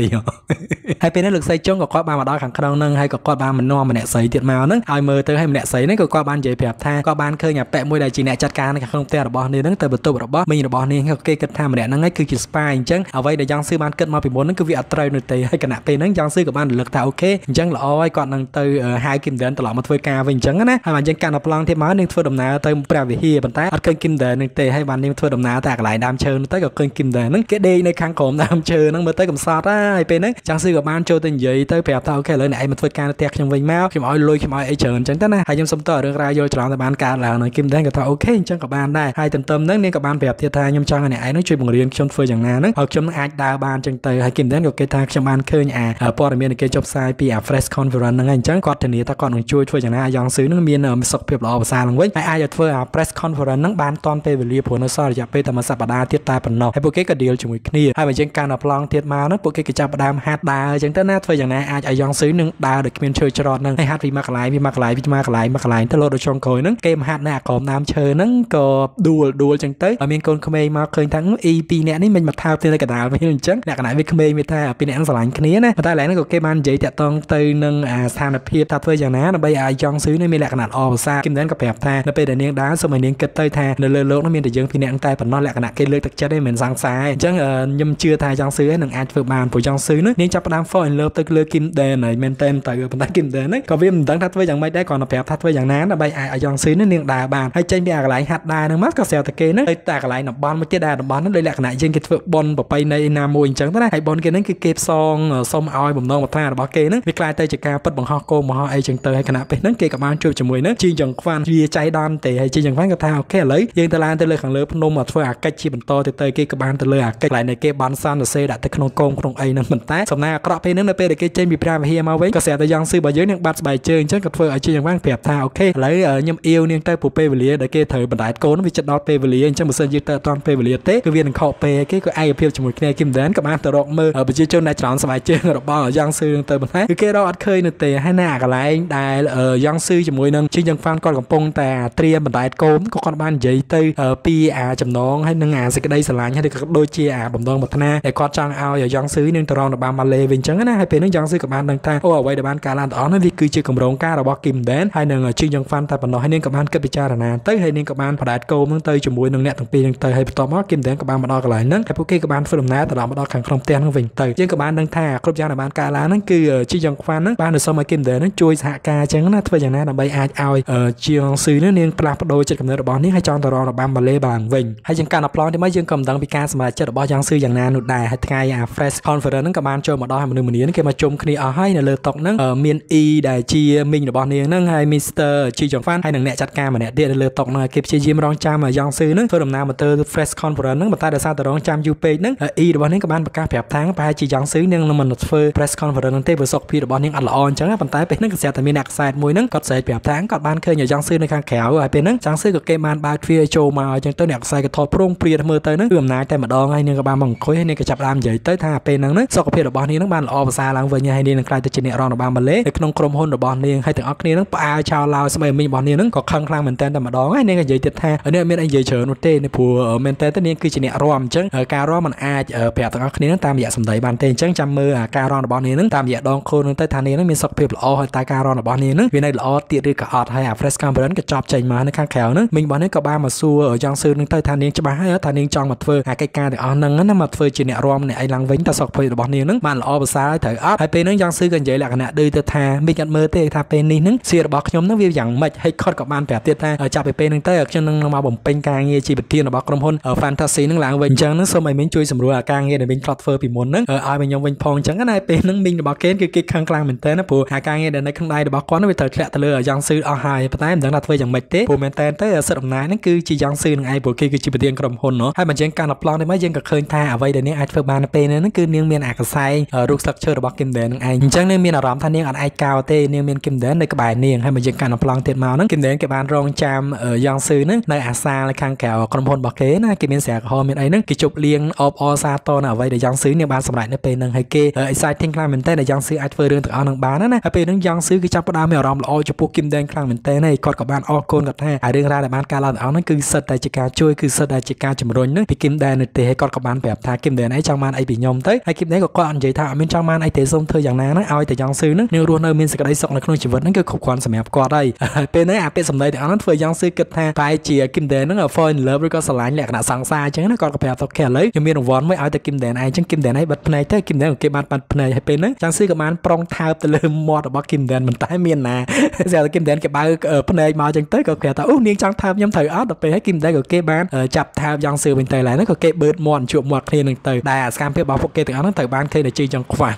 hai bên nó lực xây chung của qua ba mà đo khẳng khâu nâng hay của qua ba mình no mà nẹt xây tiệt màu nâng ai mơ tới hay mình nẹt xây nấy của qua ban dễ đẹp tha qua ban khơi nhà bẹ môi đại chỉ nẹt chặt cá này không tè được bòn đi nâng từ bật tụ được bó mình được bòn đi hay cái kết tha mà nẹt nâng ấy cứ chỉ spy chẳng ở vậy để giang sư ban kết mau bị muốn nâng cứ việc trai nội tì hay cả nạp tì nâng giang sư của ban lực thảo ok chẳng là oi còn nâng từ hai kim đến từ lọ một phơi ca vinh chẳng á hai bạn chẳng càn plong thêm máu nâng phơi đồng nào tới bèo về hia bàn tay cơn kim đến nâng tì hay bạn nâng phơi đồng nào tạc lại đam chơi tới gặp cơn kim đến nâng cái đây này kháng cổm đam chơi nâng mới tới cầm sọt á hai bên nâng giang sư của ban chơi tình gì tới bèo tao ok lời này mình phơi ca tẹt trong vinh máu khi mọi lôi khi mọi ấy chơi chẳng thế này hai nhóm sống tờ được ra vô chọn tại ban ca là nâng kim đến tao ok chẳng các bạn đây hai tầm tầm nâng nên các bạn bèo thiệt tha nhóm cho này ấy nói chuyện bằng riêng trong phơi chẳng nào nâng hoặc trong ai đào ban chẳng tì hay kim đến của cái tha trong ban khơi nhà ở port miền cái chụp sai pia fresh conference nâng anh chẳng quạt thì ta còn được chui chui chẳng nào giang sư nâng miền ở một sọc bèo lò xa lằng quấy ai ai được phơi à press conference nâng ban toàn tê về liệp của nó sao giờ bây giờ mà sập bả đa thiệt tai bẩn nọ hay bộ cái cái điều chuẩn bị kia hai bạn chẳng can nạp long thiệt mà nó bộ cái cái chập đam hát đa chẳng thế này phơi chẳng nào ai ai giang sư nâng đa được miền chơi chọt nâng hay hát vì mặc lại vì mặc lại vì mặc lại mặc lại ta lột được trong cối nâng game hát nè còn nam chơi nâng có đua đua chẳng tới ở miền cồn khmer mà khơi thắng EP nè ní mình mà thao trên cái đảo miền trắng nè cái này với khmer người ta ở bên này ăn sả cái này nè người ta lấy nó có cái ban dễ tẹt tông từ nâng à tham nhập hiệp ta phơi chẳng nào nó bây ai giang sư nên miền cái này ở xa kim đến cái đẹp tha nó bây để niên đá xong rồi niên kết tới tha nó lên lỗ nó miền để dương pin ăn tay phần nó lại cái này cái lưỡi tách chết đây mình giang sai trắng nhâm chưa thay giang sư ấy nâng ai vừa bàn của giang sư nữa niên chập đam phơi lợp tới lưỡi kim đề này men tên tới phần tay kim đề đấy có viêm mình đang thắt với chẳng mấy đấy còn là đẹp thắt với chẳng ná nó bây ai ở giang sư nó niên đà bàn hay chơi bia lại hạt đà nó mất cả sẹo cái nó ta lại nạp ban một chiếc đà nạp ban nó đây là cái này trên cái phượng bon và bay này nam môi trắng thế này hay bon cái nó cái kẹp song song oi bầm non một tha là bao kê nó việc lại tay chỉ ca bắt bằng ho cô mà ho ai chẳng tới hay cái nào bên nó kê cả ban chui chầm mùi nó chi chẳng quan chia trái đan tề hay chi chẳng quan cái thao cái lấy riêng tây lan tây lê khẳng lê phun nôm mà phơi à cách chi bẩn to tây tây kê cả ban tây lê à cách lại này kê ban san là xe đã tây khăn công khăn ai nó mình té sầm na cọ bên nó là bên để kê trên bị pra và hia mau với cả xe tây giang sư bà dưới những bát bài chơi chắc cả phơi ở chi chẳng quan đẹp thao ok lấy ở nhâm yêu niên tây phù pê về lìa để kê thời bẩn đại cố nó bị chật đót pê về lìa chắc một sân dư toàn pê về lìa té cứ viên họ pê cái cái ai phê chầm mùi kia kim đến các bạn tờ rộng mơ ở bên dưới chỗ này chọn sài chơi ở bao ở giang sư tây bẩn té cứ kê đó ăn khơi nửa tề hay nà cả lại đại ở giang sư chầm mùi nâng chi chẳng quan con còn pông tà triêm bẩn đại cố có con ban giấy tây ở pi à chầm nón hay nâng à sẽ cái đây sẽ lạnh hay được đôi chia à bầm non một thana để con trang ao ở giang sư nên tờ rộng được ba mà lê vinh trắng hai pê nước giang sư các bạn đang ta ô ở vậy để ban cả lan đó nó vì cứ chơi cầm rộng ca bao kim đến hai nâng ở chi chẳng quan ta bẩn nói nên các bạn cứ bị cha là nà tới hay nên các bạn phải đại cố mương tây chầm mùi nâng nẹt thằng pi nâng tây hay to mót kim đến các bạn mà đo lại nâng hay ok các bạn phải làm ná từ đó mà đo khẳng không tiền không vĩnh tây nhưng các bạn đang tha không gian là bạn cả lá nó cứ chi chẳng quan nó ban được xong mà kim đến nó chui hạ ca trắng nó thôi chẳng na là bay ai ao ở chiều hàng xưa nó nên plap đôi chật cầm nó bỏ nếu hay cho tao là ban mà lê bàn vĩnh hay chẳng cả là plon thì mới dương cầm đằng bị ca mà chật bỏ giang sư chẳng na nụ đài hay ngay à fresh conference nó các bạn cho mà đo hay mình mình yến cái mà chung khi ở hay là lơ tộc nó ở miền y đài chi mình là bỏ nếu nó hay mister chi chẳng quan hay nằng nẹt chặt ca mà nẹt điện lơ tộc nó kịp chi diêm rong cha mà giang sư nó thôi đồng nào mà tơ fresh conference nó mà ta đã sao tao rong cham u pê nó y đó nên các bạn cả đẹp tháng và chỉ giang sư nên mình phơi press conference tê vừa sọc phi bọn những ăn lỏn chẳng phần tái bên nước sẽ tại miền đặc sài mùi nước cọt sài đẹp tháng cọt ban khơi nhà giang sư nơi khang khéo ở bên nước giang sư của cây man ba kia trâu mà chẳng tới đặc sài cái thọ prong priệt mưa tới nước ươm nái tại mà đong hay nên các bạn bằng khối hay nên cái chập làm dậy tới tha bên nước sọc phi bọn những nước ban lỏn và xa lắng vừa như hay nên là cái trên địa rong ban mà lé nông crom hôn bọn liền hay từ óc này nước pa chào lao xong rồi mình bọn liền nước cọt khăng khăng mình tên tại mà đong hay nên cái dậy tiệt tha ở nơi miền anh dậy chở nốt tê nên phù ở miền tây tất nhiên cứ trên địa rong chẳng ở cà rong mình ai ở bè từ óc này nước tam dạ sầm đầy bàn tên chẳng chăm mơ à cà rong bọn này nó tam dạ đòn khôn tới thằng này nó miền sọc phèo lò hay tai cà rong bọn này nó vì này lò tiệt đi cả ọt hay à fresh cam vẫn cái chọc chảy mà nó khang khéo nó mình bọn nó cả ba mà xua ở giang sư nó tới thằng này cho bà hay ở thằng này trong mặt phơi à cái ca thì ở nâng nó mặt phơi chỉ nẹt rom này anh lăng vĩnh ta sọc phèo bọn này nó mà lò bờ xa thở ọt hay pe nó giang sư gần vậy là cái nẹt đưa tới thà mình nhận mơ tới thà pe này nó xìa bọc nhóm nó view dạng mệt hay cọt cả ban bẹp tiệt ta ở chạp pe nó tới ở cho nó mà bồng pin ca nghe chỉ bịch thiên là bọc trong hôn ở fantasy nó lăng vĩnh chẳng nó xong mày miếng chui sầm rùa ca nghe để mình cọt phơi bị muốn nó ở ai mình nhom vĩnh phong chẳng cái này pe nó mình bọc kén cái khang khang mình tên nó phù hạ ca nghe đến đây không đây được bọc quán nó bị thời lệ từ lừa giang sư ở hai, tại em đang đặt về chẳng mệt thế phù mình tên tới sự động nái nó cứ chỉ giang sư ai hay bố kia cứ chỉ bật cầm hồn nó hay mà riêng càng plong đấy mà riêng cả khơi tha ở vậy đấy nè ai phơi ban ở nên nó cứ niêng miên ả cả say ruột sặc chơi bọc kim đen anh chẳng niêng miên ở rắm thanh niêng ở ai cao tê niêng miên kim đen nơi cái bài niêng hay mà riêng càng plong tiền màu nó kim đen cái bàn rong chạm ở giang sư nó nơi ả xa là khang kéo cầm hồn bọc thế nó kim miên sẹo hồn miên ấy nó cái chụp liêng op o sa to ở vậy để giang sư niêng bàn sập lại nơi bên nâng hay kia ở sai thiên clan mình tê để giang sư ai phơi đường tự ăn nâng bán á bên nâng giang sư cái chắp đá mèo rắm lo cho bọc kim đen clan mình tê này còn có bàn o côn gặp ha ai đường ra để bán cá lợn áo nó cứ sệt tại chỉ cá chui cứ sệt tại chỉ cá chầm rốn nữa thì kim đen này thì hay còn có bán bẹp thà kim đen ấy trong màn ấy bị nhom tới hay kim đen có con vậy thà bên trong màn ấy thế sông thơi dạng ná nó ao thì giang sư nữa nhưng luôn nơi mình sẽ cái đấy sọc là không chỉ vấn nó cứ khục quan sầm hẹp qua đây bên đấy à bên sầm đây thì nó phơi giang sư kịch thà phải chỉ kim đen nó ở phơi lớp rồi có sờ lái lẹ đã sáng xa chứ nó còn có bẹp tóc kẻ lấy nhưng miền đồng vón mới ao thì kim đen ấy chứ kim đen ấy bật này thế kim đen của kia bật bật này hay bên đấy giang sư cái màn prong thao từ lơ mọt ở bắc kim đen mình tái miền nà giờ kim đen cái bao ở bên này mà chẳng tới có kẻ ta ú niên chẳng tham nhom thời ớt đập về hay kim đen của kia bán chập thao giang sư bên tây lại nó có kia bớt mòn chuột mọt thì mình từ đà cam phía bảo phục kia từ áo nó từ ban kia để chi trong khoản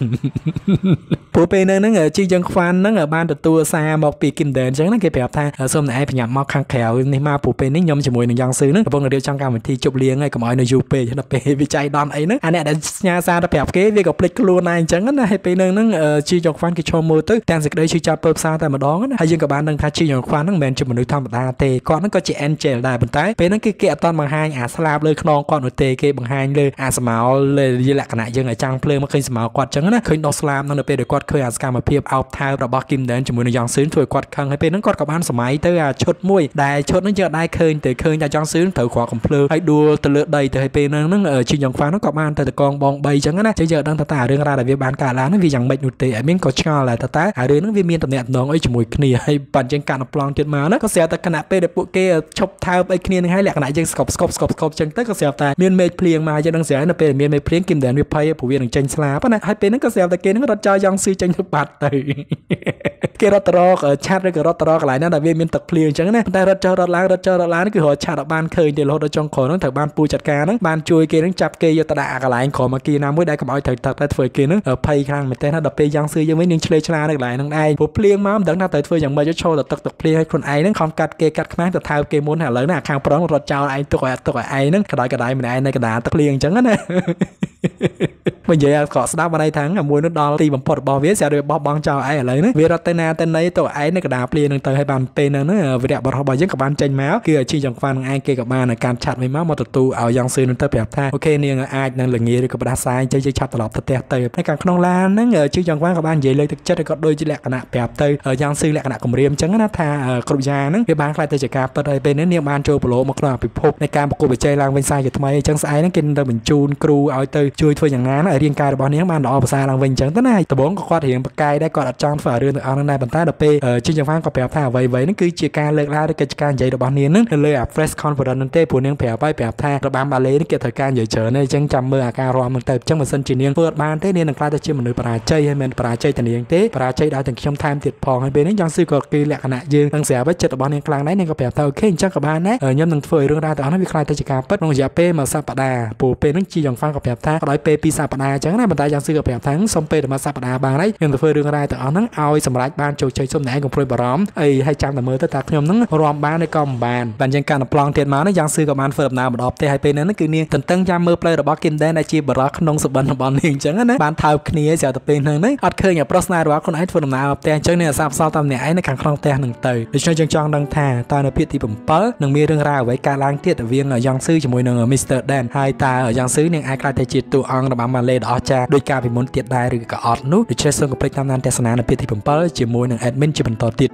bố bên nơi nó ở chi trong khoản nó ở ban từ tua xa một bị kim đen chẳng nó kia bẹp tha xôm này phải nhầm mọc khang khéo nên mà bố bên nó nhom chỉ mùi nó giang sư nó vâng là điều trong cam mình thi chụp liền ngay cả mọi nơi du pê cho nó pê vì chạy đòn ấy nó anh này đã nhà xa đã bẹp kia vì gặp lịch luôn này chẳng nó hay bên nơi nó ở chi trong khoản kia cho mua tới đang dịch đây chi cha bơm xa tại mà đó hay riêng các bạn đang tha chi trong khoản nó mền chụp một đôi thằng ta tê con nó có chị Angel đại bên trái bên nó kia kia toàn bằng hai à slab lên non con ở tê kia bằng hai lên à màu lên như là cái này như là trang plei mà khi màu quạt trắng nó khi nó slab nó được bên để quạt khơi à scam mà phep out thai rồi bóc kim đến chỉ muốn nó giang xuyên thổi quạt khăn hay bên nó quạt các bạn sải tới à chốt mũi đại chốt nó giờ đại khơi từ khơi nhà giang xuyên thổi khóa cầm plei hay đua từ lượt đầy từ hai bên nó nó ở trên giang khoáng nó các bạn từ từ con bong bay trắng nó chứ giờ đang thà thả đường ra để việc bán cả lá nó vì rằng bệnh nụt tê ở miếng có cho là thà tá ở đây nó vì miếng tập nẹt nón ấy chỉ mùi kia hay bàn trên cạn plong trên má nó có xe ta canh à để bộ kia chụp thao ấy kia hay là cái này scope scope scope scope chẳng tới có xe ta miền mây phèn mà cho đang xe nó về miền mây phèn kim đèn repay của viên tranh slab này hai bên nó có xe ta kia nó đặt cho giang sư tranh bạt từ kia đặt tro ở chat rồi đặt tro lại nó là viên miền tập phèn chẳng này ta đặt cho đặt lá đặt cho đặt lá nó cứ họ chat ở ban khơi để họ đặt trong khổ nó thằng ban pu chặt cá nó ban chui kia nó chập kia cho ta đã cả lại khổ mà kia nam mới đây cầm ỏi thằng thật ra phơi kia nó ở pay khang mình tên nó đặt về giang sư cho mấy những chơi chla được lại nó đây bộ phèn mà đằng ta tới phơi chẳng bao giờ cho là tập tập phèn hay con ai nó không cắt kia cắt kháng tập thao kia muốn hả lớn là khang prong đặt cho ai tôi gọi tôi gọi ai nó cái đói cái đói mình ai này cái đá tắc liền chẳng á mình vậy có sao vào đây thắng là mua nó đo thì bằng phật bò vía sẽ được bò băng chào ai ở lấy nữa viết tên na tên ấy tôi ấy này cái đá liền đường tới hai bàn tên nó về đẹp bò họ bò với các bạn tranh máu kia chi chẳng phan ai kia các bạn là can chặt với máu một tụ ở giang sư nó tới đẹp tha ok nè ai đang lừng nghe được các bạn sai chơi chơi chặt tọt thật đẹp tây cái càng non lan nó ngờ chứ chẳng phan các bạn vậy lấy thực chất là có đôi chỉ lẹ cái nạ đẹp tây ở giang sư lẹ cái nạ cùng riêng chẳng á tha cột da nó cái bàn khai tới chỉ cà tới đây bên nó niêm ban trôi bồ một loại bị phụcในการประกวดไปใจลางเป็นสายอยู่ทำไมจังสายนั่งกินเราเหมือนจูนครูเอาไอตือช่วยช่วยอย่างนั้นไอเรียงกายบอลนี้มันออกภาษาลางเป็นจังตั้งนายตะบงก็ควาดเห็นปากกายได้กอดจอนฝ่าเรือเอาในบรรดาดับเปอชื่อจังฟ้าก็แผลผ่าไว้ไว้นั่นคือเจียการเลิกล่าด้วยกิจการใหญ่บอลนี้นั่นเลยอ่ะเฟรชคอนฟอร์ดันเต้ผู้เนียงแผลไปแผลผ่าระบำบาเล่นี่เกิดเหตุการณ์ใหญ่เฉยในจังจำเมื่ออาการรอมันเติบจังมันสันจีเนียงเปิดบานเต้เนี่ยนักล่าจะเชื่อมันเลยปราชัยให้มันปราชัยแต่เนียงเต้ปราชัยได้ถึงช่องทางติดพองให้เป็นยังซื้อก็กีแหลกขณะยืนตั้งเสียไปจัดบอลเนียงกลางได้เนี่ยก็แผลเท่าเข่งจังกับบ้านนะเออย้ำหนึ่งเฟยเรื่องราวแต่เอาหน้าวิเคราะห์แต่จิกาปัดลงจากเป้มาซาปดาปูเป้นั่งจีอย่างฟังกับแผลท่าร้อยเป้ปีซาปดาจังนะบรรดาอย่างซื้อกับแผลทั้งสมเป้มาซาปดาบางไรย้ำหนึ่งเฟยเรื่องราวแต่เอานั่งเอาสำหรับบ้านโจเชยส้มแดงของพลอยบารอมไอให้จังแต่เมื่อตาตาขยมนั่งรอมบ้านในกองบ้านบรรยากาศปลองเทียนมานั่งอย่างซื้อกับบ้านเฟิร์มนาบดอบเตะให้เป้นั่นนั่นคือเนี่ยตั้งตั้งยามเมื่อปลายระบอบกินได้ในจีบรักนงสบันบอลหนึ่งจังนะบ้านเท้าคณีเสียแต่เป้นั่นนั่นอัดเคยอย่างปรสนาระบอบคนไอ้เฟิร์มนาเตะจังเนี่ยซาบซาบตามเนี่ยไอ้ในขังคลองเตะหนึ่งเตยดิฉันจังจังดังท่าตอนในพิธีผมเปิ้ลหนึ่งมีเรื่องราวไว้การล้างเทียดเวียงยังซื้อจมูกหนึ่งมิสเตอร์แดนไฮตายังซื้อหนึ่งไอคลาเตจิตตัวอังระบำมาเลดอจ้าโดยการพิมพ์เทียดได้หรือกับออดนุดิเชสเซอร์กับเพลงตำนานเทศนาในพิธีผมเปิ้ลจมูกหนึ่งแอดมินจิบันต่อติด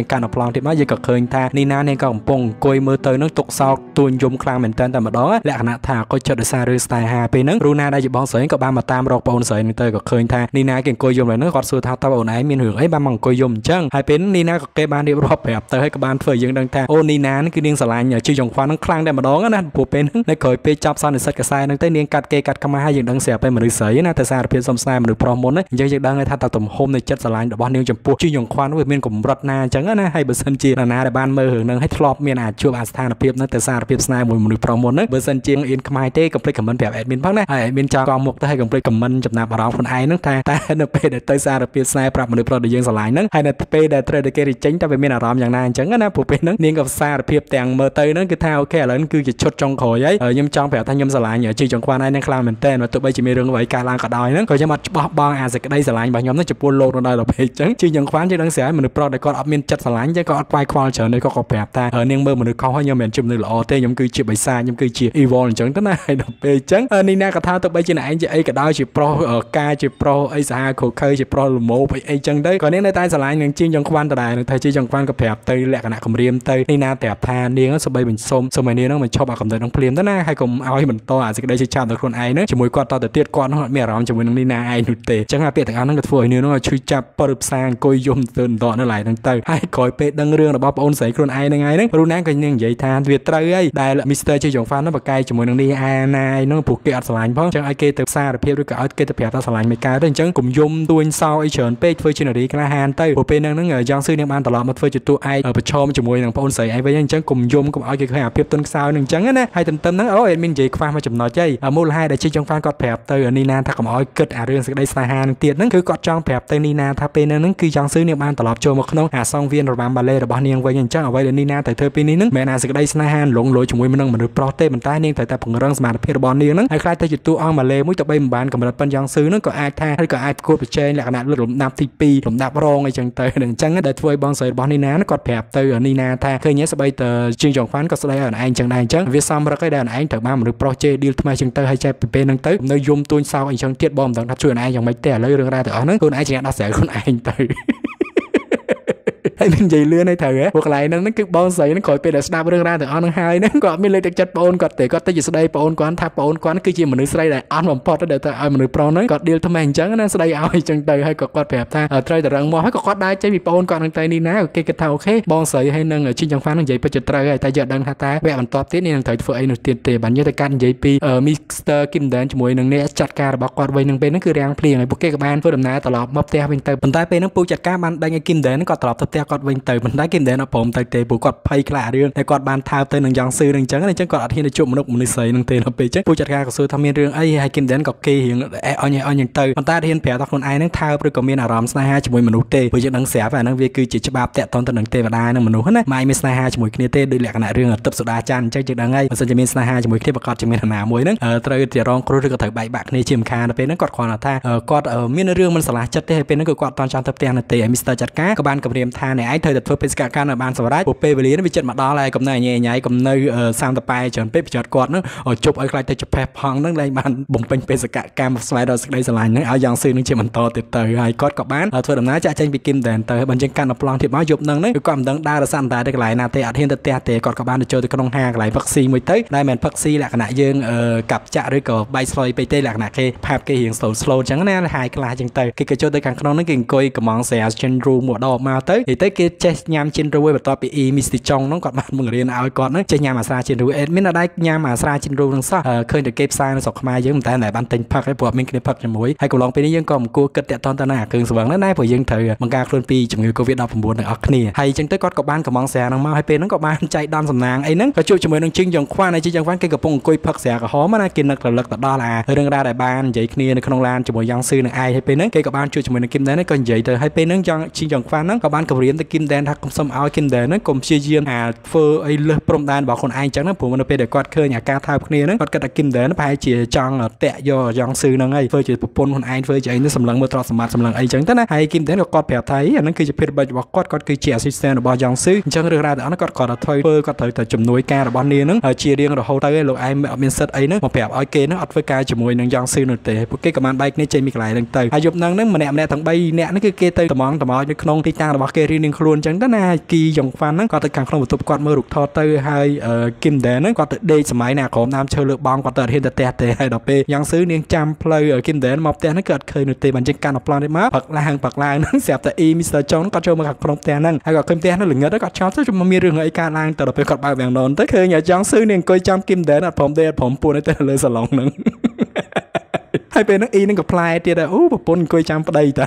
ยังการอัพลองที่มาเยอะกับเคยท่านีน่าเนี่ยก็ปงโกยมือเตยนั่งตกซอกตูนยมคลางเหมือนเตยแต่มาดอและขณะท่าก็เจอเดซาร์สไตล์ฮาไปนั่งรูน่าได้จีบบอลสวยกับบ้านมาตามรอกบอลสวยเตยกับเคยท่านีน่าเก่งโกยยมเลยนั่งกอดสูท่าตาบอลไหนมีหือให้บ้านมังโกยยมจังให้เป็นนีน่ากับเก็บบ้านเรียบร้อยแบบเตยให้กับบ้านเฟยยังดังท่าโอนีน่านี่คือเนียงสลายเนี่ยชื่อของฟ้านั่งคลางได้มาดอนะผัวเป็นในเคยไปจับซานในสัตว์กระสายนั่งเตยเนียงกัดเกกัดกำมาให้ยังดังเสียไปเหมือนเสยนะแต่ซาร์เพียนสมสายเหมือนพรอมมนยังยังดังให้ท่าตาตุ่มโฮมในเจ็ดสลายดอกบอลเนียงจมปูชื่อของฟ้านั่งเป็นกลุ่มรัตนา chẳng á na hay bớt sân chi là na để ban mơ hưởng năng hay thọp miền à chua bà sanh là phim nó từ xa là phim snai mùi mùi promo nó bớt sân chi in comment thế complete comment đẹp admin phát này admin cho con một tới hay complete comment chụp nạp vào đó phần ai nó thay ta nó p để tới xa là phim snai prap mùi pro để dương sải nó hay là p để tới để cái để tránh cho về miền à ròm dạng này chẳng á na phổ biến nó niên gặp xa là phim tàng mơ tới nó cứ thao khe là nó cứ chỉ chốt trong khối ấy ở nhâm trong phải thanh nhâm sải nhở chi trong quan ai đang làm mình tên và tụi bây chỉ mi rừng với cả lang cả đói nó coi cho mặt bong bong à dịch đây sải bằng nhóm nó chụp buôn lô rồi đây là bị chẳng chi nhung khoán chứ đang sải mùi pro để con admin chặt sải chứ con quay quay trở nên có cọp đẹp ta ở niên mơ mùi không hay nhâm miền chụp được lọ thế nhâm cứ chụp bấy xa nhâm cứ chụp evol chẳng thế này là bị chẳng ở niên na cả thao tụi bây chỉ này anh cả đói chụp pro ở ca chụp pro ấy xa khổ khơi chụp pro mồ bị ấy chẳng đấy còn niên đây tai sải nhung chi nhung khoán từ đây thầy chi nhung khoán cọp đẹp tây lẹ cả nạ cầm riêng tây niên na đẹp tha niên nó sờ bay mình xôm xôm mày niên nó mình cho bà cầm tới đóng phim thế na hay cùng ao hay mình to à dịch đây chỉ chạm được con ai nữa chỉ mùi con to từ tiết con họ mẹ ròm chỉ mùi niên na ai nụt tệ chẳng là tiệt thằng ăn nó gật phổi niên nó chui chạp bơm sang coi yum tơn đỏ nó lại đằng tây ai coi pe đằng riêng là bắp ôn sấy con ai đằng ai đấy run nang coi như vậy than việt tây ấy đại là mister chơi giọng phan nó bạc cay chỉ mùi niên na này nó buộc kẹt sờ lạnh phong chẳng ai kê từ xa được phê đôi cả kê từ phèo ta sờ lạnh mấy cái đấy chẳng cùng yum tuôn sau ấy chởn pe phơi trên này cái hàn tây của pe năng nó ngờ giang sư niệm an tỏ lọ mà phơi chụt tụ ai ở bờ chom chỉ mùi thằng ôn sấy ai vậy chẳng cùng yum cũng ai kê cái hàm phê tuôn sau đằng chẳng á hay tầm tầm nó ở admin gì pha mà chụp nói chơi ở mùa hai đại chơi giọng phan cọt phèo tây ở nina thằng cầm ỏi kẹt à riêng dịch đây sai hàn tiệt nó cứ cọt giọng phèo tây nina thằng pe năng nó cứ giang sư niệm an tỏ lọ chơi một không à song viên rồi bám bà lê rồi bao nhiêu vậy nhưng chắc ở vậy đến nina thầy thơ pin nè mẹ nào dịch đây sai hàn lủng lối chúng mình đang mình được pro tê mình tai nè thầy ta phụng răng smart phê rồi bao nhiêu nè hay khai thầy chụp tụ ong bà lê mũi tập bay mình bàn cầm đặt bên giang sư nó có ai tha hay có ai cột bị chơi là cái nạn lủng nạp tp lủng nạp rong ấy chẳng tây đừng chăng á đại phơi băng sợi bao nina nó cọt phèo tây ở nina thằng thầy nhé sẽ bay từ chương giọng phan có sẽ đây ở anh chẳng đây chắc vì sao mà cái đây anh thằng ba mình được pro chơi deal thay chẳng tây hay chơi pin năng tới nơi zoom tuôn sau anh chẳng tiệt bom thằng thắt chuyện anh chẳng mấy tẻ lấy đường ra từ ở nó con anh chẳng đã sẻ con anh tây mình gì lưa này thử á, hoặc lại nó nó cứ bon sấy nó khỏi pe đã snap ra từ on hai nó còn mình lấy được chặt bồn còn để có tới gì sau đây bồn còn tháp bồn còn cứ chỉ mình lấy sau đây on một pot để ta ai mình lấy pro nó còn điều tham hành trắng nó sau đây ai chẳng từ hay còn quạt đẹp ta ở trai từ răng mò hay còn quạt đai chơi bị bồn còn đang tay đi ná ok cái thau ok bon sấy hay nâng ở trên chẳng phán nó vậy bây giờ trai ta giờ đang thà ta vẽ bản top tiếp nên thử phụ ấy được tiền tệ bản như ta can vậy pi ở mister kim đến cho mỗi nâng nè chặt ca bảo quạt vây nâng pe nó cứ rang phèn này buộc cái bàn phơi đầm ná tọt lọp mập te bên tay bên tay pe nó pu chặt ca bàn đây ngay kim đến nó còn tọt tọt te còn bên từ mình đã kiếm đến nó bổm từ từ buộc quạt pay cả riêng, này quạt bàn thao tới nương giang sư nương trắng, nương trắng quạt thiên để chụp một lúc mình sấy nương tiền nó bị chết, buộc chặt ga của sư tham miên riêng, ấy hay kiếm đến cọc kia hiện, ở nhà ở những từ, mình ta thiên bẻ ta con ai nương thao rồi có miên ở rầm sai hai chục mùi mình nút tê, buộc chặt nương xé và nương việt cứ chỉ cho ba tẹt toàn từ nương tê và đai nương mình nút hết này, mai miên sai hai chục mùi kia tê đưa lẹ cái này riêng ở tập sụt đa chăn, chơi chừng đang ngay, mình sẽ miên sai hai chục mùi kia bạc cọt chừng miên nào mùi nương, ở từ từ rong cứ được thổi bảy bạc này chìm kha nó bên quạt khoan tha, quạt ở miên riêng mình xả chất thế bên quạt toàn trang tập tiền là tê mister chặt cá, các bạn cầm điểm tha này thời đặt phơi bên cả căn ở ban sờ rái, bộ pe về lý nó bị chật mặt đó lại, cầm này nhẹ nhảy, cầm nơi sang tập bài chọn pe bị chật quạt nữa, ở chụp ở lại thì chụp phép hòn nó lại bàn bùng bên bên cả cam sờ đó đây sờ lại nó áo giang xuyên nó chỉ mình to từ từ hai cốt cọp bán, thôi đầm ná chạy tranh bị kim đèn từ bên trên căn ở plong thì bao chụp nâng đấy, cầm nâng đa là sang tài đây lại na tê ở thiên tê tê tê cọt cọp bán được chơi từ con hang lại vaccine mới tới, đây mình vaccine là cái này dương cặp chạ rồi cờ bay xoay pe tê là cái này kia, phạt kia hiện slow slow chẳng nè hai cái là chân từ, kia kia chơi tới càng con nó kìm coi cầm món xè chân ru mùa đỏ mà tới thì tới kia chơi nhám trên ruồi và to bị e misty trong nó còn mặt mừng riêng áo còn nó chơi nhám mà xa trên ruồi admin ở đây nhám mà xa trên ruồi đang sao khơi được kẹp xa nó sọc mai dưới mình ta lại ban tình phật hay buộc mình cái phật nhầm mũi hay cùng lòng pin những con cua cất tẹt toàn ta nè cường sướng lắm nay phải dân thời bằng ca luôn pi chủng người covid đó phần buồn được ác nè hay chân tới cốt cọp ban cọp mong xè năng mau hay pin nó cọp ban chạy đam sầm nàng ấy nó có chịu chủng người đang chinh dòng khoa này chinh dòng khoa cái cọp bông cối phật xè cọp hóm nó kinh lực là lực đó là đừng ra đại ban vậy kia nó không lan chủng người giang sư ai hay pin nó cái cọp ban chịu chủng người kim đấy nó còn vậy thôi hay pin nó giang chinh dòng khoa nó cọp ban cọp riêng kim đen thắc công xâm áo kim đen nó cùng chia riêng à phơ ấy lơ prom đan bảo con anh chẳng nó phụ mình về để quạt khơi nhà ca thao kia nó quạt cái đặc kim đen nó phải chỉ chọn tẹt do giang sư năng ấy phơi chỉ pôn con anh phơi chỉ nó sầm lăng mưa trọt sầm mặt sầm lăng ấy chẳng thế này hay kim đen nó quạt bẹt thấy nó cứ chỉ phơi bật bảo quạt quạt cứ chỉ assistant ở bảo giang sư chẳng được ra đó nó quạt quạt thôi phơi quạt thời thời chấm núi ca ở bảo nia nó chia riêng rồi hầu tới lúc anh ở miền sắt ấy nó một bẹt ở kia nó ắt với ca chấm môi năng giang sư nó tệ cái command bike này chơi mịt lại lần tới hay chụp năng nó mình nẹm nẹm thằng bay nẹm nó cứ kia tới tầm mong tầm mong không thì ta là bảo kia riêng luôn chẳng thế này kỳ dòng phan nó còn tự càng không một tụp quạt mưa rục thọ tư hay kim đen nó còn tự đây sớm ấy nè có nam chơi lượt băng còn tự hiện tự tẹt tẹt hay đập pe giang sứ niên trăm play ở kim đen mọc tẹt nó cật khơi nửa tẹt bàn chân can đập plon đấy má bật lang bật lang nó sẹp tự e mister trống còn chơi mà gặp không tẹt năng hay gặp kim đen nó lửng ngớt nó còn chót chứ chúng mà mi rừng ấy can lang tự đập pe còn bài vàng nón tới khơi nhà giang sứ niên coi trăm kim đen đặt phom đen phom buồn ấy tự lười sờ lòng nè hay pe nó e nó gặp play tẹt là ú bồn coi trăm đây ta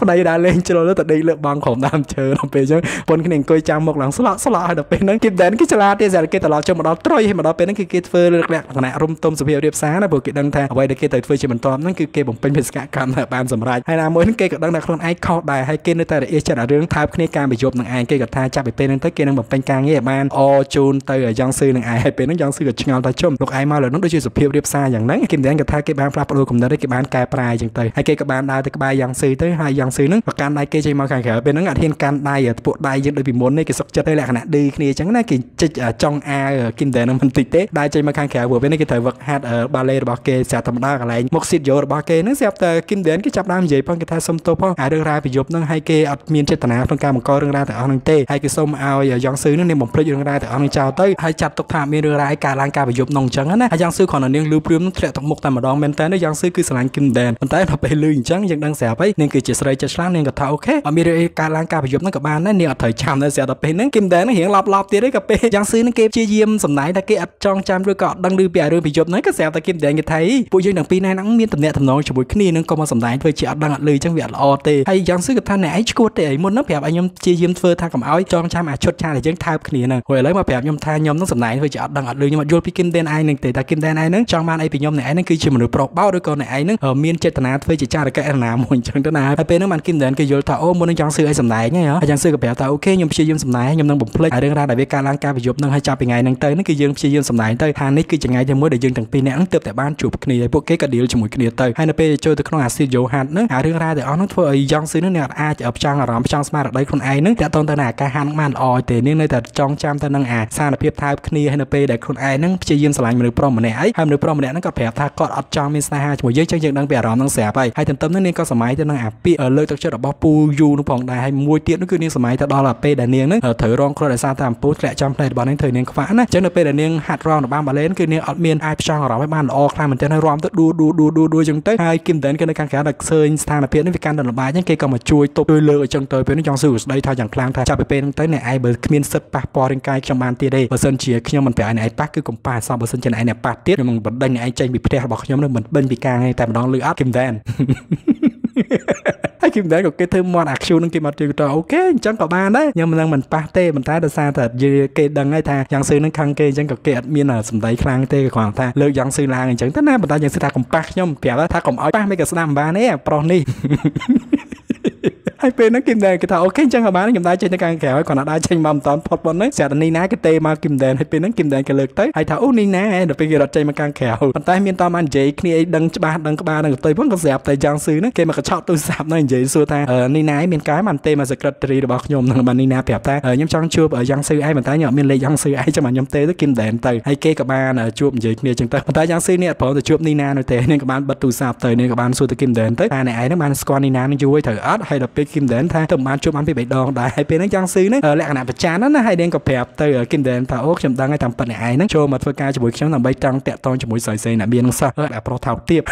Phần này đã lên cho nó thật đi lượt bằng khổng đam chờ nó về chứ. Phần cái này coi trang một lần slot slot hay được bên nó kịp đến cái chả la tiền giờ kia tao cho một đó trôi hay mà đó bên nó kia kia phơi được đẹp này rung tôm sự việc đẹp sáng là vừa kia đăng thang vậy để kia tới phơi chỉ mình tóm nó kia kia bổng bên bên cả cam là ban sầm rai hay là mỗi kia đăng là con ai call đài hay kia nơi ta để ý chả là riêng tháp cái này cam bị chụp thằng ai kia gặp tha cha bị tên tới kia đang bổng bên cang nghe ban o chun tới ở giang sư thằng ai hay bên nó giang sư gặp nhau ta chôm lúc ai mà là nó đối chuyện sự việc đẹp xa dạng nắng kịp đến gặp tha cái ban plapado cùng đó đấy cái ban cài prai chẳng tới hay kia các bạn đài tới cái giang sư tới hai giang sư nó và can đài kia chơi mà càng khởi bên nó ngặt thiên can đài ở bộ đài dân đội bị muốn này cái sọc chật đây là khả năng đi kia chẳng này cái ở trong a kim đề nó mình tịt tết đài chơi mà càng khởi vừa bên này cái thời vật hát ở ba lê ba kê sẽ thầm đa cả lại một xịt vô ba kê nó sẽ tới kim đến cái chập đam gì phong cái tha sông tô phong ai đưa ra bị dột nó hai kê ở miền trên tận áo phong ca một coi đưa ra từ ông tê hai cái sông ao giờ giang sư nó nên một plei đưa ra từ ông chào tới hai chặt tục thảm miền đưa ra cả lang ca bị dột nồng trắng á hai giang sư còn ở niêng lưu priêm trẻ thằng một tầm mà đòn men tới nó giang sư cứ sành kim đèn mình tới nó bị lư trắng dân đang xẹp ấy nên cứ chỉ sợi chật sáng nên gặp thảo khé mà miền ca lang ca bị dột nó gặp ban nó niêng ở thời chạm nó sẽ đập bên nó kim đèn nó hiện lọp lọp tê đấy gặp bên giang sư nó kêu chia diêm sầm nấy ta kêu ở trong chạm đôi cọ đang đưa bè đưa bị dột nó cứ xẹp ta kim đèn thấy bộ dân đảng pi này nắng miền tầm nhẹ thầm nói cho buổi khi nên công an sầm nấy thôi chị đang ở lư trong việc o tê hay giang sư gặp tha này chú tê ấy muốn nó bè anh nhom chia diêm phơi tha cầm áo trong chạm à chốt cha để dân thao khi này hồi lấy mà bè nhom tha nhom nó sầm nấy thôi chị đang ở lư nhưng mà dột pi kim đèn ai nên tê ta kim đèn ai nữa trong ban ai bị nhom này ai nên cứ chỉ một nửa bao đôi con này ai nữa ở miền trên tận thôi chị cha được cái nào muốn chẳng thế nào bên nó màn kim đèn cái dột thao ôm muốn giang sư ấy sầm nấy nhá giang sư gặp bè ta ok nhom chia diêm sầm nấy nhom đang bùng plek ai đang ra đại bè ca lang ca bị dột đang hay cha bị ngày đang tới nó cứ dân chia diêm sầm nấy tới hàng nít cứ chẳng ngày thì mới để dân thằng pi này ăn tập tại ban chụp này bộ cái cái điều cho mỗi cái điều tới hai nè bây giờ tôi không hạt xì dầu hạt nữa hạt riêng ra để ăn nó thôi giang sư nó nè ai ở trong là làm trong smart ở đây con ai nữa đã tôn tên là cái hàng màn oi thì nên đây là trong trăm tên năng à xa là phép thay kia hai nè bây để con ai nó chia diêm sầm lại mình được prom mình này ấy hai mình được prom mình này nó có phép thay cọt ở trong miền xa hai mỗi giới trong dân đang bẻ ròm đang xẻ bay hai thằng tâm nó nên có sầm ấy tên năng à pi ở lơi tách cho đập bao pu du nó phòng đài hay mua tiện nó cứ nên sầm ấy ta đo là pe đài nieng nữa ở thử rong rồi xa tam post lại trong này bọn anh thử nieng phá nữa chẳng được pe đài nieng hạt rong ở bang bà lên cứ nên ở miền ai trong là làm ban o khai mình tên hay rong tới đua đua đua đua đua chẳng tới hai kim đến cái nơi càng khá đặc sơn thang là phía nó việc can đòn bài những cây còn mà chui tụt đôi lơ ở trong tới phía nó trong sử đây thay chẳng lang thay cha bị bên tới này ai bờ miền sơn pa po trên cây trong bàn tia đây bờ sơn chia khi nhau mình phải ai này park cứ cùng pa sau bờ sơn trên này này pa tiết nhưng mình bật đây này anh tranh bị tre bọc nhóm nó mình bên bị càng hay tại mà đòn lừa áp kim đen hay kim đen của cái thơm mòn ạc siêu nâng kim mặt trời ok chẳng có ban đấy nhưng mà đang mình pa tê mình ta được xa thật dư cây đằng ngay thang giang sư nó khăng kê chẳng có kê miền là sầm tây khang tê khoảng thang lừa giang sư là chẳng thế nào mình ta giang sư ta cùng pa nhóm phải là ta cùng ở pa mấy cái sầm ba này pro ni hai bên nó kim đèn cái thằng ok chẳng hợp bán chúng ta chơi nó càng kẹo còn là đa tranh mầm toàn phật bọn đấy sẽ là ni ná cái tê mà kim đèn hai bên nó kim đèn cái lược tới hai thằng ni ná được bên kia đặt chơi mà càng kẹo còn tay miên tam anh dễ kia đằng ba đằng ba đằng tây vẫn còn dẹp tay giang sư nữa kia mà cái chọn tôi sạp nó dễ xua ta ở ni ná miên cái màn tê mà giật giật tri được bao nhom thằng bạn ni ná đẹp ta ở nhóm trong chưa ở giang sư ai mà ta nhọ miên lệ giang sư ai cho mà nhóm tê tới kim đèn tới hay kia các bạn ở chuột dễ kia chúng ta còn tay giang sư nè phỏng từ chuột ni ná nói thế nên các bạn bật tù sạp tới nên các bạn xua tới kim đèn tới ta này ai nó ban squat ni ná nó vui thở ớt hay đập kim đèn tha tụm ăn chụp ăn bị bậy đòn đại hai bên nó giang sư nữa lẽ là phải chán nó hay đen cặp đẹp từ ở kim đèn thảo ốc chậm đang ngay thầm phần này ai nó cho mà phơi ca cho buổi sáng làm bay trăng tẹt to cho buổi sợi dây là biên nó sao là pro thảo tiếp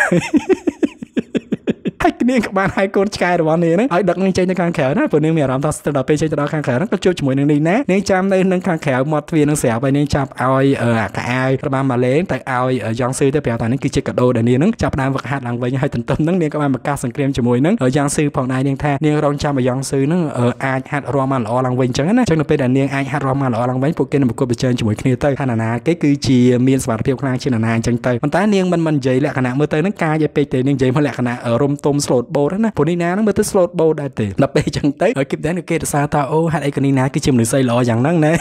hai cái các bạn hai con trai bọn này đấy, đặc nên chơi nó càng khéo đó, vừa nên mẹ làm tao từ đầu pe chơi cho nó càng khéo, nó cứ chơi chửi nên đi nè, nên chạm đây nó càng khéo, một viên nó xẻo vậy nên chạm ai ở cả ai, các bạn mà lấy tại ai ở giang sư tới bèo tại nó cứ chơi cả đôi để nên nó chạm đam vật hạt lằng vậy như hai tận tâm nó nên các bạn mà ca sừng kem chửi nó ở giang sư phòng này nên tha, nên rong chạm ở giang sư nó ở ai hạt roman lo lằng vậy chẳng á, chẳng được pe đàn nên ai hạt roman lo lằng vậy, phụ kia là một cô bị chơi chửi kia tới, thay là na cái cứ chỉ miên sờ phiêu khang trên là na chẳng tới, còn tái nên mình mình dậy lại cả na mưa tới nó ca dậy pe tới nên dậy mà lại cả na ở rom tôm slot bowl đó nè, phần nina nó mới tới slot bowl đại tỷ, lập đây chẳng tới, ở kịp đến được kia sao ta ô, hai cái nina cái chim được xây lò chẳng năng nè.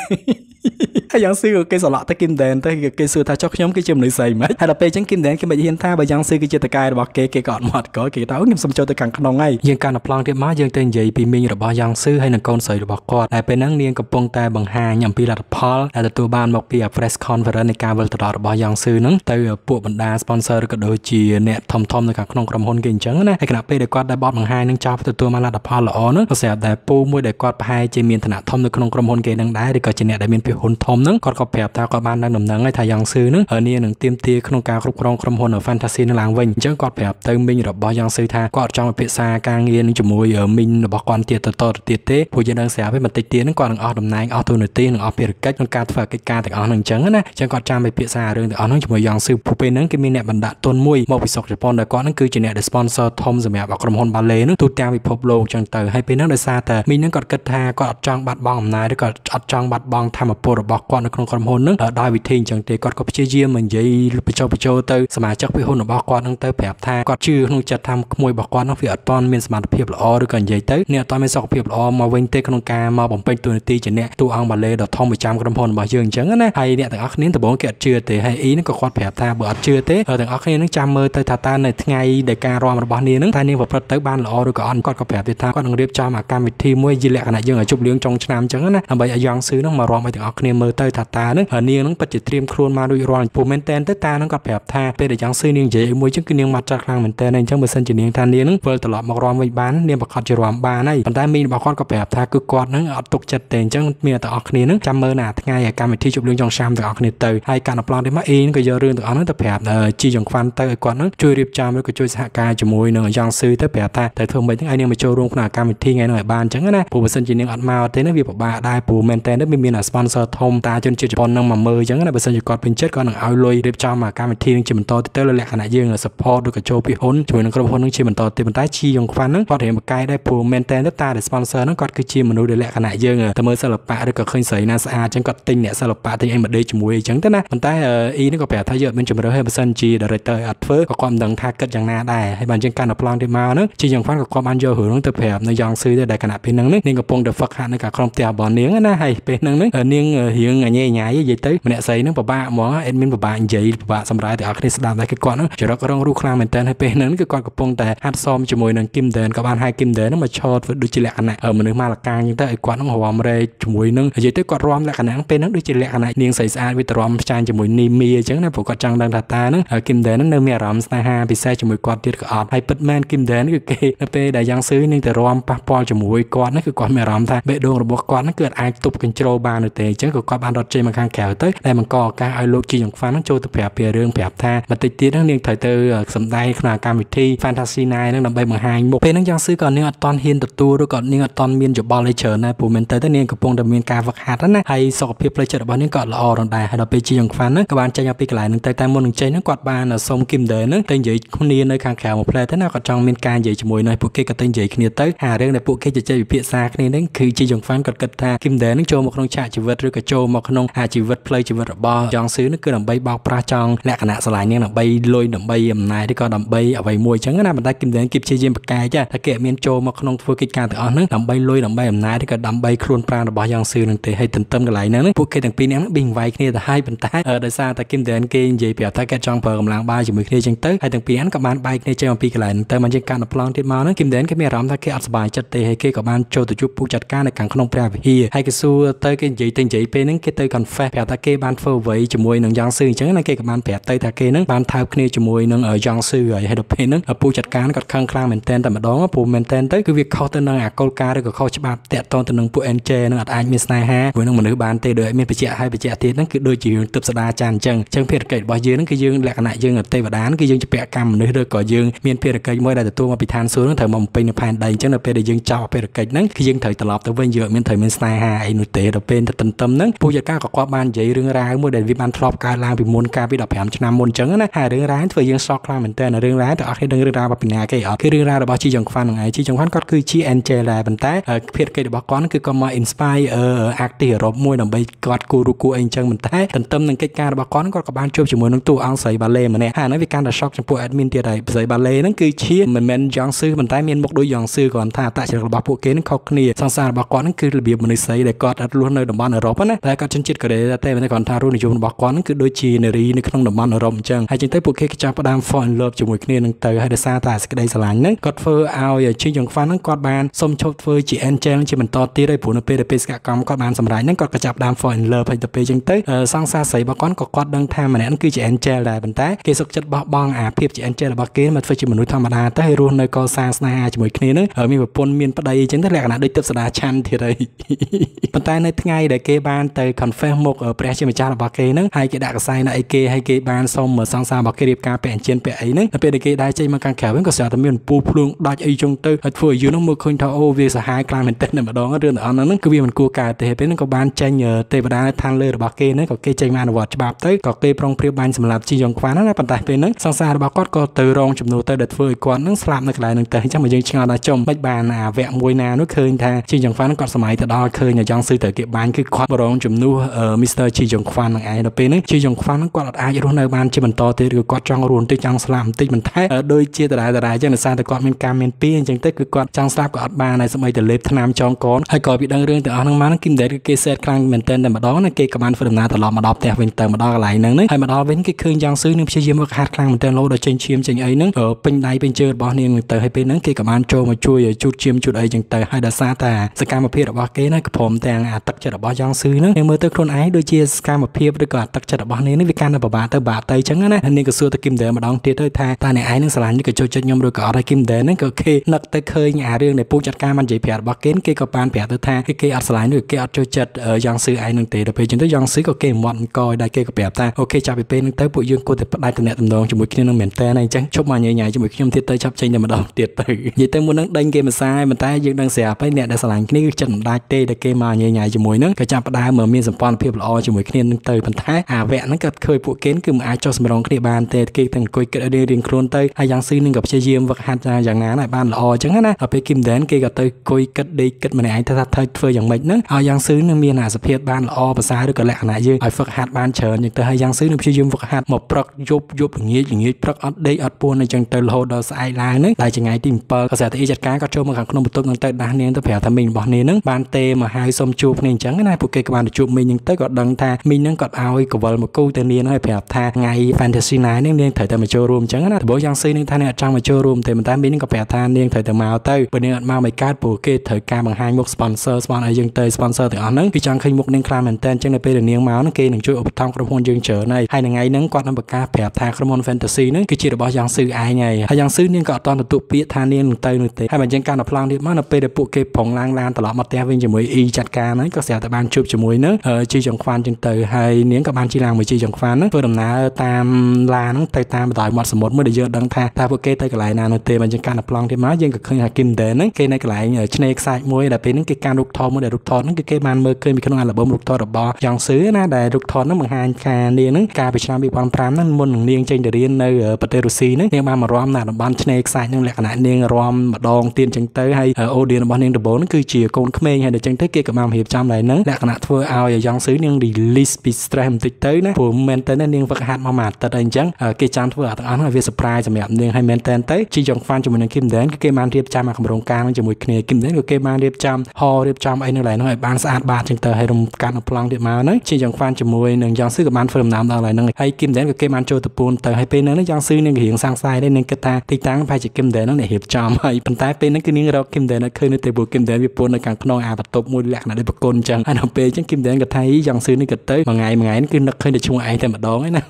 Hay giang sư cái sọ lọ tới kim đèn tới cái sư ta cho nhóm cái chim lưỡi xì mấy hay là pe trắng kim đèn cái mày hiên tha bởi giang sư cái chơi tay cài bọc kê kê gọn mọt cỡ kê tao nghiêm xâm cho tới càng không ngay riêng càng là plong tiếp má riêng tên gì bị miên rồi bỏ giang sư hay là con sợi rồi bỏ cọt lại pe nắng niên cặp bông tai bằng hà nhầm pi là paul là tụi ban mọc pi press conference này cà vợt đỏ rồi bỏ giang sư nắng từ bộ bận đa sponsor cái đôi chì nẹt thầm thầm tới càng không cầm hôn kinh trắng này hay là pe để quạt đại bọt bằng hai nâng cho tụi man là paul lỏ nữa có sẽ đại pô mua để quạt hai chơi miên thằng thầm tới không cầm hôn kinh đang đá để có chơi nẹt đại miên pi hôn thầm มนั้นกอดกับแผลตากับบานนั่นหนุ่มนั่งไอ้ทายังซื้อนั้นเอเนียหนึ่งเตียมเตี้ยขนมกาครุบครองครมโหนแฟนตาซีนั่งหลังวิ่งเจ้ากอดแผลเติมมินหรือบอยังซื้อทากอดจองเปซากางเงียนจมูกเอมินหรือบอกวันเตียตโตเตียเต้ผู้ยืนดังเสียเป็นมันติดเตียนั่งกอดหนึ่งออดหนุ่มนายออดตัวหนึ่งเตียหนึ่งออดเปลือกหนึ่งการฝากกิจการแต่ออดหนึ่งเจิ้งนะเจ้ากอดจามไปเปซาเรื่องแต่ออดหนึ่งจมูกยังซื้อผู้เป็นนั้นก็มีแนบบรรดาต้นมุ้ยมอบิศกญี่ปุ่นแต่ก่อนนั่นคือจีเน่เดสปอนเซอร์ทอมสมัยบอกครมโหนบาเล่นั่งตูแจมไปพบโลกจังเตอร์ให้เป็นนั่งได้ซาแต่มินนั่งกอดกระทากอดจองบัดบองนายได้กอดอดจองบัดบองทำมาปูหรือบกวนในครมโหนนั้นได้วิธีจังเตอร์กอดกับเชี่ยเยี่ยมเหมือนยัยไปโจไปโจเตอร์สมัยเจ้าไปโหนหรือบกวนนั่งเตอร์แผลทากอดชื่อนั่งจัดทำมวยบกวนนั่งเฟียดปอนมีสมาธิเพียบล้อด้วยกันยัยเตอร์เนี่ยตอนมีสกิลเพียบล้อมาเวงเตอร์ขนมกามาบ่มเป็นตัวตีจีเน่ตูอังบาเล่ดอทอมไปจามครมโหนมาเยือนจังนะไอเนี่ยแต่อักนี้แต่บอกเกิดเชื่อเตอร์ให้อีนั่งกอดแผลทาเบื่อเชื่อเตอร์แต่อักนี้นั่งจามเมื่อเตอร์ทาตาในไงเด็กการรอมาบอลนี้นั่งทานี่พอประเตอร์บ้านล้อด้วยกันกอดกับแผลทากอดนั่งเรียบจามอาการวิธีมวยยีเล็กขณะยังไงจุบเลี้ยงจงชนะจังนะทำใบยังซื้อนั่งมารอมาถึงอักนี้เมื่อเตอร์ทาตานั่งเนียนั่งปฏิเตรียมครัวมาโดยรอนผู้เมนเตนเตอร์ตานั่งกอดแผลทาเป็นเด็กยังซื้อเนียงเย่มวยจังกินเนียงมาจากทางเมนเตนในจังเบอร์เซนจีเนียงทานเนียนั่งเปิดตลอดมารอมาบ้านเนียงประกอบจีรอมบ้านในปัจจัยมีประกอบกับแผลทาคือกอดนั่งอัดตกจัดเต็งจังเมียแต่อักนี้นั่งจำเมื่อหนาทั้งไงอาการวิธีจุบเลี้ยงจงชนะแต่อักนี้เตอร์ให้การอัปลอดได้มาเองก็เยอะเรื่องแต่อันนั้นแต่แผลจีจังควันเตอร์กอดนั่งช่วยเรียบจามแล้วก็ช่วยสกายจมูกนั่งยังซื้อเตอร์แผลทาแต่เธอไม่ทั้งไอเนียงมาโจรวมขนาดการวิธีไงหน่อยบ้านจังนะผู้เบอร์เซนจีเนียงอัดมาเต้นวิบบ้าได้ผู้เมนเตนได้มีมีหน้าสปอนเซอร์ทอมตาจนจีจังควันนั่งมาเมื่อจังนะเบอร์เซนจีกอดเป็นเช็ดกอดนั่งเอาเลยเรียบจามอาการวิธีนั่งจีมันโตเตอร์เลยแหละขณะยืนสปอร์ตด้วยกระโจพิฮนช่วยนั่งกระพนนั่งจีมันโตเตอร์มันได้ชีจังควันนั่งพอเห็นมาไกลได้ผู้เมนเตนได้ตาได้สปอนเซอร์นั่งกอดคือชีมันดูเลยแหละขณะยืนแต่เมื่อสลับปะด้วยกระเคยใส่นาซาจังกอดติงเนี่ยสลับปะติงไอมาเดจมวยจังนะมันได้อีนั่งก็แผลทะเยอะเป็นจมูกเราให้เบอร์เซนจีได้เตอร์อัดเฟอร์กับความดังทาเกิดอย่างน่าได้ให้บรรจังการอัปลองได้มาเนอะชีจังควันกับความอันเยอะหือนั่งแต่แผลในยองซื้อได้ขณะเป็นนั่งนี่กระพงเดฟักหันในกับครองเตียบอลเนียงนะให้เป็นนั่งนึงเนียงเฮียงเงี้ยเงี้ยยิ่งตื้อมันเนี่ยใส่นึกปะบ้าหมอเอ็นมินปะบ้าใหญ่ปะบ้าสำร้ายแต่อักนิสดามได้ก็ก่อนนึกจะรักร้องรู้คลางเหมือนเต้นให้เป็นนั่งนึกก็ก่อนกระพงแต่ฮัดซอมจมูกนั่งกิมเดินกับบ้านให้กิมเดินนั่งมาชอดดูจิเล็กขนาดเออมันนึกมาละกลางยิ่งตื้อไอ้ก่อนนั่งหัวมันเลยจมูกนั่งยิ่งตื้อก่อนรอมละขนาดนั่งเป็นนั่งดูจิเล็กขนาดเนียงใส่สะอาดวิตรอมจานจมูกนี่มีจังนะผมก็จังดังตาตานั่งกิมเดินนั่งเนื้อเมียรำสไตล์ฮาพิเศษจมูกก่อนเด็ดก็ออดให้ปิดแมนกิมเดินก็เกยนั่งเป็นได้ยังซื้อนี่แต่รอมปะปอจมูกก่อนนั่นคือก่อนเมียรำท่าเบดดงระบบก่อนนั่นเกิดไอตุบกันโจบานเตจังก็ก่อนบานรถเจมันข้างแขวเตยได้มันก่อการไอโลจีอย่างฟ้านั่งโจตะแผลเปียเรื่องแผลท่ามันติดตีนั่งเลี้ยงถ่ายเตยสัมได้ขนาดการวิธีแฟนตาซีนายนั่งนำใบเมืองไฮมุกเป็นนั่งยังซื้อก่อนเนี่ยตอนเฮียนตัดตัวด้วยก่อนเนี่ยตอนเมียนจบบอลเลยเฉินนะปู่เมนเตยตั้งเนี่ยกระโปรงดำเมียนกาฝักหัดนั่นให้สอบเพียบเลยเฉินบอลเนี่ยก่อนละออรอนได้ให้เราไปจีอย่างฟ้านั่งกบาลใจยังปีกหลายหนึ่งแต่แต่มนใจนั่งกอดบานน่ะสมกิมเดินนั่งเตยใหญ่คนนี้ในข้างแขวมาเพลย์ท่านก็จองเมียนกาใหญ่จมูกในปู่เกย์ก็เตยใหญ่คนนี้เตยหาเรื่องในปู่เกย์จะเจอเพียซาคนนี้นั่นคือจีอย่างฟ้ากอดกระทากิมเดินนั่งโจมกนงชาจิวัตรหรือกระโจมกนงหาจิวัตรเพลย์จิวัตรบอลจองซื้อนั่นคือดำใบบอกปลาจองและขณะสลายเนี่ยดำใบลอยดำใบยำนายที่ก็ดำใบเอาไว้มวยจังนะมันได้กิมเดินกิบเชยเยี่ยมปากกายจ้ะถ้าเกะเมียนโจมกนงฟูกิจการแต่เอานั่งดำใบลอยดำใบยำนายที่ก็ดำใบครูนปลาบอลจองซื้อนั่นเตะให้เติมเติมกันไหลนั่นพวกเกย์ต่างปีนี้บิงไว้เนี่ยแต่ให้เป็นตาเออได้ซาแต่กิมเดินเกย์ใหญ่เปียถ้าเกะจองเปิดกำลังบ้าจิมือเนี่ยจังเตะให้ต่างปีนั้นกับบ้านใบเนี่ยเจอปีกันไหลแต่มันจังการอับลองที่มานั่งกิมเดินก็ไม่รำถ้าเกะอัดสบายจัดเตะให้เกะกับบ้านโจตุจุผู้จัดการในการขนมปลาเฮียให้เกซูเตะเกย์ใหญ่เต็งใหญ่เป็นนั่งเกะเตะกันแฟร์เปียถ้าเกะบ้านเฟอร์ไว้จมูกนั่งยองซื้อจังนั่งเกะกับบ้านแผลเตะถ้าเกะนั่งบ้านท้าเนื้อจมูกนั่งเออยองซื้อให้ดับเพนนั่งผู้จัดการก็ข้างคลางเหมือนเต้นแต่มาดองผู้เหมือนเต้นเตะคือวิเคราะห์ตัวนั่งอ่ะกอลการ์ด้วยกับเขาฉบับแต่ตอนตัวนั่งผู้เอ็นเจนั่งอัดไอเมสไนฮะผู้นั่งเหมือนหรือบานเตะโดยเมียนไปเจาะให้ไปเจาะเตะนั่นคือโดยจีนตึบสดาจานจังจังเพียรเกิดบ่อยยืนนั่นคือยืนหลักขณะยืนเตะบดานคือยืนจะเปะกำเนื้อโดยก่อยืนเมียนเพียรเกิดไม่ได้แต่ตัวมาปิดทานซูนั่งเถิดมองไปในแผ่นใดจังนั่นเพียรยืนเจ้าเพียรเกิดนั่นคือยืนเถิดตลอดแต่เว้นเยอะเมียนเถิดเมสไนฮะไอหนุ่ยเตะดับเพนแต่ตันตำนั่นผู้จัดการก็คว้าบานใหญ่เรื่องราวเมื่อเดินวิบานทลอบการลางไปม้วนการไปดับแผลชนะม้วนจังนั่นหาเรื่องร้ายถือยังซอกคลางเหมือนเต้นเรื่องร้ายแต่เอาให้เรื่องราวมาเป็นอะไรกันอ๋อคือเรื่องราวเราบอกชี้จังควันไงชี้จังควันก็คือชี้แอนเจล่าเป็นแต่เพียรเกิดบอกก้อนคือก็มาอินสไปเอออาร์ติรบมวยหนุ่มใบกอดกูรูกูเองจังเหมือนแต่ตันตั้มหนึ่งกิจการบอกก้อนก็กบานช่วยจมูกน้องตู้อังใส่บาเล่มาเนี่ยหาในวิการแต่ซอกจมูกแอดมินเตียใดใส่บาเล่นั่นคือชี้เหมือนแมนยองซื้อเหมือนแต่เมียนบอกโดยยองซื้อก่อนท่าแต่เชิงบอกพวกเก๋นั่นเขาเนียสังสารบอกก้อนนั่นคือระเบียบมันใส่แต่กอดล้วนเลยหนุ่มบ้านรบนะแต่ก็ชันจิตก็เลยแต่เต้ในก่อนท่ารู้ในจุดบอกก้อนนั่นคือโดยชี้ในรีในขนมหนุ่มบ้านรบจังให้จิตใต้พวกเก๋กิจการประดามฟอนเลิฟจมูกเนียนั่งเตยให้ได้ซาตาสกได้สลายนั่งกอดเฟอร์เอาอย่าชี้จังควันนั่งกอดบานสมชดเฟอร์จีแอนเจลจีมันต่อตีได้ผลเปรย์เปสกกรรมกอดบานสำหรับนั่งกอดกระจับดามฟอนเลิฟให้เปย์จังเตยสร้างซาใส่บก้อนกอดกอดดังแทนมันนั่นคือจีแอนเจลได้เป็นแต่เกศจัดบองอาเพียบจีแอนเจลบเกศมันเฟอร์จีมนุษย์ธรรมดาแต่ให้รู้ในกอซาสนาจมูกเนี้ยนั่งมีแบบปนเมียนประเดี๋ยจังแต่แหลกนะได้เติบสนาชันทีไรเป็นแต่ในทั้งไงได้เกบานเตย tới confess một bè trên mặt bạc kê nâng hai cái đạc sai này kê hai cái bàn xong mà sang sang bạc kê điệp ca bèn trên bè ấy nâng bè này kê đai chơi mà càng khéo vẫn có sợ tầm miền pu plung đai chơi chung tư ở phổi dưới nó mưa khơi thao ô vì sợ hai clan mình tên này mà đó nó đưa nó nâng cứ vì mình cua cài thì bên nó có bàn chơi nhờ tây bờ đá than lê bạc kê nâng có kê chơi mà nó vọt bạc tới có kê prong pria bàn làm chi dòng khóa nó là bàn tay bên nâng sang sang bạc cốt có từ rong chụp nô tới đợt phổi quạt nâng slam nó lại nâng tới chắc mà dừng chừng là chồng bách bàn à vẹn môi na nó khơi tha chi dòng khóa nó còn sải từ đó khơi nhà dòng sư tử kiệt bàn cứ quạt bờ rong chụp nô ở mister chi dòng khóa nâng ai đó bên nâng chi dòng khóa nó quạt lọt ai ở nơi bàn chi mình to tới quạt trăng ruồn tới trăng slam tới mình thấy ở đôi chia từ đại từ đại chắc là sang từ quạt men cam men pia chẳng tới cứ quạt trăng slam quạt bàn này xong rồi từ lép tham nam tròn con hay coi bị đơn riêng từ ăn má nó kim để cái set clang mình tên mà đó nó kê các bạn phải làm từ lò mà đọc theo mình từ mà đó lại nâng hay mà đó đến cái khơi dòng sư nó chơi game hạt clang mình tên lâu rồi chơi chiêm chơi ấy nâng ở bên này bên chơi bỏ nên từ hai bên nâng kê các bạn trâu mà chui chút chiêm chút ấy chẳng từ hai đợt xa ta scam một phe đập bạc kế nó cái phom tàng à tắc chợ đập bạc dòng sư nó nhưng mới tới con ái đôi chia scam một phe rồi còn tắc chợ đập bạc nên nó bị can là bà bà tới bà tây trắng á nên cái xưa tới kim để mà đón tiệt tới tha ta này ái nó xả lạnh cái chơi chơi nhom rồi có đây kim để nó cái kê nặc tới khơi nhà riêng này pu chặt cam mình chỉ phe bạc kế kê các bạn phe tới tha cái kê xả lạnh rồi kê chơi chơi ở dòng sư ái nương tề đập bây chúng tới dòng sư có kê mọn coi đại kê các bè ta ok chào bị bên tới bụi dương cô thì đại tận tận đồng cho mũi kia nương miền tây này trắng chúc mà nhẹ nhàng cho mũi kia tiệt tới chắp chân để mà đón tiệt tử vậy tới muốn nâng đánh kê mà sai mình ta dương đang xẻ phải nẹt đại xả lạnh cái này chân đại tê đại kê mà nhẹ nhàng cho mũi nương cái chạm đại mở miên sầm pon phe lo cho mũi kia nương tây mình thấy à vẽ nó cật khơi bụi kiến cứ ai cho sầm rong cái bàn tê kê thành coi cái đây riêng kron tây ai dòng sư nương gặp chơi diêm vật hạt dạng ngá này ban lo trắng á ở bên kim đến kê gặp tới coi cất đi cất mà này ai thay thay phơi dạng mệt nương ai dòng sư nương miền hà sập hết ban lo và sai được cái lẹ này dương ai vật hạt ban chờ những tới hai dòng sư nương chơi diêm vật hạt một prok yop yop như như prok ở đây ở buôn này chẳng tới lo đó sai lại nương đại chẳng ai tìm pơ có sẽ tới chặt cá có trâu mà hàng con một tôm tới đá nén tới phèo thằng mình bỏ nén nương ban tê mà hai xôm chuột nén trắng cái này buộc kê các bạn chuột mình những tới gọi đằng tha mình nương gọi ao của vợ một câu tên nén hơi phèo tha ngày fantasy này nương nén thời tầm mà chơi room trắng á bố dòng sư nương tha này trong mà chơi room thì mình ta biến cái phèo tha nén thời tầm màu tây bên nương màu mày cát buộc kê thời ca bằng hai một sponsor sponsor dương tây sponsor từ ở nương khi chẳng khi một nương clan mình tên chẳng là bây giờ nén máu nó kê nương chơi ốp thong trong hôn dương chở này hay là ngày nương quạt nương bạc cá phèo tha trong hôn fantasy nương cái chuyện là bố dòng sư ai ngày hay dòng sư nương gọi toàn là tụ bia tha nén tây nương tây hay mình chẳng can là plan đi mà nó bây giờ buộc kê phòng lang lan từ lọ mặt tê bên chỉ mới y chặt cá nấy có sẽ tại ban chụp chỉ mới nương chi chẳng khoan chẳng từ hay nén các ban chi làng mới chi chẳng khoan nương tôi đồng ná tam la nương tây tam tại một số một mới để giờ đằng tha ta buộc kê tới cái lại nà nương tây mình chẳng can là plan đi má riêng cái khơi hà kim để nương kê này cái lại ở trên này sai mới là bên cái can rút thon mới để rút thon nương cái kê man mơ kê mình không ăn là bơm rút thon đập bò dòng sư nè để rút thon nó bằng hai ca nén nương ca bị sao bị quan pram nương môn nương trên để riêng nơi ở Paterusi nương nương ban mà rom nà ban trên này sai nương lẹ cái này nương rom mà đòn tiền chẳng tới hay ô điền ban nương đập bốn cứ chìa côn khmê hay để chẳng tới kê cái mầm hiệp trăm này nương lẹ cái này thưa ao dòng sư nương release stream tới tới nè phụ men tới nương vật hạt mà mạt tới đây chẳng kê trăm thưa thằng anh là về surprise cho mẹ nương hay men tên tới chi dòng fan cho mình kim đến cái kê man hiệp trăm mà không rong can cho mũi kia kim đến cái kê man hiệp trăm ho hiệp trăm ấy nương lại nói ban sát ba chẳng tới hay rong can ở plan điện mà nương chi dòng fan cho mũi nương dòng sư cái ban phơi làm nào lại nương hay kim đến cái kê man cho tập buôn tới hay bên nương dòng sư nương hiện sang sai đây nương cái ta thì tăng phải chỉ kim đến nó này hiệp trăm hay bên tai bên nương cái nương đó kim đến nó khơi nương tây buộc kim đến bị buôn nó càng non à bắt tụt mũi lẹ là đây bật côn chẳng anh học về chẳng kim đến cái thấy dòng sư nương cái tới mà ngày mà ngày nó cứ nặc khơi để chung ai thêm mà đón ấy nè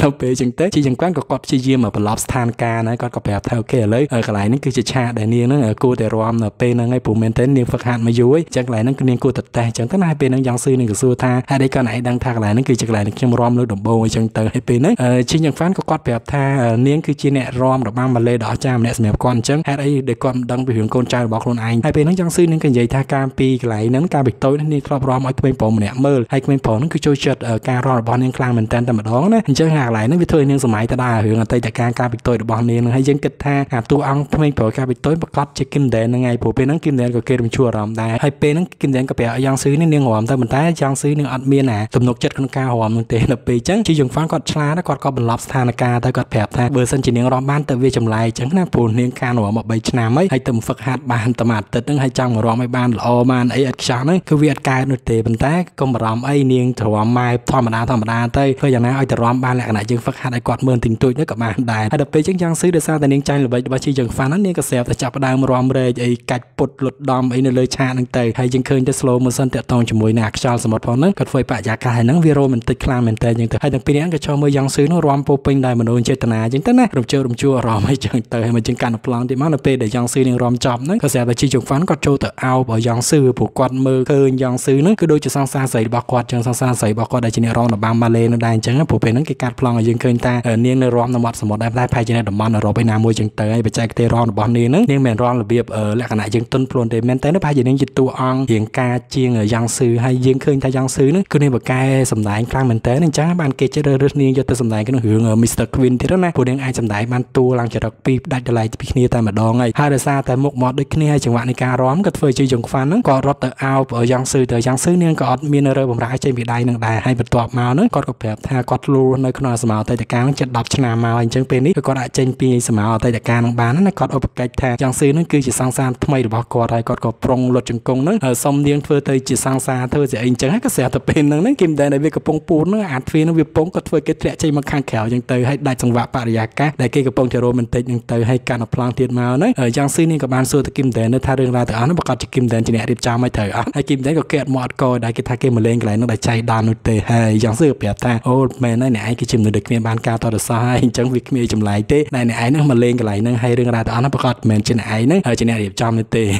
đâu về chẳng tới chỉ chẳng quán có cọt chi mà bật lọp than ca này còn có bẹp theo kia lấy ở cái này nó cứ chỉ cha để niên nó cô để rom là bên nó ngay phủ men tên niên phật hạn mà dối chẳng lại nó cứ niên cô thật ta chẳng tới hai bên nó giang sư này cứ xua tha hai đây con này đang thang lại nó cứ chẳng lại nó trong rom nó đổ bồ chẳng tới hai bên đấy chỉ chẳng phán có cọt bẹp tha niên cứ chỉ nẹt rom đổ băng mà lê đỏ cha nẹt mẹp con chẳng hai đây để con đang bị hưởng con trai bọc luôn anh hai bên nó giang sư nó cứ vậy tha cam pi cái này nó cam bị tối nó niên thọp rom ở bên phố nẹt mơ hay bên phố nó cứ chơi chật ở ca rom bọn niên clang mình tên ta mà đó nè chẳng hạn lại nó bị thôi nhưng số máy ta đa hưởng ở tây đại ca ca bị tôi được bọn nên hay dân kịch tha à tu ông mấy bộ ca bị tối bắt cót chơi kim đèn là ngày bộ bên nó kim đèn có kia đầm chua rồi đại hay bên nó kim đèn có bè giang xứ nên hòa ta mình thấy giang xứ nên ăn miên à tụm nục chất con ca hòa mình tiền là bị chứ chỉ dùng phán cọt xa nó cọt có bình lọp than ca ta cọt bẹp tha bờ sân chỉ nên rom ban tự vi trầm lại chẳng là buồn nên ca nổ một bảy nam ấy hay tụm phật hạt bàn tầm mạt tật hay trong rom mấy ban lo man ấy ở sáng ấy cứ việc ca nội tề mình thấy công rom ấy niên thua mai thọ mà đa thọ mà đa tây hơi giờ này ai tụm rom ban lại đại dương phát hạt đại quạt mơn tình tuổi nữa các bạn đại đại đập về chứng giang xứ được sao tại niên tranh là vậy ba chi dừng phán anh niên các sẹp tại chập đang ròm rề ấy cạch bột lột đom ấy nơi lời cha đang tề hay dừng khơi cho slow motion tiệt tòng cho mùi nạc cho sầm mặt phong nữa cắt phơi bạ giả cả hai nắng video mình tịch làm mình tề nhưng từ hai thằng pin anh cái cho mơi giang xứ nó ròm poping đại mình ôn chơi tận à chứng tận này rồng chơi rồng chua ròm hay chẳng tề hay mình chứng cản plong thì mắc là pê để giang xứ đang ròm chọp nữa các sẹp tại chi dừng phán cắt trâu tự ao bởi giang xứ buộc quạt mơ khơi giang xứ nữa cứ đôi cho sang xa sấy bạc quạt chẳng sang xa sấy bạc quạt đại chi này ròm là bang Malay nó đại chẳng phụ pê nó cái cắt plong dừng khơi ta niên nơi ròm nằm mặt sầm mặt đại phải chi này đầm mòn ở ròm bên nam môi chẳng tề bị chạy cái ròm là bòn niên nữa niên mền ròm là biệp ở lại cái này dừng tuân plong thì men tề nó phải gì nên dịch tu on hiện ca chiêng ở giang xứ hay dừng khơi ta giang xứ nữa cứ nên bậc cai sầm đại cang mình tề nên chẳng ban kê chơi rơ niên cho tới sầm đại cái nó hưởng ở Mister Queen thế đó nè phụ niên ai sầm đại ban tu lang chợ đặc pip đại đại pip niên ta mà đo ngay hai đời xa ta một mọt đôi khi hai chẳng hạn này ca róm cái phơi chơi dừng phán nó có rót tự ao ở giang xứ từ giang xứ niên có miên rơ bồng rải trên bị đại nặng đại hay bật tọp màu nữa có cặp đẹp tha quạt lu nơi con sầm đại tại cang chợ đập chà màu anh chẳng pin có đại trên pin sầm đại tại cang bán nó có ở bậc cai giang xứ nó cứ chỉ sang sang thay được bao cò hay có cặp prong lột chừng cung nó xong niên phơi tây chỉ sang xa thôi sẽ anh chẳng hết các sẹo tập pin nó kim đại này về cái pong pun nó ăn phi nó việc pong có phơi cái trẻ chơi mà khang khéo chẳng tới hay đại trong vạ bạ giả cá đại kia cái pong chơi romantic chẳng tới hay cả nó plan tiền màu nó ở giang xứ niên các bạn xưa từ kim đại nó tha đường ra từ áo nó bạc chỉ kim đại chỉ nẹt điệp trao mai thời áo hay kim đại có kẹt mọt coi đại kia tha kia mà lên cái này nó đại chạy đàn nó tề hay giang xứ bẹt ta old man này này cái chim được kim ban cao to được sai chẳng việc kia chim lại tê này này nó mà lên cái này nó hay đường ra từ áo nó bạc mình chỉ này nó ở chỉ nẹt điệp trao nó tề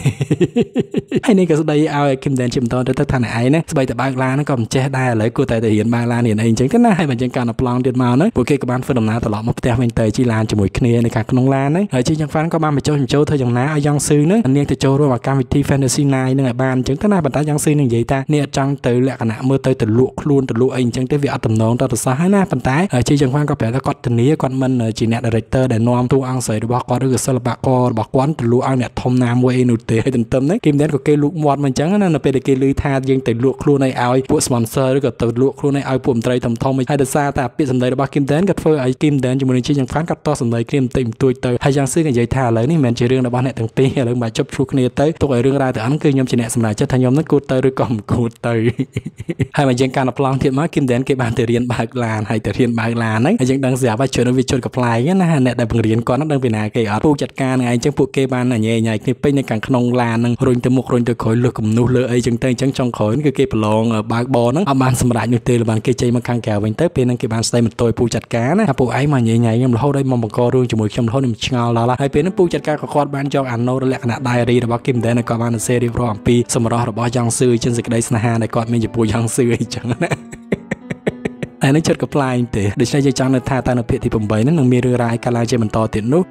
hay này cái đây ao kim đại chim to tới thằng này nó bây giờ ba la nó còn che đai lấy cô tài thể hiện ba la hiện anh chẳng cái này hay mình chẳng cần nạp lòng tiền màu nữa buổi kia các bạn phân đồng lá từ lọ một tép mình tới chi lan cho mũi kia này cả con lan đấy ở chi chẳng phán có ba mình châu mình châu thôi chẳng lá ở giang xứ nữa anh niên từ châu rồi mà cam vị thi fantasy này nên là ban chẳng cái này bạn ta giang xứ như vậy ta niên trong từ lẹ cả nạ mưa tới từ lụa luôn từ lụa anh chẳng tới việc tầm nón ta từ xa hai na phần tái ở chi chẳng phán có vẻ là con tình nghĩa con mình chỉ nẹt director để nom tu ăn sấy bỏ qua được sờ bạc co bạc quán từ lụa ăn nẹt thom nam quay nụ tê hay tình tâm đấy kim đến của cây lụa mọt mình chẳng nên là về cây lưới tha riêng từ lụa luôn này ao của sponsor được từ lụa luôn này ao của mình tây thầm thom hay từ xa ta biết sầm đấy là ba kim đến gật phơi ấy kim đến cho mình chi chẳng phán cắt to sầm đấy kim tìm tôi tới hay giang xứ cái giấy tha lấy nên mình chỉ riêng là ba nẹt thằng tê là mà chấp chuộc này tới tôi ở riêng ra từ anh cứ nhom chỉ nẹt sầm này chất thay nhom nó cột tới rồi cầm cột tới hay mà giang can nạp long thiệt má kim đến cái bàn từ riêng bạc làn hay từ riêng bạc làn ấy giang đang giả vai chuyện nó vì chuyện gặp lại nhá na nẹt đại bằng riêng con nó đang về nhà cái ở phụ chặt can này chẳng phụ kê ban này nhẹ nhẹ thì bên này càng khôn lan năng rồi từ một rồi từ khỏi lừa cầm nô lừa ấy chẳng tay chẳng trong khỏi cái cái plong bạc bò nó ban sầm đại như tê là bàn kia chơi mà càng kéo mình tới bên anh kia bàn stay một tôi phụ chặt cá này phụ ấy mà nhẹ nhẹ em là hôm đây mong một co luôn chỉ một trong hôm mình ngào là là hai bên nó phụ chặt cá có con ban cho anh nô là lẹt nạt diary là bao kim đến là có ban xe đi vào pi sầm đó là bao giang sư trên dịch đây sanh hà này còn mình chỉ phụ giang sư ấy chẳng nè anh ấy chợt gặp lại để để xây dựng nơi tha ta nộp tiền thì bầm bấy nó nằm mê rơi ra cái lai chơi mình to tiền nút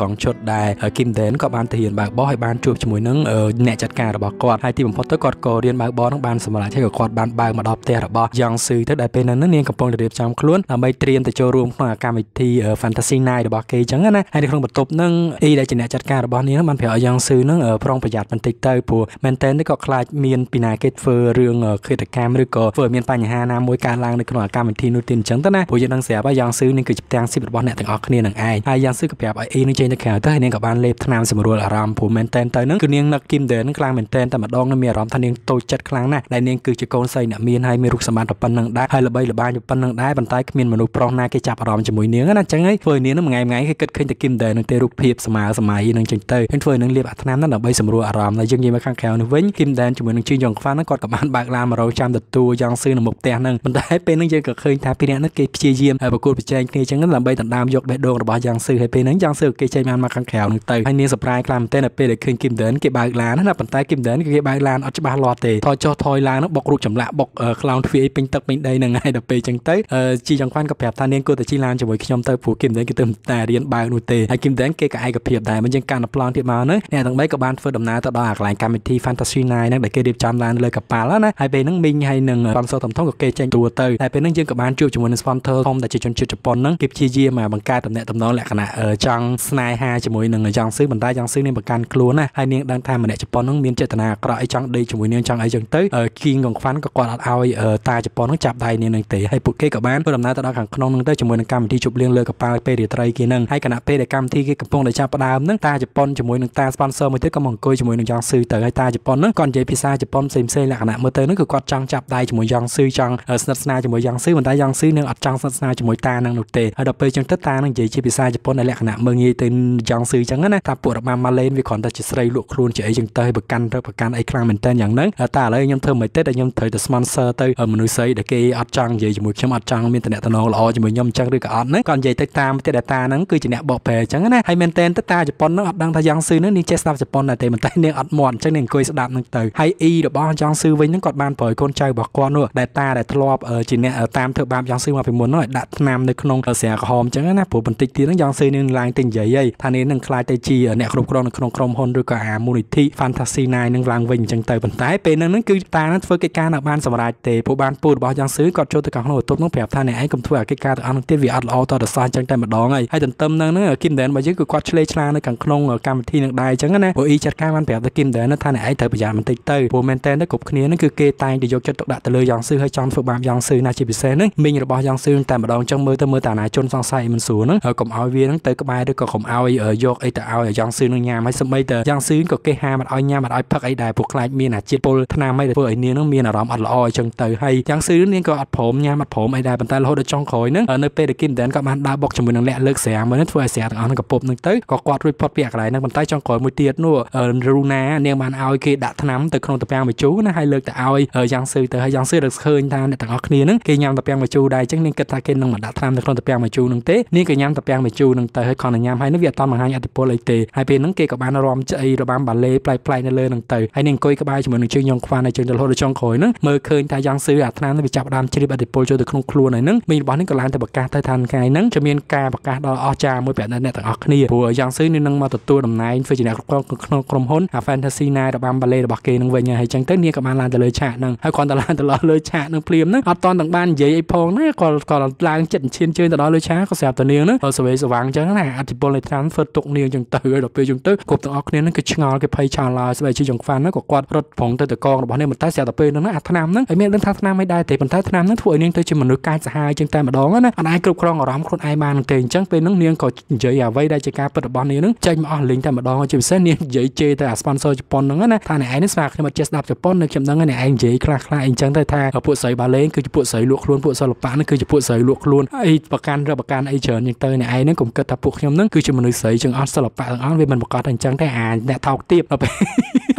thằng chốt đài kim đến có ban thể hiện bạc bó hay ban chụp cho mũi nướng ở nẹt chặt cà là bạc quạt hay thì mình phớt tới quạt cò điên bạc bó nó ban sầm lại theo quạt ban bạc mà đọp tè là bạc giang sư tới đại bên nó nên cặp phong để đẹp trong luôn là mấy tiền từ châu ruộng là cam thì ở fantasy này là bạc kê trắng á này hay được không bật tụp nâng y đại chỉ nẹt chặt cà là bạc nó ban phải giang sư nó ở phong phải giặt mình tịch tơi phù mình tên tới có khai miền pin này kết phơ riêng ở khi đặt cam được cò phơi miền tây nhà nam mối cà lang được cái loại cam thì nuôi tiền trắng tới này phù dân đang xẻ bạc giang sư nên cứ chụp tang xịt bạc nẹt thằng ọt này ai ai giang sư cái bạc nên khảo tới nên các bạn lệp tham sầm ruột là rầm phủ men tên tới nướng cứ niên nặc kim đến clang men tên ta mà đong nó mì rầm thanh niên tôi chặt clang này đại niên cứ chỉ con say nè miên hay miên rục sầm bàn tập pan nặng đá hay là bay là ba chụp pan nặng đá bàn tay miên mà nuôi prong na cái chạp rầm chỉ mũi niên á na chẳng ấy phơi niên nó ngày ngày cái kết khinh từ kim đến nương tê rục hiệp sầm mà sầm mà yên nương chừng tê nên phơi nương lệp tham nó là bay sầm ruột rầm là dương gì mà khang khèo nương vĩnh kim đến chỉ mũi nương chuyên dòng pha nó còn các bạn bạc làm mà rồi chạm đặt tua giang sư là một tè nương bàn tay bên nương dương cực khinh thà pin nó cái chia diêm ở bậc cột bậc trang kia chẳng ấy làm bay tận đam dọc bẹt đồ là giang sư hay bên nương giang sư cái man mà khăn khéo nương tây anh niên surprise làm tên là p để khơi kim đến cái bài lá nó là bàn tay kim đến cái bài lá ở trên ba lò tề thôi cho thôi lá nó bọc ruột chậm lạ bọc ở clown phía bên tật bên đây là ngày là p chẳng tới chi chẳng quan gặp hẹp thanh niên cô từ chi lan cho mỗi khi nhóm tây phủ kim đến cái từng tài điện bài nụ tề hay kim đến cái cái ai gặp hẹp tài mình chẳng can là plan thiệt mà nữa nè thằng mấy các bạn phơi đầm ná tao đo hạt lại comedy fantasy này nó để cái đẹp chăm lan lời gặp bà lá này hai bên nâng minh hay nâng bằng sau tổng thống của cây tranh tua tây hai bên nâng dương các bạn chịu cho mình sponsor không tại chỉ chọn chịu chụp pon nâng kịp chi chia mà bằng ca tầm nẹt tầm nó lại cả nè ở trong hai hai cho mối nương giang xứ mình ta giang xứ nên bậc can cua nè hai niên đang tham mình để chụp bóng nương miên chợ tận à có đại trong đây cho mối nương trong ấy chẳng tới ở khi ngọn phán có còn ao ở ta chụp bóng nương chạm tay nên nương tỉ hay bụi cây cả bán tôi làm nay tôi đang khẳng non nương tới cho mối nương cam thì chụp liên lơ cả pa pe để tây kia nương hay cả nạp pe để cam thì cái cặp bóng để chạm vào đàm nương ta chụp bóng cho mối nương ta sponsor mới tới có mỏng côi cho mối nương giang xứ tới hay ta chụp bóng nương còn dễ pizza chụp bóng xem xem là cả nạp mới tới nó cứ quạt trăng chạm tay cho mối giang xứ trăng ở sân sân cho mối giang xứ mình ta giang xứ nương ở trăng sân sân cho mối ta nương nụt tỉ ở đập pe trong tất ta nương dễ chơi pizza chụp bóng này là cả nạp mương tên giang sư chẳng á ta buộc mà mà lên vì còn ta chỉ xây lụa khuôn chỉ ấy chừng tới bậc căn tới bậc căn ấy khang mình tên nhàng nấng ta lấy nhom thơm mấy tết nhom thời the sponsor tới ở mình nuôi xây để cái ắt trăng gì chỉ một chấm ắt trăng miền tây nè ta nói là chỉ một nhom trăng được cả ắt nấng còn gì tết ta tết đại ta nấng cứ chỉ nè bọc về chẳng á hay mình tên tết ta Japan nó ắt đang ta giang sư nữa đi chơi sao Japan này thì mình tay nè ắt mòn chẳng nên cười sập đạp nâng tới hay y được bao giang sư với những cọt ban phơi con trai bọc qua nữa đại ta đại thua ở chỉ nè ở tam thợ ban giang sư mà phải muốn nói đặt nam nơi con ông sẻ hòm chẳng á phụ mình tịch thì nó giang sư nên làng tình dậy vậy thà nên nâng cài tay chi ở nẹt khổng lồ nâng khổng hồn rồi cả mùi thị fantasy này nâng làng vinh chẳng tới vận tải bên nâng nâng cứ ta nâng với cái ca nạp ban samurai để bộ ban pù bao giang xứ còn cho từ cả hồn tốt nông phèp thà này ấy cầm thua cái ca từ ăn tiết vị ăn lo tao được sai chẳng tới một đó này hay tận tâm nâng nâng kim đến mà chứ cứ quạt chê chla nâng càng khổng ở cam thi nâng đài chẳng nè bộ y chặt ca ban phèp từ kim đến nâng thà này ấy thời bây giờ mình tịch tới bộ men tên nó cục khía nâng cứ kê tay để vô cho tốc đạt từ lưỡi giang xứ hay trong phượng ban giang xứ na chỉ bị xe nâng mình là bao giang xứ tại một đó trong mưa tới mưa tà này chôn sang say mình xuống nâng ở cổng ao viên nâng tới các bài được cổng cổng ao ở York ấy ao ở giang sư nương nhà máy sớm bây giờ giang sư có cái hai mặt ao nhà mặt ao phật ấy đại buộc lại miền à chiết pol nam mấy vừa ấy miền nó miền ở đó mặt lòi chân từ hay giang sư nên có mặt phom nhà mặt phom ấy đại bàn tay lôi được trong khối nữa ở nơi pe để kim đến các bạn đã bọc cho mình năng lẹ lực xẻ mới nứt vừa xẻ thằng nó gặp bột nứt tới có quạt report việc lại năng bàn tay trong khối một tiệt nữa ở Runa nương bàn ao kia đã thắm từ không tập bang mà chú nó hay lực từ ao ở giang sư từ hay giang sư được khơi ta để thằng ao kia nữa kia nhám tập bang mà chú đại chắc nên kết ta kia năng mà đã thắm từ không tập bang mà chú nương té nương cái nhám tập bang mà chú nương tới hơi còn là nhám hay nó việc tao mà hai nhà tập pol ấy tề hai bên nắng kia các bạn nó rom chơi rồi bám bản lê play play nó lên nằng từ hai nên coi các bạn chỉ muốn chơi nhong khoan này chơi chơi trong khối nữa mơ khơi ta giang sư à thằng nó bị chập đam chơi đi tập pol chơi được không clue này nắng mình bọn nó còn làm từ bậc ca tới thành cái nắng cho miền ca bậc ca đó ao trà mới bẹn này thằng ao kia vừa giang sư nên nâng mà tụt tua đầm này phải chỉ là con con con hồn à fantasy này rồi bám bản lê rồi bạc kia nằng về nhà hay chẳng tới nia các bạn làm từ lời chạ nằng hay còn từ làm từ lời chạ nằng phim nữa toàn thằng ban dễ iphone nữa còn còn làm trận chiến chơi từ đó lời chạ có sẹp từ nia nữa rồi về rồi vàng chơi này à tập pol này thằng phật tụng nia chẳng tới rồi bây giờ chúng tôi cột từ óc nên nó cứ ngó cái pay trả lại về chứ chúng fan nó có quạt rớt phồng tới từ con bọn em mình tái xe tập pin nó nó thằng nam nó ấy miệng đến thằng nam hay đai thì mình tái thằng nam nó thổi nên tới chứ mình nuôi cai sẽ hai chân tay mà đón á anh ai cướp con ở đó không ai mang tiền trắng pin nó niên còn dễ à vây đây chơi cá bật bọn này nó chơi mà lính tay mà đón chịu xét niên dễ chơi tại sponsor Japan nó á thằng này anh ấy sạc nhưng mà chết đạp Japan nó chậm nó này anh dễ khạc khạc anh trắng tay tha ở bộ sấy bà lên cứ bộ sấy luộc luôn bộ sấy lộc bán nó cứ bộ sấy luộc luôn ấy bạc can ra bạc can ấy chờ những tay này anh nó cũng kết tập buộc nhom nó cứ cho mình nuôi sấy chừng ăn sấy lộc bán ăn về mình một con thành trắng thấy à nè thọc tiếp ở bên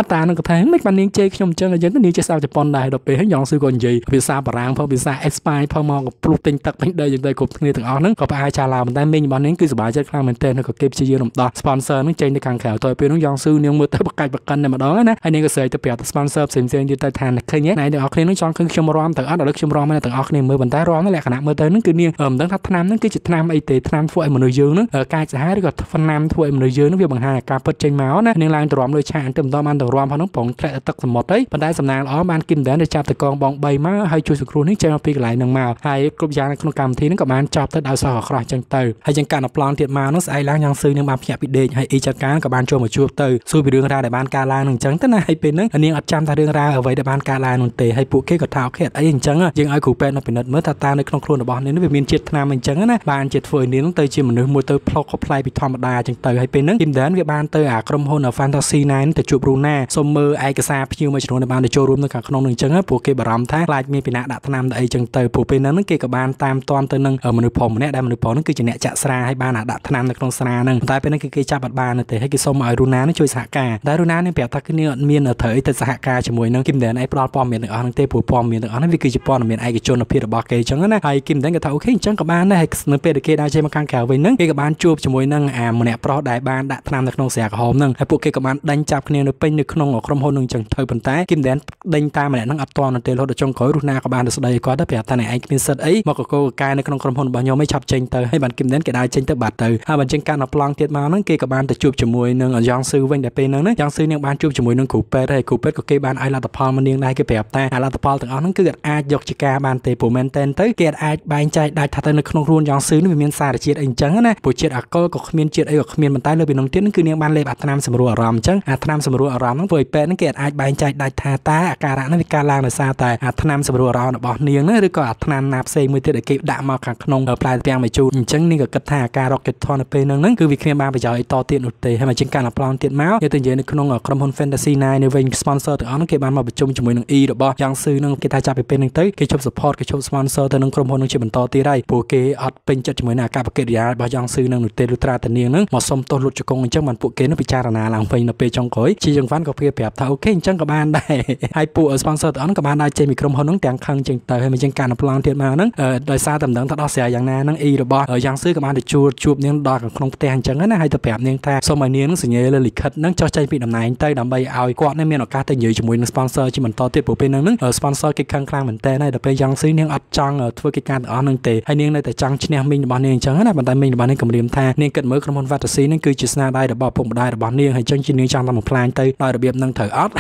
ta nó có thấy mấy bạn niên chơi trong chơi là dân niên chơi sao Japan này đọc về hết nhọn sư còn gì vì sao bà rằng phong vì sao expire phong mong của protein tật bên đây dân đây cục người thằng ó nó có ai trả làm tay mình bọn nên cứ bà chơi làm mình tên nó có kịp chơi đồng đo sponsor nó chơi để càng khảo tôi bên nó nhọn sư nhưng mà tới bậc cạnh bậc cân này mà đó nè anh nên có sợi tập bẹt sponsor xem xem như tay thàn khơi nhé này thằng ó nó chọn khơi chôm rom thằng ó đọc chôm rom này thằng ó này mới bàn tay rom nó lại khả năng mới tới nó cứ niên ẩm đấng thắt nam nó cứ chụt nam ấy tề nam phụ em mà nội dương nó ở cai sẽ hái được phân nam phụ em nội dương nó việc bằng hai cà phết trên máu nè nên lan từ rom đôi chàng từ đó man từ rom nó bỏng lại tắt một đấy bàn tay sầm nàng ó man kim đến để chạm từ con bỏng bay má hay chui sụt luôn hết chơi pin lại nàng màu hay cục giang nó cầm thì nó cầm man chọc tới đào sò khỏi chân từ hay chân cản ở plon thiệt màu nó sai lang nhang sư nhưng mà nhẹ bị đè hay y chặt cá các bạn cho một chuột từ xuôi bị đường ra để bàn cà la nằng trắng tới này hay pin đấy anh em ở chạm ta đường ra ở vậy để bàn cà la nằng tề hay buộc cái cột tháo khẹt ấy trắng à riêng ai củ pen nó bị nứt mới ta ta nơi con khuôn ở bòn nên nó bị miên chét nam mình trắng á bàn chét phơi nến tới chìm mình mua tới plot cosplay bị thầm đà chân từ hay pin đấy kim đến việc bàn tới à cầm hôn ở fantasy này nó chụp Brunei xôm mơ ai cả xa phi mà chỉ nói là bạn để cho room nó cả con nương trứng á buộc cái bà rầm thác lại miền Việt Nam đã tham đại trứng từ buộc bên đó nó kia cả ban tam toàn từ nâng ở mình được phòng này đây mình được phòng nó kia chỉ nhẹ chạ xa hay ban đã tham được con xa nâng tại bên nó kia kia chạ bạt bàn thì hay cái xôm ở Brunei nó chơi xả cả tại Brunei nên bèo thác cái nương miền ở thời từ xả cả chỉ mùi nâng kim đến ai plot pom miền được ở nâng tây buộc pom miền được ở nâng vì kia chỉ pom miền ai cái chôn ở phía được bạc cái trứng á hay kim đến cái thấu khí trứng cả ban này hay nửa bên được kia đang chơi mà căng kéo với nâng kia cả ban chụp chỉ mùi nâng à mình nè plot đại ban đã tham được con xả cả hôm nâng hay buộc kia cả ban đánh chạp cái nương được nông không hôn nông chừng thời vận tái kim đến đinh ta mà lại năng ập toàn là tiền lô được trong khối rút na của bạn được đây có đất bẻ ta này anh minh sơn ấy mà của cô cai này không hôn bao nhiêu mấy chập chênh tới hay bạn kim đến cái đài chênh tới bạt từ hai bạn chênh can là plong tiệt máu nắng kia các bạn tự chụp chụp mùi nương ở giang sư vinh đẹp tê nương đấy giang sư nương bạn chụp chụp mùi nương cụp pe đây cụp pe của kia bạn ai là tập hòn mà nương đây cái bẻ ta ai là tập hòn từ đó nắng cứ gạt ai dọc chỉ ca bạn tê phủ men tên tới kia ai bạn trai đại thà tới nương không run giang sư nó bị miên xa để chết anh trắng này buổi chết à cô có miên chết ấy ở miên bàn tay nó bị nông tiết nó cứ nương ban lê bạt nam sầm rùa rầm trắng à nam sầm rùa rầm nó vơi pe nó kia ai bạn trai đại thà ta cả đã nó bị ca lang là xa tại à nam sầm rùa rầm nó bỏ nương nữa rồi còn nam nạp xe mười tiết để kịp đã mà càng nông ở plei bèn mày chụp trắng nương gạt thà ca rocket thon pe nương nương cứ việc miên ban bây giờ to tiệt ụt tê hay mà chênh can là plong tiệt máu như từng giờ nương ở trong hôn fantasy này nếu vinh sponsor từ đó nó kia ban mà bị chụp chụp mùi nương y được bao giang sư nương kia ta chụp pe nương tới kia chụp support kia chụp sponsor từ nương trong hôn nương chụp bản to tiệt đây buổi kia ở bên chụp chụp mùi nà cả bậc kia ra bao giang sư nương ụt tê lụt ra từ nương nương mà xong to lụt cho công chăng bản buổi kia nó bị cha là làm vinh là pe trong cối chỉ chừng phán có kia đẹp thà ok chăng các bạn đây hai buổi sponsor từ đó các bạn đây chơi micro hôn nương tiếng khăng chừng tới hay mà chênh can là plong tiệt máu nương đời xa tầm đẳng thà đó xẻ giang na nương y được bao giang sư các bạn được chụp chụp nương đo cả không tê chăng ấy hay tập đẹp nương ta sau mấy nương sinh nhớ là lịch khất nương cho chơi bị đầm này tay đầm bay ao quạt nên miền ở cá tây dưới chụp mùi nương sponsor chỉ mình to tiệt bộ bên nương nương sponsor cái khăn khang mình tê này được bây giang sư nương ắt trăng ở thưa cái can ở nương tê hay nương này tại trăng trên nương mình đầm nương chăng ấy là bàn tay mình đầm nương cầm điểm tha nương cật mới không muốn vặt xí nương cứ chỉ na đây được bỏ bụng đây được bỏ nương hay trăng trên nương trăng làm một plan tây đòi được biệp nương thở ắt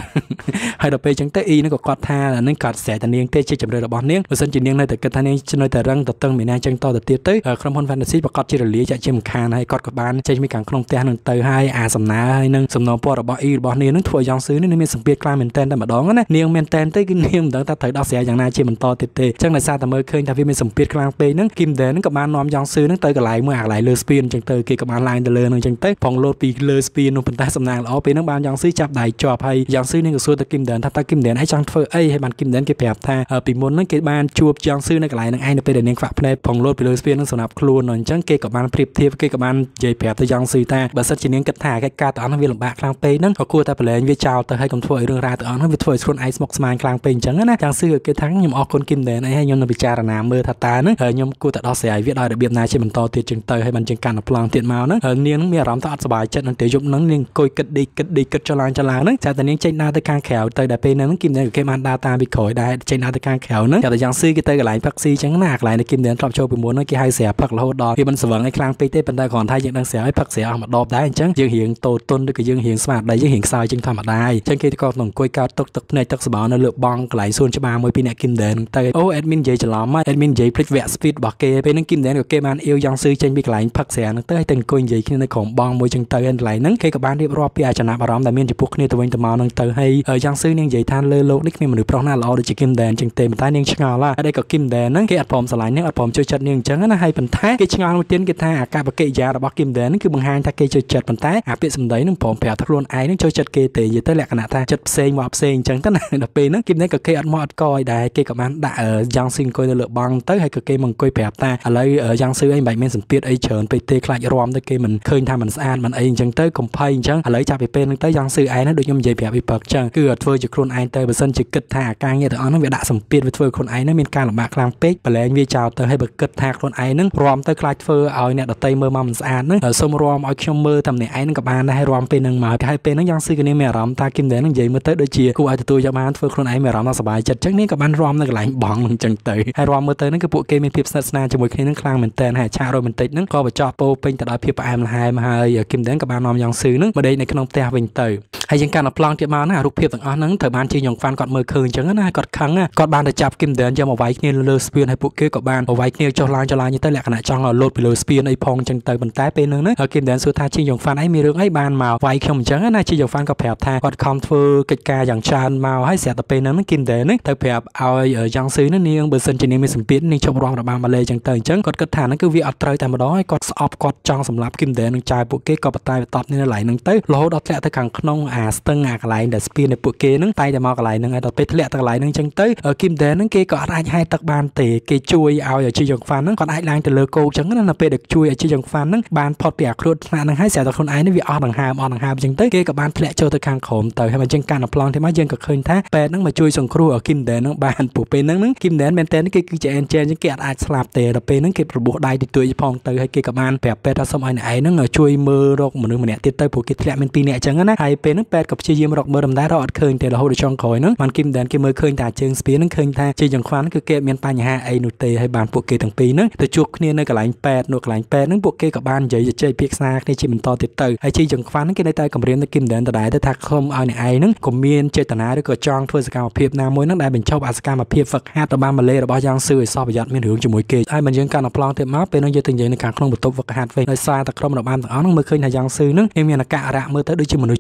hay được bây trăng tây y nó có quạt tha là nương cật sẻ tại nương tê chỉ chụp được bỏ nương sân trên nương này tại cật tha nương trên nơi tại răng tập tân miền nam trăng to tập tiệt tới không muốn vặt xí và cọt chỉ được lý chạy trên một can hay cọt các bạn chơi mấy càng không tê nương tới hai à sầm ná hay nương sầm nón po rồi bỏ y bỏ nương nương thổi giang sứ nương miền sầm biệt cai miền tây ta mà đón á nương miền tây tới cái nương đỡ ta thấy đau xẻ giang na chìm mình to tê tê chẳng là sao ta mới khơi ta vì miền sầm biệt cai pe nương kim đến nương các bạn nón giang sứ nương tới cái lại mưa ạt lại lơ spin chẳng tới kia các bạn lại từ lơ nương chẳng tới phòng lô pi lơ spin nông phần ta sầm nàng ó pe nương ban giang sứ chạp đại chọp hay giang sứ nương xuôi ta kim đến ta ta kim đến hay chẳng phơi ấy hay bạn kim đến cái đẹp tha ở pi muốn nương cái ban chuột giang sứ nương cái lại nương ai nương pe để nương phạt này phòng lô pi lơ spin nương sầm nạp luôn nương chẳng kia các bạn phịch thiệp kia các bạn dây đẹp tới giang sứ ta bà sắt chỉ nương cất thả cái ca từ anh về làm bạc lang pe nương họ cua ta phải lên với chào tới hay cầm thổi đường ra từ anh về thổi xuân ice mọc smile lang pe chẳng á nè giang sứ cái thắng nhom con kim đền này hay nhom là bị cha là nam mưa thạch ta nương hay nhom cua ta đo sải viết đòi đặc biệt này trên mình to tiệt chừng tới hay mình chừng cản là plong tiệt máu nương hay niêng miếng rắm ta ăn sải chân anh tiểu dụng nương niêng coi cất đi cất đi cất cho lang cho lang nương cha ta niêng trên na tới càng khéo tới đại pe nương kim đền cái man data bị khỏi đại trên na tới càng khéo nương cha ta giang sứ cái tới cái lại taxi chẳng nạc lại này kim đền trộm show bị muốn nói cái hai sẻ phật là hốt đòn khi mình sờ cái lang pe tê bên đây còn thay những đang sẻ ấy phật sẻ mà đo đá anh chẳng dương hiện tổ tôn được cái dương hiện smart đây dương hiện sai chân tham ở đây chân kia con nồng quay cao tốc tốc này tốc sờ nó lượn băng lại xuôi cho ba mươi pin này kim đến tới ô admin dễ chả lắm admin dễ plek vẽ speed bỏ kê bên nó kim đến của kê man yêu giang sư chân bị lại phật sẻ nó tới từng coi gì khi nó còn băng môi chân tới anh lại nắng khi các bạn đi rob pia chả nạp rắm tại miền chỉ buộc này tụi anh tụi mao nâng tới hay ở giang sư nên dễ than lơ lô nick miền mình pro na lo được chỉ kim đến chân tề tay nên chả là ở đây có kim đến nắng khi ạt phom sải nắng ạt phom chơi chân nhưng chẳng nó hay phần thái cái chả một tiếng cái tha cả bậc kệ già bỏ kim đến cứ bằng hai ta kê chơi chật bàn tay à bị sầm đấy nó phồng phèo thắt luôn ái nó chơi chật kê tệ gì tới lẹ cả nã ta chật xe mọp xe chẳng tới này đập pin nó kim đấy cực kê ăn mọt coi đại kê các bạn đã ở giang sinh coi lựa băng tới hay cực kê mừng coi phèo ta ở lấy ở giang sư anh bảy men sầm tiết ấy chờn pt khai rom tới kê mình khơi tham mình san mình ấy chẳng tới cùng pay chẳng ở lấy cha pp tới giang sư ái nó được nhom dây phèo bị bật chẳng cứ ở thôi chỉ khuôn ái tới bờ sân chỉ cất thả càng như thế nó bị đã sầm tiết với thôi khuôn ái nó miên càng là bạc lang pet và lấy anh vi chào tới hay bật cất thả khuôn ái nó rom tới khai phơi ở nhà đập tây mơ mầm san nó ở sông rom ở trong mơ tầm này anh các bạn đã hay rom pin năng mà hai pin nó giang sư cái này mẹ rắm ta kim đến nó vậy mới tới đôi chia cô ai từ tôi cho bạn phơi con ấy mẹ rắm nó sờ bài chật chắc này các bạn rom nó lại bỏng mình chừng tự hay rom mới tới nó cái bộ kia mình phim sờ sờ cho mỗi khi nó khang mình tên hay cha rồi mình tịt nó coi và cho po pin từ đó phim em là hai mà hai kim đến các bạn rom giang sư nó mà đây này cái nông tê mình tự hay những cái nó plong tiệm máu nó rụp phim từ đó nó thời ban chơi nhộng phan còn mờ khơi chẳng nó hay còn khăng á còn bạn đã chạp kim đến cho một vài kia lơ spin hay bộ kia các bạn một vài kia cho lan cho lan như tới lẹ cái này trong là lột lơ spin ấy phong chừng tự mình tái pin nó kim đến số tha chơi nhộng phan ấy miêu ấy ban màu vậy không chẳng na chỉ dùng phan có phèo tha còn không thưa kịch ca dạng tràn màu hay sẽ tập bên nó kim đến đấy tập phèo ao ở giang sứ nó niêng bờ sân trên này mình sủng biết niêng trong rong là ban mà lê chẳng tới chẳng còn cất thả nó cứ việc ở trời tại mà đó còn sọp còn trăng sầm lấp kim đến trai bộ kia còn tay tập nên lại nâng tới lố đọt lẹ tới càng nông à sưng à cái lại để spin để bộ kia nâng tay để mò cái lại nâng ai đọt bết lẹ tới lại nâng chẳng tới ở kim đến nâng kia còn ai hai tập ban tỉ kia chui ao ở chỉ dùng phan nó còn ai lang từ lơ cô chẳng nên là bê được chui ở chỉ dùng phan nó ban phật bẻ khruột na nâng hay sẽ tập con ai nó việc ở đằng hàm ở đằng hàm chẳng tới kia các bạn lẹ cho tới càng khổm tới hay mà trên càng là plong thì má dân cực khơi thác bè nó mà chui sòng kêu ở kim đền nó bàn phủ pin nó kim đền bên tên cái kia trẻ em chơi những kẹt ai slap tè là pin nó kịp bộ đai thì tuổi phong tới hay kia các bạn bè bè ta xong ai này nó ngồi chui mưa đâu mà đứa mình nẹt tiết tới phủ kia lẹ bên pin nẹt chẳng á hay pin nó pet gặp chơi yếm rọc mơ đầm đá đó khơi để là hồ để chọn khỏi nữa màn kim đèn kia mới khơi tả chương spear nó khơi tha chơi giằng khoán cứ kẹt miền Tây nhà ha ai nụ tê hay bàn bộ kê thằng pí nữa từ chuột kia nơi cả lạnh pet nụ cả lạnh pet nó bộ kê cả bàn dậy chơi pick snack này chơi mình to tiệt tử hay chơi giằng khoán cái nơi Tây cầm riêng nó kim đèn từ đại tới thạc không ai này ai nữa cầm miên chơi tận ná đứa cờ chọn thôi sạc mà phep nam mối nó đại bình châu bà sạc mà phep phật hát tờ ba mà lê tờ ba giang sư so với giật miền hướng cho mối kê ai mình giang can ở plong tiệm map bên nó chơi từng giấy nó càng không một tốp vật hạt về nơi xa tờ không bàn tờ nó mới khơi nhà giang sư nữa em nhà là cả rạ mơ tới đứa chơi mình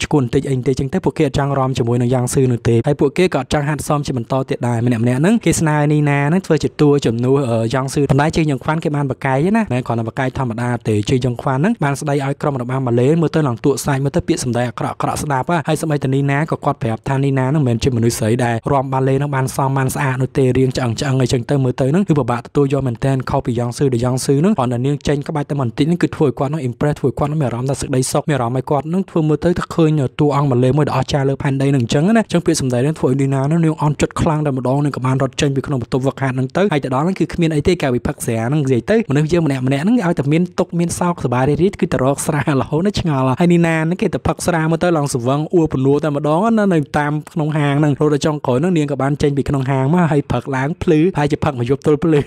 rom cho mối nó giang sư nữa tê hay bộ kê cọ trang hạt xóm cho mình to tiệt đại mình nẹm nẹm nữa cái snai nina nó chơi chụp tua chụp nuôi ở giang sư đại chơi giang khoan cái bàn bạc cái chứ nè này còn là bạc cái thầm đa tê chơi giang khoan nữa bàn sợi ai cầm ba mà lê mơ tới lòng tụ sai mơ tới bịa sầm đại cọ cọ sập á hay sầm ai tờ nina có quạt phẹp than nina nó mình chơi mình nuôi sấy đại rom ba lê nó bàn xóm bàn xa nữa tê riêng chẳng chẳng người chẳng tới mơ tới nữa cứ bảo bạn tôi do mình tên copy giang sư để giang sư nữa còn là riêng tranh các bài tờ mình tĩnh cứ thổi qua nó impress thổi qua nó mèo rom ra sự đầy sọc mèo rom mày quạt nó vừa mơ tới thật khơi nhờ tua ong mà lê mơ đỏ cha lơ pan đây nằng trắng á trong việc sầm đại nó thổi nina nó nêu on chật khlang ra một đòn nên các bạn rót tranh vì không một tụ vật hạt nằng tới hay từ đó nó cứ miên ấy tê cả bị phật xẻ nằng dậy tới mình chơi mình nẹm nẹm nó ai tập miên tục miên sau từ bài đây cứ từ rock sra là hố nó chả là hay nina nó kể từ phật sra mơ tới lòng sụp văng uo bẩn lúa ta mà đó nó nằm tam nông hàng nằng rồi trong cõi nó niên các bạn tranh vì nông hàng mà hay phật láng plứ hay chỉ phật mà chụp tôi plứ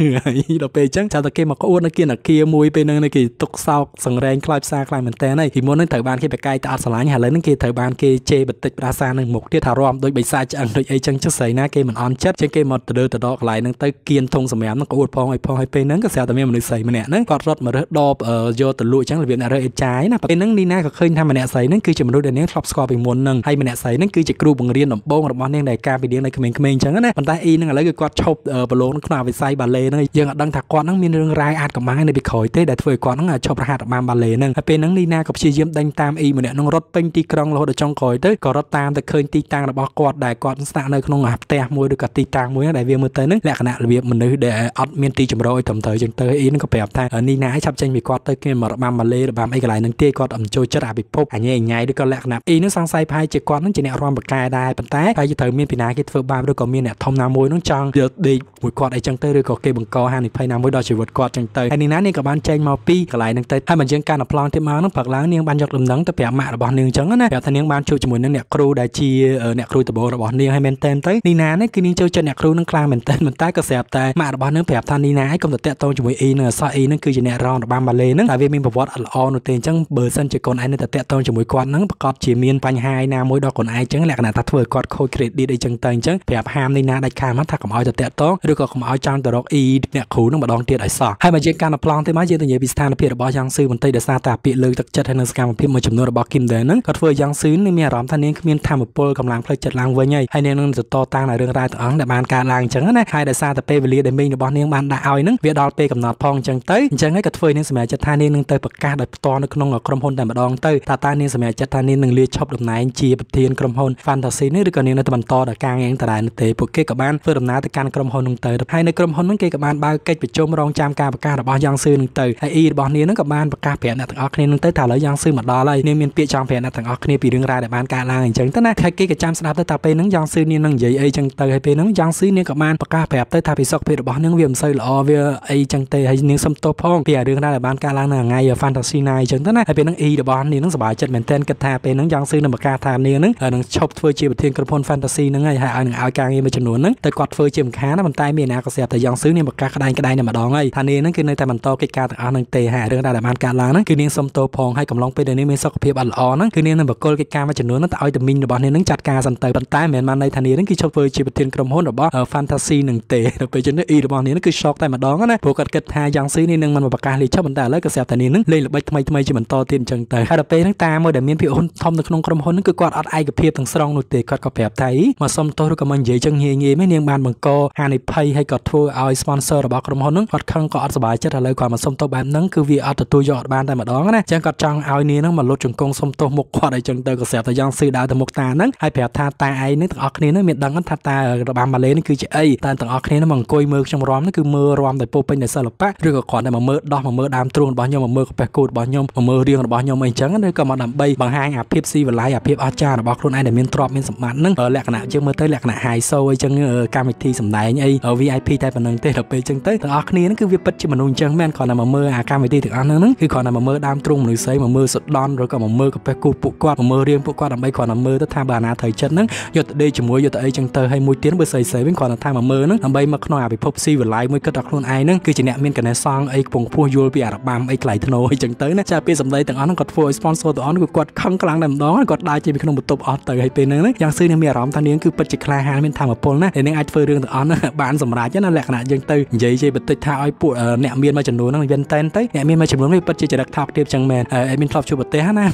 đó về trắng sao tao kêu mà có uốn nó kia là kia mui bên nằng này kì tục sau sừng rèn cài xa cài mình té này thì muốn nó thở bàn khi bị cay ta sờ láng hà lấy nó kia thở bàn kia chê bật tịch ra xa nằng một tia thảo rom đôi bị xa chẳng đôi ấy chẳng chất sấy na kia mình on chất trên kia một từ từ đó lại nằng tới kiên thông sầm mềm nó có uốn phong hay phong hay bên nằng cái sao tao mình được sấy mình nè nằng cọt rót mà rớt đo ở do từ lụi chẳng là việc nào rơi trái nè bên nằng đi na khơi tham mình nè sấy nằng cứ chỉ mình đôi đèn nè top score bị muốn nằng hay mình nè sấy nằng cứ chỉ kêu bằng riêng đầm bông đầm bông nè đại ca bị điên này cái mình cái mình chẳng á tay y nằng lấy cái quạt chộp ở bờ lô nó nào bị say bà lê nằng giờ ở đăng thạc quạt nằng miên đường rai ạt cả má này bị khởi tê đại thổi quạt nằng chộp hạt mà bà lê nằng bên nằng đi na gặp chi yếm đánh tam y mình nè nằng rót pin ti krong lô ở trong cõi tới cọ rót tam tới khơi ti tang là bỏ quạt đại quạt sạ nơi không ngập tè môi được cả ti tang môi đại viên môi tới nức lẽ cả nè là việc mình nữ để ọt miên ti chầm rồi thầm thời chừng tới ý nó có bẹp thay ở ni ná chập tranh bị quạt tới kia mà bám mà lê bám ấy cái lại nâng tia quạt ẩm trôi chất à bị phốt anh nhảy nhảy được cả lẽ nè ý nó sang say phai chỉ quạt nó chỉ nè rom bật cài đai bật té phai chỉ thời miên pin ná cái phơi ba được có miên nè thông ná môi nó trăng giờ đi mùi quạt ấy chừng tới được có kê bằng co hàng thì phai ná môi đòi chỉ vượt quạt chừng tới anh ni ná này các bạn tranh màu pi cái lại nâng tới hai mình chừng can là plong thêm áo nó phật láng nieng ban giọt đầm nắng tới bẹp mạ là bọn nieng trắng nè bẹp thay nieng ban chịu chỉ mùi nâng nè crew đại chi ở nè crew từ bộ là bọn nieng hay men tên tới ni ná này kia nieng chơi chơi nè crew nâng clang men tên men tái có sẹp tai mạ là bọn nieng bẹp thay ni ná ấy không được tẹt tông chỉ mùi y nè so y nâng cứ chỉ nè ron là bam ba lê nâng tại vì mình bảo vót là on tên trắng bờ sân chỉ còn ai nè tẹt tông chỉ mùi quạt nâng bạc cọp chỉ miên panh hai ná môi đỏ còn ai trắng lẹ nè tạt phơi quạt khôi kẹt đi đây trắng tơi trắng bẹp ham ni ná đại ca mắt thắc cầm ao tẹt tẹt tông được có cầm ao trắng từ đó y nè crew nâng bạc đòn tia đại sọ hay mà chơi can là plong thêm má chơi từ nhảy bị sàn là việc bỏ giang sư mình tây để xa tạp bị lười thực chất hay năng scam một phiên một chấm nô là bỏ kim đến nấng cất phơi giang sư nên mẹ rắm thanh niên miên tham một pol cầm láng phơi chật láng với nhảy hay nên năng từ to tang là đường rai từ ấn để bàn ca làng trắng này hay để xa tạp pe về lia để mình để bỏ niên bàn đại ao nấng việc đo pe cầm nọt phong trắng tới trắng ấy cất phơi nên sẹo chật thanh niên nâng tây bậc ca đập to nâng nông ở cầm hồn đầm đòn tây ta ta niên sẹo chật thanh niên nâng lia chọc đầm nái chia bậc thiên cầm hồn phan thảo xí nữa được còn niên nâng tầm to đã càng ngang trai nâng tây buộc kia các bạn phơi đầm nái từ can cầm hồn nâng tây hay nâng cầm hồn nâng kia các bạn bao cách bị chôm rong chạm ca bậc ca đập bỏ giang sư nâng tây hay y bỏ niên nâng các bạn bậc ca bẹn nè thằng niên nâng tây thả lỡ giang sư mà đo lại niên miên pịa chạm bẹn nè thằng niên bị đường rai để bàn ca làng trắng tới nè hay kia cái chạm sập tới ta pe nâng giang sư niên nâng dậy ấy trắng tây hay pe nâng giang sư niên các bạn bậc ca bẹp tới thả bị sọc pe đập bỏ niên viêm sơi lọ về ấy trắng tây hay niên xâm to phong pịa đường rai để bàn ca làng là ngay ở fantasy này trắng tới nè hay pe nâng y đập bỏ niên nâng sờ bài chật mền tên cật thả pe nâng giang sư nè bậc ca thả niên nâng ở nâng chọc phơi chia bậc thiên cơn phun fantasy nâng ngay hay ai nâng áo càng nghe mà chấn nôn nâng tới quạt phơi chia bậc khá nè bàn tay miền nào có sẹp tới giang sư niên bậc ca cái đai cái đai nè mà đo ngay thả niên nâng kia nơi ta bàn to cái ca thằng nâng tề hạ đường rai để bàn ca làng nâng kia niên xâm to phong hay cầm long pe niên miền sọc pe bận lọ nâng kia niên nâng bậc côi cái ca mà chấn nôn nâng tạo từ mình đập bỏ niên nâng chặt ca dần tới bàn tay miền man đây thả niên nâng kia chọc phơi chia bậc thiên cơn phun đập bỏ fantasy nâng tề đập cái chấn nâng y đập bỏ niên nâng kia shock tay mà đo nè buộc cật cật hai giang sư niên nâng mình bậc ca lì chọc bàn tay lấy cái sẹp thả niên nâng lên là bách thay thay chỉ mình to tiền trắng tới hai đập pe nâng ta môi để miền pịa hôn thom nâng nông cầm hôn nâng cứ quạt ọt ai cái phe thằng song nô tề quạt có đẹp thấy mà xong tôi có mình dễ chân nghe nghe mấy niềng bàn bằng co hà này pay hay cọt thua ao sponsor bảo cầm hôn nâng quạt khăng quạt sờ bài chết là lời quạt mà xong tôi bán nâng cứ vì ọt tôi giọt bàn tay mà đón nè chẳng quạt trăng ao niềng nâng mà lột trường công xong tôi một quạt đại chân tôi có sẹo thời gian sư đạo từ một ta nâng hay đẹp tha ta ai nít ọt niềng nâng miệt đắng nít tha ta bàn mà lấy nâng cứ chỉ ấy ta từ ọt niềng nâng bằng coi mưa trong róm nâng cứ mưa róm tại pô pin để sờ lấp bát rồi có quạt này mà mưa đo mà mưa đam truôn bảo nhau mà mưa phải cột bảo nhau mà mưa riêng bảo nhau mình trắng nơi cầm mà đầm bay bằng hai à phép si và lái à phép ở cha là bảo luôn ai để miên trọp miên sẩm mặt nâng ở lẹ nè chưa mơ tới lẹ nè hài sâu ấy chân camera thi sẩm đài ấy ở vip tại phần nâng tê đập chân tới từ ọt niềng nâng cứ việc bật chỉ mà nung chân men còn là mà mưa à camera thi từ ăn nâng nâng khi còn là mà mưa đam truôn mình sấy mà mưa sọt đòn rồi còn mà mưa phải cột bộ quạt mà mưa riêng ពួក គាត់ ដើម្បី គ្រាន់ តែ មើល ទៅ ថា បើ ណា ត្រូវ ចិត្ត ហ្នឹង យក ទៅ ដេក ជាមួយ យក ទៅ អី ចឹង ទៅ ហើយ មួយ ទៀត បើ សៃ សៃ វិញ គ្រាន់ តែ ថា មក មើល ហ្នឹង ដើម្បី មក ក្នុង អា ពិភព ស៊ី វិល័យ មួយ គិត ដល់ ខ្លួន ឯង ហ្នឹង គឺជា អ្នក មាន កាណេះ សង អី កំពុង ពោះ យល់ ពី អារម្មណ៍ អី ខ្លៃ ធ្នូ អី ចឹង ទៅ ណា ចា ពី សម្ដី ទាំង អស់ ហ្នឹង គាត់ ធ្វើ ឲ្យ sponsor ទាំង អស់ ហ្នឹង គឺ គាត់ ខឹង ខ្លាំង តែ ម្ដង គាត់ ដើរ ចេញ ពី ក្នុង បន្ទប់ អស់ ទៅ ហើយ ពេល ហ្នឹង យ៉ាង ស៊ឺ នាង មាន អារម្មណ៍ ថា នាង គឺ ពិត ជា ក្លាហាន មាន ធម៌ ពល ណា ដែល នាង អាច ធ្វើ រឿង ទាំង អស់ ហ្នឹង បាន សម្រេច ណា លក្ខណៈ យើង ទៅ និយាយ ជេរ បន្តិច ថា ឲ្យ ពួក អ្នក មាន មួយ ចំនួន ហ្នឹង វិញ តែន ទៅ អ្នក មាន មួយ ចំនួន វា ពិត ជា ចរិត ថោក ទាប ចឹង មែន ហើយ អេមីន ធ្លាប់ ជួប ប្រទេស ណា អញ្ចឹងអ្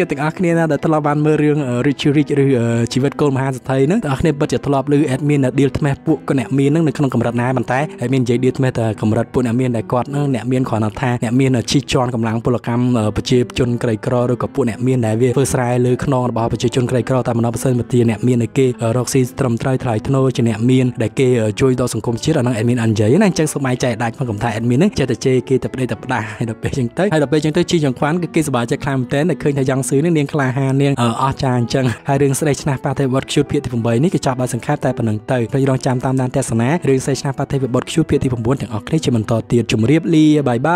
នកទាំងអស់គ្នាណាដែលធ្លាប់បានមើលរឿង Rich Rich ឬជីវិតកូនមហាសេដ្ឋីហ្នឹងអ្នកគ្នាពិតជាធ្លាប់ឮ admin ដែល deal ថ្មេះពួកកូនអ្នកមានហ្នឹងនៅក្នុងកម្រិតណាប៉ុន្តែហើយមាននិយាយ deal ថ្មេះតែកម្រិតពួកអ្នកមានដែលគាត់ហ្នឹងអ្នកមានគ្រាន់តែថាអ្នកមានជីជន់កម្លាំងពលកម្មប្រជាជនក្រីក្រឬក៏ពួកអ្នកមានដែលវាធ្វើស្រែលើខ្នងរបស់ប្រជាជនក្រីក្រតាមបណ្ដោះប្រសិនមកទីអ្នកមានដែលគេរកស៊ីត្រឹមត្រូវថ្លៃធ្នូជាអ្នកមានដែលគេជួយដល់សង្គមជាតិអាហ្នឹង admin អញ្ចឹងណាអញ្ចឹងសុំបាយចែកដាច់មកកំថា admin ហ្នឹងចេះតែជេរគេតែប្តីតែផ្ដាស់ហើយដល់ពេលអញ្ចឹងទៅហើយដល់ពេលអញ្ចឹងទៅជីយ៉ាងខ្វាន់គឺគេសប្បាយចិត្តខ្លាំងមែនតើដែលឃើញយ៉ាងស៊ឺនេះនាងក្លាហាននាងអស់ចាអញ្ចឹងហើយរឿងស្ដីឆ្នះប៉ាទេវបុត្រខ្ជូតភាគទីeightនេះគឺចប់ដោយសង្ខេបតែប៉ុណ្្នឹងទៅព្រោះរងចាំតាមដានទស្សនារឿងស្ដីឆ្នះប៉ាទេវបុត្រខ្ជូតភាគទីnineទាំងអស់គ្នាជាបន្តទៀតជម្រាបលាបាយបាយទីnineគឺតម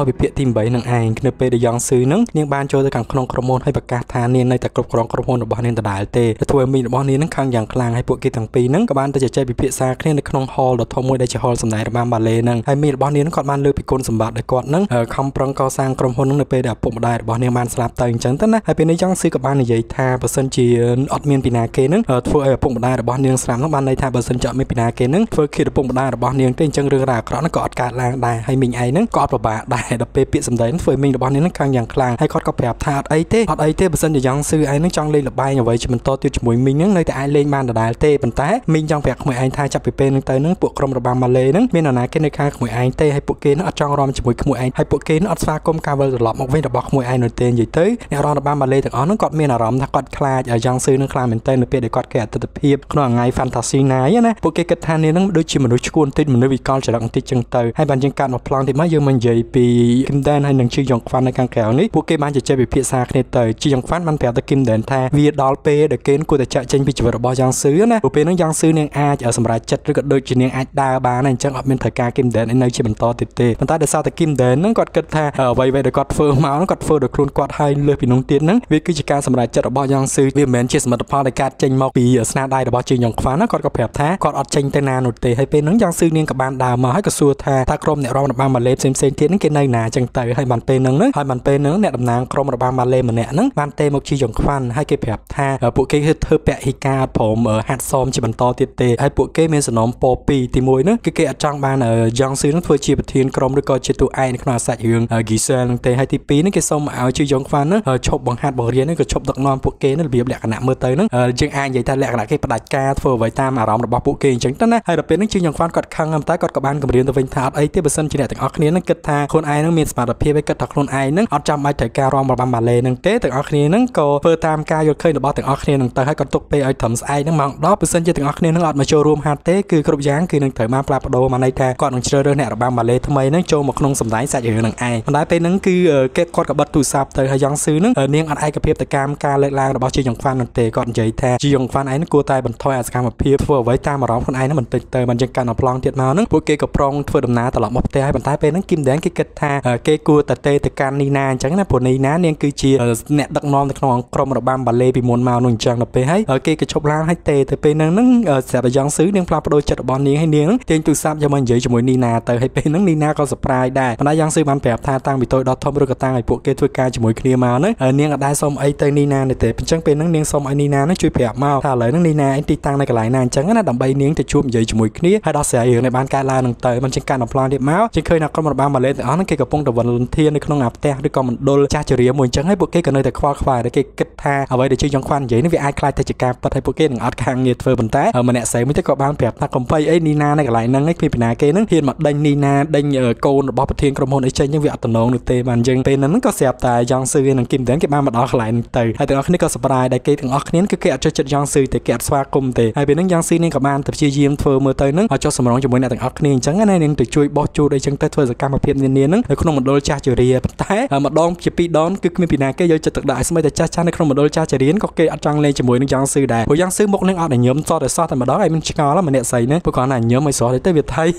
កពីភាគទីeightនឹងឯងនៅពេលដែលយ៉ងស៊ឺនឹងនាងបានចូលទៅខាងក្នុងក្រុមហ៊ុនហើយប្រកាសថានាងនៅតែគ្រប់គ្រងក្រុមហ៊ុនរបស់នាងដដែលទេដែលធ្វើឲ្យមីងរបស់នាងនឹងខឹងយ៉ាងខ្លាំងហើយពួកគេទាំងពីរនឹងក៏បានទៅជជែកពិភាក្សាគ្នានៅក្នុង hall ដ៏ធំមួយដែលជា hall សម្ដែងរបាំបាលេនឹងហើយមីងរបស់នាងក៏បានលើកពីគុណសម្បត្តិដែលគាត់នឹងខំប្រឹងកសាងក្រុមហ៊ុននឹងនៅពេលដែលឪពុកម្ដាយរបស់នាងបានស្លាប់ទៅអញ្ចឹងទៅណាហើយពេលនេះយ៉ងស៊ឺក៏បាននិយាយថាបើសិនជាអត់មានពីណាគេនឹងធ្វើឲ្យឪពុកម្ដាយរបស់នាងស្លាប់នោះបានន័យថាបើសិនជាអត់មានពីណាគេនឹងធ្វើឃាតឪពុកម្ដាយរបស់នាងទេអញ្ចឹងរឿងរ៉ាវអាក្រក់នោះក៏អត់កើតឡើងដែរហើយមីងឯងនឹងក៏អត់ប្របាកដែរដល់ពេលពាក្យសម្ដីនឹងធ្វើមីងរបស់នាងនឹងខឹងយ៉ាងខ្លាំងហើយគាត់ក៏ប្រាប់ថាអត់អីទេអត់អីទេបើសិនជាយ៉ាងស៊ឺឯងនឹងចង់លេងល្បែងអ្វីជាបន្តទៀតជាមួយមីងនឹងនៅតែអាចលេងបានដដែលទេប៉ុន្តែមីងចង់ប្រាប់ក្មួយឯងថាចាប់ពីពេលនឹងទៅនឹងពួកក្រុមរបាំម៉ាឡេនឹងមាននរណាគេនៅខាងក្មួយឯងទេហើយពួកគេនឹងអត់ចង់រំជាមួយក្មួយឯងហើយពួកគេនឹងអត់ស្វាគមន៍ការវិលត្រឡប់មកវិញរបស់ក្មួយឯងនោះទេនិយាយទៅអ្នករងរបាំម៉ាឡេទាំងអស់នឹងគាត់មានអារម្មណ៍ថាគាត់ខ្លាចយ៉ាងស៊ឺនឹងខ្លាចមែនទែននៅពេលដែលគាត់គេអតិថិភាពក្នុងថ្ងៃ Fantasy Night ណាពួកគេគិតថានាងនឹងដូចជាមនុស្សឈួនតិចមនុស្សវិកលចរិតតិចចឹងទៅហើយបានយើងកាត់មកប្លង់តិចមកយើងមិននិយាយពីគឹមដែនហើយនឹងជីយ៉ុងខ្វាន់នៅខាងក្រៅនេះពួកគេបានជជែកពិភាក្សាគ្នាទៅជីយ៉ុងខ្វាន់បានប្រាប់ទៅគឹមដែនថាវាដល់ពេលដែលគេគួរតែចាក់ចេញពីជីវិតរបស់យ៉ាងស៊ឺណាពួកពេលហ្នឹងយ៉ាងស៊ឺនាងអាចសម្រេចចិត្តឬក៏ដូចជានាងអាចដើរបានហើយអញ្ចឹងអត់មានត្រូវការគឹមដែននៅជាបន្តទៀតទេប៉ុន្តែដោយសារតែគឹមដែនហ្នឹងគាត់គិតថាអ្វីៗដែលគាត់ធ្វើមកហ្នឹងគាត់ធ្វើដោយខ្លួនគាត់ហើយលើសពីនោះទៀតហ្នឹងវាគឺជាការសម្រេចចិត្តរបស់យ៉ាងស៊ឺវាមិនមែនជាសមិទ្ធផលដែលកើតចេញមកពីស្នាដៃរបស់ជីយ៉ុងខ្វាន់ណាគាត់ក៏ប្រាប់ថាគាត់អត់ចេញទៅណានោះទេហើយពេលហ្នឹងយ៉ាងស៊ឺនាងក៏បានដើរមកហើយក៏សួរថាតើក្រុមអ្នករងរបស់ម៉ាឡេផ្សេងផ្សេងទៀតហ្នឹងគេនៅណាចឹងទៅហើយបានពេលហ្នឹងហើយបានពេលហ្នឹងអ្នកតំណាងក្រុមរបាំម៉ាឡេម្នាក់ហ្នឹងបានទេមកជីយ៉ុងខ្វាន់ហើយគេប្រាប់ថាពួកគេគឺធ្វើពហិការព្រមហាត់សមជាបន្តទៀតទេហើយពួកគេមានសំណុំពរtwoទីoneហ្នឹងគឺគេអត់ចង់បានយ៉ងស៊ឺហ្នឹងធ្វើជាប្រធានក្រុមឬក៏ជាតួឯកនៅក្នុងអាសាច់រឿង Giselle ហ្នឹងទេហើយទីtwoហ្នឹងគេសូមឲ្យជីយ៉ុងខ្វាន់ហ្នឹងឈប់បង្ហាត់បង្រៀនហ្នឹងក៏ឈប់ដឹកនាំពួកគេនៅរបៀបលក្ខណៈមើលទៅហ្នឹងយើងអាចនិយាយថាលក្ខណៈគេផ្ដាច់ការធ្វើអ្វីតាមអារម្មណ៍របស់ពួកគេអញ្ចឹងទៅណាហើយដល់ពេលហ្នឹងជីយ៉ុងខ្វាន់គាត់ខឹងតែគាត់ក៏បានគម្រាមទៅវិញថាអត់អីទេបើសិនជាអ្នកទាំងអស់គ្នាហ្នឹងគិតថាខ្លួនឯងនឹងមានសមត្ថភាពឲ្យគិតថាខ្លួនឯងនឹងអត់ចាំបាច់ត្រូវការរំរបាំម៉ាឡេនឹងទេទាំងអស់គ្នានឹងក៏ធ្វើតាមការយល់ឃើញរបស់ទាំងអស់គ្នានឹងទៅហើយក៏ទុកពេលឲ្យត្រឹមស្អែកនឹងម៉ោងten បើសិនជាទាំងអស់គ្នានឹងអត់មកចូលរួមហាត់ទេគឺគ្រប់យ៉ាងគឺនឹងត្រូវបានផ្លាស់ប្ដូរមកន័យថាគាត់នឹងជ្រើសរើសអ្នករបាំម៉ាឡេថ្មីនឹងចូលមកក្នុងសម្ដែងសាច់រឿងនឹងឯងប៉ុន្តែពេលហ្នឹងគឺគេគាត់ក៏បិទទូរស័ព្ទទៅហើយយ៉ាងស៊ឺនឹងនាងអត់ឯកភាពទៅតាមការលើកឡើងរបស់ជីយ៉ុងខ្វាន់នោះទេគាត់និយាយថាជីយ៉ុងខ្វាន់ឯងគួរតែបន្ថយអាសកម្មភាពធ្វើអ្វីតាមអារម្មណ៍ខ្លួនឯងនឹងបន្តិចទៅមិនចឹងកាន់អប្លង់ទៀតមកនឹងពួកគេក៏ប្រងធ្វើដំណើរត្រឡប់មកផ្ទះហើយប៉ុន្តែពេលហ្នឹងគឹមដែនគេគិតថាគេគួរតែទេទៅកាន់នីណាអញ្ចឹងណាព្រោះនីណានាងគឺជាអ្នកដឹកនាំនៅក្នុងក្រុមរបាំបាលេពីមុនមកនោះអញ្ចឹងដល់ពេលហើយគេក៏ឈប់ឡើងឲ្យទេទៅពេលហ្នឹងហ្នឹងស្រាប់តែយ៉ាងស៊ឺនាងផ្លាស់ប្ដូរចិត្តរបស់នាងឲ្យនាងទាញទូរស័ព្ទយកមកនិយាយជាមួយនីណាទៅហើយពេលហ្នឹងនីណាក៏សប្រាយដែរប៉ុន្តែយ៉ាងស៊ឺបានប្រាប់ថាតាំងពីតូចដល់ធំឬក៏តាំងឲ្យពួកគេធ្វើការជាមួយគ្នាមកហ្នឹងនាងក៏ដែរសុំអីទៅនីណានេះទេអញ្ចឹងពេលហ្នឹងនាងសុំឲ្យនីណានឹងជួយប្រាប់មកថាឥឡូវហ្នឹងនីណាឯងទីតាំងនៅកន្លែងណាអញ្ចឹងណាដើម្បីនាងទៅជួបនិយាយជាមួយគ្នាហើយដល់ស្រាយរឿងនេះបានកើតឡើងនឹងទៅមិនចឹងកាន់អប្លង់ទៀតមកចឹងឃើញថាក្រុមរបាំបាលេទាំងអស់ហ្នឹងគេកំពុងតែវល់ធាននៅក្នុងអាផ្ទះឬក៏មណ្ឌលចាស់ជរាមួយអញ្ចឹងហើយពួកគេក៏នៅតែខ្វល់ខ្វាយតែគេគិតថាអ្វីដែលជិះយ៉ាងខ្វាន់និយាយនេះវាអាចខ្លាចទៅជាការប៉ັດហើយពួកគេនឹងអត់ខាងងារធ្វើប៉ុន្តែម្នាក់ស្រីមួយទៀតក៏បានប្រាប់ថាកំភៃអីនីណានៅកន្លែងហ្នឹងឯងពីពីណាគេហ្នឹងហ៊ានមកដេញនីណាដេញកូនរបស់ប្រធានក្រុមហ៊ុនអីចេញហ្នឹងវាអត់តំណងនោះទេបានអញ្ចឹងពេលហ្នឹងក៏ស្រាប់តែយ៉ាងស៊ឺនឹងគឹមដែនគេបានមកដល់កន្លែងហ្នឹងទៅហើយទាំងអស់គ្នាក៏សប្បាយដែរគេទាំងអស់គ្នាគឺគេអត់ចេះចិត្តយ៉ាងស៊ឺទេគេអត់ស្វាគមន៍ទេហើយពេលហ្នឹងយ៉ាងស៊ឺនេះក៏បានព្យាយាមធ្វើមើលទៅហ្នឹងឲ្យចុះសម្រងជាមួយអ្នកទាំងអស់គ្នាអញ្ចឹងណានឹងទៅជួយបោះជូតអីចឹងទៅធ្វើសកម្មភាពនានាហ្នឹងនៅក្នុងមណ្ឌលចាស់ជរាប៉ុន្តែម្ដងជាពីរដងគឺគ្មានពីណាគេយកចិត្តទុកដាក់ឲ្យស្មីតែចាស់ចាស់នៅក្នុង mà đôi cha trẻ đến có kê ăn trăng lên chỉ mùi nước giang sư đài, mùi giang sư mộc lên ăn để nhóm cho để sao thì mà đó ngày mình chỉ ngó lắm mà nẹt sấy nữa, bữa còn này nhóm mày xóa để tới Việt Thái.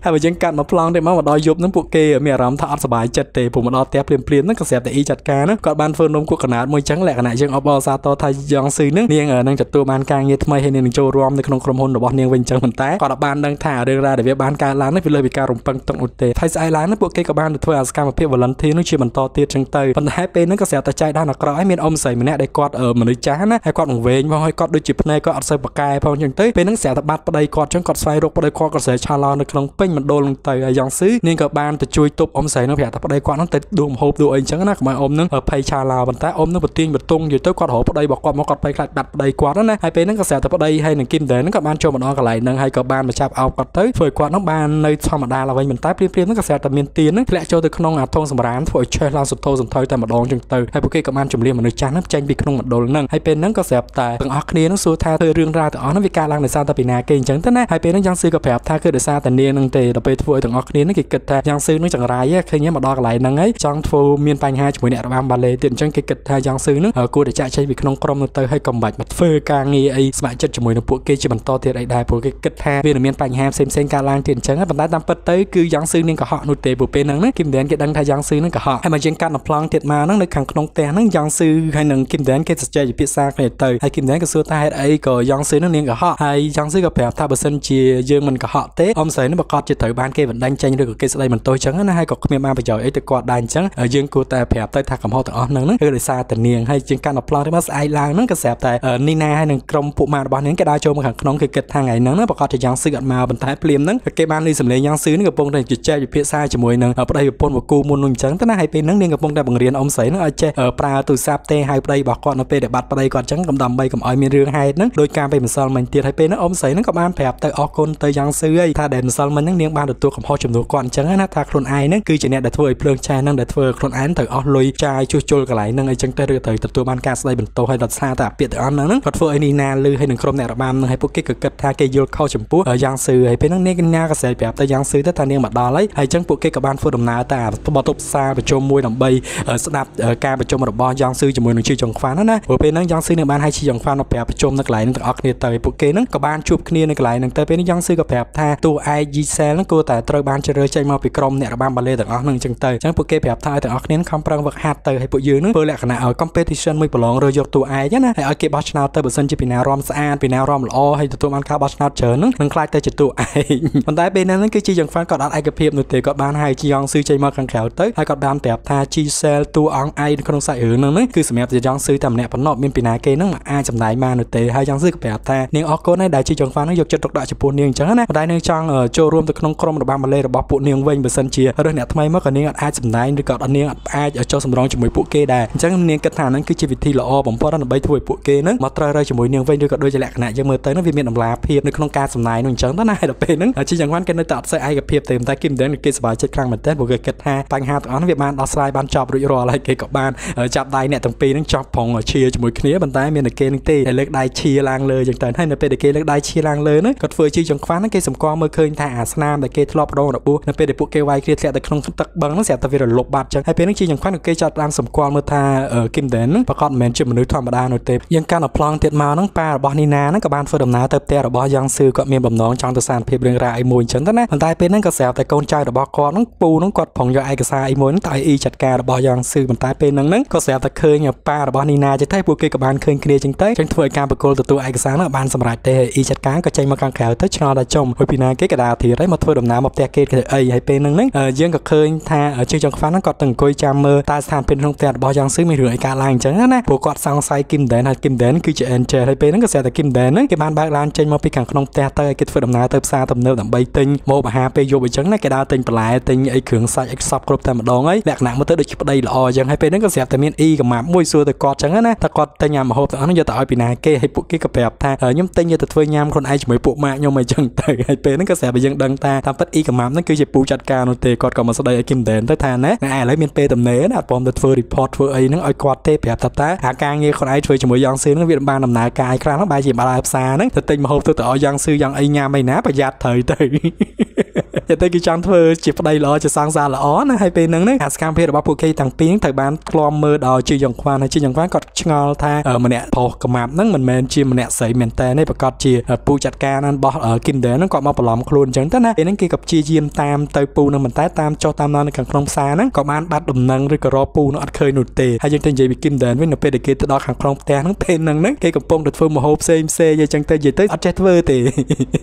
Hay mà dân cạn mà plong để mà mà đòi dục nó buộc kê ở mẹ rắm thà ăn sờ bài chật để bụng mà đòi tép liền liền nó còn sẹp để y chặt cá nữa, còn ban phơi nôm của cả nát môi trắng lẹ cả nãy dân ốp bò sa to thay giang sư nữa, nieng ở đang chặt tua ban cang như thế mày hay nên châu rom để con cầm hôn đồ bò nieng vinh trắng mình té, còn ban đang thả đưa ra để việc ban cá láng nó bị lời bị cá rụng băng tận ụt tề, thay sai láng nó buộc kê cả ban được thôi à scam mà phê vào lần thi nó chia mình to tiệt trắng tây, phần hai bên nó còn sẹp tại trái đa là cọ ấy miền ông sầy mình nè để cọt ở mình lấy chán á, hay cọt vùng về mà hay cọt đôi chip này cọt sợi bạc cài phong chẳng tới, bên nó sẹp tại bát đây cọt chẳng cọt xoay ruột đây cọt còn sẹp cha lo nó còn pin mình đô lung tay giang sứ nên các bạn tự chui tụp ông sầy nó phải tại đây cọt nó tự đùm hộp đùi anh chẳng nó mà ôm nó ở pay cha lo mình tái ôm nó bật tiên bật tung rồi tới cọt hộp ở đây bỏ qua mà cọt pay cạch đặt đây cọt đó nè, hai bên nó còn sẹp tại đây hay là kim để nó các bạn cho mình ở lại nâng hai các bạn mà chạp ao cọt tới phơi cọt nó ban nơi thọ mà đa là vậy mình tái phim nó còn sẹp tại miền tiền nó lại cho từ không ngạt thôn sầm rán phơi chơi lao sụt thô sầm thơi tại mà đón chẳng tới hay buộc kê các bạn chụp liền mà nơi chán tranh bị không mặt đồ nâng hai bên nó có sẹp tại từng óc nén nó xua tha từ riêng ra từ nó bị ca lang để sao ta bị nà kênh chẳng thế này hai bên nó giang sư gặp hẹp tha cứ để sao ta nén năng tề tập về thua từng óc nén nó kịch kịch tha giang sư nó chẳng rái á khi nhớ mà đo lại năng ấy trong thua miên tay hai chục mười nẹt ba ba lê tiền trong kịch kịch tha giang sư nó ở cua để chạy chạy bị không crom nó tới hay cầm bạch mặt phơi ca nghi ấy bạn chất chục mười nó buộc kê chỉ bằng to thiệt đại đại buộc kịch kịch tha viên ở miên tay hai xem xem ca lang tiền chẳng á bằng tay tam bật tới cứ giang sư nên cả họ nụt tề buộc bên năng kim đen cái đăng tha giang sư nó cả họ hay mà trên can là plong thiệt mà nó nơi khẳng không té nó giang sư hay nâng kim đen cái sợi dây pizza này tới hay kim đen cái xưa ta hay ấy cờ giang sư nó niên cả họ hay giang sư gặp phải thà bờ sân chia dương mình cả họ tết ông sấy nó bật cọt chia tới ban kia vẫn đang tranh được cái sợi mình tôi trắng nó hay cọt miệng ma bây giờ ấy từ cọt đàn trắng ở dương cô ta phải tới thà cầm họ từ ông nâng nó hơi xa từ niên hay trên can plong thấy mất ai lang nó cái sẹp tại ở nina hay nâng cầm phụ ma bọn những cái đa châu mà khẳng không cái kịch hàng ngày nắng nó bật cọt chia giang sư gặp mà vẫn thái plem nắng cái ban đi sầm lệ giang sư nó gặp bông này chia dây pizza chỉ mùi nâng ở đây gặp bông một cô muôn lùng trắng tới nó hay bên nắng niên gặp bông đây bằng riêng ông sấy nó ở che ở pra từ sáp tê hay đây bỏ con nó về để bắt vào đây còn trắng cầm đầm bay cầm ỏi miên riêng hai nấc đôi cam bay mình sờ mình tiệt hai bên nó ôm sấy nó cầm an phẹp tới o con tới giang sư ấy tha để mình sờ mình nấc niềng ban được tua cầm ho chầm nụ con trắng nó tha khôn ai nấc cứ chỉ nè để thưa phơi cha nấc để thưa khôn án tới o lôi cha chui chui cả lại nấc ấy trắng tới rồi tới tua ban ca đây mình tô hay đặt xa tạp biệt tới ăn nấc còn phơi ấy nina lư hay nấc cầm nè ban nấc hay bốc cái cực cực tha cây vô khâu chầm pú ở giang sư ấy bên nấc nè cái na cái sấy phẹp tới giang sư tới tha niềng mặt đỏ lấy hay trắng bốc cái cả ban phơi đầm ná ta bỏ tụp xa và chôm môi đầm bay ở đạp ở ca và chôm một đầm giang sư chầm môi nương chì khoan đó nè, ở bên nó giang sư này ban hay chỉ giang khoan nó đẹp, chôm nó lại nó từ óc này tới bộ kia nó, các bạn chụp kia nó lại nó tới bên nó giang sư nó đẹp tha, tu ai di xe nó cô tại tới ban chơi rơi chơi mau bị crom nè, các bạn ban lê từ óc nương chừng tới, chẳng bộ kia đẹp tha từ óc này nó không prang vật hạt tới hay bộ dưới nó, bơi lại cái nào ở competition mới bỏ rồi giọt tu ai nhá nè, hay ở kia bắt nào tới bớt sân chỉ bị nào rom san, bị nào rom lo hay tụi ban cá bắt nào chở nó, nó khai tới chỉ tu ai, còn tại bên nó nó cứ chỉ giang khoan còn đặt ai cái phim nụ cười các bạn hay chỉ giang sư chơi mau càng khéo tới, hay các bạn đẹp tha chi xe tu ong ai nó không sai hứa nó nó, cứ sớm giang sư tầm nẹp bắn nọ miên pina kê nó mà ai chậm nái mà nội tế hai giang sư gặp phải ta nieng óc cô này đại chi chọn phán nó dục chật độc đại chụp buồn nieng chẳng nè đại nieng chọn ở châu rôm từ không krom được ba malay được bọc buồn nieng vây bờ sân chia rồi nè thay mất còn nieng ai chậm nái được còn nieng ai ở châu sầm rong chụp mũi bộ kê đài chẳng nieng cất hàng nó cứ chỉ vị thi là o bấm pho đó là bay thui bộ kê nó mặt trời rơi chụp mũi nieng vây được còn đôi chân lẹt nãy giờ mới tới nó vì miền đầm lá phìa được không ca chậm nái nó chẳng thế này được bền nó chỉ chẳng quan cái nơi tạo sai ai gặp phìa tìm ta kim đến được kê sờ chết khang mình tết bộ kê cất ha tăng ha tụi nó việt ban offline ban chọp rồi rồi lại kê cọp ban chạm đài nè thằng pi nó chọp phòng ở chia chụp mũi kia bàn tay miền kê tê để lấy chia lang lơ chẳng tận hay là để kê lấy chia lang lơ nữa còn vừa chia chẳng khoan nó kê sầm co mới khơi thả snam để kê thọp đồ đập bu nó để bộ kê vai kia sẽ để không tắc băng nó sẽ tại vì là lột bạt chẳng hay bên nó chia chẳng khoan kê chặt làm sầm co mới tha ở kim đến và còn mền chụp một núi thầm đa nội tệp dân can ở plong tiệt màu nó pa bò nina nó các bạn phơi đầm ná tập tè bò giang sư có miền bầm nón trong từ sàn phê đường ra ai mồi chấn thế này bàn tay bên nó có sẹo tại con trai bò co nó pu nó quật phòng do ai cả sai mồi nó tại y chặt ca bò giang sư bàn tay bên nó nó có sẹo tại khơi nhà pa bò nina chỉ thấy bộ kê các bạn khơi kia chẳng tới chẳng thưa cam bạc cô từ từ ai cái sáng nó ban sầm rải tê y chặt cá có tranh mà càng khéo tới cho là chồng hồi pina cái cả đà thì đấy mà thôi đồng nào một tè kê cái ấy hay bên nâng nấng riêng cả khơi tha ở chơi trong phán nó còn từng coi chăm mơ ta sàn bên không tẹt bao giang xứ mình rửa cả làng trắng nè bộ quạt sang say kim đèn hay kim đèn cứ chơi ăn chơi hay bên nó cái xe là kim đèn cái ban bạc lan tranh mà pì càng không tè tới cái thôi đồng nào tới xa tầm nơi tầm bay tinh mô bà hà pê vô bị trắng này cái đà tinh lại tinh ấy cường sai ấy sập cột tầm đòn ấy lạc nặng mới tới được đây là giang hay bên nó cái xe tầm miền y cả má môi xưa từ cọt trắng nè ta cọt tay nhà mà hộp tao nó giờ tao bị nà kê hay bộ kia cặp đẹp tha ở nhóm tên như từ phơi nhám con ai chỉ mới bộ mạ nhưng mày chẳng thấy hay bên nó có sẹo bị dân đăng ta tham tất y cả mắm nó cứ chỉ bù chặt ca nó tề cọt còn mà sau đây ấy kim đèn tới tha nè ai lấy miền tây tầm nế đặt bom từ phơi report phơi ấy nó ai quạt tê đẹp thật ta hạ ca nghe con ai phơi chỉ mới giang sư nó viện ban nằm nà ca ai ra nó bài chỉ bà la xa nó thật tình mà hộp tôi tự giang sư giang ấy nhà mày ná và giạt thời từ Giờ tới cái trang thơ chỉ đây là chỉ sang ra là ó hay bên nắng đấy. Scam page của Puky thằng tiếng thầy bán clom mơ đò chưa dòng khoan hay chưa dòng khoan còn ngao tha ở mình nè thò cầm mạp nắng mình men chia mình nè sấy mình tè này và còn chia pu chặt ca nên bỏ ở kim đế nó còn mau bỏ lỏm luôn chẳng thế này. Nên kia gặp chia diêm tam tây pu nên mình tái tam cho tam non càng không xa nắng còn ăn bát đùm nắng rồi còn rô pu nó ăn khơi nụt tè hay dân trên dây bị kim đế với nụ pe để kia tới đó càng không tè nắng tè nắng nắng kia cầm pông đặt phơi một hộp xem xe giờ chẳng tê gì tới chết vơ thì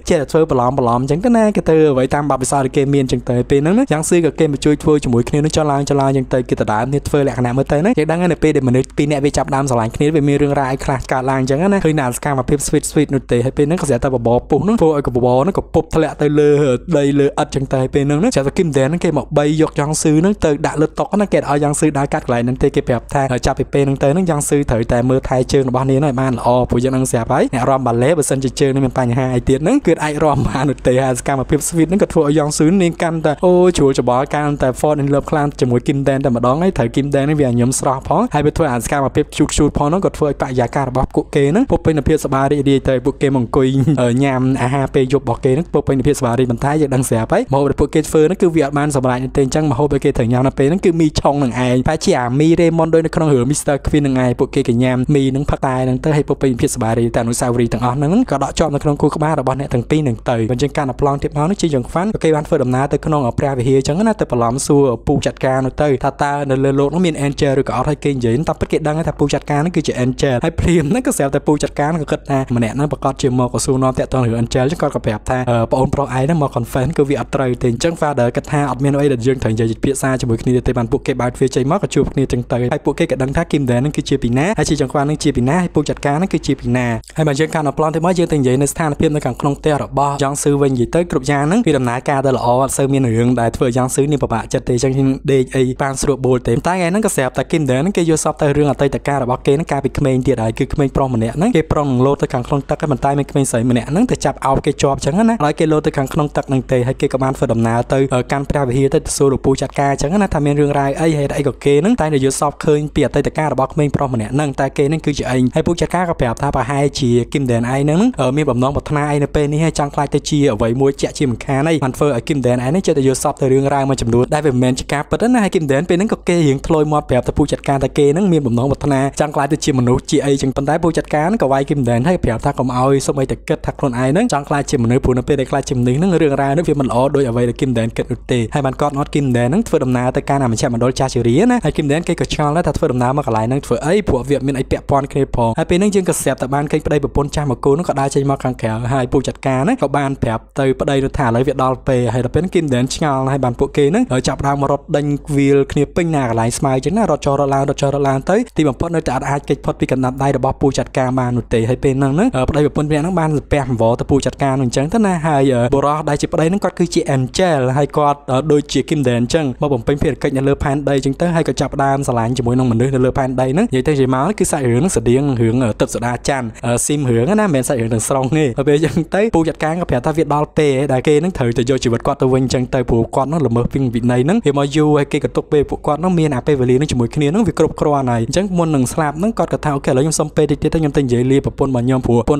chết phơi bỏ lỏm bỏ lỏm chẳng thế này cái từ vậy tam bảo sao cái miền chẳng tê pe nắng nắng giáng sư cái kem mà chui phơi cho mũi kia nó cho lang cho lang chẳng tê kia tờ này phơi lại nè mới tới nè đang ăn pe để mình pe nè về chập đam sờ lại kia về miền rừng rải cả lang chẳng thế này hơi nào scam mà pep sweet sweet nụt tè hay pe nắng sẽ ta bỏ bỏ pu nó phơi cái bỏ bỏ nó còn pop thề tới lơ đây lơ ắt chẳng tê pe nắng nè sẽ kim đen nó kia mà bay giọt giáng sư nó từ đã lật tóc nó kia ở giáng sư đã cắt lại nè tê kia đẹp tha ở chập pe nắng tê nó giáng sư thử tè mưa thay chơi nó bao nhiêu này man o phụ dân ăn xẻ bấy nè rom bà lé bà sân chơi nó mình tay hai tiếng nắng cứ ai rom mà nụt tè hay scam mà pep sweet nó còn phơi giáng sư nên can ta ô chúa cho bỏ can ta phơi nên lợp clan cho mũi kim đen ta mà đón ấy thử kim đen nó về nhôm sọp phóng hay bị thôi ăn scam mà pep chụp chụp phóng nó còn phơi tại giả cả bọc cụ kê nó phơi nó pep spa đi đi tới cụ kê mồng quỳ ở nhà à pe chụp bọc kê nó phơi nó pep spa đi mình thấy giờ đang xẻ bấy một là cụ kê phơi nó cứ việc ban sập lại tên trăng mà hôm bê kê thử nhau nó pe nó cứ mi trong nằng ai phải chỉ à mi Raymond đôi nó không hưởng mister Queen nằng ai cụ kê cái nhà mi nằng phát tài nằng tới hay phơi pep spa đi tại núi sao đi thằng ó nó có đọ cho nó không cụ ba là bọn này thằng pi nằng tới mình trên can là plon tiếp máu nó chỉ dừng phán kê ban phơi đầm ná tới nó ở Praia về hia chẳng nó tới bảo lắm xua ở pu chặt ca nó tới thà ta nó lên lộn nó miền Angel rồi có thay kinh gì nó tập bất kể đăng thà pu chặt ca nó cứ chỉ Angel hay phim nó cứ xéo tới pu chặt ca nó cất na mà nè nó bật con chìm mò của xua nó tẹt toàn hưởng Angel chứ con có đẹp tha ở bọn pro ấy nó mò còn fan cứ việc trời tiền chẳng pha đỡ cất ha ở miền ấy đặt dương thành giờ dịch phía xa cho mỗi khi đi tới bàn pu kê bài phía trái móc ở chụp kia chẳng tới hay pu kê cái đăng thác kim đen nó cứ chia pin ná hay chỉ chẳng qua nó chia pin ná hay pu chặt ca nó cứ chia pin nà hay mà dương can ở plon thì mới dương thành vậy nên stan phim nó càng không te rồi bo giang sư vinh gì tới cục già nó vì đầm ná ca tới là o sơ miền hưởng đại thừa giang sứ niệm bà bạ chặt thì chẳng hình đề ai pan sụp bồi tém tai nghe nó có sẹp tại kim đế nó kêu vô sập tại rương ở tây tại ca là bóc kê nó ca bị kềm tiệt đại cứ kềm pro mình nè nó kêu pro lô tới càng không tắc cái bàn tay mình kềm sấy mình nè nó từ chập ao kêu chọp chẳng hết nè nói kêu lô tới càng không tắc nằng tề hay kêu công an phơi đầm ná tới ở can pra về hia tới sôi đục pu chặt ca chẳng hết nè tham miên rương rai ấy hay đại gọc kê nó tay này vô sập khơi tiệt tây tại ca là bóc kềm pro mình nè nằng tay kê nó cứ chỉ anh hay pu chặt ca có bẹp tha bà hai chỉ kim đế ai nó ở miền bẩm nón bẩm thna ai nè pe ní hay chẳng lai tới chi ở vậy muối chẹt chi mình khá này bàn phơi ở kim đế ai nó chơi tới vô sập tới rương rai mà chầm đuôi đại về men chặt bớt đấy hay kim đế bên nó có kê hiện thôi mọt bẹp tại pu chặt ca tại kê nó miên bẩm nón bẩm thna chẳng lai tới chi mình nấu chi ấy chẳng bận tái pu chặt ca nó có vai kim đế hay bẹp tha cầm ao xong ấy tới kết thắc con ai nó chẳng lai chi mình nấu pu nó pe để lai chim nín nó rương rai nó vì mình ó đôi ở vậy là kim đế kết đột tề hay bàn cọt nó kim đế nó phơi đầm ná tại ca nào mình chạy mà đôi cha xử lý á hay kim đế kê cờ tròn là thật phơi đầm ná mà cả lại nó phơi ấy phù việc miên ấy bẹp pon kê pon hay bên nó riêng cờ sẹp tại ban kê đây bập pon cha mà cô nó có đai chơi mà càng khéo hay pu chặt ca nó có ban bẹp tới đây nó thả lấy việc đo về hay là bên kim đế nhau hay bànពួកគេហ្នឹងហើយចាប់ដើមរត់ដេញវាលគ្នាពេញណាកន្លែងស្មៅចឹងណារត់ចោលរត់ឡើងរត់ចោលរត់ឡើងទៅទីបំផុតនៅតែអាចគេចផុតពីកណ្ដាប់ដៃរបស់ពូចាត់ការបាននោះទេហើយពេលហ្នឹងហ្នឹងប្តីប្រពន្ធព្រះហ្នឹងបានស្ពះអង្វរទៅពូចាត់ការនោះចឹងទៅណាហើយបុរសដែលជាប្តីហ្នឹងគាត់គឺជា Angel ហើយគាត់ដូចជា Kim Dan ចឹងមកបំពេញភារកិច្ចនៅលើផែនដីចឹងទៅហើយក៏ចាប់ដើមស្រឡាញ់ជាមួយនឹងមនុស្សនៅលើផែនដីហ្នឹងនិយាយទៅនិយាយមកគឺសាច់រឿងហ្នឹងស្តៀងរឿងទឹកសដាច័ន្ទស៊ីមរឿងណាមិនមែនសាច់រឿងទាំងស្រុងទេពេលចឹងទៅពូចាត់ការក៏ប្រាប់ថាវាដល់ពេលដែលគេហ្នឹងត្រូវទៅយកជីវិតគាត់ទៅវិញចឹងទៅព្រោះគាត់ហ្នឹងមើលពីវិន័យហ្នឹងវាមកយូរហើយគេកតុកពេលពួកគាត់ហ្នឹងមានអាពេលវេលាហ្នឹងជាមួយគ្នាហ្នឹងវាគ្រប់គ្រាន់ហើយអញ្ចឹងមុននឹងស្លាប់ហ្នឹងគាត់ក៏ថាអូខេឥឡូវខ្ញុំសុំពេលតិចទៀតទៅខ្ញុំទៅនិយាយលាប្រពន្ធ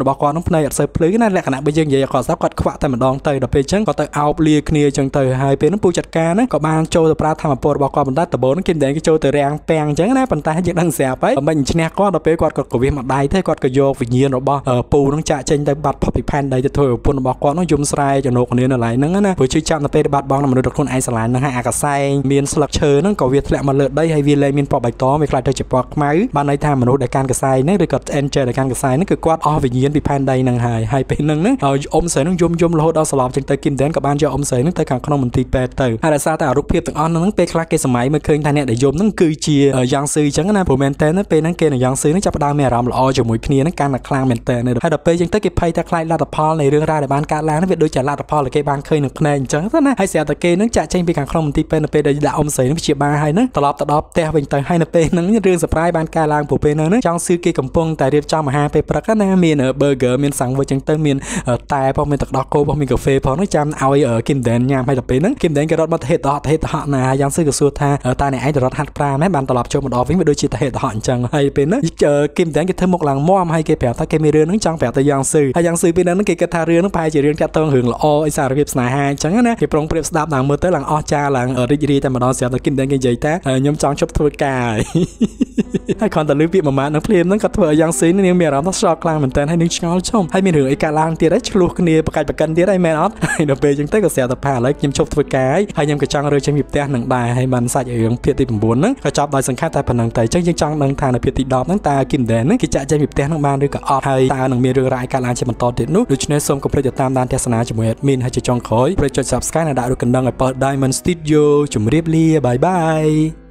របស់ខ្ញុំព្រោះប្រពន្ធរបស់គាត់ហ្នឹងភ្នែកអត់សូវភ្លឺណាលក្ខណៈបើយើងនិយាយគាត់ស្ដាប់គាត់ខ្វាក់តែម្ដងទៅដល់ពេលអញ្ចឹងគាត់ទៅអោបលាគ្នាអញ្ចឹងទៅហើយពេលហ្នឹងពូចាត់ការហ្នឹងក៏បានចូលទៅប្រាថ្នាពលរបស់គាត់ប៉ុន្តែដំបូងហ្នឹងគេមិនដែលគេចូលទៅរាំងពាំងអញ្ចឹងណាប៉ុន្តែយើងដឹងស្រាប់ហើយមិនឈ្នះគាត់ដល់ពេលគាត់ក៏កវិសមួយដៃទេគាត់ក៏យកវិញ្ញាណរបស់ពូហ្នឹងចាក់ចេញទៅបាត់ផុតពីផែនដីទៅធ្វើប្រពន្ធរបស់គាត់ហ្នឹងយំស្រែចណូកគ្នានៅឡើយហ្នឹងណាព្រោះជឿចាំទៅពេលបាត់បងមនុស្សរបស់ខ្លួនឯងឡានហ្នឹងហើយអាកសែងមានស្លឹកឈើហ្នឹងក៏វាធ្លាក់មកលើដីហើយវាលែងមានពណ៌បៃតងវាខ្លាចទៅជាពណ៌ខ្មៅបានន័យថាមនុស្សដែលកាន់កសែងហ្នឹងឬក៏ Angel ដែលកាន់កសែងហ្នឹងគឺគាត់អស់វិញ្ញាណពីផែនដីហ្នឹងហើយហើយពេលហ្នឹងណាឲ្យអ៊ំសែងហ្នឹងយំយំរហូតដល់ស្លាប់ចឹងទៅ Kim Dan ក៏បានយកអ៊ំសែងហ្នឹងទៅខាងក្នុងមន្ទីរពេទ្យទៅហើយដោយសារតែរូបភាពទាំងអស់ហ្នឹងពេលខ្លះគេសម័យមើលឃើញថាអ្នកដែលយំហ្នឹងគឺជាយ៉ាងស៊ឺចឹងណាព្រោះមែនតើពេលហ្នឹងគេនឹងយ៉ាងស៊ឺហ្នឹងចាប់ផ្ដើមមានអារម្មណ៍ល្អជាមួយគ្នាហ្នឹងកាន់តែខ្លាំងមែនតើហើយដល់ពេលចឹងទៅគេភ័យថាខ្លាចលទ្ធផលនៃរឿងរ៉ាវដែលបានកើតឡើងហ្នឹងវាដូចជាលទ្ធផលដែលគេបានឃើញនឹងភ្នែកអញ្ចឹងទៅណាហើយស្រាប់តែគេហ្នឹងចាក់ចេញពីខាងក្នុងមន្ទីរពេទ្យនៅពេលដែលដាក់អ៊ំស្រីនឹងព្យាបាលហើយហ្នឹងត្រឡប់ទៅដល់ផ្ទះវិញទៅហើយនៅពេលហ្នឹងរឿងសប្រាយបានកើតឡើងព្រោះពេលហ្នឹងចង់ស៊ឺគេកំពុងតែរៀបចំអាហារពេលព្រឹកណាមាន burger មានសាំងវឹកចឹងទៅមានតែផងមានទឹកដោះគោផងមានកាហ្វេផងហ្នឹងចាំឲ្យ Kim Dan ញ៉ាំហើយទៅពេលហ្នឹង Kim Dan គេរត់មកហេតុតោះហេតុតោះណាយ៉ាងស៊ឺក៏សួរថាតើអ្នកឯងទៅរត់ហាត់ប្រាណដែរបានត្រឡប់ចូលមកដល់វិញវាដូចជាតែហេតុតោះអញ្ចឹងហើយពេលហ្នឹង Kim Dan គេធ្វើមុខឡើងមាំហើយគេប្រាប់ថាគេមានរឿងហ្នឹងចង់ប្រាប់ទៅយ៉ាងស៊ឺហើយយ៉ាងស៊ឺពេលហ្នឹងគេគិតថារឿងហ្នឹងប្រហែលជារឿងតាក់ទងរឿងល្អអីសារភាពស្នេហា hai chẳng nè, cái prong prep đáp nàng mơ tới làng o cha làng ở đây ta mà đón xem nó kinh đến cái giấy ta, nhóm chọn chụp thôi cài. Hay còn từ lưu bị mà má nó phim nó có thừa giang xí nên mẹ nó sọ clang mình tên hay những chó chồng, hay mình hưởng ấy cả làng tia đấy luôn cái này, bạc cân tia đây mẹ nó, hay nó về chúng ta có xem tập hà lấy nhóm chụp thôi cái, hay nhóm cái trang rồi chơi nhịp tia nặng bài, hay mình sạch ở hướng phía tây vùng bốn đó, có chọn bài sân khát tại phần nặng tay chắc những trang nặng thang là phía tây đỏ nặng ta kim đến đấy, cái chạy chơi nhịp tia nặng bàn được cả ọt hay ta nặng mẹ rửa lại cả làng chơi mình to đến nút, được cho nên xong có phải được tam đan theo sân á chỉ một hết mình hay chỉ chọn khối, phải cho subscribe là đã được cần đăng ở Diamond Studio, chụm riệp lia, bye bye.